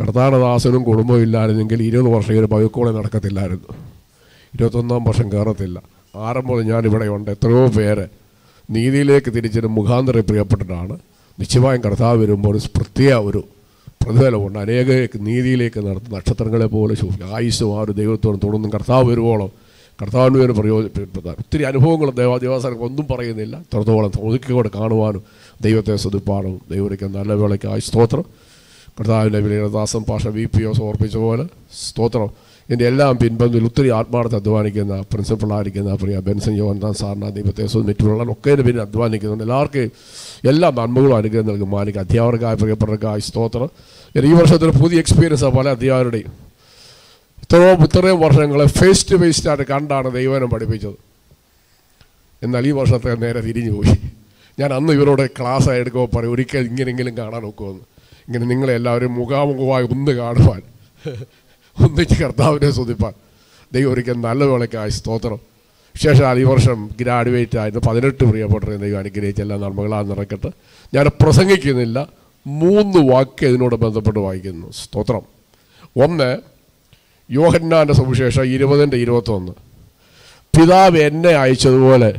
കർത്താരദാസനും കുടുംബവും ഇല്ലായിരുന്നെങ്കിൽ 20 വർഷം ഒരു ബൈക്കോളെ നടക്കത്തില്ലായിരുന്നു, 21-ാം വർഷം കയറത്തില്ല. ആരംഭം ഞാനിവിടെയുണ്ട്. എത്രയോ പേര് നീതിയിലേക്ക് തിരിച്ചിട്ട് മുഖാന്തരം പ്രിയപ്പെട്ടിട്ടാണ്. നിശ്ചയമായും കർത്താവ് വരുമ്പോൾ ഒരു പ്രത്യേക ഒരു പ്രതിഫലമുണ്ട്. അനേക നീതിയിലേക്ക് നടത്തും നക്ഷത്രങ്ങളെപ്പോലെ ആയുസ്സും ആ ഒരു ദൈവത്തോടും തുടർന്നും കർത്താവ് വരുവോളം കർത്താവിന് പേര് പ്രയോജനപ്പെടുത്താൻ ഒത്തിരി അനുഭവങ്ങളും ദേവാദിവാസനൊക്കെ ഒന്നും പറയുന്നില്ല. തുറന്നോളം ഒതുക്കിയോടെ കാണുവാനും ദൈവത്തെ സ്തുതിപ്പാനും ദൈവരിക്കാൻ നല്ല വേളയ്ക്കായി സ്തോത്രം. കർത്താവിൻ്റെ വിലയദാസൻ പാഷ VP ഓർപ്പിച്ച പോലെ സ്തോത്രം. ഇതിൻ്റെ എല്ലാം പിൻബന്ധിൽ ഒത്തിരി ആത്മാർത്ഥം അധ്വാനിക്കുന്ന പ്രിൻസിപ്പളായിരിക്കുന്ന പ്രിയ ബെൻസൻ യോഹന്നാൻ സാറിന് ദൈവത്തെ മറ്റുള്ള ഒക്കെ പിന്നെ അധ്വാനിക്കുന്നുണ്ട്. എല്ലാവർക്കും എല്ലാ നന്മകളും അനുഗ്രഹം നൽകും. മാനിക്ക് അധ്യാപകർക്കായ പ്രിയപ്പെട്ടവർക്കായി സ്തോത്രം. ഈ വർഷത്തിൽ പുതിയ എക്സ്പീരിയൻസാണ് പല അധ്യാപകരുടെയും. ഇത്രയും വർഷങ്ങളെ ഫേസ് ടു ഫേസ് ആയിട്ട് കണ്ടാണ് ദൈവനം പഠിപ്പിച്ചത്. എന്നാൽ ഈ വർഷത്തെ നേരെ തിരിഞ്ഞു പോയി. ഞാൻ അന്ന് ഇവരോട് ക്ലാസ് എടുക്കുമ്പോൾ പറയും, ഒരിക്കൽ ഇങ്ങനെയെങ്കിലും കാണാൻ നോക്കുമെന്ന്. ഇങ്ങനെ നിങ്ങളെല്ലാവരും മുഖാമുഖമായി ഒന്ന് കാണുവാൻ, ഒന്നിച്ച് കർത്താവിനെ സ്തുതിപ്പാൻ. ദൈവം ഒരിക്കൽ നല്ലവേളയ്ക്കായി സ്തോത്രം. ശേഷം ഈ വർഷം ഗ്രാജുവേറ്റ് ആയിരുന്നു 18 പ്രിയപ്പെട്ടവരെ. ദൈവം അനുഗ്രഹിച്ച് എല്ലാ നന്മകളാൽ നിറക്കട്ടെ. ഞാൻ പ്രസംഗിക്കുന്നില്ല, 3 വാക്ക് ഇതിനോട് ബന്ധപ്പെട്ട് വായിക്കുന്നു. സ്തോത്രം. ഒന്ന്, യോഹന്നാൻ്റെ സുവിശേഷം 20:21, പിതാവ് എന്നെ അയച്ചതുപോലെ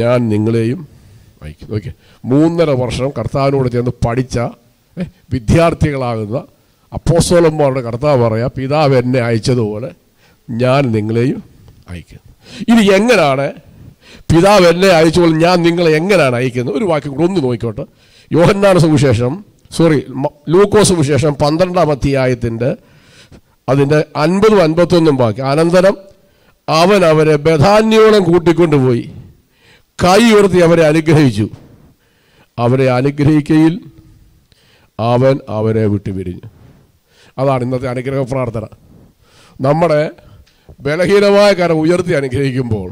ഞാൻ നിങ്ങളെയും അയക്കും. ഓക്കെ, 3.5 വർഷം കർത്താവിനോട് ചേർന്ന് പഠിച്ച വിദ്യാർത്ഥികളാകുന്ന അപ്പോസ്തലന്മാരുടെ കർത്താവ് പറയാം, പിതാവ് എന്നെ അയച്ചതുപോലെ ഞാൻ നിങ്ങളെയും അയക്കും. ഇനി എങ്ങനെയാണ് പിതാവ് എന്നെ അയച്ചതുപോലെ ഞാൻ നിങ്ങളെ എങ്ങനെയാണ് അയക്കുന്നത്? ഒരു വാക്യം കൂടെ ഒന്ന് നോക്കിക്കോട്ടെ. യോഹന്നാൻ സുവിശേഷം, ലൂക്കോസ് സുവിശേഷം 12-ാം അധ്യായത്തിൻ്റെ അതിൻ്റെ 50-51 വാക്ക്. അനന്തരം അവൻ അവരെ ബഥാന്യോളം കൂട്ടിക്കൊണ്ടുപോയി കൈ ഉയർത്തി അവരെ അനുഗ്രഹിച്ചു. അവരെ അനുഗ്രഹിക്കയിൽ അവൻ അവരെ വിട്ടുപിരിഞ്ഞു. അതാണ് ഇന്നത്തെ അനുഗ്രഹ പ്രാർത്ഥന. നമ്മുടെ ബലഹീനമായ കാര്യം ഉയർത്തി അനുഗ്രഹിക്കുമ്പോൾ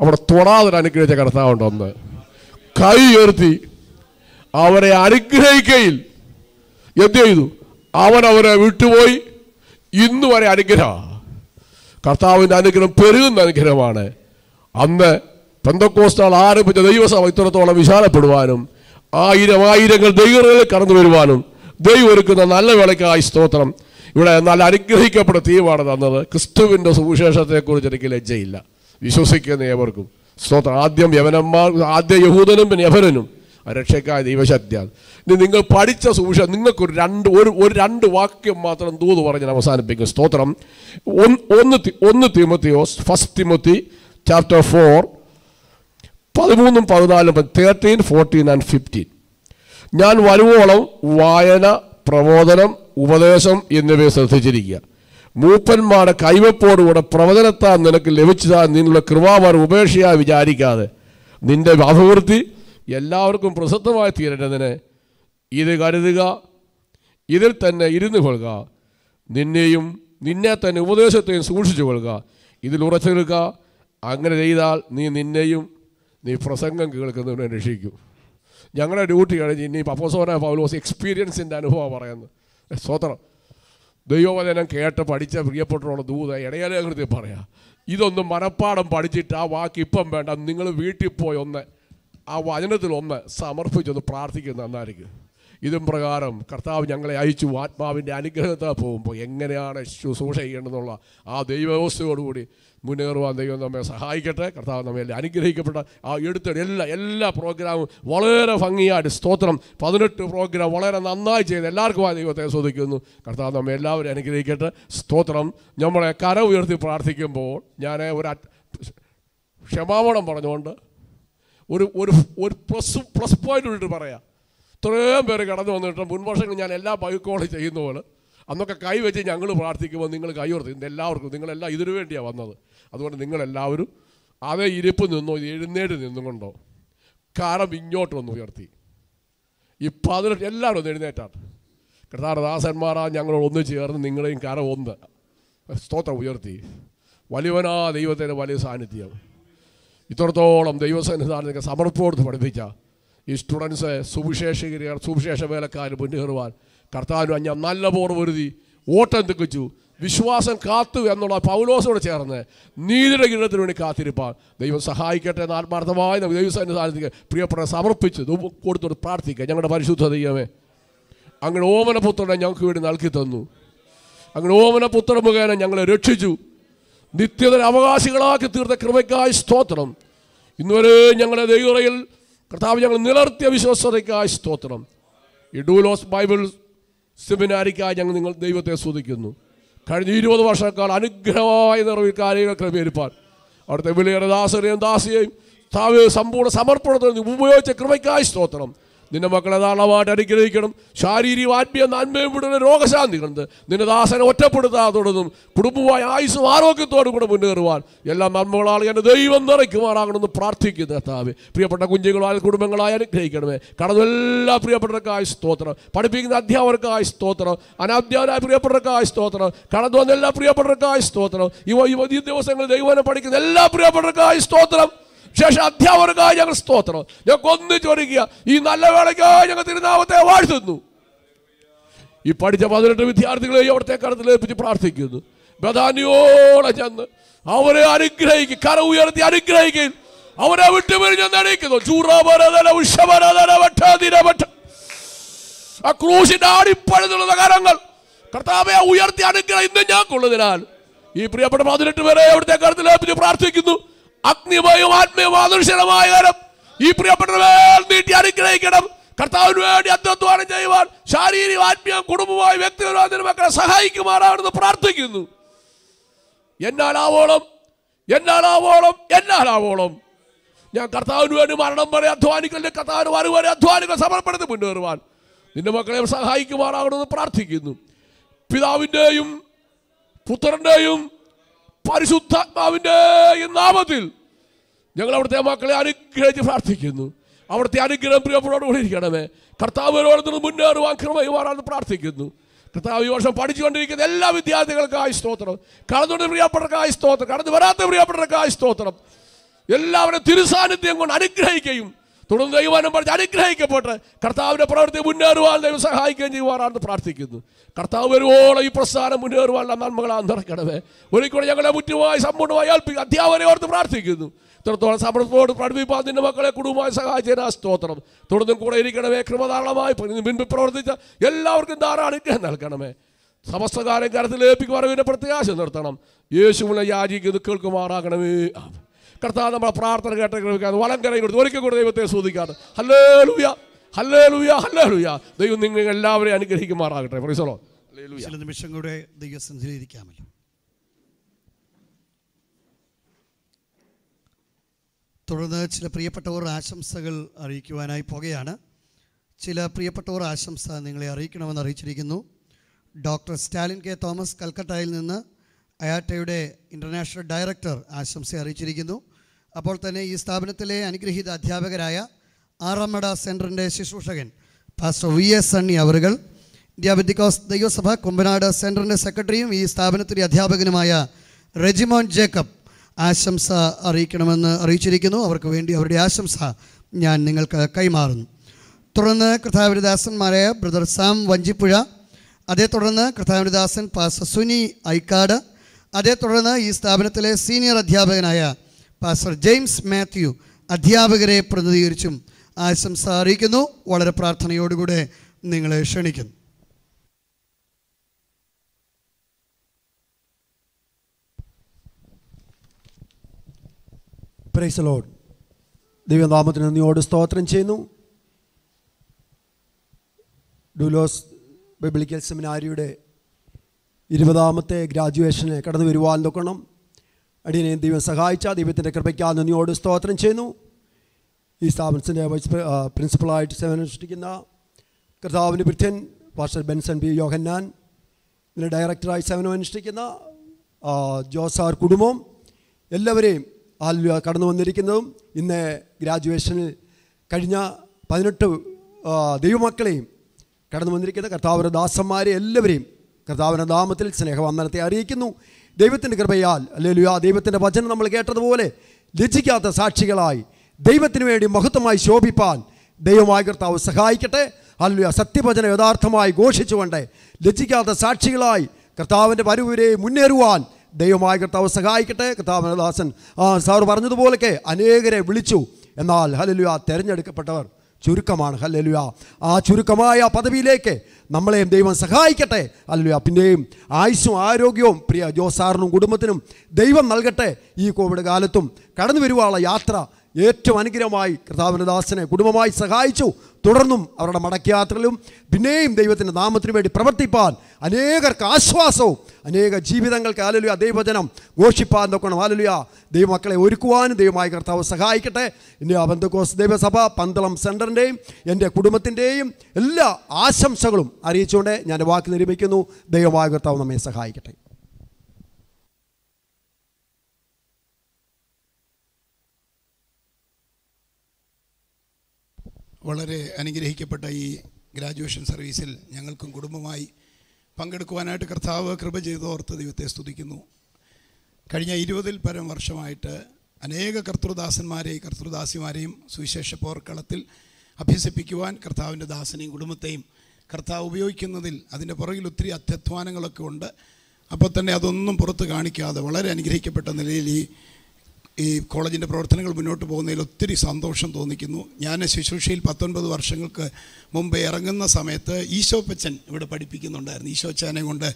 അവിടെ തൊടാതെ അനുഗ്രഹിച്ച കർത്താവുണ്ടെന്ന് കൈ ഉയർത്തി അവരെ അനുഗ്രഹിക്കയിൽ എന്ത് ചെയ്തു? അവൻ അവരെ വിട്ടുപോയി. ഇന്ന് വരെ അനുഗ്രഹം, കർത്താവിൻ്റെ അനുഗ്രഹം പെരുകുന്ന അനുഗ്രഹമാണ്. അന്ന് പെന്തക്കോസ്താൾ ആരംഭിച്ച ദൈവസഭ ഇത്രത്തോളം വിശാലപ്പെടുവാനും ആയിരങ്ങൾ ദൈവങ്ങളിൽ കടന്നു വരുവാനും ദൈവം ഒരുക്കുന്ന നല്ല വേളയ്ക്കായി സ്തോത്രം. ഇവിടെ നല്ല അനുഗ്രഹിക്കപ്പെട്ട തീരുമാണ് തന്നത്. ക്രിസ്തുവിൻ്റെ സുവിശേഷത്തെക്കുറിച്ച് എനിക്ക് ലജ്ജയില്ല, വിശ്വസിക്കുന്ന ഏവർക്കും സ്തോത്രം. ആദ്യം യവനന്മാർ, ആദ്യ യഹൂദനും പിന്നെ യവനനും രക്ഷയ്ക്കായ ദൈവശക്തിയാൽ. ഇനി നിങ്ങൾ പഠിച്ച സുവിശേഷം നിങ്ങൾക്കൊരു രണ്ട് വാക്യം മാത്രം തൂത് പറഞ്ഞ് ഞാൻ അവസാനിപ്പിക്കും. സ്തോത്രം. ഒന്ന് തിമോത്തിയോസ്, 1 തിമോത്തി 4 13-14, 13, 14 and 15. ഞാൻ വരുവോളം വായന, പ്രബോധനം, ഉപദേശം എന്നിവയെ ശ്രദ്ധിച്ചിരിക്കുക. മൂപ്പന്മാരുടെ കൈവപ്പോടുകൂടെ പ്രവചനത്താൽ നിനക്ക് ലഭിച്ചതാ നിന്നുള്ള കൃപാവർ ഉപേക്ഷയായി വിചാരിക്കാതെ നിന്റെ അഭിവൃദ്ധി എല്ലാവർക്കും പ്രസിദ്ധമായി തീരേണ്ടതിന് ഇത് കരുതുക. ഇതിൽ തന്നെ ഇരുന്നു കൊള്ളുക. നിന്നെ തന്നെ ഉപദേശത്തെയും സൂക്ഷിച്ചു കൊള്ളുക. ഇതിൽ ഉറച്ചു നിൽക്കുക. അങ്ങനെ ചെയ്താൽ നീ പ്രസംഗം കേൾക്കുന്നവനെ രക്ഷിക്കും. ഞങ്ങളുടെ ഡ്യൂട്ടി കഴിഞ്ഞ് ഇനി അപ്പോസ്തലനായ പൗലോസ് എക്സ്പീരിയൻസിൻ്റെ അനുഭവമാണ് പറയുന്നത്. സ്തോത്രം. ദൈവവചനം കേട്ട് പഠിച്ച പ്രിയപ്പെട്ടവരോട് ദൂത ഇടയലേഖനത്തിൽ പറയാം, ഇതൊന്നും മനപ്പാടം പഠിച്ചിട്ട് ആ വാക്ക് ഇപ്പം വേണ്ട. നിങ്ങൾ വീട്ടിൽ പോയി ആ വചനത്തിലൊന്ന് സമർപ്പിച്ചൊന്ന് പ്രാർത്ഥിക്കുന്നത് നന്നായിരിക്കും. ഇതും പ്രകാരം കർത്താവ് ഞങ്ങളെ അയച്ചു ആത്മാവിൻ്റെ അനുഗ്രഹത്താൽ പോകുമ്പോൾ എങ്ങനെയാണ് ശുശ്രൂഷ ചെയ്യേണ്ടതെന്നുള്ള ആ ദൈവവ്യവസ്ഥയോടുകൂടി മുന്നേറുവാൻ ദൈവം നമ്മെ സഹായിക്കട്ടെ. കർത്താവ് നമ്മെ അനുഗ്രഹിക്കപ്പെട്ട ആ എടുത്ത എല്ലാ പ്രോഗ്രാമും വളരെ ഭംഗിയായിട്ട് സ്തോത്രം. 18 പ്രോഗ്രാം വളരെ നന്നായി ചെയ്ത് എല്ലാവർക്കും ആ ദൈവത്തെ സ്തുതിക്കുന്നു. കർത്താവ് നമ്മെ എല്ലാവരും അനുഗ്രഹിക്കട്ടെ. സ്തോത്രം. നമ്മളെ കരം ഉയർത്തി പ്രാർത്ഥിക്കുമ്പോൾ ഞാൻ ഒരു ക്ഷമാപണം പറഞ്ഞുകൊണ്ട് ഒരു പ്ലസ് പോയിൻ്റ് ഇട്ടിട്ട് പറയാം. ഇത്രയും പേര് കടന്നു വന്നിട്ട് മുൻവർഷങ്ങൾ ഞാൻ എല്ലാ ബൈക്കോളം ചെയ്യുന്ന പോലെ അന്നൊക്കെ കൈവച്ച് ഞങ്ങൾ പ്രാർത്ഥിക്കുമ്പോൾ നിങ്ങൾ കൈയോർത്ത് എല്ലാവർക്കും നിങ്ങളെല്ലാം ഇതിനു വേണ്ടിയാണ് വന്നത്. അതുകൊണ്ട് നിങ്ങളെല്ലാവരും അതേ ഇരിപ്പ് നിന്നോ എഴുന്നേറ്റ് നിന്നുകൊണ്ടോ കരം ഇങ്ങോട്ടൊന്ന് ഉയർത്തി. ഇപ്പം അതിൽ എല്ലാവരും ഒന്ന് എഴുന്നേറ്റാണ്. കൃതാരദാസന്മാരാ ഞങ്ങളോട് ഒന്ന് ചേർന്ന് നിങ്ങളെയും കരം ഒന്ന് സ്തോത്രം ഉയർത്തി. വലിയവനാ ദൈവത്തിൻ്റെ വലിയ സാന്നിധ്യം. ഇത്രത്തോളം ദൈവസന്നിധാനത്തിന് സമർപ്പണോട് പഠിപ്പിച്ച ഈ സ്റ്റുഡൻസ് സുവിശേഷ വേലക്കാർ മുന്നേറുവാൻ കർത്താവിനും ഞാൻ നല്ല പോർ പൊരുതി ഓട്ടം തികച്ചു വിശ്വാസം കാത്തു എന്നുള്ള പൗലോസോട് ചേർന്ന് നീതിയുടെ കിരീടത്തിന് വേണ്ടി കാത്തിരിപ്പാൻ ദൈവം സഹായിക്കട്ടെ എന്ന് ആത്മാർത്ഥമായി ദൈവസന്നിധാനത്തിന് പ്രിയപ്പെട്ട സമർപ്പിച്ച് കൊടുത്തോട് പ്രാർത്ഥിക്കുക. ഞങ്ങളുടെ പരിശുദ്ധ ദൈവമേ, അങ്ങനെ ഓമനപുത്രനെ ഞങ്ങൾക്ക് വേണ്ടി നൽകി തന്നു. അങ്ങനെ ഓമനപുത്ര മുഖേന ഞങ്ങളെ രക്ഷിച്ചു നിത്യതര അവകാശികളാക്കി തീർത്ത കൃപയ്ക്കായി സ്തോത്രം. ഇന്നുവരെ ഞങ്ങളുടെ ദൈവറയിൽ കർത്താവ് ഞങ്ങൾ നിലർത്തിയ വിശ്വസ്തതയ്ക്കായി സ്തോത്രം. ഈ ഡൂലോസ് ബൈബിൾ സെമിനാരിക്കായി നിങ്ങൾ ദൈവത്തെ സ്തുതിക്കുന്നു. കഴിഞ്ഞ 20 വർഷക്കാൾ അനുഗ്രഹമായ നിറവിൽ കാര്യങ്ങൾ ക്രമീകരിപ്പാൻ അവിടുത്തെ വിലയേറെ ദാസനെയും ദാസിയെയും സമ്പൂർണ്ണ സമർപ്പണത്തിന് ഉപയോഗിച്ച കൃപയ്ക്കായി സ്തോത്രം. നിന്റെ മക്കളെ ധാരണമായിട്ട് അനുഗ്രഹിക്കണം. ശാരീരിക ആത്മീയ നന്മയും വിടുന്ന രോഗശാന്തി കണ്ട് നിന്റെ ദാസനെ ഒറ്റപ്പെടുത്താത്തോടൊന്നും കുടുംബമായ ആയുസ്സും ആരോഗ്യത്തോടും കൂടെ മുന്നേറുവാൻ എല്ലാ നന്മകളാണ് എൻ്റെ ദൈവം നിറയ്ക്കുവാനാകണമെന്ന് പ്രാർത്ഥിക്കുന്നു. കർത്താവേ, പ്രിയപ്പെട്ട കുഞ്ഞുങ്ങളായ കുടുംബങ്ങളായി അനുഗ്രഹിക്കണമേ. കടന്നെല്ലാ പ്രിയപ്പെട്ടവർക്കായി സ്തോത്രം. പഠിപ്പിക്കുന്ന അധ്യാപകർക്കായി സ്തോത്രം. അനാധ്യാപകരായ പ്രിയപ്പെട്ടവർക്കായി സ്തോത്രം. കടന്നു വന്ന എല്ലാ പ്രിയപ്പെട്ടവർക്കായി സ്തോത്രം. ഈ ദിവസങ്ങളിൽ ദൈവനെ പഠിക്കുന്ന എല്ലാ പ്രിയപ്പെട്ടവർക്കായി സ്തോത്രം. ശേഷ അധ്യാപകർക്കായി ഞങ്ങൾ സ്തോത്രം. ഞങ്ങൾക്ക് ഒന്നിച്ച് പഠിക്കുക, ഈ നല്ല വേളയ്ക്കായി ഞങ്ങൾ തിരുനാമത്തെ വാഴ്ത്തുന്നു. ഈ പഠിച്ച 18 വിദ്യാർത്ഥികളെ അവിടുത്തെ കരത്തിൽ ഏൽപ്പിച്ച് പ്രാർത്ഥിക്കുന്നു. ബദാനിയോടെ ചെന്ന് അവരെ അനുഗ്രഹിക്കും, കര ഉയർത്തി അനുഗ്രഹിക്കും. അവരെ വിട്ടുപിരിഞ്ഞെന്ന് അറിയിക്കുന്നു. ആ ക്രൂശിന്റെ ആടിപ്പഴുതുള്ള കരങ്ങൾ കർത്താവെ ഉയർത്തി അടുക്കള ഇന്ന് ഞങ്ങൾക്കുള്ളതിനാൽ ഈ പ്രിയപ്പെട്ട 18 പേരെ അവിടുത്തെ കരത്തിൽ ഏൽപ്പിച്ച് പ്രാർത്ഥിക്കുന്നു. അഗ്നിമയവും ആത്മീയവും ആദർശനമായ കരം ഈ പ്രിയപ്പെട്ട മേൽ നീട്ടി അനുഗ്രഹിക്കണം. കർത്താവിന് വേണ്ടി അധ്വാനം ചെയ്യുവാൻ ശാരീരിക ആത്മീയം കുടുംബമായി വ്യക്തിപരമായ മക്കളെ സഹായിക്കുമാറാണെന്ന് പ്രാർത്ഥിക്കുന്നു. എന്നാലാവോളം എന്നാലാവോളം എന്നാലാവോളം ഞാൻ കർത്താവിന് വേണ്ടി മരണം വരെ അധ്വാനിക്കലിൻ്റെ കർത്താവിന് വരെ അധ്വാനികൾ സമർപ്പണത്തിൽ മുന്നേറുവാൻ നിന്റെ മക്കളെ സഹായിക്കുമാറാകണമെന്ന് പ്രാർത്ഥിക്കുന്നു. പിതാവിൻ്റെയും പുത്രൻ്റെയും പരിശുദ്ധാത്മാവിൻ്റെയും നാമത്തിൽ ഞങ്ങൾ അവിടുത്തെ മക്കളെ അനുഗ്രഹിച്ച് പ്രാർത്ഥിക്കുന്നു. അവിടുത്തെ അനുഗ്രഹം പ്രിയപ്പെട്ടോടുകൂടി ഇരിക്കണമേ. കർത്താവിനോടൊന്ന് മുന്നേറുവാൻ കൃപയുമാറാണെന്ന് പ്രാർത്ഥിക്കുന്നു. കർത്താവ് ഈ വർഷം പഠിച്ചുകൊണ്ടിരിക്കുന്ന എല്ലാ വിദ്യാർത്ഥികൾക്കായി സ്തോത്രം. കടന്നുകൊണ്ട് പ്രിയപ്പെട്ടവർക്കായി സ്തോത്രം. കടന്നു വരാത്ത പ്രിയപ്പെട്ടവർക്കായി സ്തോത്രം. എല്ലാവരും തിരുസാന്നിധ്യം കൊണ്ട് അനുഗ്രഹിക്കുകയും തുടർന്ന് ദൈവനം പറഞ്ഞ് അനുഗ്രഹിക്കപ്പെട്ട് കർത്താവിൻ്റെ പ്രവൃത്തി മുന്നേറുവാൻ ദൈവം സഹായിക്കുകയും ചെയ്യുവാറാണെന്ന് പ്രാർത്ഥിക്കുന്നു. കർത്താവ് വരുവോളം ഈ പ്രസ്ഥാനം മുന്നേറുവാനുള്ള നന്മകളാണ് നിറയ്ക്കണമേ. ഒരിക്കലും ഞങ്ങളെ മുറ്റുമായി സമ്പൂർണ്ണമായി ഏൽപ്പിക്കുക. അധ്യാപകരെ ഓർത്ത് പ്രാർത്ഥിക്കുന്നു. ഇത്രത്തോളം സമർപ്പണത്തോട് പഠിപ്പിക്കാൻ നിന്റെ മക്കളെ കുടുംബമായി സഹായിച്ചതിന് ആ സ്തോത്രം. തുടർന്നും കൂടെ ഇരിക്കണമേ. കൃപധാരണമായി മുൻപ് പ്രവർത്തിച്ച എല്ലാവർക്കും ധാരാളം അനുഗ്രഹം നൽകണമേ. സമസ്തകാലം കരത്തിൽ ഏൽപ്പിക്കുവാൻ പിന്നെ പ്രത്യാശ നിർത്തണം. യേശുവിനെ യാചിക്കുന്നു, കേൾക്കുമാറാകണമേ. കർത്താവ് നമ്മളെ പ്രാർത്ഥന കേട്ട കൃപയ്ക്കാണ് വളം കരയും കൊടുത്ത് ഒരിക്കൽ കൂടെ ദൈവത്തെ സ്തുതിക്കാറ്. Hallelujah, hallelujah, hallelujah. ദൈവം നിങ്ങൾ എല്ലാവരെയും അനുഗ്രഹിക്കുമാറാകട്ടെ. Praise the Lord. ചില നിമിഷം കൂടെ ദൈവസന്നിധിയിൽ ഇരിക്കാമല്ലോ. തുടർന്ന് ചില പ്രിയപ്പെട്ടവർ ആശംസകൾ അറിയിക്കുവാനായി പോകുകയാണ്. ചില പ്രിയപ്പെട്ടവർ ആശംസ നിങ്ങളെ അറിയിക്കണമെന്ന് അറിയിച്ചിരിക്കുന്നു. ഡോക്ടർ സ്റ്റാലിൻ കെ തോമസ് കൽക്കട്ടയിൽ നിന്ന് അയാട്ടയുടെ ഇൻ്റർനാഷണൽ ഡയറക്ടർ ആശംസ അറിയിച്ചിരിക്കുന്നു. അപ്പോൾ തന്നെ ഈ സ്ഥാപനത്തിലെ അനുഗ്രഹീത അധ്യാപകരായ ആറാമട സെൻറ്ററിൻ്റെ ശുശ്രൂഷകൻ പാസ്റ്റർ വി എസ് സണ്ണി അവറുകൾ, ഇന്ത്യ ബെത്തിക്കോസ് ദൈവസഭ കുമ്പനാട് സെൻറ്ററിൻ്റെ സെക്രട്ടറിയും ഈ സ്ഥാപനത്തിലെ അധ്യാപകനുമായ റെജിമോൻ ജേക്കബ് ആശംസ അറിയിക്കണമെന്ന് അറിയിച്ചിരിക്കുന്നു. അവർക്ക് വേണ്ടി അവരുടെ ആശംസ ഞാൻ നിങ്ങൾക്ക് കൈമാറുന്നു. തുടർന്ന് കർത്താവിൻ്റെ ദാസന്മാരായ ബ്രദർ സാം വഞ്ചിപ്പുഴ, അതേ തുടർന്ന് കർത്താവിൻ്റെ ദാസൻ പാസ്റ്റർ സുനി ഐക്കാട്, അതേ തുടർന്ന് ഈ സ്ഥാപനത്തിലെ സീനിയർ അധ്യാപകനായ പാസ്റ്റർ ജെയിംസ് മാത്യു അധ്യാപകരെ പ്രതിനിധീകരിച്ചും ആശംസ അറിയിക്കുന്നു. വളരെ പ്രാർത്ഥനയോടുകൂടെ നിങ്ങളെ ക്ഷണിക്കുന്നു. Price the Lord. ദിവ്യനാമത്തിന് നന്ദിയോട് സ്തോത്രം ചെയ്യുന്നു. ഡൂലോസ് ബൈബിൾ സെമിനാരിയുടെ 20ാമത്തെ ഗ്രാജുവേഷന് കടന്നു വരുവാൻ നോക്കണം. അടിയനെ ദൈവം സഹായിച്ച ദൈവത്തിൻ്റെ കൃപയ്ക്കാൽ നന്ദിയോട് സ്തോത്രം ചെയ്യുന്നു. ഈ സ്ഥാപനത്തിൻ്റെ വൈസ് പ്രിൻസിപ്പളായിട്ട് സേവനമനുഷ്ഠിക്കുന്ന കർത്താവിൻ്റെ ഭൃത്യൻ പാസ്റ്റർ ബെൻസൺ ബി യോഹന്നാൻ, ഇതിൻ്റെ ഡയറക്ടറായി സേവനമനുഷ്ഠിക്കുന്ന ജോസാർ കുടുംബം, എല്ലാവരെയും ആലുവ കടന്നു വന്നിരിക്കുന്നതും ഇന്ന് ഗ്രാജുവേഷനിൽ കഴിഞ്ഞ 18 ദൈവമക്കളെയും കടന്നു വന്നിരിക്കുന്ന കർത്താവിൻ്റെ ദാസന്മാരെ എല്ലാവരെയും കർത്താവിൻ്റെ നാമത്തിൽ സ്നേഹവന്ദനത്തെ അറിയിക്കുന്നു. ദൈവത്തിൻ്റെ കൃപയാൽ ഹല്ലേലൂയ ദൈവത്തിൻ്റെ വചനം നമ്മൾ കേട്ടതുപോലെ ലജ്ജിക്കാത്ത സാക്ഷികളായി ദൈവത്തിന് വേണ്ടി മഹത്വമായി ശോഭിപ്പാൻ ദൈവമായ കർത്താവ് സഹായിക്കട്ടെ. ഹല്ലേലൂയ സത്യവചനം യഥാർത്ഥമായി ഘോഷിച്ചുകൊണ്ട് ലജ്ജിക്കാത്ത സാക്ഷികളായി കർത്താവിൻ്റെ വരവിനെ മുന്നേറുവാൻ ദൈവമായ കർത്താവ് സഹായിക്കട്ടെ. കർത്താവിൻ്റെ ദാസൻ സാർ പറഞ്ഞതുപോലൊക്കെ അനേകരെ വിളിച്ചു, എന്നാൽ ഹല്ലേലൂയ തിരഞ്ഞെടുക്കപ്പെട്ടവർ ചുരുക്കമാണ്. ഹല്ലേലൂയ ആ ചുരുക്കമായ പദവിയിലേക്ക് നമ്മളെയും ദൈവം സഹായിക്കട്ടെ. ഹല്ലേലൂയ പിന്നെയും ആയുസ്സും ആരോഗ്യവും പ്രിയ ജോസാറിനും കുടുംബത്തിനും ദൈവം നൽകട്ടെ. ഈ കോവിഡ് കാലത്തും കടന്നു വരുവാനുള്ള യാത്ര ഏറ്റവും അനുഗ്രഹമായി കർത്താവിൻ്റെ ദാസനെ കുടുംബമായി സഹായിച്ചു. തുടർന്നും അവരുടെ മടക്കയാത്രയിലും പിന്നെയും ദൈവത്തിൻ്റെ നാമത്തിനു വേണ്ടി പ്രവർത്തിപ്പാൻ അനേകർക്ക് ആശ്വാസവും അനേക ജീവിതങ്ങൾക്ക് ഹല്ലേലൂയ ദൈവവചനം ഘോഷിപ്പാൻ നോക്കണം. ഹല്ലേലൂയ ദൈവമക്കളെ ഒരുക്കുവാനും ദൈവമായി കർത്താവ് സഹായിക്കട്ടെ. ഇന്ത്യ ബെന്തക്കോസ് ദൈവസഭ പന്തളം സെൻറ്ററിൻ്റെയും എൻ്റെ കുടുംബത്തിൻ്റെയും എല്ലാ ആശംസകളും അറിയിച്ചുകൊണ്ട് ഞാൻ വാക്ക് നിർമ്മിക്കുന്നു. ദൈവമായ കർത്താവ് നമ്മെ സഹായിക്കട്ടെ. വളരെ അനുഗ്രഹിക്കപ്പെട്ട ഈ ഗ്രാജുവേഷൻ സർവീസിൽ ഞങ്ങൾക്കും കുടുംബമായി പങ്കെടുക്കുവാനായിട്ട് കർത്താവ് കൃപ ചെയ്തോർത്ത് ദൈവത്തെ സ്തുതിക്കുന്നു. കഴിഞ്ഞ 20ൽ പരം വർഷമായിട്ട് अनेक कर्तृदासന്മാരെയും കർത്തൃദാസിമാരെയും സുവിശേഷ പോർക്കളത്തിൽ അഭ്യസിപ്പിക്കുവാൻ കർത്താവിൻ്റെ ദാസനെയും കുടുംബത്തെയും കർത്താവ് ഉപയോഗിക്കുന്നതിൽ അതിൻ്റെ പുറകിൽ ഒത്തിരി അധ്യാത്വാനങ്ങളൊക്കെ ഉണ്ട്. അപ്പോൾ തന്നെ അതൊന്നും പുറത്ത് കാണിക്കാതെ വളരെ അനുഗ്രഹിക്കപ്പെട്ട നിലയിൽ ഈ കോളേജിൻ്റെ പ്രവർത്തനങ്ങൾ മുന്നോട്ട് പോകുന്നതിൽ ഒത്തിരി സന്തോഷം തോന്നിക്കുന്നു. ഞാൻ ശുശ്രൂഷയിൽ 19 വർഷങ്ങൾക്ക് മുമ്പ് ഇറങ്ങുന്ന സമയത്ത് ഈശോപ്പച്ചൻ ഇവിടെ പഠിപ്പിക്കുന്നുണ്ടായിരുന്നു. ഈശോച്ചാനെ കൊണ്ട്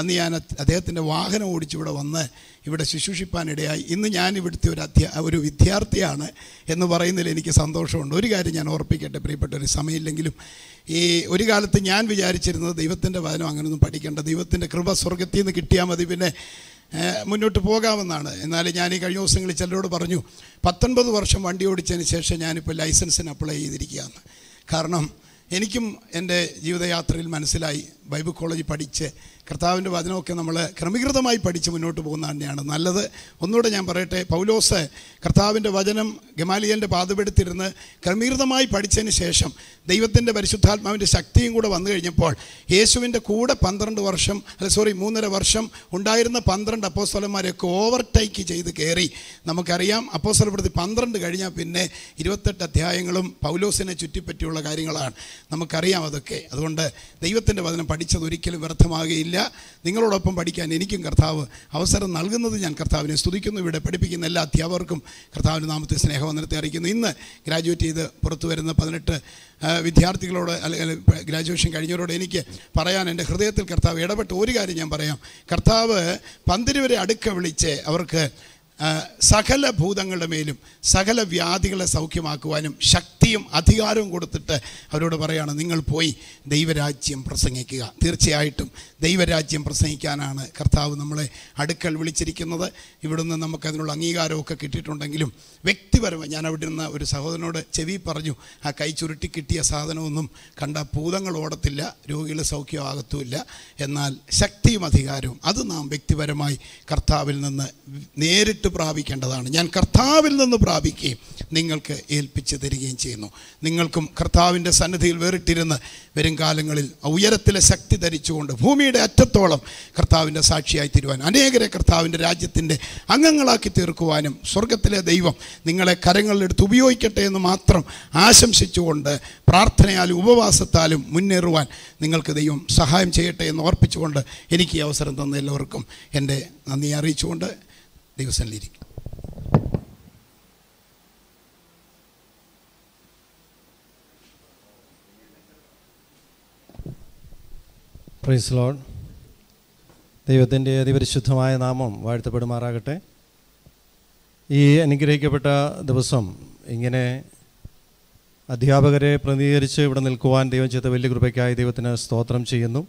അന്ന് ഞാൻ അദ്ദേഹത്തിൻ്റെ വാഹനം ഓടിച്ചിവിടെ വന്ന് ഇവിടെ ശുശ്രൂഷിപ്പാനിടയായി. ഇന്ന് ഞാൻ ഇവിടുത്തെ ഒരു വിദ്യാർത്ഥിയാണ് എന്ന് പറയുന്നതിൽ എനിക്ക് സന്തോഷമുണ്ട്. ഒരു കാര്യം ഞാൻ ഓർപ്പിക്കട്ടെ പ്രിയപ്പെട്ടവർ, സമയമില്ലെങ്കിലും ഈ ഒരു കാലത്ത് ഞാൻ വിചാരിച്ചിരുന്നത് ദൈവത്തിൻ്റെ വചനം അങ്ങനെയൊന്നും പഠിക്കേണ്ട, ദൈവത്തിൻ്റെ കൃപ സ്വർഗ്ഗത്തിൽ നിന്ന് കിട്ടിയാൽ മതി, പിന്നെ മുന്നോട്ട് പോകാമെന്നാണ്. എന്നാൽ ഞാൻ ഈ കഴിഞ്ഞ ദിവസങ്ങളിൽ ചിലരോട് പറഞ്ഞു, 19 വർഷം വണ്ടി ഓടിച്ചതിന് ശേഷം ഞാനിപ്പോൾ ലൈസൻസിന് അപ്ലൈ ചെയ്തിരിക്കുകയാണ്. കാരണം എനിക്കും എൻ്റെ ജീവിതയാത്രയിൽ മനസ്സിലായി, ബൈബിൾ കോളേജിൽ പഠിച്ച് കർത്താവിൻ്റെ വചനമൊക്കെ നമ്മൾ ക്രമീകൃതമായി പഠിച്ച് മുന്നോട്ട് പോകുന്നത് തന്നെയാണ് നല്ലത്. ഒന്നുകൂടെ ഞാൻ പറയട്ടെ, പൗലോസ് കർത്താവിൻ്റെ വചനം ഗമാലിയൻ്റെ പാദപെടുത്തിരുന്ന് ക്രമീകൃതമായി പഠിച്ചതിന് ശേഷം ദൈവത്തിൻ്റെ പരിശുദ്ധാത്മാവിൻ്റെ ശക്തിയും കൂടെ വന്നു കഴിഞ്ഞപ്പോൾ യേശുവിൻ്റെ കൂടെ 12 വർഷം 3.5 വർഷം ഉണ്ടായിരുന്ന 12 അപ്പോസ്തലന്മാരെയൊക്കെ ഓവർടേക്ക് ചെയ്ത് കയറി. നമുക്കറിയാം അപ്പോസ്തല പ്രവൃത്തി 12 കഴിഞ്ഞാൽ പിന്നെ 28 അധ്യായങ്ങളും പൗലോസിനെ ചുറ്റിപ്പറ്റിയുള്ള കാര്യങ്ങളാണ്. നമുക്കറിയാം അതൊക്കെ. അതുകൊണ്ട് ദൈവത്തിൻ്റെ വചനം പഠിച്ചതൊരിക്കലും വ്യർത്ഥമാകുകയില്ല. നിങ്ങളോടൊപ്പം പഠിക്കാൻ എനിക്കും കർത്താവ് അവസരം നൽകുന്നത് ഞാൻ കർത്താവിനെ സ്തുതിക്കുന്നു. ഇവിടെ പഠിപ്പിക്കുന്ന എല്ലാ അധ്യാപകർക്കും കർത്താവിൻ്റെ നാമത്തിൽ സ്നേഹവന്ദനത്തെ അറിയിക്കുന്നു. ഇന്ന് ഗ്രാജുവേറ്റ് ചെയ്ത് പുറത്തു വരുന്ന 18 വിദ്യാർത്ഥികളോട് അല്ലെങ്കിൽ ഗ്രാജുവേഷൻ കഴിഞ്ഞവരോട് എനിക്ക് പറയാൻ എൻ്റെ ഹൃദയത്തിൽ കർത്താവ് ഇടപെട്ട് ഒരു കാര്യം ഞാൻ പറയാം. കർത്താവ് 12 വരെ അടുക്ക വിളിച്ച് അവർക്ക് സകല ഭൂതങ്ങളുടെ മേലും സകല വ്യാധികളെ സൗഖ്യമാക്കുവാനും ശക്തിയും അധികാരവും കൊടുത്തിട്ട് അവരോട് പറയുകയാണ്, നിങ്ങൾ പോയി ദൈവരാജ്യം പ്രസംഗിക്കുക. തീർച്ചയായിട്ടും ദൈവരാജ്യം പ്രസംഗിക്കാനാണ് കർത്താവ് നമ്മളെ അടുക്കൽ വിളിച്ചിരിക്കുന്നത്. ഇവിടുന്ന് നമുക്കതിനുള്ള അംഗീകാരമൊക്കെ കിട്ടിയിട്ടുണ്ടെങ്കിലും വ്യക്തിപരമായി ഞാൻ അവിടെ നിന്ന് ഒരു സഹോദരനോട് ചെവി പറഞ്ഞു, ആ കൈ ചുരുട്ടി കിട്ടിയ സാധനമൊന്നും കണ്ട ഭൂതങ്ങൾ ഓടത്തില്ല, രോഗികൾ സൗഖ്യമാകത്തുമില്ല, എന്നാൽ ശക്തിയും അധികാരവും അത് നാം വ്യക്തിപരമായി കർത്താവിൽ നിന്ന് നേരിട്ട് പ്രാപിക്കേണ്ടതാണ്. ഞാൻ കർത്താവിൽ നിന്ന് പ്രാപിക്കുകയും നിങ്ങൾക്ക് ഏൽപ്പിച്ച് തരികയും ചെയ്യുന്നു. നിങ്ങൾക്കും കർത്താവിൻ്റെ സന്നിധിയിൽ വേറിട്ടിരുന്ന് വരും കാലങ്ങളിൽ ഉയരത്തിലെ ശക്തി ധരിച്ചുകൊണ്ട് ഭൂമിയുടെ അറ്റത്തോളം കർത്താവിൻ്റെ സാക്ഷിയായി തീരുവാൻ, അനേകരെ കർത്താവിൻ്റെ രാജ്യത്തിൻ്റെ അംഗങ്ങളാക്കി തീർക്കുവാനും സ്വർഗത്തിലെ ദൈവം നിങ്ങളെ കരങ്ങളിലെടുത്ത് ഉപയോഗിക്കട്ടെ എന്ന് മാത്രം ആശംസിച്ചുകൊണ്ട് പ്രാർത്ഥനയാലും ഉപവാസത്താലും മുന്നേറുവാൻ നിങ്ങൾക്ക് ദൈവം സഹായം ചെയ്യട്ടെ എന്ന് ഓർപ്പിച്ചുകൊണ്ട് എനിക്ക് ഈ അവസരം തന്ന എല്ലാവർക്കും എൻ്റെ നന്ദി അറിയിച്ചുകൊണ്ട് ദൈവസന്നിധിയിലേക്ക്. Praise Lord. ദൈവത്തിൻ്റെ അതിപരിശുദ്ധമായ നാമം വാഴ്ത്തപ്പെടുമാറാകട്ടെ. ഈ അനുഗ്രഹിക്കപ്പെട്ട ദിവസം ഇങ്ങനെ അധ്യാപകരെ പ്രതിനിധീകരിച്ച് ഇവിടെ നിൽക്കുവാൻ ദൈവം ചെയ്ത വലിയ കൃപയ്ക്കായി ദൈവത്തിന് സ്തോത്രം ചെയ്യുന്നു.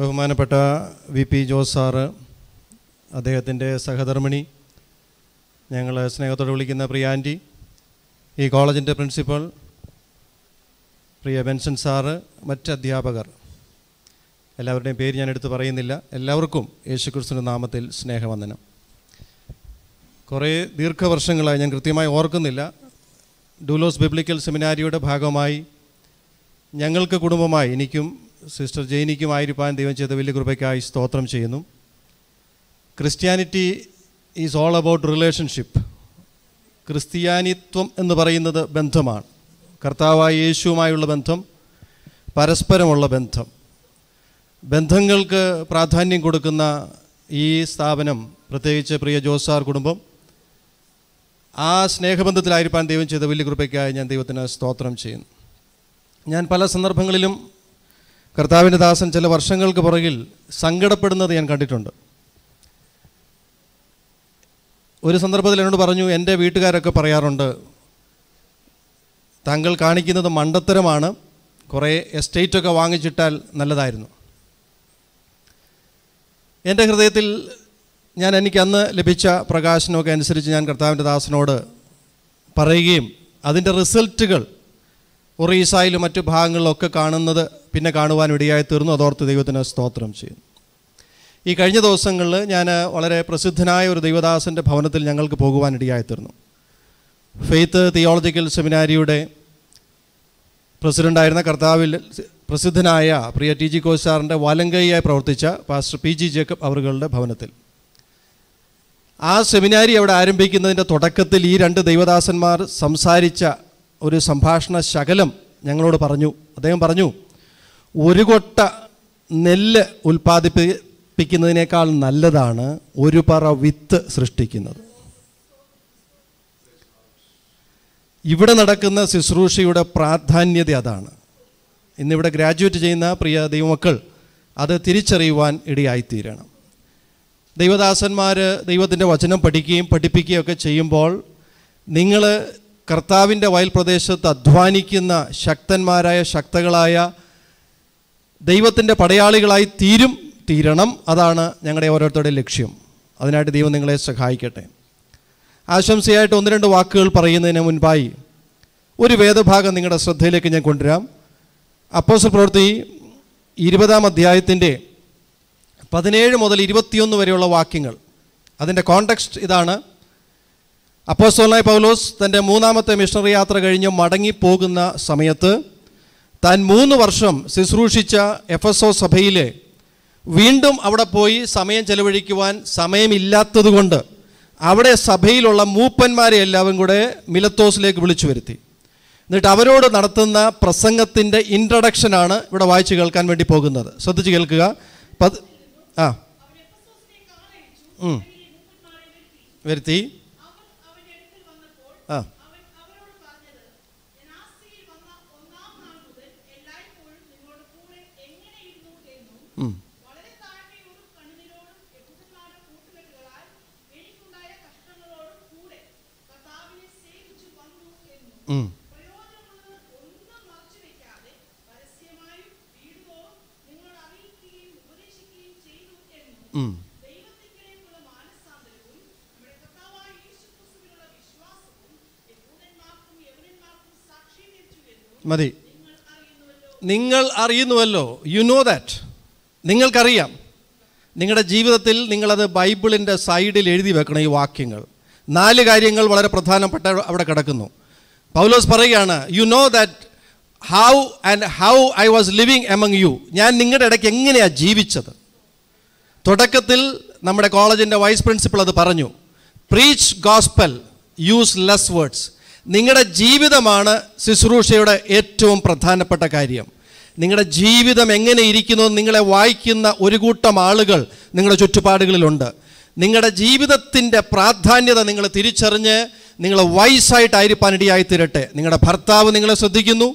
ബഹുമാനപ്പെട്ട VP ജോസ് സാറ്, അദ്ദേഹത്തിൻ്റെ സഹധർമ്മിണി, ഞങ്ങൾ സ്നേഹത്തോടെ വിളിക്കുന്ന പ്രിയ ആൻറ്റി, ഈ കോളേജിൻ്റെ പ്രിൻസിപ്പൽ പ്രിയ ബെൻസൺ സാറ്, മറ്റ് അധ്യാപകർ, എല്ലാവരുടെയും പേര് ഞാൻ എടുത്ത് പറയുന്നില്ല. എല്ലാവർക്കും യേശുക്രിസ്തുവിൻ്റെ നാമത്തിൽ സ്നേഹവന്ദനം. കുറേ ദീർഘവർഷങ്ങളായി, ഞാൻ കൃത്യമായി ഓർക്കുന്നില്ല, ഡൂലോസ് ബൈബിൾ സെമിനാരിയുടെ ഭാഗമായി ഞങ്ങൾക്ക് കുടുംബമായി എനിക്കും സിസ്റ്റർ ജെയ്നിക്കുമായിരിക്കാൻ ദൈവം ചെയ്ത വലിയ കൃപയ്ക്കായി സ്തോത്രം ചെയ്യുന്നു. Christianity is all about relationship. ക്രിസ്ത്യാനിത്വം എന്ന് പറയുന്നത് ബന്ധമാണ്. കർത്താവായ യേശുവുമായുള്ള ബന്ധം, പരസ്പരമുള്ള ബന്ധം. ബന്ധങ്ങൾക്ക് പ്രാധാന്യം കൊടുക്കുന്ന ഈ സ്ഥാപനം, പ്രത്യേകിച്ച് പ്രിയ ജോസ് സാർ കുടുംബം, ആ സ്നേഹബന്ധത്തിലായിരിക്കാൻ ദൈവം ചെയ്ത വലിയ കൃപയ്ക്കായി ഞാൻ ദൈവത്തിന് സ്തോത്രം ചെയ്യുന്നു. ഞാൻ പല സന്ദർഭങ്ങളിലും കർത്താവിൻ്റെ ദാസൻ ചില വർഷങ്ങൾക്ക് പുറകിൽ സങ്കടപ്പെടുന്നത് ഞാൻ കണ്ടിട്ടുണ്ട്. ഒരു സന്ദർഭത്തിൽ എന്നോട് പറഞ്ഞു, എൻ്റെ വീട്ടുകാരൊക്കെ പറയാറുണ്ട്, താങ്കൾ കാണിക്കുന്നത് മണ്ടത്തരമാണ്, കുറേ എസ്റ്റേറ്റൊക്കെ വാങ്ങിച്ചിട്ടാൽ നല്ലതായിരുന്നു. എൻ്റെ ഹൃദയത്തിൽ എനിക്ക് അന്ന് ലഭിച്ച പ്രകാശനമൊക്കെ അനുസരിച്ച് ഞാൻ കർത്താവിൻ്റെ ദാസനോട് പറയുകയും അതിൻ്റെ റിസൾട്ടുകൾ ഒറീസായിലും മറ്റു ഭാഗങ്ങളിലൊക്കെ കാണുന്നത് പിന്നെ കാണുവാൻ ഇടയായി തീർന്നു. അതോർത്ത് ദൈവത്തിന് സ്തോത്രം ചെയ്യുന്നു. ഈ കഴിഞ്ഞ ദിവസങ്ങളിൽ ഞാൻ വളരെ പ്രസിദ്ധനായ ഒരു ദൈവദാസൻ്റെ ഭവനത്തിൽ ഞങ്ങൾക്ക് പോകുവാനിടയായിത്തീർന്നു. ഫെയ്ത്ത് തിയോളജിക്കൽ സെമിനാരിയുടെ പ്രസിഡൻ്റായിരുന്ന കർത്താവിൽ പ്രസിദ്ധനായ പ്രിയ TG കോച്ചാറിൻ്റെ വലങ്കൈയായി പ്രവർത്തിച്ച പാസ്റ്റർ PG ജേക്കബ് അവരുടെ ഭവനത്തിൽ ആ സെമിനാരി അവിടെ ആരംഭിക്കുന്നതിൻ്റെ തുടക്കത്തിൽ ഈ രണ്ട് ദൈവദാസന്മാർ സംസാരിച്ച ഒരു സംഭാഷണ ശകലം ഞങ്ങളോട് പറഞ്ഞു. അദ്ദേഹം പറഞ്ഞു, ഒരു കൊട്ട നെല്ല് ഉൽപ്പാദിപ്പിക്കുന്നതിനേക്കാൾ നല്ലതാണ് ഒരു പറ വിത്ത് സൃഷ്ടിക്കുന്നത്. ഇവിടെ നടക്കുന്ന ശുശ്രൂഷയുടെ പ്രാധാന്യത അതാണ്. ഇന്നിവിടെ ഗ്രാജുവേറ്റ് ചെയ്യുന്ന പ്രിയ ദൈവമക്കൾ അത് തിരിച്ചറിയുവാൻ ഇടയായിത്തീരണം. ദൈവദാസന്മാർ ദൈവത്തിൻ്റെ വചനം പഠിക്കുകയും പഠിപ്പിക്കുകയൊക്കെ ചെയ്യുമ്പോൾ നിങ്ങൾ കർത്താവിൻ്റെ വയൽ പ്രദേശത്ത് അധ്വാനിക്കുന്ന ശക്തന്മാരായ ശക്തകളായ ദൈവത്തിൻ്റെ പടയാളികളായി തീരണം. അതാണ് ഞങ്ങളുടെ ഓരോരുത്തരുടെ ലക്ഷ്യം. അതിനായിട്ട് ദൈവം നിങ്ങളെ സഹായിക്കട്ടെ. ആശംസയായിട്ട് ഒന്ന് രണ്ട് വാക്കുകൾ പറയുന്നതിന് മുൻപായി ഒരു വേദഭാഗം നിങ്ങളുടെ ശ്രദ്ധയിലേക്ക് ഞാൻ കൊണ്ടുവരാം. അപ്പോസ്തല പ്രവൃത്തി 20-ാം അധ്യായത്തിൻ്റെ 17 മുതൽ 21 വരെയുള്ള വാക്യങ്ങൾ, അതിൻ്റെ കോണ്ടെക്സ്റ്റ് ഇതാണ്. അപ്പോസ്തലനായ പൗലോസ് തൻ്റെ 3-ാമത്തെ മിഷണറി യാത്ര കഴിഞ്ഞ് മടങ്ങിപ്പോകുന്ന സമയത്ത് താൻ 3 വർഷം ശുശ്രൂഷിച്ച എഫെസോ സഭയിലെ വീണ്ടും അവിടെ പോയി സമയം ചെലവഴിക്കുവാൻ സമയമില്ലാത്തതുകൊണ്ട് അവിടെ സഭയിലുള്ള മൂപ്പന്മാരെ എല്ലാവരും കൂടെ മിലത്തോസിലേക്ക് വിളിച്ചു വരുത്തി. എന്നിട്ട് അവരോട് നടത്തുന്ന പ്രസംഗത്തിൻ്റെ ഇൻട്രഡക്ഷനാണ് ഇവിടെ വായിച്ച് കേൾക്കാൻ വേണ്ടി പോകുന്നത്. ശ്രദ്ധിച്ച് കേൾക്കുക. വരുത്തി ആ മതി, നിങ്ങൾ അറിയുന്നുവല്ലോ. You know that. നിങ്ങൾക്കറിയാം. നിങ്ങളുടെ ജീവിതത്തിൽ നിങ്ങളത് ബൈബിളിൻ്റെ സൈഡിൽ എഴുതി വെക്കണം. ഈ വാക്യങ്ങൾ 4 കാര്യങ്ങൾ വളരെ പ്രധാനപ്പെട്ട അവിടെ കിടക്കുന്നു. പൗലോസ് പറയുകയാണ്, you know that how I was living among you. ഞാൻ നിങ്ങളുടെ ഇടയ്ക്ക് എങ്ങനെയാണ് ജീവിച്ചത്. തുടക്കത്തിൽ നമ്മുടെ കോളേജിൻ്റെ വൈസ് പ്രിൻസിപ്പൾ അത് പറഞ്ഞു, preach gospel, use less words. നിങ്ങളുടെ ജീവിതമാണ് ശുശ്രൂഷയുടെ ഏറ്റവും പ്രധാനപ്പെട്ട കാര്യം. നിങ്ങളുടെ ജീവിതം എങ്ങനെ ഇരിക്കുന്നു നിങ്ങളെ വായിക്കുന്ന ഒരു കൂട്ടം ആളുകൾ നിങ്ങളുടെ ചുറ്റുപാടുകളിലുണ്ട്. നിങ്ങളുടെ ജീവിതത്തിൻ്റെ പ്രാധാന്യത നിങ്ങൾ തിരിച്ചറിഞ്ഞ് നിങ്ങൾ വൈസായിട്ടായിരിക്കാനിടയായിത്തീരട്ടെ. നിങ്ങളുടെ ഭർത്താവ് നിങ്ങളെ ശ്രദ്ധിക്കുന്നു,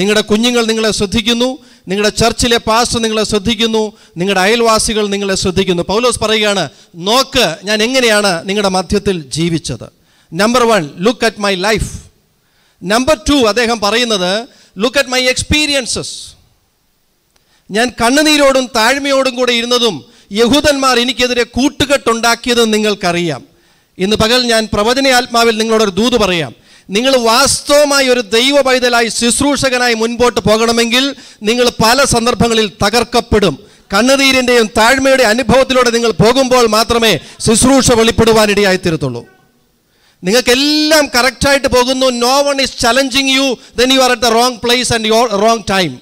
നിങ്ങളുടെ കുഞ്ഞുങ്ങൾ നിങ്ങളെ ശ്രദ്ധിക്കുന്നു, നിങ്ങളുടെ ചർച്ചിലെ പാസ്റ്റർ നിങ്ങളെ ശ്രദ്ധിക്കുന്നു, നിങ്ങളുടെ അയൽവാസികൾ നിങ്ങളെ ശ്രദ്ധിക്കുന്നു. പൗലോസ് പറയുകയാണ്, നോക്ക് ഞാൻ എങ്ങനെയാണ് നിങ്ങളുടെ മധ്യത്തിൽ ജീവിച്ചത്. Number 1, look at my life. Number 2 അദ്ദേഹം പറയുന്നത്, ലുക്ക് അറ്റ് മൈ എക്സ്പീരിയൻസസ്. ഞാൻ കണ്ണുനീരോടും താഴ്മയോടും കൂടെ ഇരുന്നതും യഹൂദന്മാർ എനിക്കെതിരെ കൂട്ടുകെട്ടുണ്ടാക്കിയതും നിങ്ങൾക്കറിയാം. ഇന്ന് പകൽ ഞാൻ പ്രവചന ആത്മാവിൽ നിങ്ങളോടൊരു ദൂത് പറയാം. നിങ്ങൾ വാസ്തവമായി ഒരു ദൈവ പൈതലായി ശുശ്രൂഷകനായി മുൻപോട്ട് പോകണമെങ്കിൽ നിങ്ങൾ പല സന്ദർഭങ്ങളിൽ തകർക്കപ്പെടും. കണ്ണുനീരിൻ്റെയും താഴ്മയുടെ അനുഭവത്തിലൂടെ നിങ്ങൾ പോകുമ്പോൾ മാത്രമേ ശുശ്രൂഷ വെളിപ്പെടുവാനിടയായിത്തീരത്തുള്ളൂ. നിങ്ങൾക്കെല്ലാം കറക്റ്റായിട്ട് പോകുന്നു. No one is challenging you, then you are at the wrong place and your wrong time.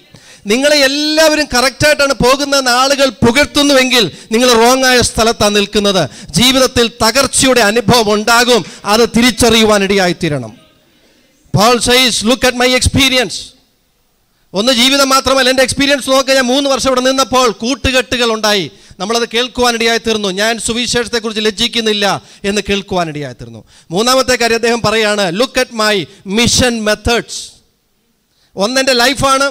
നിങ്ങളെ എല്ലാവരും കറക്റ്റായിട്ടാണ് പോകുന്നതെന്ന് ആളുകൾ പുകഴ്ത്തുന്നുവെങ്കിൽ നിങ്ങൾ റോങ് ആയ സ്ഥലത്താണ് നിൽക്കുന്നത്. ജീവിതത്തിൽ തകർച്ചയുടെ അനുഭവം ഉണ്ടാകും. അത് തിരിച്ചറിയുവാനിടയായിത്തീരണം. Paul says, look at my experience. ഒന്ന് ജീവിതം മാത്രമല്ല, എൻ്റെ എക്സ്പീരിയൻസ് നോക്കുക. ഞാൻ 3 വർഷം ഇവിടെ നിന്നപ്പോൾ കൂട്ടുകെട്ടുകൾ ഉണ്ടായി. നമ്മളത് കേൾക്കുവാനിടയായിത്തീർന്നു. ഞാൻ സുവിശേഷത്തെക്കുറിച്ച് ലജ്ജിക്കുന്നില്ല എന്ന് കേൾക്കുവാനിടയായിത്തീർന്നു. 3-മത്തെ കാര്യം അദ്ദേഹം പറയുകയാണ്, look at my mission methods. ഒന്നെൻ്റെ ലൈഫാണ്,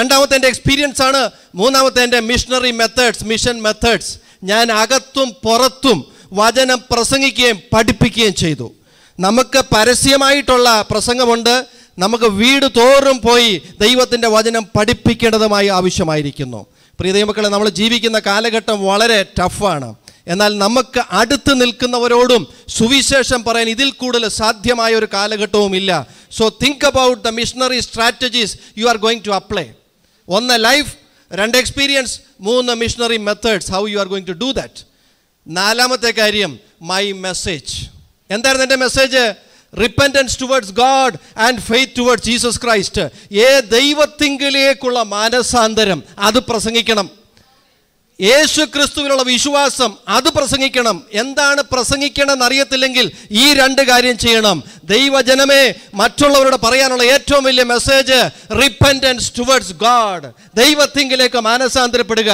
2-മത്തെ എൻ്റെ എക്സ്പീരിയൻസ് ആണ്, 3-മത്തെ എൻ്റെ മിഷണറി മെത്തേഡ്സ്, മിഷൻ മെത്തേഡ്സ്. ഞാൻ അകത്തും പുറത്തും വചനം പ്രസംഗിക്കുകയും പഠിപ്പിക്കുകയും ചെയ്തു. നമുക്ക് പരസ്യമായിട്ടുള്ള പ്രസംഗമുണ്ട്. നമുക്ക് വീട് തോറും പോയി ദൈവത്തിൻ്റെ വചനം പഠിപ്പിക്കേണ്ടതുമായി ആവശ്യമായിരിക്കുന്നു. പ്രിയ ദൈവമക്കളെ, നമ്മൾ ജീവിക്കുന്ന കാലഘട്ടം വളരെ ടഫാണ്. എന്നാൽ നമുക്ക് അടുത്ത് നിൽക്കുന്നവരോടും സുവിശേഷം പറയാൻ ഇതിൽ കൂടുതൽ സാധ്യമായ ഒരു കാലഘട്ടവുമില്ല. So think about the missionary strategies you are going to apply. 1 life, 2 experience, 3 missionary methods. How you are going to do that. 4-മത്തെ കാര്യം, മൈ മെസ്സേജ്. എന്തായിരുന്നു എൻ്റെ message? Repentance towards God and faith towards Jesus Christ. ദൈവത്തിങ്കിലേക്കുള്ള മാനസാന്തരം, അത് പ്രസംഗിക്കണം. യേശു ക്രിസ്തുവിലുള്ള വിശ്വാസം അത് പ്രസംഗിക്കണം. എന്താണ് പ്രസംഗിക്കേണ്ടതെന്ന് അറിയത്തില്ലെങ്കിൽ ഈ രണ്ട് കാര്യം ചെയ്യണം. ദൈവജനമേ, മറ്റുള്ളവരോട് പറയാനുള്ള ഏറ്റവും വലിയ മെസ്സേജ് റിപ്പൻറ്റൻസ് ടുവേർഡ്സ് ഗോഡ്, ദൈവത്തിങ്കിലേക്ക് മാനസാന്തരപ്പെടുക.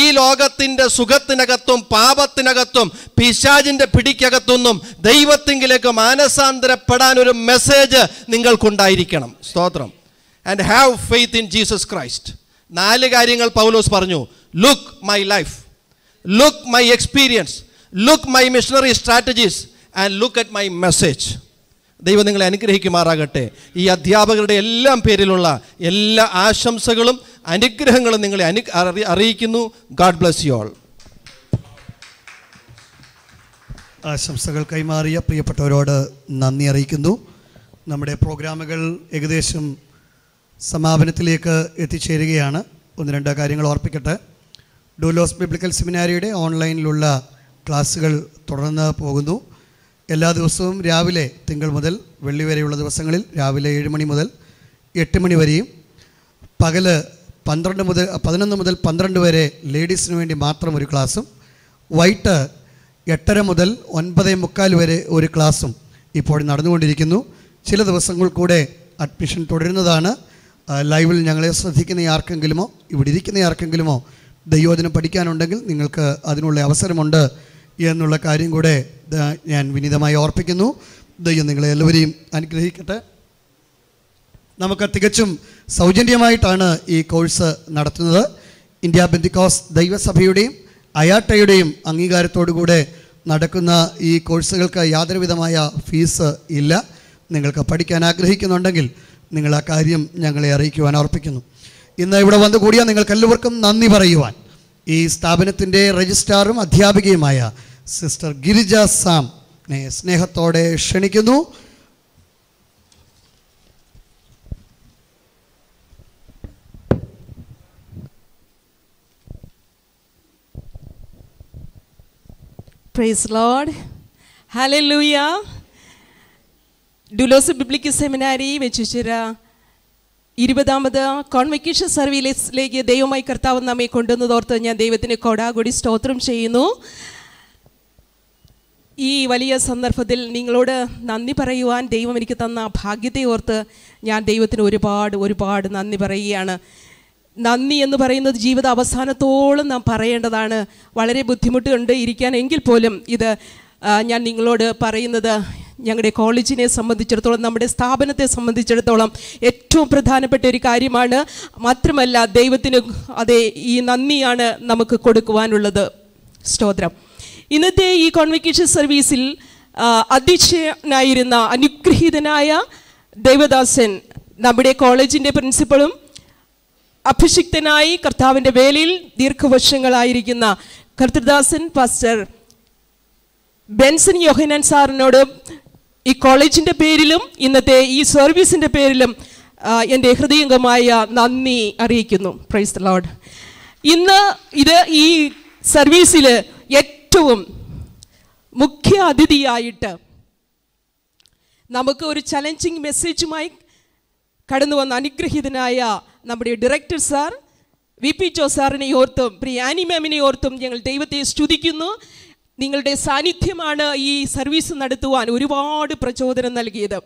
ഈ ലോകത്തിൻ്റെ സുഖത്തിനകത്തും പാപത്തിനകത്തും പിശാചിൻ്റെ പിടിക്കകത്തൊന്നും ദൈവത്തിങ്കിലേക്ക് മാനസാന്തരപ്പെടാൻ ഒരു മെസ്സേജ് നിങ്ങൾക്കുണ്ടായിരിക്കണം. സ്തോത്രം. And have faith in Jesus Christ. നാല് കാര്യങ്ങൾ പൗലോസ് പറഞ്ഞു. Look my life, look my experience, look my missionary strategies, and look at my message. ദൈവം നിങ്ങളെ അനുഗ്രഹിക്കുമാറാകട്ടെ. ഈ അധ്യാപകരുടെ എല്ലാം പേരിലുള്ള എല്ലാ ആശംസകളും അനുഗ്രഹങ്ങളും നിങ്ങളെ അറിയിക്കുന്നു. God bless you all. ആശംസകൾ കൈമാറിയ പ്രിയപ്പെട്ടവരോട് നന്ദി അറിയിക്കുന്നു. നമ്മുടെ പ്രോഗ്രാമുകൾ ഏകദേശം സമാപനത്തിലേക്ക് എത്തിച്ചേരുകയാണ്. ഒന്ന് രണ്ട് കാര്യങ്ങൾ ഓർപ്പിക്കട്ടെ. ഡൂലോസ് ബൈബിൾ സെമിനാരിയുടെ ഓൺലൈനിലുള്ള ക്ലാസ്സുകൾ തുടർന്ന് പോകുന്നു. എല്ലാ ദിവസവും രാവിലെ തിങ്കൾ മുതൽ വെള്ളി വരെയുള്ള ദിവസങ്ങളിൽ രാവിലെ 7 മണി മുതൽ 8 മണി വരെയും പകൽ 11 മുതൽ 12 വരെ ലേഡീസിന് വേണ്ടി മാത്രം ഒരു ക്ലാസ്സും വൈകിട്ട് 8:30 മുതൽ 9:45 വരെ ഒരു ക്ലാസ്സും ഇപ്പോൾ നടന്നുകൊണ്ടിരിക്കുന്നു. ചില ദിവസങ്ങൾ കൂടെ അഡ്മിഷൻ തുടരുന്നതാണ്. ലൈവിൽ ഞങ്ങളെ ശ്രദ്ധിക്കുന്ന ആർക്കെങ്കിലുമോ ഇവിടെ ഇരിക്കുന്ന ആർക്കെങ്കിലുമോ ദൈവവചനം പഠിക്കാനുണ്ടെങ്കിൽ നിങ്ങൾക്ക് അതിനുള്ള അവസരമുണ്ട് എന്നുള്ള കാര്യം കൂടെ ഞാൻ വിനീതമായി ഓർപ്പിക്കുന്നു. ദൈവം നിങ്ങളെ എല്ലാവരെയും അനുഗ്രഹിക്കട്ടെ. നമുക്ക് തികച്ചും സൗജന്യമായിട്ടാണ് ഈ കോഴ്സ് നടത്തുന്നത്. ഇന്ത്യ ബെന്തിക്കോസ് ദൈവസഭയുടെയും അയാട്ടയുടെയും അംഗീകാരത്തോടുകൂടെ നടക്കുന്ന ഈ കോഴ്സുകൾക്ക് യാതൊരുവിധമായ ഫീസ് ഇല്ല. നിങ്ങൾക്ക് പഠിക്കാൻ ആഗ്രഹിക്കുന്നുണ്ടെങ്കിൽ നിങ്ങൾ ആ കാര്യം ഞങ്ങളെ അറിയിക്കുവാൻ ഓർപ്പിക്കുന്നു. ഇന്ന് ഇവിടെ വന്നു കൂടിയാൽ നിങ്ങൾക്കെല്ലാവർക്കും നന്ദി പറയുവാൻ ഈ സ്ഥാപനത്തിൻ്റെ രജിസ്ട്രാറും അധ്യാപികയുമായ സിസ്റ്റർ ഗിരിജ സാമിനെ സ്നേഹത്തോടെ ക്ഷണിക്കുന്നു. Praise Lord. Hallelujah. Doulos ബിബ്ലിക് seminary Vechoochira 20ാമത് കോൺവെക്കേഷൻ സർവീസിലേക്ക് ദൈവമായി കർത്താവ് നമ്മെ കൊണ്ടുവന്നതോർത്ത് ഞാൻ ദൈവത്തിന് കോടാകൂടി സ്തോത്രം ചെയ്യുന്നു. ഈ വലിയ സന്ദർഭത്തിൽ നിങ്ങളോട് നന്ദി പറയുവാൻ ദൈവം എനിക്ക് തന്ന ഭാഗ്യത്തെ ഓർത്ത് ഞാൻ ദൈവത്തിന് ഒരുപാട് നന്ദി പറയുകയാണ്. നന്ദി എന്ന് പറയുന്നത് ജീവിത അവസാനത്തോളം നാം പറയേണ്ടതാണ്. വളരെ ബുദ്ധിമുട്ടുണ്ട് ഇരിക്കാൻ, എങ്കിൽ പോലും ഇത് ഞാൻ നിങ്ങളോട് പറയുന്നത് ഞങ്ങളുടെ കോളേജിനെ സംബന്ധിച്ചിടത്തോളം, നമ്മുടെ സ്ഥാപനത്തെ സംബന്ധിച്ചിടത്തോളം ഏറ്റവും പ്രധാനപ്പെട്ട ഒരു കാര്യമാണ്. മാത്രമല്ല ദൈവത്തിന് അതേ ഈ നന്ദിയാണ് നമുക്ക് കൊടുക്കുവാനുള്ളത്. സ്തോത്രം. ഇന്നത്തെ ഈ കോൺവെക്കേഷൻ സർവീസിൽ അധ്യക്ഷനായിരുന്ന അനുഗ്രഹീതനായ ദേവദാസൻ നമ്മുടെ കോളേജിൻ്റെ പ്രിൻസിപ്പളും അഭിഷിക്തനായി കർത്താവിൻ്റെ വേലയിൽ ദീർഘവർഷങ്ങളായിരിക്കുന്ന കർത്തൃദാസൻ പാസ്റ്റർ ബെൻസൻ യോഹനാൻ സാറിനോട് ഈ കോളേജിൻ്റെ പേരിലും ഇന്നത്തെ ഈ സർവീസിൻ്റെ പേരിലും എൻ്റെ ഹൃദയംഗമായ നന്ദി അറിയിക്കുന്നു. Praise the Lord. ഇന്ന് ഈ സർവീസിൽ ഏറ്റവും മുഖ്യ അതിഥിയായിട്ട് നമുക്ക് ഒരു ചലഞ്ചിങ് മെസ്സേജുമായി കടന്നു വന്ന അനുഗ്രഹീതനായ നമ്മുടെ director sir V P Jo സാറിനെ ഓർത്തും പ്രിയ ആനി മാമിനെ ഓർത്തും ഞങ്ങൾ ദൈവത്തെ സ്തുതിക്കുന്നു. നിങ്ങളുടെ സാന്നിധ്യമാണ് ഈ സർവീസ് നടത്തുവാൻ ഒരുപാട് പ്രചോദനം നൽകിയത്.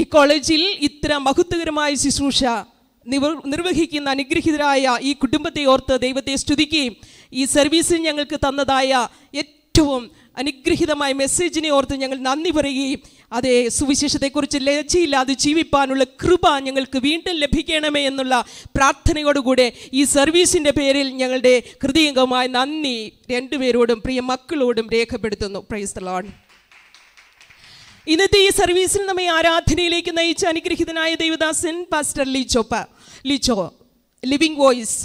ഈ കോളേജിൽ ഇത്ര മഹത്വകരമായ ശുശ്രൂഷ നിർവഹിക്കുന്ന അനുഗ്രഹീതരായ ഈ കുടുംബത്തെ ഓർത്ത് ദൈവത്തെ സ്തുതിക്കുകയും ഈ സർവീസിൽ ഞങ്ങൾക്ക് തന്നതായ ഏറ്റവും അനുഗ്രഹീതമായ മെസ്സേജിനെ ഓർത്ത് ഞങ്ങൾ നന്ദി പറയുകയും അതേ സുവിശേഷത്തെക്കുറിച്ച് ലജ്ജയില്ലാതെ ജീവിപ്പാനുള്ള കൃപ ഞങ്ങൾക്ക് വീണ്ടും ലഭിക്കണമേ എന്നുള്ള പ്രാർത്ഥനയോടുകൂടെ ഈ സർവീസിൻ്റെ പേരിൽ ഞങ്ങളുടെ ഹൃദയംഗമായ നന്ദി രണ്ടുപേരോടും പ്രിയ മക്കളോടും രേഖപ്പെടുത്തുന്നു. Praise the Lord. ഇന്നത്തെ ഈ സർവീസിൽ നമ്മെ ആരാധനയിലേക്ക് നയിച്ച അനുഗ്രഹീതനായ ദേവദാസൻ പാസ്റ്റർ ലിജോ ലിവിംഗ് വോയിസ്,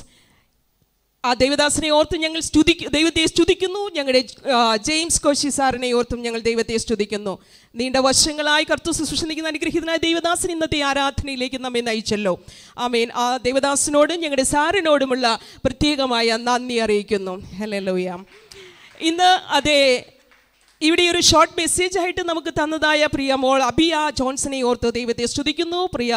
ആ ദേവദാസിനെ ഓർത്തും ഞങ്ങൾ ദൈവത്തെ സ്തുതിക്കുന്നു. ഞങ്ങളുടെ ജെയിംസ് കോശി സാറിനെ ഓർത്തും ഞങ്ങൾ ദൈവത്തെ സ്തുതിക്കുന്നു. നീണ്ട വർഷങ്ങളായി കർത്തൃ ശുശ്രൂഷ നൽകുന്ന അനുഗ്രഹീതനായ ദേവദാസൻ ഇന്നത്തെ ആരാധനയിലേക്ക് നമ്മെ നയിച്ചല്ലോ. ആമേൻ. ആ ദേവദാസിനോടും ഞങ്ങളുടെ സാറിനോടുമുള്ള പ്രത്യേകമായ നന്ദി അറിയിക്കുന്നു. ഹല്ലേലൂയ. ഇന്ന് ഇവിടെ ഒരു ഷോർട്ട് മെസ്സേജ് ആയിട്ട് നമുക്ക് തന്നതായ പ്രിയ മോൾ അബിയ ജോൺസനെ ഓർത്ത് ദൈവത്തെ സ്തുതിക്കുന്നു. പ്രിയ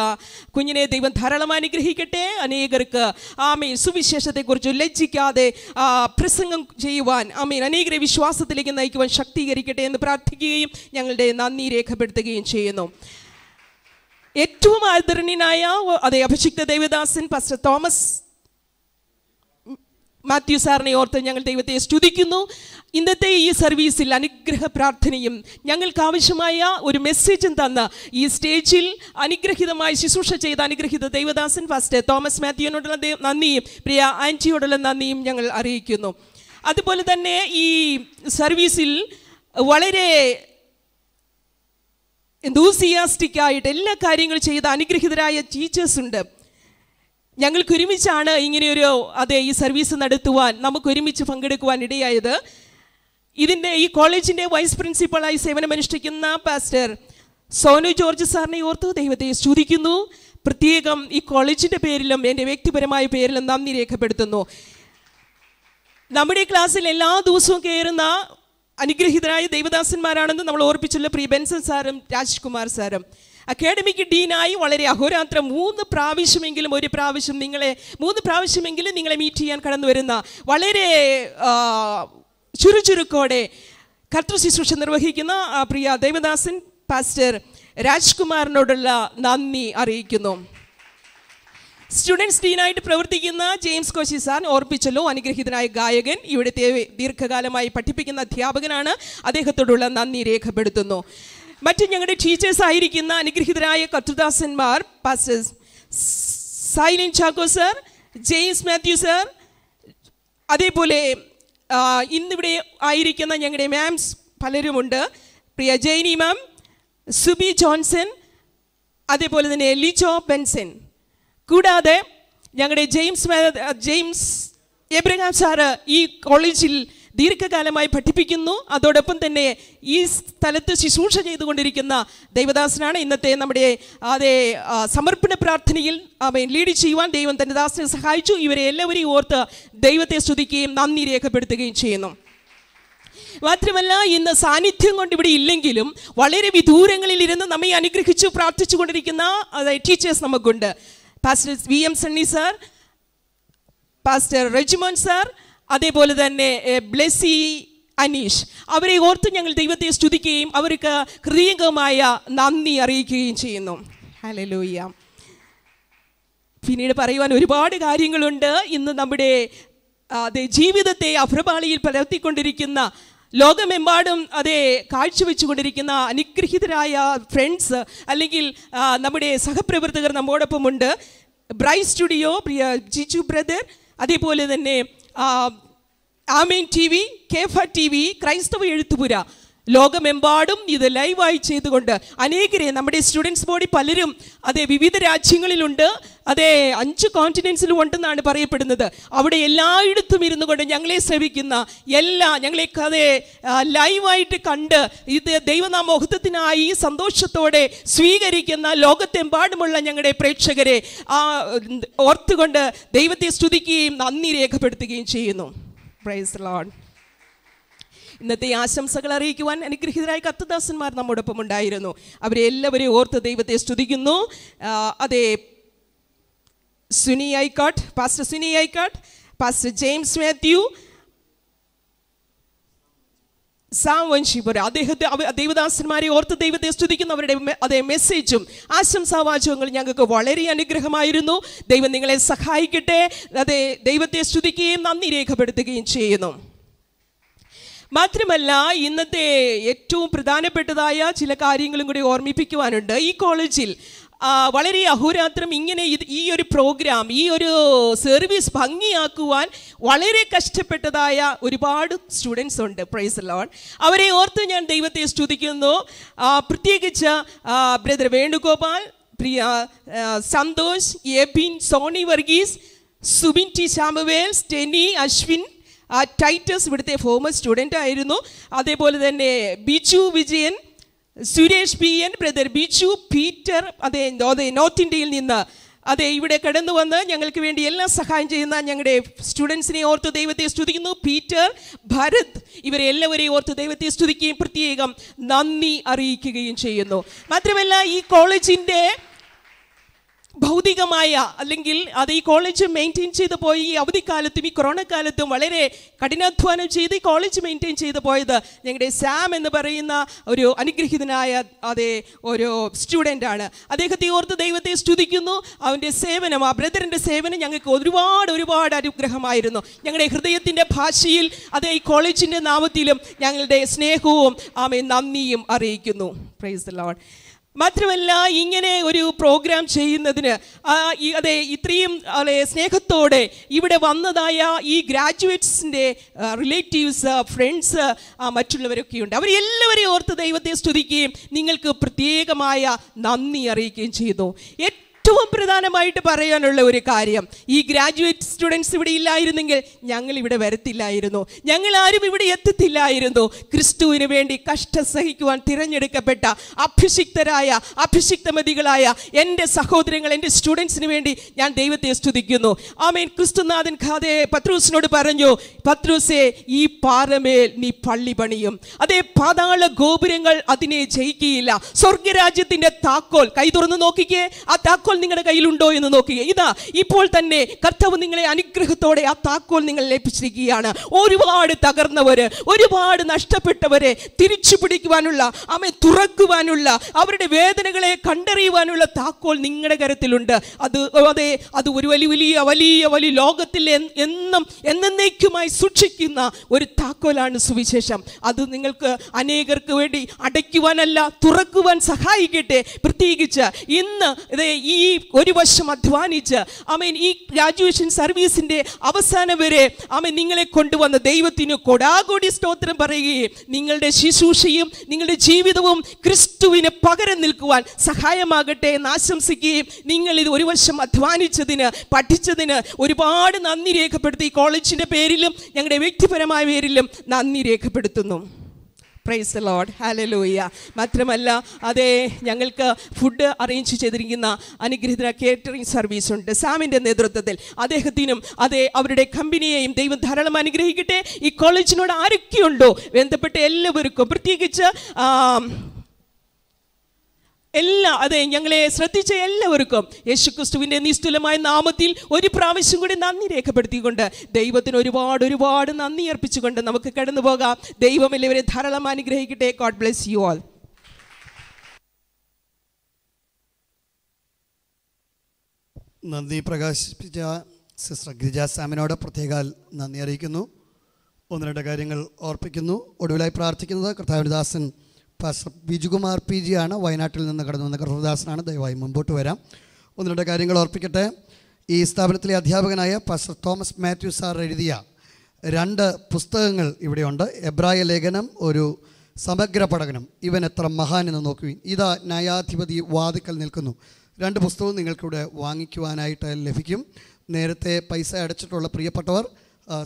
കുഞ്ഞിനെ ദൈവം ധാരാളമായി അനുഗ്രഹിക്കട്ടെ. അനേകർക്ക് ആമേൻ സുവിശേഷത്തെക്കുറിച്ച് ലജ്ജിക്കാതെ പ്രസംഗം ചെയ്യുവാൻ ആമേൻ അനേകരെ വിശ്വാസത്തിലേക്ക് നയിക്കുവാൻ ശക്തീകരിക്കട്ടെ എന്ന് പ്രാർത്ഥിക്കുകയും ഞങ്ങളുടെ നന്ദി രേഖപ്പെടുത്തുകയും ചെയ്യുന്നു. ഏറ്റവും ആദരണീയനായ അതേ അഭിഷിക്ത ദേവദാസൻ പാസ്റ്റർ തോമസ് മാത്യു സാറിനെ ഓർത്ത് ഞങ്ങൾ ദൈവത്തെ സ്തുതിക്കുന്നു. ഇന്നത്തെ ഈ സർവീസിൽ അനുഗ്രഹ പ്രാർത്ഥനയും ഞങ്ങൾക്ക് ആവശ്യമായ ഒരു മെസ്സേജും തന്ന ഈ സ്റ്റേജിൽ അനുഗ്രഹീതമായി ശുശ്രൂഷ ചെയ്ത അനുഗ്രഹീത ദേവദാസൻ ഫസ്റ്റ് തോമസ് മാത്യുവിനോടുള്ള നന്ദിയും പ്രിയ ആൻറ്റിയോടുള്ള നന്ദിയും ഞങ്ങൾ അറിയിക്കുന്നു. അതുപോലെ തന്നെ ഈ സർവീസിൽ വളരെ എന്തൂസിയാസ്റ്റിക്കായിട്ട് എല്ലാ കാര്യങ്ങളും ചെയ്ത അനുഗ്രഹീതരായ ടീച്ചേഴ്സുണ്ട്. ഞങ്ങൾക്കൊരുമിച്ചാണ് ഇങ്ങനെയൊരു ഈ സർവീസ് നടത്തുവാൻ നമുക്കൊരുമിച്ച് പങ്കെടുക്കുവാൻ ഇടയായത്. ഇതിൻ്റെ ഈ കോളേജിൻ്റെ വൈസ് പ്രിൻസിപ്പളായി സേവനമനുഷ്ഠിക്കുന്ന പാസ്റ്റർ സോനു ജോർജ് സാറിനെ ഓർത്ത് ദൈവത്തെ സ്തുതിക്കുന്നു. പ്രത്യേകം ഈ കോളേജിൻ്റെ പേരിലും എൻ്റെ വ്യക്തിപരമായ പേരിലും നന്ദി രേഖപ്പെടുത്തുന്നു. നമ്മുടെ ക്ലാസ്സിൽ എല്ലാ ദിവസവും കയറുന്ന അനുഗ്രഹീതരായ ദൈവദാസന്മാരാണെന്ന് നമ്മൾ ഓർപ്പിച്ചുള്ള പ്രിയ ബെൻസൻ സാറും രാജ്കുമാർ സാറും. അക്കാഡമിക് ഡീനായി വളരെ അഹോരാത്രം മൂന്ന് പ്രാവശ്യമെങ്കിലും നിങ്ങളെ മീറ്റ് ചെയ്യാൻ കടന്നു വരുന്ന വളരെ ചുരുക്കോടെ കർത്തൃ ശുശ്രൂഷ നിർവഹിക്കുന്ന പ്രിയ ദേവദാസൻ പാസ്റ്റർ രാജ്കുമാറിനോടുള്ള നന്ദി അറിയിക്കുന്നു. സ്റ്റുഡൻസ് ഡീനായിട്ട് പ്രവർത്തിക്കുന്ന ജെയിംസ് കോശി സാർ ഓർപ്പിച്ചല്ലോ, അനുഗ്രഹീതനായ ഗായകൻ, ഇവിടുത്തെ ദീർഘകാലമായി പഠിപ്പിക്കുന്ന അധ്യാപകനാണ്, അദ്ദേഹത്തോടുള്ള നന്ദി രേഖപ്പെടുത്തുന്നു. മറ്റ് ഞങ്ങളുടെ ടീച്ചേഴ്സ് ആയിരിക്കുന്ന അനുഗ്രഹീതരായ കർത്തൃദാസന്മാർ pastor Sylin Chacko sir, James Mathew sir, അതേപോലെ ഇന്നിവിടെ ആയിരിക്കുന്ന ഞങ്ങളുടെ മാംസ് പലരുമുണ്ട്. പ്രിയ ജെയ്നി മാം, സുബി ജോൺസൺ, അതേപോലെ തന്നെ ലിജോ ബെൻസൻ, കൂടാതെ ഞങ്ങളുടെ ജെയിംസ് എബ്രഹാം സാറ് ഈ കോളേജിൽ ദീർഘകാലമായി പഠിപ്പിക്കുന്നു. അതോടൊപ്പം തന്നെ ഈ സ്ഥലത്ത് ശുശ്രൂഷ ചെയ്തുകൊണ്ടിരിക്കുന്ന ദൈവദാസനാണ്. ഇന്നത്തെ നമ്മുടെ സമർപ്പണ പ്രാർത്ഥനയിൽ ലീഡ് ചെയ്യുവാൻ ദൈവം തൻ്റെ ദാസനെ സഹായിച്ചു. ഇവരെ എല്ലാവരെയും ഓർത്ത് ദൈവത്തെ സ്തുതിക്കുകയും നന്ദി രേഖപ്പെടുത്തുകയും ചെയ്യുന്നു. മാത്രമല്ല, ഇന്ന് സാന്നിധ്യം കൊണ്ട് ഇവിടെ ഇല്ലെങ്കിലും വളരെ വിദൂരങ്ങളിലിരുന്ന് നമ്മെ അനുഗ്രഹിച്ചു പ്രാർത്ഥിച്ചു കൊണ്ടിരിക്കുന്ന ടീച്ചേഴ്സ് നമുക്കുണ്ട്. Pastor V M Sunny sir, pastor Rejimon sir, അതേപോലെ തന്നെ ബ്ലെസി അനീഷ്, അവരെ ഓർത്ത് ഞങ്ങൾ ദൈവത്തെ സ്തുതിക്കുകയും അവർക്ക് ഹൃദയംഗമായ നന്ദി അറിയിക്കുകയും ചെയ്യുന്നു. ഹല്ലേലൂയ. പിന്നീട് പറയുവാൻ ഒരുപാട് കാര്യങ്ങളുണ്ട്. ഇന്ന് നമ്മുടെ ജീവിതത്തെ അഭ്രപാളിയിൽ പലർത്തിക്കൊണ്ടിരിക്കുന്ന ലോകമെമ്പാടും കാഴ്ചവെച്ചുകൊണ്ടിരിക്കുന്ന അനുഗ്രഹീതരായ ഫ്രണ്ട്സ് അല്ലെങ്കിൽ നമ്മുടെ സഹപ്രവർത്തകർ നമ്മോടൊപ്പമുണ്ട്. ബ്രൈറ്റ് സ്റ്റുഡിയോ, പ്രിയ ജിജു ബ്രദർ, അതേപോലെ തന്നെ Amen T V, Kepha T V, ക്രൈസ്തവ എഴുത്തുപുര, ലോകമെമ്പാടും ഇത് ലൈവായി ചെയ്തുകൊണ്ട് അനേകരെ നമ്മുടെ സ്റ്റുഡൻസ് ബോഡി പലരും വിവിധ രാജ്യങ്ങളിലുണ്ട്, 5 കോണ്ടിനെൻസിലും ഉണ്ടെന്നാണ് പറയപ്പെടുന്നത്. അവിടെ എല്ലായിടത്തും ഇരുന്നു കൊണ്ട് ഞങ്ങളെ ശ്രവിക്കുന്ന ഞങ്ങളെയൊക്കെ ലൈവായിട്ട് കണ്ട് ഇത് ദൈവനാമോഹത്വത്തിനായി സന്തോഷത്തോടെ സ്വീകരിക്കുന്ന ലോകത്തെമ്പാടുമുള്ള ഞങ്ങളുടെ പ്രേക്ഷകരെ ഓർത്തുകൊണ്ട് ദൈവത്തെ സ്തുതിക്കുകയും നന്ദി രേഖപ്പെടുത്തുകയും ചെയ്യുന്നു. Praise Lord. ഇന്നത്തെ ആശംസകൾ അറിയിക്കുവാൻ അനുഗ്രഹീതരായ കർത്തൃദാസന്മാർ നമ്മോടൊപ്പം ഉണ്ടായിരുന്നു. അവരെ എല്ലാവരെയും ഓർത്ത് ദൈവത്തെ സ്തുതിക്കുന്നു. Pastor Suni Aikkat, pastor James Mathew, സാംവൻഷിപുര, അദ്ദേഹത്തെ ദൈവദാസന്മാരെ ഓർത്ത് ദൈവത്തെ സ്തുതിക്കുന്നു. അവരുടെ മെസ്സേജും ആശംസാവാചകങ്ങളും ഞങ്ങൾക്ക് വളരെ അനുഗ്രഹമായിരുന്നു. ദൈവം നിങ്ങളെ സഹായിക്കട്ടെ. ദൈവത്തെ സ്തുതിക്കുകയും നന്ദി രേഖപ്പെടുത്തുകയും ചെയ്യുന്നു. മാത്രമല്ല, ഇന്നത്തെ ഏറ്റവും പ്രധാനപ്പെട്ടതായ ചില കാര്യങ്ങളും കൂടി ഓർമ്മിപ്പിക്കുവാനുണ്ട്. ഈ കോളേജിൽ വളരെ അഹോരാത്രം ഇങ്ങനെ ഈ ഒരു പ്രോഗ്രാം, ഈ ഒരു സർവീസ് ഭംഗിയാക്കുവാൻ വളരെ കഷ്ടപ്പെട്ടതായ ഒരുപാട് സ്റ്റുഡൻസ് ഉണ്ട്. Praise Lord. അവരെ ഓർത്ത് ഞാൻ ദൈവത്തെ സ്തുതിക്കുന്നു. പ്രത്യേകിച്ച് ബ്രദർ വേണുഗോപാൽ, പ്രിയ സന്തോഷ്, എബിൻ, സോണി വർഗീസ്, സുബിൻ ടി ശാമുവേൽ, സ്റ്റെനി, അശ്വിൻ, ടൈറ്റസ് ഇവിടുത്തെ ഫോമസ് സ്റ്റുഡൻ്റ് ആയിരുന്നു, അതേപോലെ തന്നെ Biju Vijayan, Suresh P N, brother Biju, Peter north ഇന്ത്യയിൽ നിന്ന്, അതെ ഇവിടെ കടന്നു വന്ന് ഞങ്ങൾക്ക് വേണ്ടി എല്ലാം സഹായം ചെയ്യുന്ന ഞങ്ങളുടെ സ്റ്റുഡൻസിനെ ഓർത്ത് ദൈവത്തെ സ്തുതിക്കുന്നു. പീറ്റർ, ഭരത് ഇവരെല്ലാവരെയും ഓർത്ത് ദൈവത്തെ സ്തുതിക്കുകയും പ്രത്യേകം നന്ദി അറിയിക്കുകയും ചെയ്യുന്നു. മാത്രമല്ല ഈ കോളേജിൻ്റെ ഭൗതികമായ അല്ലെങ്കിൽ അത് ഈ കോളേജ് മെയിൻറ്റെയിൻ ചെയ്തു പോയി ഈ അവധിക്കാലത്തും ഈ കൊറോണ കാലത്തും വളരെ കഠിനാധ്വാനം ചെയ്ത് ഈ കോളേജ് മെയിൻറ്റെയിൻ ചെയ്തു പോയത് ഞങ്ങളുടെ സാം എന്ന് പറയുന്ന ഒരു അനുഗ്രഹീതനായ അതേ ഒരു സ്റ്റുഡൻ്റാണ്. അദ്ദേഹത്തെ ഓർത്ത് ദൈവത്തെ സ്തുതിക്കുന്നു. അവൻ്റെ സേവനം, ആ ബ്രദറിൻ്റെ സേവനം ഞങ്ങൾക്ക് ഒരുപാട് ഒരുപാട് അനുഗ്രഹമായിരുന്നു. ഞങ്ങളുടെ ഹൃദയത്തിൻ്റെ ഭാഷയിൽ അതേ ഈ കോളേജിൻ്റെ നാമത്തിലും ഞങ്ങളുടെ സ്നേഹവും ആമേൻ നന്ദിയും അറിയിക്കുന്നു. Praise the Lord. മാത്രമല്ല ഇങ്ങനെ ഒരു പ്രോഗ്രാം ചെയ്യുന്നതിന് അതെ ഇത്രയും അതെ സ്നേഹത്തോടെ ഇവിടെ വന്നതായ ഈ ഗ്രാജുവേറ്റ്സിൻ്റെ റിലേറ്റീവ്സ്, ഫ്രണ്ട്സ്, മറ്റുള്ളവരൊക്കെ ഉണ്ട്. അവരെല്ലാവരെയും ഓർത്ത് ദൈവത്തെ സ്തുതിക്കുകയും നിങ്ങൾക്ക് പ്രത്യേകമായ നന്ദി അറിയിക്കുകയും ചെയ്തു. ഏറ്റവും പ്രധാനമായിട്ട് പറയാനുള്ള ഒരു കാര്യം, ഈ ഗ്രാജുവേറ്റ് സ്റ്റുഡൻസ് ഇവിടെ ഇല്ലായിരുന്നെങ്കിൽ ഞങ്ങളിവിടെ വരത്തില്ലായിരുന്നു, ഞങ്ങളാരും ഇവിടെ എത്തത്തില്ലായിരുന്നു. ക്രിസ്തുവിന് വേണ്ടി കഷ്ടം സഹിക്കുവാൻ തിരഞ്ഞെടുക്കപ്പെട്ട അഭിഷിക്തമതികളായ എൻ്റെ സഹോദരങ്ങൾ, എൻ്റെ സ്റ്റുഡൻസിന് വേണ്ടി ഞാൻ ദൈവത്തെ സ്തുതിക്കുന്നു. ആമേൻ. ക്രിസ്തുനാഥൻ ഖാദേ പത്രൂസിനോട് പറഞ്ഞു, പത്രൂസേ, ഈ പാറമേൽ നീ പള്ളി പണിയും, അതേ പാതാള ഗോപുരങ്ങൾ അതിനെ ജയിക്കുകയില്ല. സ്വർഗരാജ്യത്തിൻ്റെ താക്കോൽ, കൈ തുറന്ന് നോക്കിക്കേ, ആ താക്കോൽ നിങ്ങളുടെ കയ്യിലുണ്ടോ എന്ന് നോക്കുക. ഇതാ ഇപ്പോൾ തന്നെ കർത്താവ് നിങ്ങളെ അനുഗ്രഹത്തോടെ ആ താക്കോൽ നിങ്ങൾ ലഭിച്ചിരിക്കുകയാണ്. ഒരുപാട് തകർന്നവര്, ഒരുപാട് നഷ്ടപ്പെട്ടവരെ തിരിച്ചു പിടിക്കുവാനുള്ള, അവയെ തുറക്കുവാനുള്ള, അവരുടെ വേദനകളെ കണ്ടറിയുവാനുള്ള താക്കോൽ നിങ്ങളുടെ കരത്തിലുണ്ട്. അത് ഒരു വലിയ വലിയ വലിയ വലിയ ലോകത്തിൽ എന്നും എന്നേക്കുമായി സൂക്ഷിക്കുന്ന ഒരു താക്കോലാണ് സുവിശേഷം. അത് നിങ്ങൾക്ക് അനേകർക്ക് വേണ്ടി അടയ്ക്കുവാനല്ല, തുറക്കുവാൻ സഹായിക്കട്ടെ. പ്രത്യേകിച്ച് ഇന്ന് ഈ ഒരു വർഷം അധ്വാനിച്ച് ആമേൻ ഈ ഗ്രാജുവേഷൻ സർവീസിൻ്റെ അവസാനം വരെ ആമേൻ നിങ്ങളെ കൊണ്ടുവന്ന ദൈവത്തിന് കൊടാകോടി സ്തോത്രം പറയുകയും നിങ്ങളുടെ ശുശ്രൂഷയും നിങ്ങളുടെ ജീവിതവും ക്രിസ്തുവിന് പകരം നിൽക്കുവാൻ സഹായമാകട്ടെ എന്ന് ആശംസിക്കുകയും നിങ്ങളിത് ഒരു വർഷം അധ്വാനിച്ചതിന്, പഠിച്ചതിന് ഒരുപാട് നന്ദി രേഖപ്പെടുത്തി ഈ കോളേജിൻ്റെ പേരിലും ഞങ്ങളുടെ വ്യക്തിപരമായ പേരിലും നന്ദി രേഖപ്പെടുത്തുന്നു. Praise the Lord. ഹല്ലേലൂയ. മാത്രമല്ല അതേ ഞങ്ങൾക്ക് ഫുഡ് അറേഞ്ച് ചെയ്തിരിക്കുന്ന അനുഗ്രഹീത കേറ്ററിംഗ് സർവീസ് ഉണ്ട് സാമിൻ്റെ നേതൃത്വത്തിൽ. അദ്ദേഹത്തിനും അതേ അവരുടെ കമ്പനിയെയും ദൈവം ധാരാളം അനുഗ്രഹിക്കട്ടെ. ഈ കോളേജിനോട് ആരൊക്കെയുണ്ടോ ബന്ധപ്പെട്ട എല്ലാവർക്കും, പ്രത്യേകിച്ച് ഞങ്ങളെ ശ്രദ്ധിച്ച എല്ലാവർക്കും യേശുക്രിസ്തുവിൻ്റെ നിസ്തുലമായ നാമത്തിൽ ഒരു പ്രാവശ്യം കൂടി നന്ദി രേഖപ്പെടുത്തിക്കൊണ്ട് ദൈവത്തിന് ഒരുപാട് ഒരുപാട് നന്ദി അർപ്പിച്ചുകൊണ്ട് നമുക്ക് കടന്നു പോകാം. ദൈവം എല്ലാവരെയും ധാരാളം അനുഗ്രഹിക്കട്ടെ. God bless you all. നന്ദി പ്രകാശിപ്പിച്ച സിസ്റ്റർ ഗിരിജ സാമിനോട് പ്രത്യേക നന്ദി അറിയിക്കുന്നു. ഒന്ന് രണ്ട് കാര്യങ്ങൾ ഓർപ്പിക്കുന്നു. ഒടുവിലായി പ്രാർത്ഥിക്കുന്നത് കർത്താവിൻ്റെ ദാസൻ പാസ്റ്റർ ബിജുകുമാർ പി ജി ആണ്. വയനാട്ടിൽ നിന്ന് കടന്നു വന്ന കർത്തദാസനാണ്. ദയവായി മുമ്പോട്ട് വരാം. ഒന്ന് രണ്ട് കാര്യങ്ങൾ ഓർപ്പിക്കട്ടെ. ഈ സ്ഥാപനത്തിലെ അധ്യാപകനായ പാസ്റ്റർ തോമസ് മാത്യു സാർ എഴുതിയ 2 പുസ്തകങ്ങൾ ഇവിടെയുണ്ട്. എബ്രായ ലേഖനം, ഒരു സമഗ്ര പഠനം, ഇവൻ എത്ര മഹാനെന്ന് നോക്കുവിൻ, ഇതാ ന്യായാധിപതി വാതിക്കൽ നിൽക്കുന്നു. 2 പുസ്തകവും നിങ്ങൾക്കിവിടെ വാങ്ങിക്കുവാനായിട്ട് ലഭിക്കും. നേരത്തെ പൈസ അടച്ചിട്ടുള്ള പ്രിയപ്പെട്ടവർ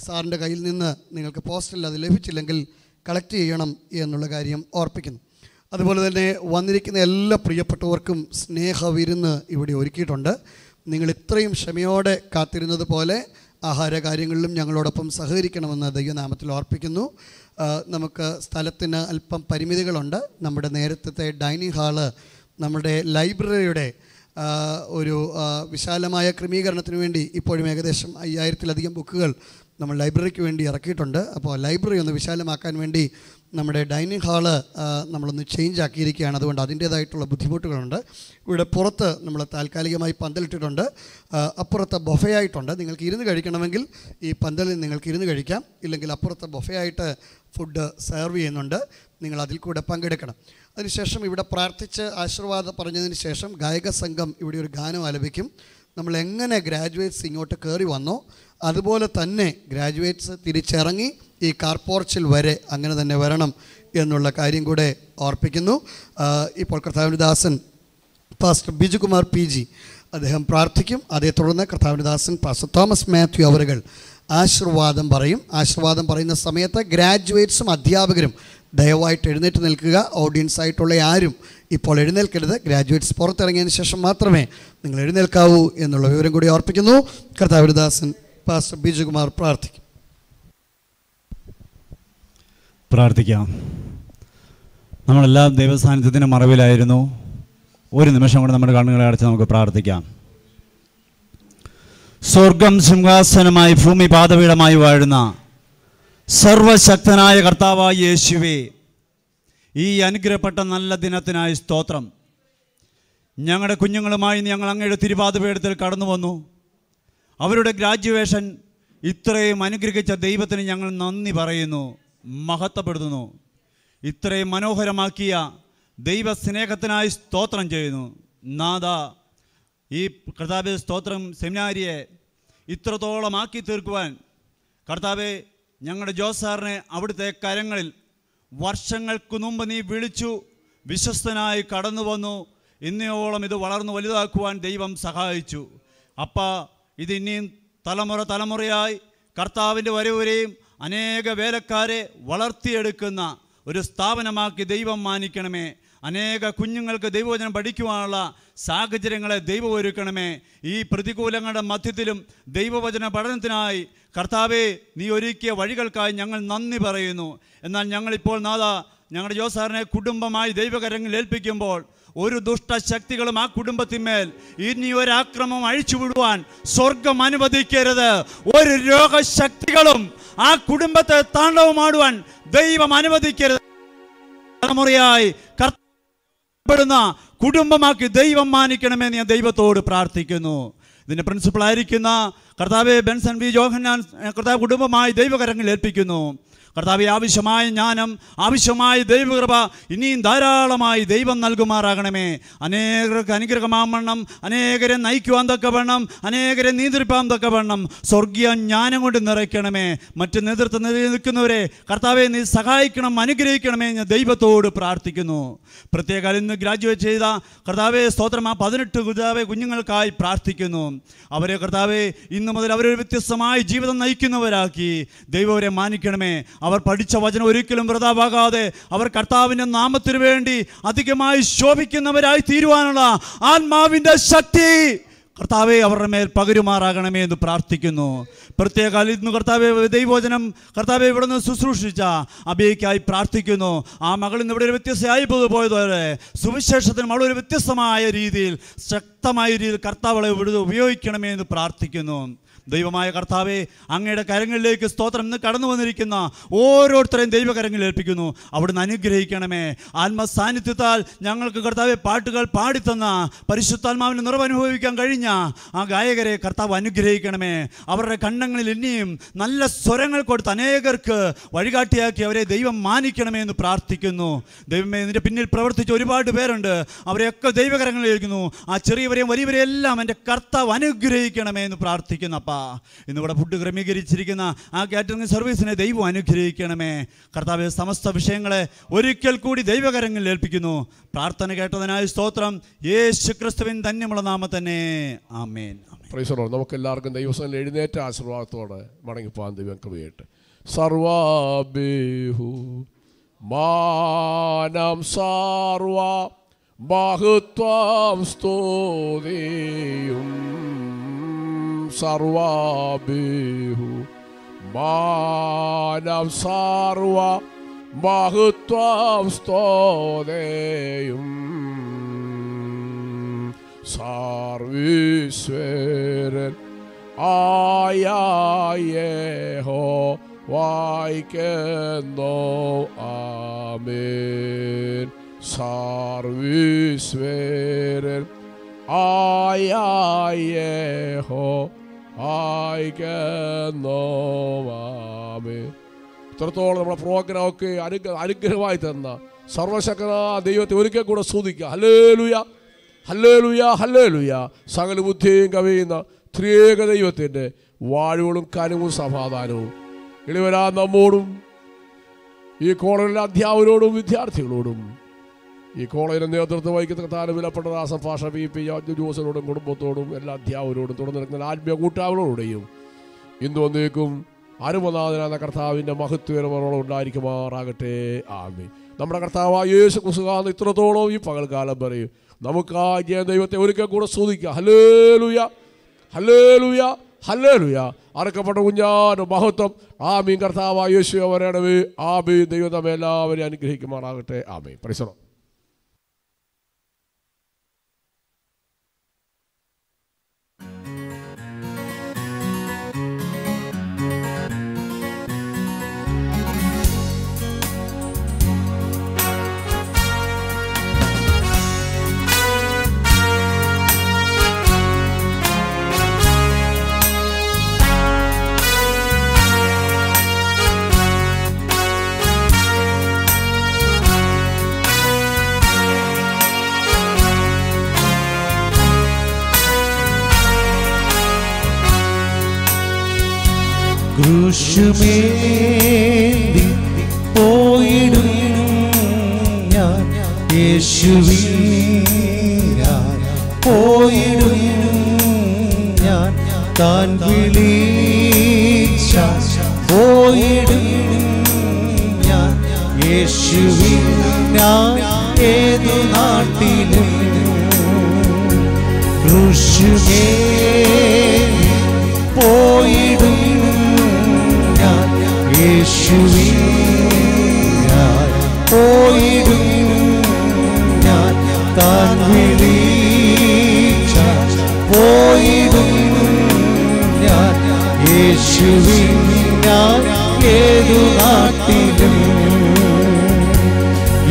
സാറിൻ്റെ കയ്യിൽ നിന്ന് നിങ്ങൾക്ക് പോസ്റ്റലിൽ അത് ലഭിച്ചില്ലെങ്കിൽ കളക്ട് ചെയ്യണം എന്നുള്ള കാര്യം ഓർപ്പിക്കുന്നു. അതുപോലെ തന്നെ വന്നിരിക്കുന്ന എല്ലാ പ്രിയപ്പെട്ടവർക്കും സ്നേഹവിരുന്ന് ഇവിടെ ഒരുക്കിയിട്ടുണ്ട്. നിങ്ങൾ ഇത്രയും ക്ഷമയോടെ കാത്തിരുന്നത് പോലെ ആഹാര കാര്യങ്ങളിലും ഞങ്ങളോടൊപ്പം സഹകരിക്കണമെന്ന് ദൈവനാമത്തിൽ ഓർപ്പിക്കുന്നു. നമുക്ക് സ്ഥലത്തിന് അല്പം പരിമിതികളുണ്ട്. നമ്മുടെ നേരത്തെ ഡൈനിങ് ഹാള് നമ്മുടെ ലൈബ്രറിയുടെ ഒരു വിശാലമായ ക്രമീകരണത്തിന് വേണ്ടി ഇപ്പോഴും ഏകദേശം 5000-ലധികം ബുക്കുകൾ നമ്മൾ ലൈബ്രറിക്ക് വേണ്ടി ഇറക്കിയിട്ടുണ്ട്. അപ്പോൾ ലൈബ്രറി ഒന്ന് വിശാലമാക്കാൻ വേണ്ടി നമ്മുടെ ഡൈനിങ് ഹാള് നമ്മളൊന്ന് ചേഞ്ച് ആക്കിയിരിക്കുകയാണ്. അതുകൊണ്ട് അതിൻ്റേതായിട്ടുള്ള ബുദ്ധിമുട്ടുകളുണ്ട്. ഇവിടെ പുറത്ത് നമ്മൾ താൽക്കാലികമായി പന്തലിട്ടിട്ടുണ്ട്. അപ്പുറത്ത് ബൊഫെ ആയിട്ടുണ്ട്. നിങ്ങൾക്ക് ഇരുന്ന് കഴിക്കണമെങ്കിൽ ഈ പന്തലിൽ നിങ്ങൾക്ക് ഇരുന്ന് കഴിക്കാം. ഇല്ലെങ്കിൽ അപ്പുറത്ത് ബൊഫെ ആയിട്ട് ഫുഡ് സെർവ് ചെയ്യുന്നുണ്ട്. നിങ്ങൾ അതിൽ കൂടെ പങ്കെടുക്കണം. അതിനുശേഷം ഇവിടെ പ്രാർത്ഥിച്ച് ആശീർവാദം പറഞ്ഞതിന് ശേഷം ഗായക സംഘം ഇവിടെ ഒരു ഗാനം ആലപിക്കും. നമ്മൾ എങ്ങനെ ഗ്രാജുവേറ്റ്സ് ഇങ്ങോട്ട് കയറി വന്നോ അതുപോലെ തന്നെ ഗ്രാജുവേറ്റ്സ് തിരിച്ചിറങ്ങി ഈ കാർപോർച്ചിൽ വരെ അങ്ങനെ തന്നെ വരണം എന്നുള്ള കാര്യം കൂടെ ഓർപ്പിക്കുന്നു. ഇപ്പോൾ കർത്താവിൻ്റെ ദാസൻ പാസ്റ്റർ ബിജുകുമാർ പി ജി അദ്ദേഹം പ്രാർത്ഥിക്കും. അതേ തുടർന്ന് കർത്താവിൻ്റെ ദാസൻ പാസ്റ്റർ തോമസ് മാത്യു അവറുകൾ ആശീർവാദം പറയും. ആശീർവാദം പറയുന്ന സമയത്ത് ഗ്രാജുവേറ്റ്സും അധ്യാപകരും ദയവായിട്ട് എഴുന്നേറ്റ് നിൽക്കുക. ഓഡിയൻസ് ആയിട്ടുള്ള ആരും ഇപ്പോൾ എഴുന്നേൽക്കരുത്. ഗ്രാജുവേറ്റ്സ് പുറത്തിറങ്ങിയതിന് ശേഷം മാത്രമേ നിങ്ങൾ എഴുന്നേൽക്കാവൂ എന്നുള്ള വിവരം കൂടി ഓർപ്പിക്കുന്നു. കർത്താവിദാസൻ പാസ്റ്റർ ബിജുകുമാർ പ്രാർത്ഥിക്കും. പ്രാർത്ഥിക്കാം. നമ്മളെല്ലാം ദൈവസാന്നിധ്യത്തിൻ്റെ മറവിലായിരുന്നു. ഒരു നിമിഷം കൂടെ നമ്മുടെ കണ്ണുകളെ അടച്ച് നമുക്ക് പ്രാർത്ഥിക്കാം. സ്വർഗം സിംഹാസനമായി ഭൂമി പാദപീഠമായി വാഴുന്ന സർവശക്തനായ കർത്താവായ യേശുവേ, ഈ അനുഗ്രഹപ്പെട്ട നല്ല ദിനത്തിനായി സ്തോത്രം. ഞങ്ങളുടെ കുഞ്ഞുങ്ങളുമായി ഞങ്ങൾ അങ്ങയുടെ തിരുപാദപീഠത്തിൽ കടന്നു വന്നു. അവരുടെ ഗ്രാജുവേഷൻ ഇത്രയും അനുഗ്രഹിച്ച ദൈവത്തിന് ഞങ്ങൾ നന്ദി പറയുന്നു, മഹത്വപ്പെടുത്തുന്നു. ഇത്രയും മനോഹരമാക്കിയ ദൈവസ്നേഹത്തിനായി സ്തോത്രം ചെയ്യുന്നു. നാഥ, ഈ കർത്താവെ സ്തോത്രം. സെമിനാരിയെ ഇത്രത്തോളം ആക്കി തീർക്കുവാൻ കർത്താവെ ഞങ്ങളുടെ ജോസാറിനെ അവിടുത്തെ കരങ്ങളിൽ വർഷങ്ങൾക്ക് മുമ്പ് നീ വിളിച്ചു, വിശ്വസ്തനായി കടന്നു വന്നു. ഇന്നയോളം ഇത് വളർന്നു വലുതാക്കുവാൻ ദൈവം സഹായിച്ചു. അപ്പ ഇത് ഇനിയും തലമുറ തലമുറയായി കർത്താവിൻ്റെ വരവരെയും അനേക വേലക്കാരെ വളർത്തിയെടുക്കുന്ന ഒരു സ്ഥാപനമാക്കി ദൈവം മാനിക്കണമേ. അനേക കുഞ്ഞുങ്ങൾക്ക് ദൈവവചനം പഠിക്കുവാനുള്ള സാഹചര്യങ്ങളെ ദൈവം ഒരുക്കണമേ. ഈ പ്രതികൂലങ്ങളുടെ മധ്യത്തിലും ദൈവവചന പഠനത്തിനായി കർത്താവെ നീ ഒരുക്കിയ വഴികൾക്കായി ഞങ്ങൾ നന്ദി പറയുന്നു. എന്നാൽ ഞങ്ങളിപ്പോൾ നാഥ ഞങ്ങളുടെ ജോസാറിനെ കുടുംബമായി ദൈവകരങ്ങളിൽ ഏൽപ്പിക്കുമ്പോൾ ഒരു ദുഷ്ടശക്തികളും ആ കുടുംബത്തിന്മേൽ ഇനി ഒരാക്രമം അഴിച്ചുവിടുവാൻ സ്വർഗം അനുവദിക്കരുത്. ഒരു രോഗശക്തികളും ആ കുടുംബത്തെ താണ്ഡവമാടുവാൻ ദൈവം അനുവദിക്കരുത്. തലമുറയായി കർത്തപ്പെടുന്ന കുടുംബമാക്കി ദൈവം മാനിക്കണമെന്ന് ഞാൻ ദൈവത്തോട് പ്രാർത്ഥിക്കുന്നു. ഇതിൻ്റെ പ്രിൻസിപ്പളായിരിക്കുന്ന കർത്താവെ ബെൻസൺ വി ജോഹന്നാൻ കർത്താവ് കുടുംബമായി ദൈവകരങ്ങളിൽ ഏൽപ്പിക്കുന്നു. കർത്താവെ ആവശ്യമായ ജ്ഞാനം, ആവശ്യമായ ദൈവകൃപ ഇനിയും ധാരാളമായി ദൈവം നൽകുമാറാകണമേ. അനേകർക്ക് അനുഗ്രഹമാവണ്ണം, അനേകരെ നയിക്കുവാൻ തക്കവണ്ണം, അനേകരെ നിയന്ത്രിപ്പാൻ തക്കവണ്ണം സ്വർഗീയ ജ്ഞാനം കൊണ്ട് നിറയ്ക്കണമേ. മറ്റ് നേതൃത്വം നിൽക്കുന്നവരെ കർത്താവെ നീ സഹായിക്കണം, അനുഗ്രഹിക്കണമേ എന്ന് ദൈവത്തോട് പ്രാർത്ഥിക്കുന്നു. പ്രത്യേക ഇന്ന് ഗ്രാജുവേറ്റ് ചെയ്ത കർത്താവെ സ്തോത്രം, ആ 18 കർത്താവെ കുഞ്ഞുങ്ങൾക്കായി പ്രാർത്ഥിക്കുന്നു. അവരെ കർത്താവെ ഇന്നു മുതൽ അവരൊരു വ്യത്യസ്തമായ ജീവിതം നയിക്കുന്നവരാക്കി ദൈവവരെ മാനിക്കണമേ. അവർ പഠിച്ച വചനം ഒരിക്കലും വൃതാവാകാതെ അവർ കർത്താവിൻ്റെ നാമത്തിനു വേണ്ടി അധികമായി ശോഭിക്കുന്നവരായി തീരുവാനുള്ള ആത്മാവിൻ്റെ ശക്തി കർത്താവെ അവരുടെ മേൽ പകരുമാറാകണമേ എന്ന് പ്രാർത്ഥിക്കുന്നു. പ്രത്യേക ഇന്ന് കർത്താവെ ദൈവവചനം കർത്താവെ ഇവിടെ നിന്ന് ശുശ്രൂഷിച്ച അബിയയ്ക്കായി പ്രാർത്ഥിക്കുന്നു. ആ മകളിൽ നിന്ന് ഇവിടെ ഒരു വ്യത്യസ്തയായി പോയതോടെ സുവിശേഷത്തിനും അവൾ ഒരു വ്യത്യസ്തമായ രീതിയിൽ ശക്തമായ രീതിയിൽ കർത്താവളെ ഇവിടെ ഉപയോഗിക്കണമേ എന്ന് പ്രാർത്ഥിക്കുന്നു. ദൈവമായ കർത്താവെ അങ്ങയുടെ കരങ്ങളിലേക്ക് സ്തോത്രം. ഇന്ന് കടന്നു വന്നിരിക്കുന്ന ഓരോരുത്തരെയും ദൈവകരങ്ങളിൽ ഏൽപ്പിക്കുന്നു. അവിടുന്ന് അനുഗ്രഹിക്കണമേ. ആത്മസാന്നിധ്യത്താൽ ഞങ്ങൾക്ക് കർത്താവെ പാട്ടുകൾ പാടിത്തന്ന പരിശുദ്ധാത്മാവിന് നിറവനുഭവിക്കാൻ കഴിഞ്ഞ ആ ഗായകരെ കർത്താവ് അനുഗ്രഹിക്കണമേ. അവരുടെ കണ്ണങ്ങളിൽ ഇനിയും നല്ല സ്വരങ്ങൾ കൊടുത്ത് അനേകർക്ക് വഴികാട്ടിയാക്കി അവരെ ദൈവം മാനിക്കണമേ എന്ന് പ്രാർത്ഥിക്കുന്നു. ദൈവമേ, ഇതിൻ്റെ പിന്നിൽ പ്രവർത്തിച്ച ഒരുപാട് പേരുണ്ട്. അവരെയൊക്കെ ദൈവകരങ്ങളിൽ ഏൽക്കുന്നു. ആ ചെറിയവരെയും വലിയവരെയും എല്ലാം എൻ്റെ കർത്താവ് അനുഗ്രഹിക്കണമേ എന്ന് പ്രാർത്ഥിക്കുന്നു. അപ്പ ഇന്നിവിടെ ഫുഡ് ക്രമീകരിച്ചിരിക്കുന്ന ആ കാറ്ററിംഗ് സർവീസിനെ ദൈവം അനുഗ്രഹിക്കണമേ. കർത്താവെ, സമസ്ത വിഷയങ്ങളെ ഒരിക്കൽ കൂടി ദൈവകരങ്ങളിൽ ഏൽപ്പിക്കുന്നു. പ്രാർത്ഥന കേട്ടതിനായി സ്തോത്രം. യേശു ക്രിസ്തുവിൻ ധന്യമുള്ള നാമത്തന്നെ. ആമേൻ. നമുക്ക് എല്ലാവർക്കും ദൈവസേനയിൽ എഴുന്നേറ്റ ആശീർവാദത്തോടെ മടങ്ങിപ്പോകാൻ ദൈവം കൃപയായിട്ട്. സർവ്വഭൂ മാനം സർവ്വ മഹത്വം സ്തുതിയും സർവ്വഭൂ മാനം സർവ്വ മഹത്വം സ്തുതിയും സർവീശ്വരൻ ആയഹോവയ്ക്കെന്നോ ആമേൻ. സർവീശ്വരൻ ആയഹോവയ്ക്കെന്നോ ആമേൻ. ഇത്രത്തോളം നമ്മുടെ പ്രോഗ്രാമൊക്കെ അനുഗ്രഹമായി തന്ന സർവശക്തനായ ദൈവത്തെ ഒരിക്കൽ കൂടെ സ്തുതിക്കുക. Hallelujah, hallelujah, hallelujah. സകല ബുദ്ധിയും കവിയുന്ന ത്രിയേക ദൈവത്തിൻ്റെ വാഴ്വളും കനവും സമാധാനവും ഇളിവരാ നമ്മോടും ഈ കോളേജിലെ അധ്യാപകരോടും വിദ്യാർത്ഥികളോടും ഈ കോളേജിൻ്റെ നേതൃത്വം വഹിക്കുന്ന താരം വിലപ്പെട്ട ദാസം ഭാഷ പി പി ജോസിനോടും കുടുംബത്തോടും എല്ലാ അധ്യാപകരോടും തുടർന്ന് നടക്കുന്ന ആത്മീയ കൂട്ടാളോടെയും ഇന്ന് വന്നേക്കും ആരാധന കർത്താവിന്റെ മഹത്വമേറുവോളം ഉണ്ടായിരിക്കുമാറാകട്ടെ. ആമേൻ. നമ്മുടെ കർത്താവായ യേശു ക്രിസ്തുവാണ് ഇത്രത്തോളം ഈ പകൽക്കാലം പറയും. നമുക്ക് ആ ദൈവത്തെ ഒരിക്കൽ കൂടെ സ്തുതിക്കാം. Hallelujah, hallelujah, hallelujah. അറക്കപ്പെട്ട കുഞ്ഞാന മഹത്വം. ആമേൻ. കർത്താവായ യേശു വരണമേ. ആമേൻ. ദൈവം നമ്മെ എല്ലാവരെയും അനുഗ്രഹിക്കുമാറാകട്ടെ. ആമേൻ. പരിസരം ക്രൂശുമേന്തി പോയിടും ഞാൻ യേശുവിനാൽ പോയിടും ഞാൻ താൻ വിളിച്ച പോയിടും ഞാൻ യേശുവിനാൽ ഏതു നാട്ടിലും ക്രൂശുമേന്തി പോയിടും യേശുവിനാൽ പോയിടും ഞാൻ താൻ വിളിച്ച പോയിടും ഞാൻ യേശുവിനാൽ ഏതു നാട്ടിലും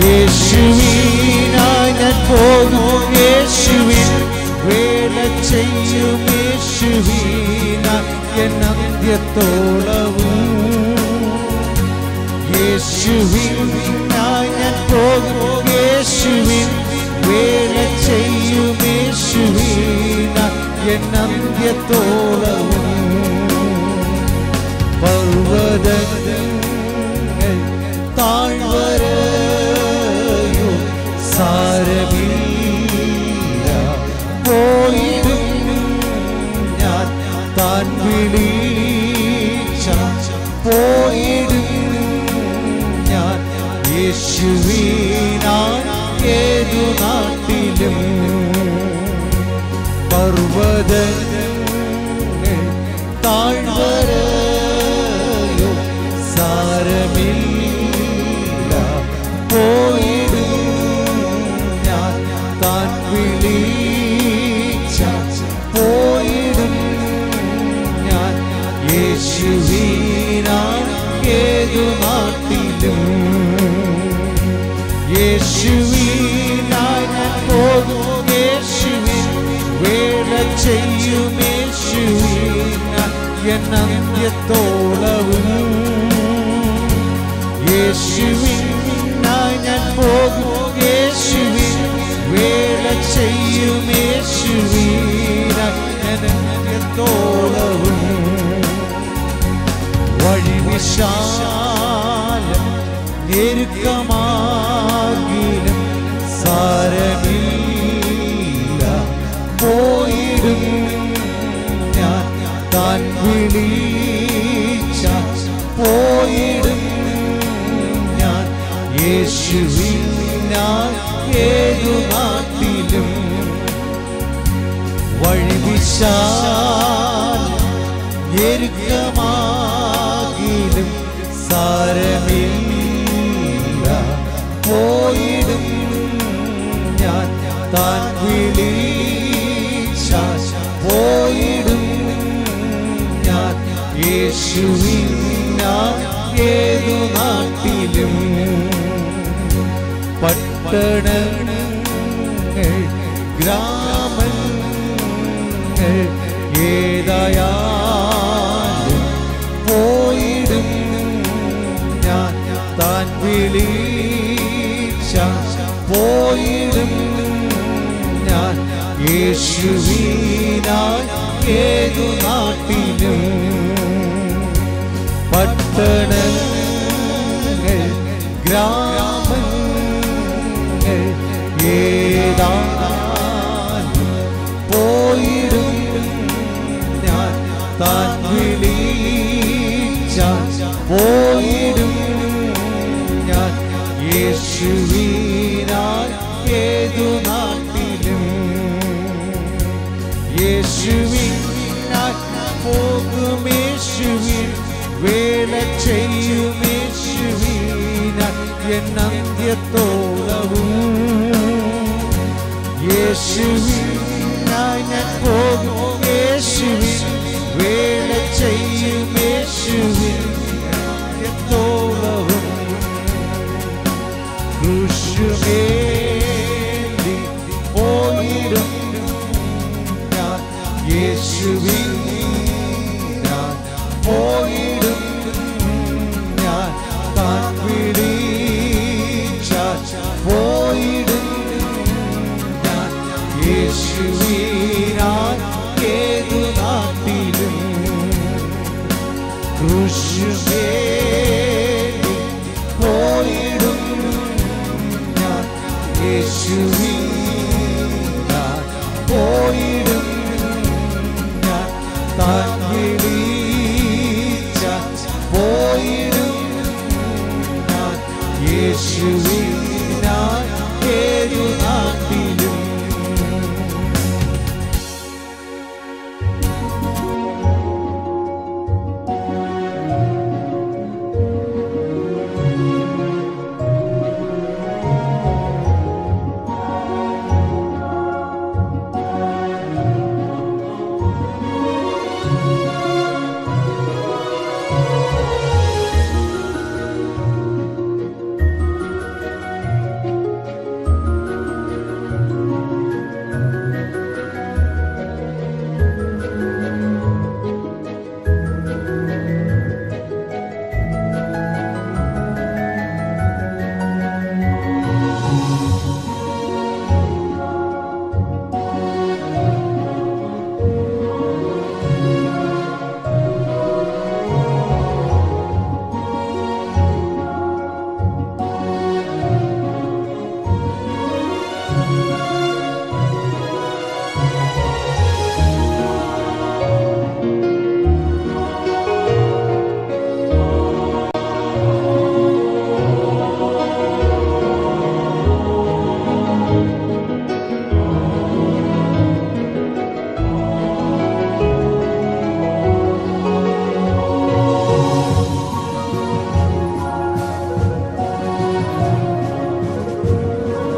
യേശുവിനാൽ ഞാൻ പോകും യേശുവിൻ വേല ചെയ്യും യേശുവിനാൽ എൻ അന്ത്യത്തോളവും യേശുവിനായി ഞാൻ പോകും യേശുവിൻ വേല ചെയ്യും യേശുവിനാൽ എൻ അന്ത്യത്തോളവും പർവ്വതങ്ങൾ താഴ്വരയോ സാരമില്ല പോയിടും ഞാൻ താൻ വിളിച്ച പോയിടും യേശുവിനാൽ ഏതു നാട്ടിലും പർവ്വതങ്ങൾ താഴ്വരയോ സാരമില്ല പോയിടും ഞാൻ താൻ വിളിച്ച പോയിടും ഞാൻ യേശുവിനാൽ ഏതു നാട്ടിലും യേശുവിനായി ഞാൻ പോകും യേശുവിൻ വേല ചെയ്യും യേശുവിനാൽ എൻ അന്ത്യത്തോളവും യേശുവിനായി ഞാൻ പോകും യേശുവിൻ വേല ചെയ്യും യേശുവിനാൽ എൻ അന്ത്യത്തോളവും വഴി വിശാലം ും സാരമില്ല പോയിടും ഞാൻ താൻ വിളിച്ച പോയിടും ഞാൻ യേശുവിനാൽ ഏതു നാട്ടിലും വഴി വിശാലം എരുക്കമാകിലും സാരമില്ല പോയിടും ഞാൻ താൻ വിളിച്ച പോയിടും ഞാൻ യേശുവിനാൽ ഏതു നാട്ടിലും പട്ടണങ്ങൾ ഗ്രാമങ്ങൾ ഏതായാലും പോയിടും ഞാൻ താൻ വിളി പോയിടും ഞാൻ യേശുവിനാൽ ഏതു നാട്ടിലും പട്ടണങ്ങൾ ഗ്രാമങ്ങൾ ഏതായാലും പോയിടും ഞാൻ താൻ വിളിച്ച